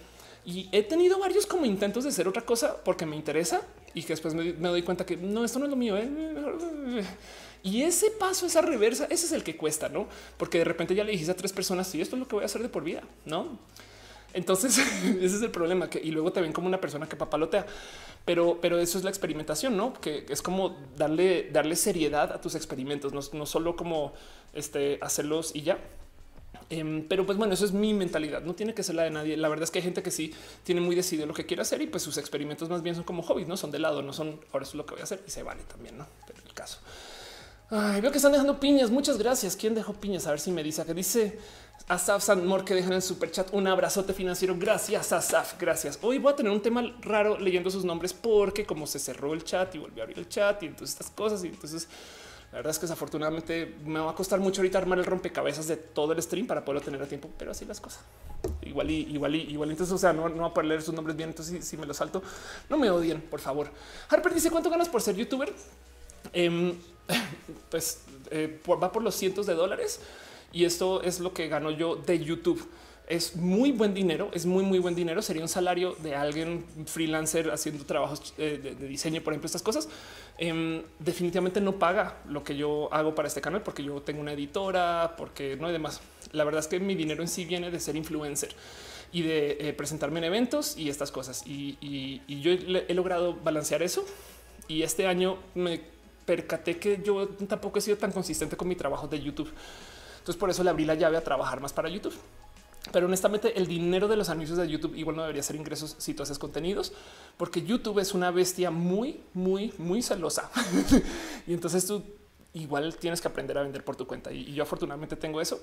Y he tenido varios como intentos de hacer otra cosa porque me interesa y que después me doy cuenta que no, esto no es lo mío. Y ese paso, esa reversa, ese es el que cuesta, ¿no? Porque de repente ya le dijiste a 3 personas sí, esto es lo que voy a hacer de por vida, ¿no? Entonces ese es el problema, que y luego te ven como una persona que papalotea, pero eso es la experimentación, ¿no? Que es como darle seriedad a tus experimentos, no solo como hacerlos y ya. Pero pues bueno, eso es mi mentalidad, no tiene que ser la de nadie. La verdad es que hay gente que sí tiene muy decidido lo que quiere hacer y pues sus experimentos más bien son como hobbies, no son de lado, no son ahora eso es lo que voy a hacer y se vale también, ¿no? Pero el caso. Ay, veo que están dejando piñas. Muchas gracias. ¿Quién dejó piñas? A ver si me dice. Que dice Asaf Sandmore que dejan en el super chat un abrazote financiero. Gracias, Asaf. Gracias. Hoy voy a tener un tema raro leyendo sus nombres porque como se cerró el chat y volvió a abrir el chat y entonces estas cosas y entonces la verdad es que desafortunadamente me va a costar mucho ahorita armar el rompecabezas de todo el stream para poderlo tener a tiempo, pero así las cosas. Igual. Entonces, o sea, no va a poder leer sus nombres bien. Entonces, si me los salto, no me odien, por favor. Harper dice ¿cuánto ganas por ser youtuber? Pues va por los cientos de $100 y esto es lo que gano yo de YouTube. Es muy buen dinero, es muy buen dinero. Sería un salario de alguien freelancer haciendo trabajos de diseño, por ejemplo, estas cosas. Definitivamente no paga lo que yo hago para este canal porque yo tengo una editora, porque no hay demás. La verdad es que mi dinero en sí viene de ser influencer y de presentarme en eventos y estas cosas. Y yo he logrado balancear eso y este año me percaté que yo tampoco he sido tan consistente con mi trabajo de YouTube. Entonces por eso le abrí la llave a trabajar más para YouTube. Pero honestamente el dinero de los anuncios de YouTube igual no debería ser ingresos si tú haces contenidos, porque YouTube es una bestia muy celosa. Y entonces tú igual tienes que aprender a vender por tu cuenta. Y yo afortunadamente tengo eso.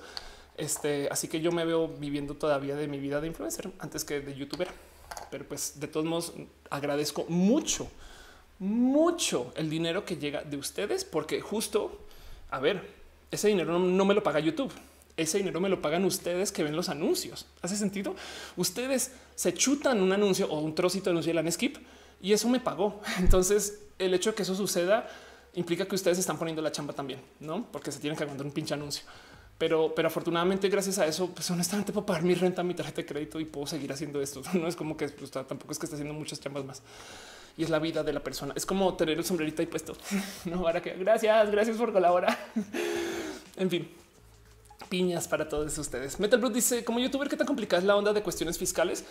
Así que yo me veo viviendo todavía de mi vida de influencer antes que de youtuber. Pero pues de todos modos agradezco mucho el dinero que llega de ustedes, porque justo, a ver, ese dinero no me lo paga YouTube. Ese dinero me lo pagan ustedes que ven los anuncios. ¿Hace sentido? Ustedes se chutan un anuncio o un trocito de anuncio y le dan skip y eso me pagó. Entonces el hecho de que eso suceda implica que ustedes están poniendo la chamba también, ¿no? Porque se tienen que aguantar un pinche anuncio. Pero afortunadamente gracias a eso, pues honestamente puedo pagar mi renta, mi tarjeta de crédito y puedo seguir haciendo esto. No es como que pues, tampoco es que esté haciendo muchas chambas más. Y es la vida de la persona. Es como tener el sombrerito ahí puesto. No, ahora que gracias por colaborar. En fin. Piñas para todos ustedes. Metal Brut dice, como youtuber, ¿qué tan complicada es la onda de cuestiones fiscales?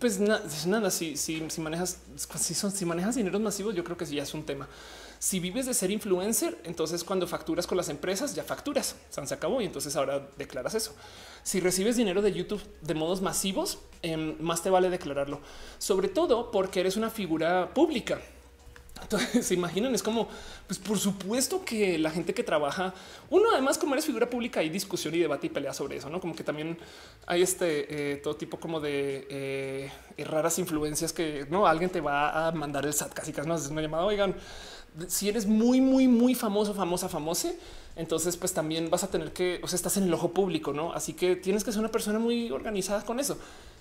Pues nada, si manejas dineros masivos, yo creo que sí ya es un tema. Si vives de ser influencer, entonces cuando facturas con las empresas, ya facturas. Se acabó y entonces ahora declaras eso. Si recibes dinero de YouTube de modos masivos, más te vale declararlo. Sobre todo porque eres una figura pública. Entonces, se imaginan, es como, pues por supuesto que la gente que trabaja, uno además como eres figura pública hay discusión y debate y pelea sobre eso, ¿no? Como que también hay todo tipo como de raras influencias que no alguien te va a mandar el SAT casi casi, no haces una llamada, oigan, si eres muy famoso, famosa, entonces pues también vas a tener que, o sea, estás en el ojo público, ¿no? Así que tienes que ser una persona muy organizada con eso.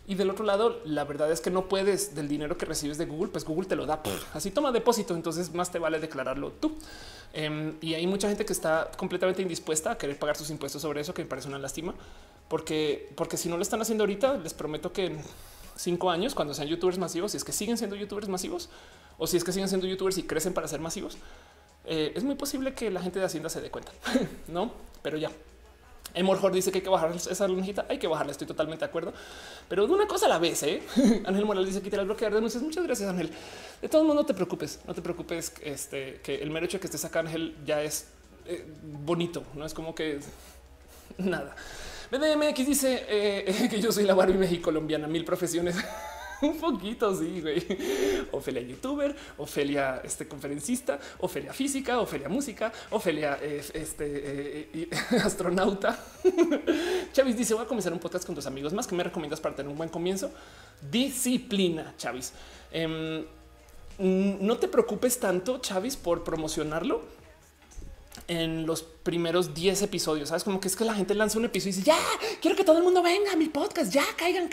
Y del otro lado, la verdad es que no puedes del dinero que recibes de Google, pues Google te lo da así, toma depósito. Entonces más te vale declararlo tú. Y hay mucha gente que está completamente indispuesta a querer pagar sus impuestos sobre eso, que me parece una lástima, porque si no lo están haciendo ahorita, les prometo que en 5 años, cuando sean youtubers masivos, si es que siguen siendo youtubers masivos o si es que siguen siendo youtubers y crecen para ser masivos, es muy posible que la gente de Hacienda se dé cuenta, ¿no? Pero ya. Emorjor dice que hay que bajar esa lonjita. Hay que bajarla. Estoy totalmente de acuerdo, pero de una cosa a la vez. Ángel Morales dice quitar el bloquear de anuncios. Muchas gracias, Ángel. De todos modos, no te preocupes. No te preocupes. Que el mero hecho de que estés acá, Ángel, ya es bonito. No es como que nada. BDMX dice que yo soy la Barbie México colombiana. 1000 profesiones. Un poquito, sí, güey. Ofelia youtuber, Ofelia conferencista, Ofelia física, Ofelia música, Ofelia astronauta. Chavis dice, voy a comenzar un podcast con tus amigos más. ¿Qué me recomiendas para tener un buen comienzo? Disciplina, Chavis. No te preocupes tanto, Chavis, por promocionarlo en los primeros 10 episodios. Sabes, como que es que la gente lanza un episodio y dice, ya quiero que todo el mundo venga a mi podcast, ya caigan.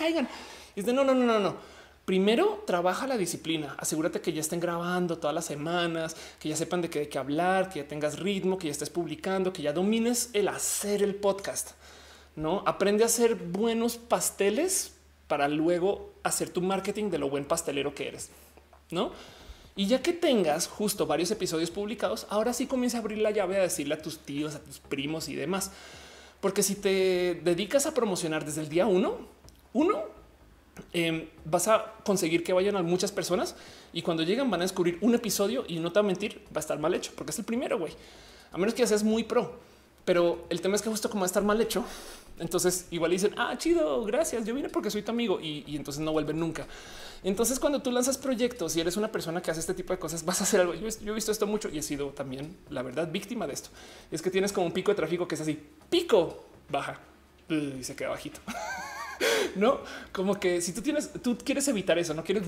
Y es de no. Primero trabaja la disciplina. Asegúrate que ya estén grabando todas las semanas, que ya sepan de qué hay que hablar, que ya tengas ritmo, que ya estés publicando, que ya domines el hacer el podcast. No, aprende a hacer buenos pasteles para luego hacer tu marketing de lo buen pastelero que eres, ¿no? Y ya que tengas justo varios episodios publicados, ahora sí comienza a abrir la llave a decirle a tus tíos, a tus primos y demás. Porque si te dedicas a promocionar desde el día uno, vas a conseguir que vayan a muchas personas y cuando llegan van a descubrir un episodio y no te va a mentir, va a estar mal hecho porque es el primero, güey. A menos que seas muy pro, pero el tema es que justo como va a estar mal hecho, entonces igual dicen, ah, chido, gracias, yo vine porque soy tu amigo y entonces no vuelven nunca. Entonces cuando tú lanzas proyectos y eres una persona que hace este tipo de cosas, vas a hacer algo. Yo he visto esto mucho y he sido también, la verdad, víctima de esto. Y es que tienes como un pico de tráfico que es así, pico, baja y se queda bajito. No, como que si tú quieres evitar eso, no quieres.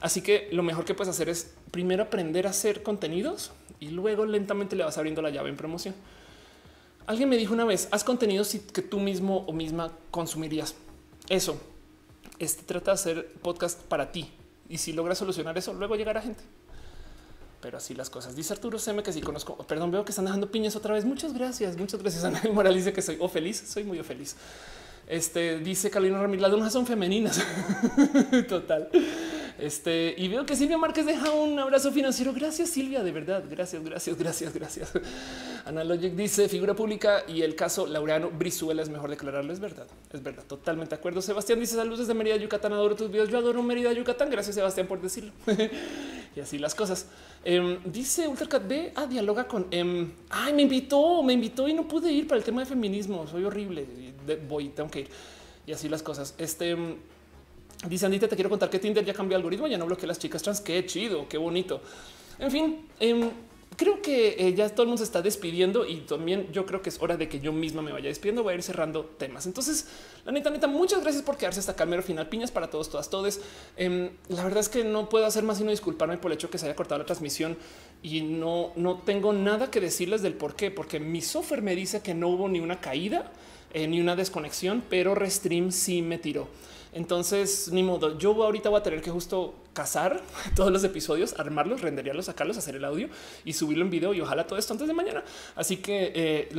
Así que lo mejor que puedes hacer es primero aprender a hacer contenidos y luego lentamente le vas abriendo la llave en promoción. Alguien me dijo una vez, haz contenidos que tú mismo o misma consumirías. Eso trata de hacer podcast para ti y si logras solucionar eso, luego llegará gente. Pero así las cosas. Dice Arturo Seme que sí conozco. Perdón, veo que están dejando piñas otra vez. Muchas gracias. Ana Morales dice que soy feliz. Soy muy feliz. Dice Carolina Ramírez, las lonjas son femeninas. Total. Y veo que Silvia Márquez deja un abrazo financiero. Gracias, Silvia, de verdad. Gracias. Analogic dice figura pública y el caso Laureano Brizuela es mejor declararlo. Es verdad. Totalmente de acuerdo. Sebastián dice saludos desde Mérida, Yucatán. Adoro tus videos. Yo adoro Mérida, Yucatán. Gracias, Sebastián, por decirlo. Y así las cosas. Dice Ultracat B a dialoga con. Ay, me invitó y no pude ir para el tema de feminismo. Soy horrible. voy, tengo que ir y así las cosas. Dice Andita, te quiero contar que Tinder ya cambió el algoritmo, ya no bloquea a las chicas trans. Qué chido, qué bonito. En fin, creo que ya todo el mundo se está despidiendo y también yo creo que es hora de que yo misma me vaya despidiendo. Voy a ir cerrando temas. Entonces, la neta, muchas gracias por quedarse hasta acá. Mero final, piñas para todos, todas, todes. La verdad es que no puedo hacer más sino disculparme por el hecho que se haya cortado la transmisión y no tengo nada que decirles del por qué, porque mi software me dice que no hubo ni una caída ni una desconexión, pero Restream sí me tiró. Entonces, ni modo, yo ahorita voy a tener que justo cazar todos los episodios, armarlos, renderearlos, sacarlos, hacer el audio y subirlo en video y ojalá todo esto antes de mañana. Así que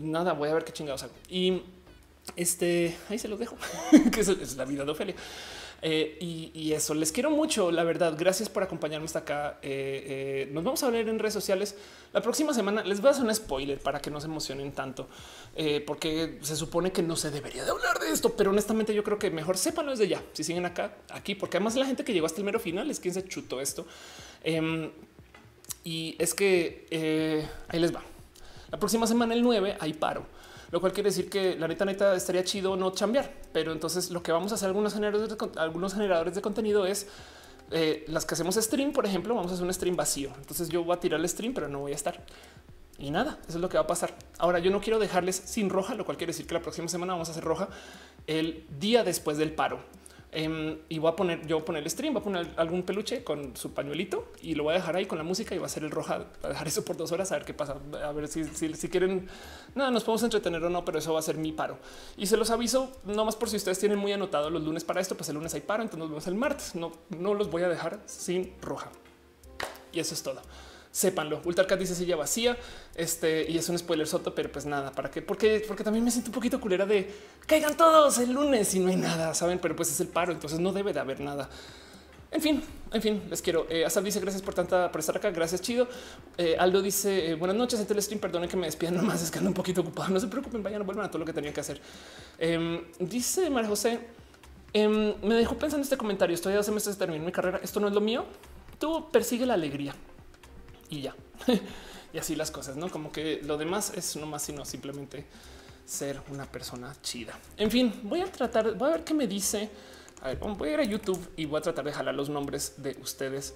nada, voy a ver qué chingados hago. Y ahí se los dejo, que es la vida de Ofelia. Y eso, les quiero mucho, la verdad. Gracias por acompañarme hasta acá. Nos vamos a ver en redes sociales la próxima semana. Les voy a hacer un spoiler para que no se emocionen tanto, porque se supone que no se debería de hablar de esto, pero honestamente yo creo que mejor sépanlo desde ya si siguen aquí, porque además la gente que llegó hasta el mero final es quien se chutó esto. Y es que ahí les va. La próxima semana, el 9, hay paro, lo cual quiere decir que la neta estaría chido no chambear, pero entonces lo que vamos a hacer algunos generadores de contenido es las que hacemos stream, por ejemplo, vamos a hacer un stream vacío. Entonces yo voy a tirar el stream, pero no voy a estar y nada. Eso es lo que va a pasar. Ahora, yo no quiero dejarles sin Roja, lo cual quiere decir que la próxima semana vamos a hacer Roja el día después del paro. Y voy a poner, el stream, voy a poner algún peluche con su pañuelito y lo voy a dejar ahí con la música y va a ser el Roja. Voy a dejar eso por 2 horas a ver qué pasa, a ver si quieren. Nada, nos podemos entretener o no, pero eso va a ser mi paro y se los aviso nomás por si ustedes tienen muy anotado los lunes para esto, pues el lunes hay paro, entonces nos vemos el martes. No los voy a dejar sin Roja y eso es todo. Sépanlo. Ultarcat dice silla vacía. Y es un spoiler soto, pero pues nada, para qué, porque también me siento un poquito culera de caigan todos el lunes y no hay nada, saben, pero pues es el paro, entonces no debe de haber nada. En fin, les quiero. Hasta dice gracias por estar acá. Gracias, chido. Aldo dice buenas noches, gente del stream. Perdonen que me despidan nomás, es que ando un poquito ocupado. No se preocupen, vayan, vuelvan a todo lo que tenía que hacer. Dice María José, me dejó pensando este comentario. Estoy a 2 semestres de terminar mi carrera. Esto no es lo mío. Tú persigue la alegría. Y ya, y así las cosas, ¿no? Como que lo demás es no más sino simplemente ser una persona chida. En fin, voy a ver qué me dice. A ver, voy a ir a YouTube y voy a tratar de jalar los nombres de ustedes.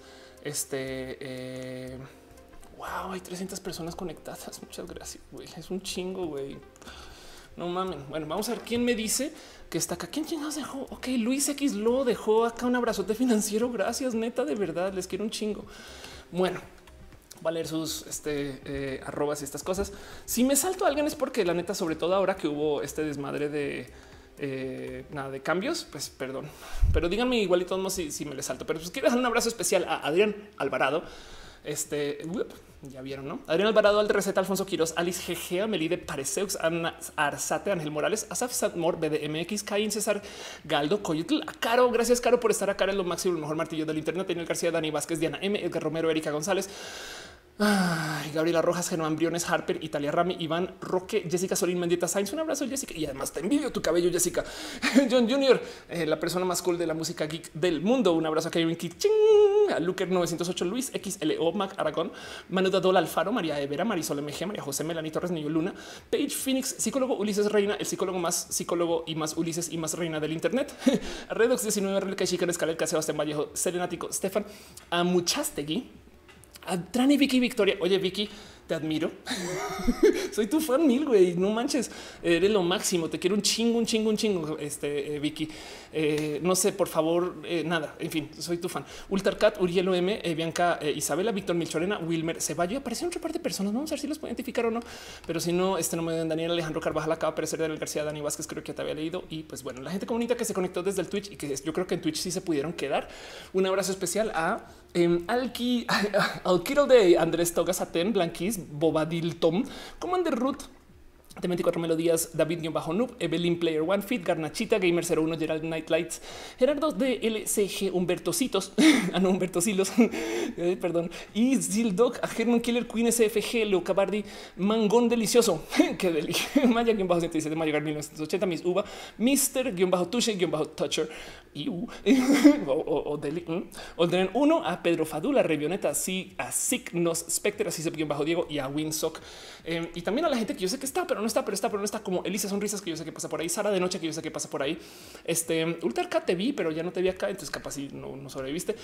Wow, hay 300 personas conectadas. Muchas gracias, güey. Es un chingo, güey. No mamen. Bueno, vamos a ver quién me dice que está acá. ¿Quién chingados dejó? Ok, Luis X lo dejó acá un abrazote financiero. Gracias, neta, de verdad. Les quiero un chingo. Bueno, va a leer sus arrobas y estas cosas. Si me salto a alguien es porque la neta, sobre todo ahora que hubo este desmadre de nada de cambios, pues perdón, pero díganme igual y todos si me les salto, pero pues quiero dejar un abrazo especial a Adrián Alvarado. Ya vieron, ¿no? Adrián Alvarado, Al Receta, Alfonso Quirós, Alice GG, Amelie de Pareseux, Ana Arzate, Ángel Morales, Asaf Satmor, BDMX, Caín César Galdo, Coyotl, Caro. Gracias, Caro, por estar acá. Es lo máximo, el mejor martillo del internet. Daniel García, Dani Vázquez, Diana M, Edgar Romero, Erika González, Gabriela Rojas, Genoa Briones, Harper, Italia Rami, Iván Roque, Jessica Solín, Mendieta Sainz. Un abrazo, Jessica. Y además te envidio tu cabello, Jessica. John Junior, la persona más cool de la música geek del mundo. Un abrazo a Kevin Kitching, a Luker 908, Luis XLO, Mac Aragón, Manuda Dol Alfaro, María Evera, Marisol MG, María José, Melanie Torres, Niño Luna, Paige Phoenix, psicólogo Ulises Reina, el psicólogo más psicólogo y más Ulises y más Reina del internet. Redox 19, Relca Chican, Escalel, Sebastián Vallejo, Serenático, Stefan, a Muchastegui, Trani, Vicky, Victoria. Oye, Vicky, te admiro. Soy tu fan mil, güey. No manches, eres lo máximo. Te quiero un chingo, un chingo, un chingo. Vicky, no sé, por favor, nada. En fin, soy tu fan. Ultarcat, Uriel M, Bianca, Isabela, Víctor Milchorena, Wilmer Ceballo. Aparecieron otra parte de personas. Vamos a ver si los puedo identificar o no. Pero si no, no me den. Daniel Alejandro Carvajal acaba de aparecer, Daniel García, Dani Vázquez. Creo que ya te había leído. Y pues bueno, la gente bonita que se conectó desde el Twitch y que yo creo que en Twitch sí se pudieron quedar. Un abrazo especial a Alki, Alquiro de Andrés Togas, Aten, Blanquis, Bobadil Tom, Commander Ruth, T24 Melodías, David Nub, Evelyn Player One, Fit Garnachita, Gamer 01, Gerald Nightlights, Gerardo de LCG, Humbertositos, no, Humberto Silos, perdón, y Zildoc, a German Killer Queen SFG, Leo Cabardi, Mangón Delicioso, que deli, Maya bajo 77, Mayo Gar 1980, Miss Uva, Mister bajo Touche bajo Toucher, Oldren 1, a Pedro Fadula, Revioneta, así a Signos Spectre, así se bajo Diego y a Winsock, y también a la gente que yo sé que está, pero no no está, pero está, como Elisa Sonrisas, que yo sé que pasa por ahí, Sara de Noche, que yo sé que pasa por ahí, Ulterca te vi, pero ya no te vi acá, entonces capaz si no sobreviviste,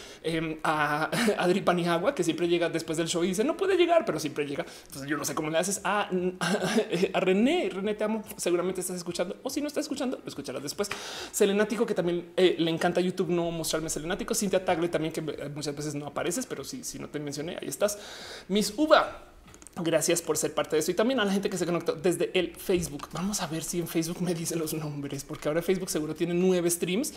a Adri Paniagua, que siempre llega después del show y dice no puede llegar, pero siempre llega, entonces yo no sé cómo le haces. A René, te amo, seguramente estás escuchando, o si no estás escuchando, lo escucharás después. Selenático, que también le encanta YouTube no mostrarme Selenático. Cintia Tagle también, que muchas veces no apareces, pero si no te mencioné, ahí estás. Miss Uva, gracias por ser parte de eso, y también a la gente que se conectó desde el Facebook. Vamos a ver si en Facebook me dicen los nombres, porque ahora Facebook seguro tiene 9 streams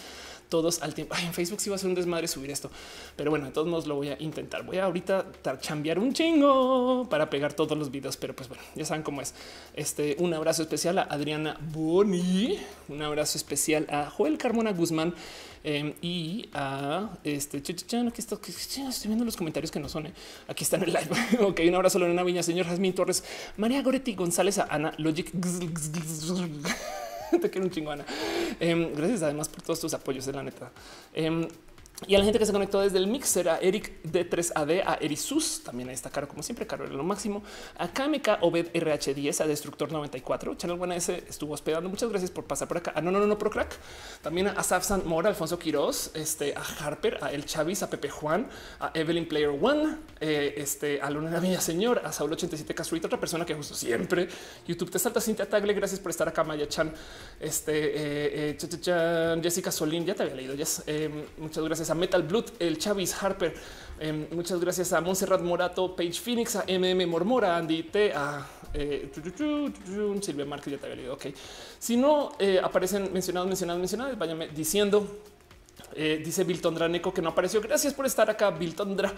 todos al tiempo. Ay, en Facebook sí va a ser un desmadre subir esto, pero bueno, de todos modos lo voy a intentar. Voy a ahorita chambear un chingo para pegar todos los videos, pero pues bueno, ya saben cómo es. Un abrazo especial a Adriana Boni, un abrazo especial a Joel Carmona Guzmán, y a aquí está, estoy viendo los comentarios que no son, aquí está en el live. Ok, un abrazo a Lorena Viña, señor Jazmín Torres, María Goretti González, a Ana Logic. Te quiero un chingo, Ana. Gracias además por todos tus apoyos, de la neta. Y a la gente que se conectó desde el Mixer, a Eric D3AD, a Erisus, también ahí está Caro, como siempre, Caro era lo máximo, a Kameka, Obed RH10, a Destructor 94, Channel Buena S estuvo hospedando, muchas gracias por pasar por acá, a No Procrack, también a Saf San Mora, Alfonso Quiroz, a Harper, a El Chavis, a Pepe Juan, a Evelyn Player One, a Luna Villaseñor, a Saúl 87 Castruito, otra persona que justo siempre YouTube te salta, Cintia Tagle, gracias por estar acá, Maya Chan, Jessica Solín, ya te había leído, Jess, muchas gracias a Metal Blood, el Chavis Harper, muchas gracias a Montserrat Morato, Page Phoenix, a MM Mormora, Andy T, a Silvia Márquez, ya te había leído. Ok, si no aparecen mencionados, váyame diciendo. Dice Viltondraneco que no apareció. Gracias por estar acá, Viltondra.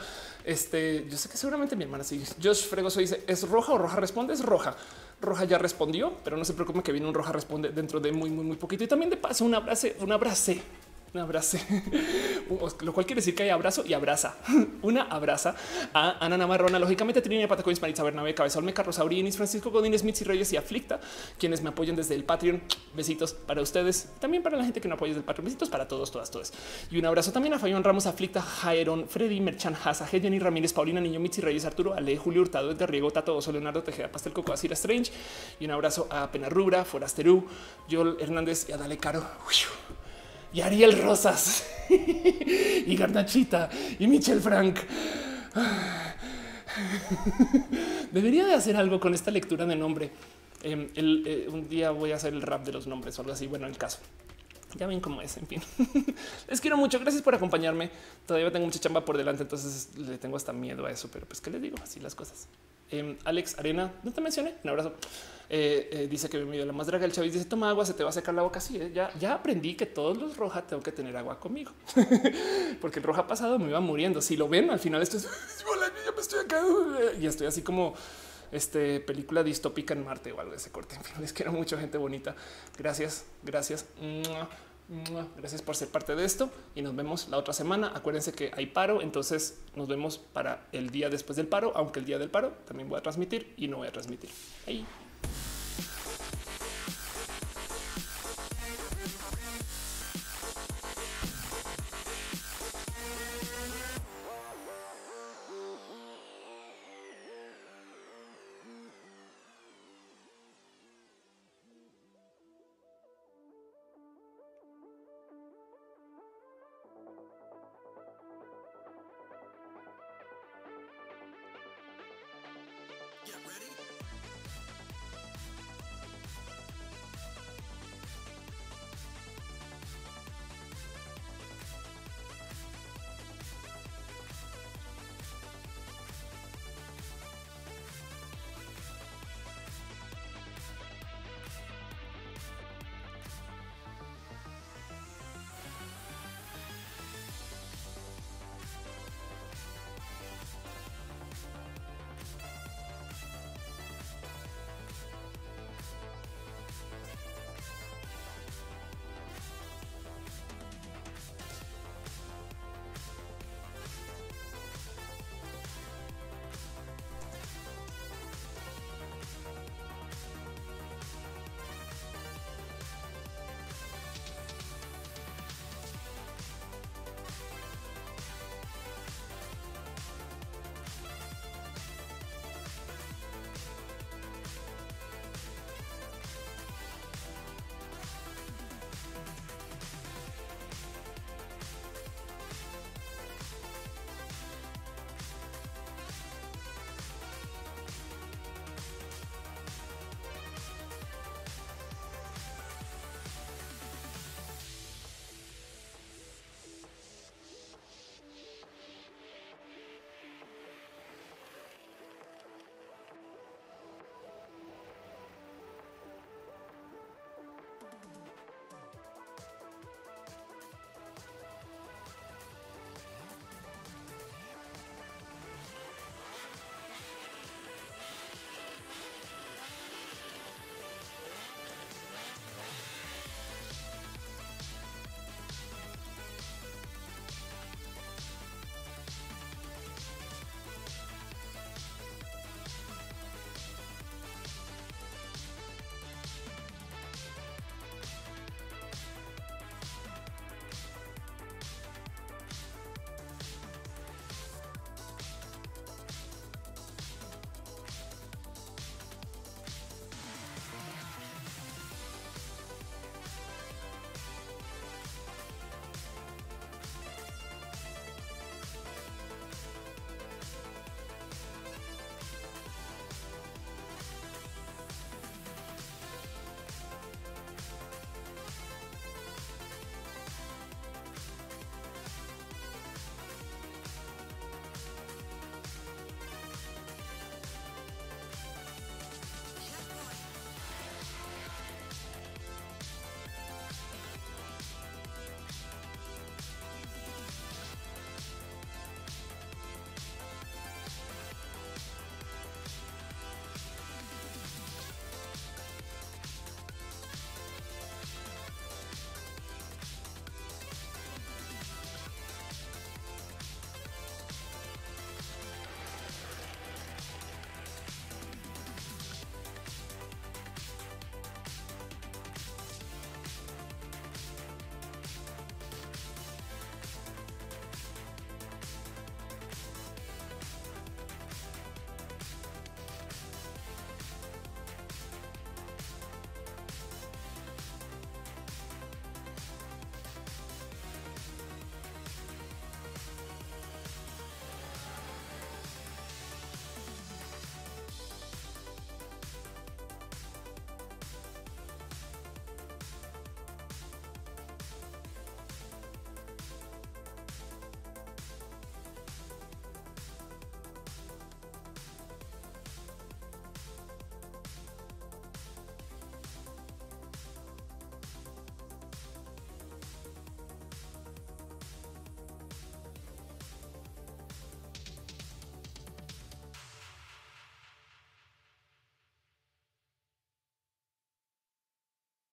Yo sé que seguramente mi hermana sí. Josh Fregoso dice: ¿es Roja o Roja responde? Es Roja. Roja ya respondió, pero no se preocupe que viene un Roja responde dentro de muy poquito. Y también de paso, un abrazo, lo cual quiere decir que hay abrazo y abraza. Una abraza a Ana Navarrona, lógicamente Trinidad Patacoins, Maritza Bernabe, Cabezón, Meca Rosaurínis, Francisco Godínez, Mitzi Reyes y Aflicta, quienes me apoyan desde el Patreon. Besitos para ustedes, también para la gente que no apoya desde el Patreon. Besitos para todos, todas. Y un abrazo también a Fayón Ramos, Aflicta, Jaerón, Freddy, Merchan, Haza, Jenny Ramírez, Paulina Niño, Mitzi Reyes, Arturo Ale, Julio Hurtado, Edgar Riego, Tato Oso, Leonardo Tejeda, Pastel Coco, Asira Strange. Y un abrazo a Penarrubra, Forasterú, Joel Hernández y a Dale Caro. Y Ariel Rosas y Garnachita y Michelle Frank. Debería de hacer algo con esta lectura de nombre. Un día voy a hacer el rap de los nombres o algo así. Bueno, el caso. Ya ven cómo es, en fin. Les quiero mucho. Gracias por acompañarme. Todavía tengo mucha chamba por delante, entonces le tengo hasta miedo a eso. Pero pues, ¿qué les digo? Así las cosas. Alex Arena, no te mencioné. Un abrazo. Dice que me dio la más draga. El Chavis dice: toma agua, se te va a secar la boca. Sí, ya aprendí que todos los Roja tengo que tener agua conmigo porque el Roja pasado me iba muriendo. Si lo ven, al final esto es yo me estoy acá y estoy así como película distópica en Marte o algo de ese corte. En fin, les quiero mucho, gente bonita. Gracias. Gracias por ser parte de esto y nos vemos la otra semana. Acuérdense que hay paro, entonces nos vemos para el día después del paro, aunque el día del paro también voy a transmitir y no voy a transmitir. Ahí. Get ready.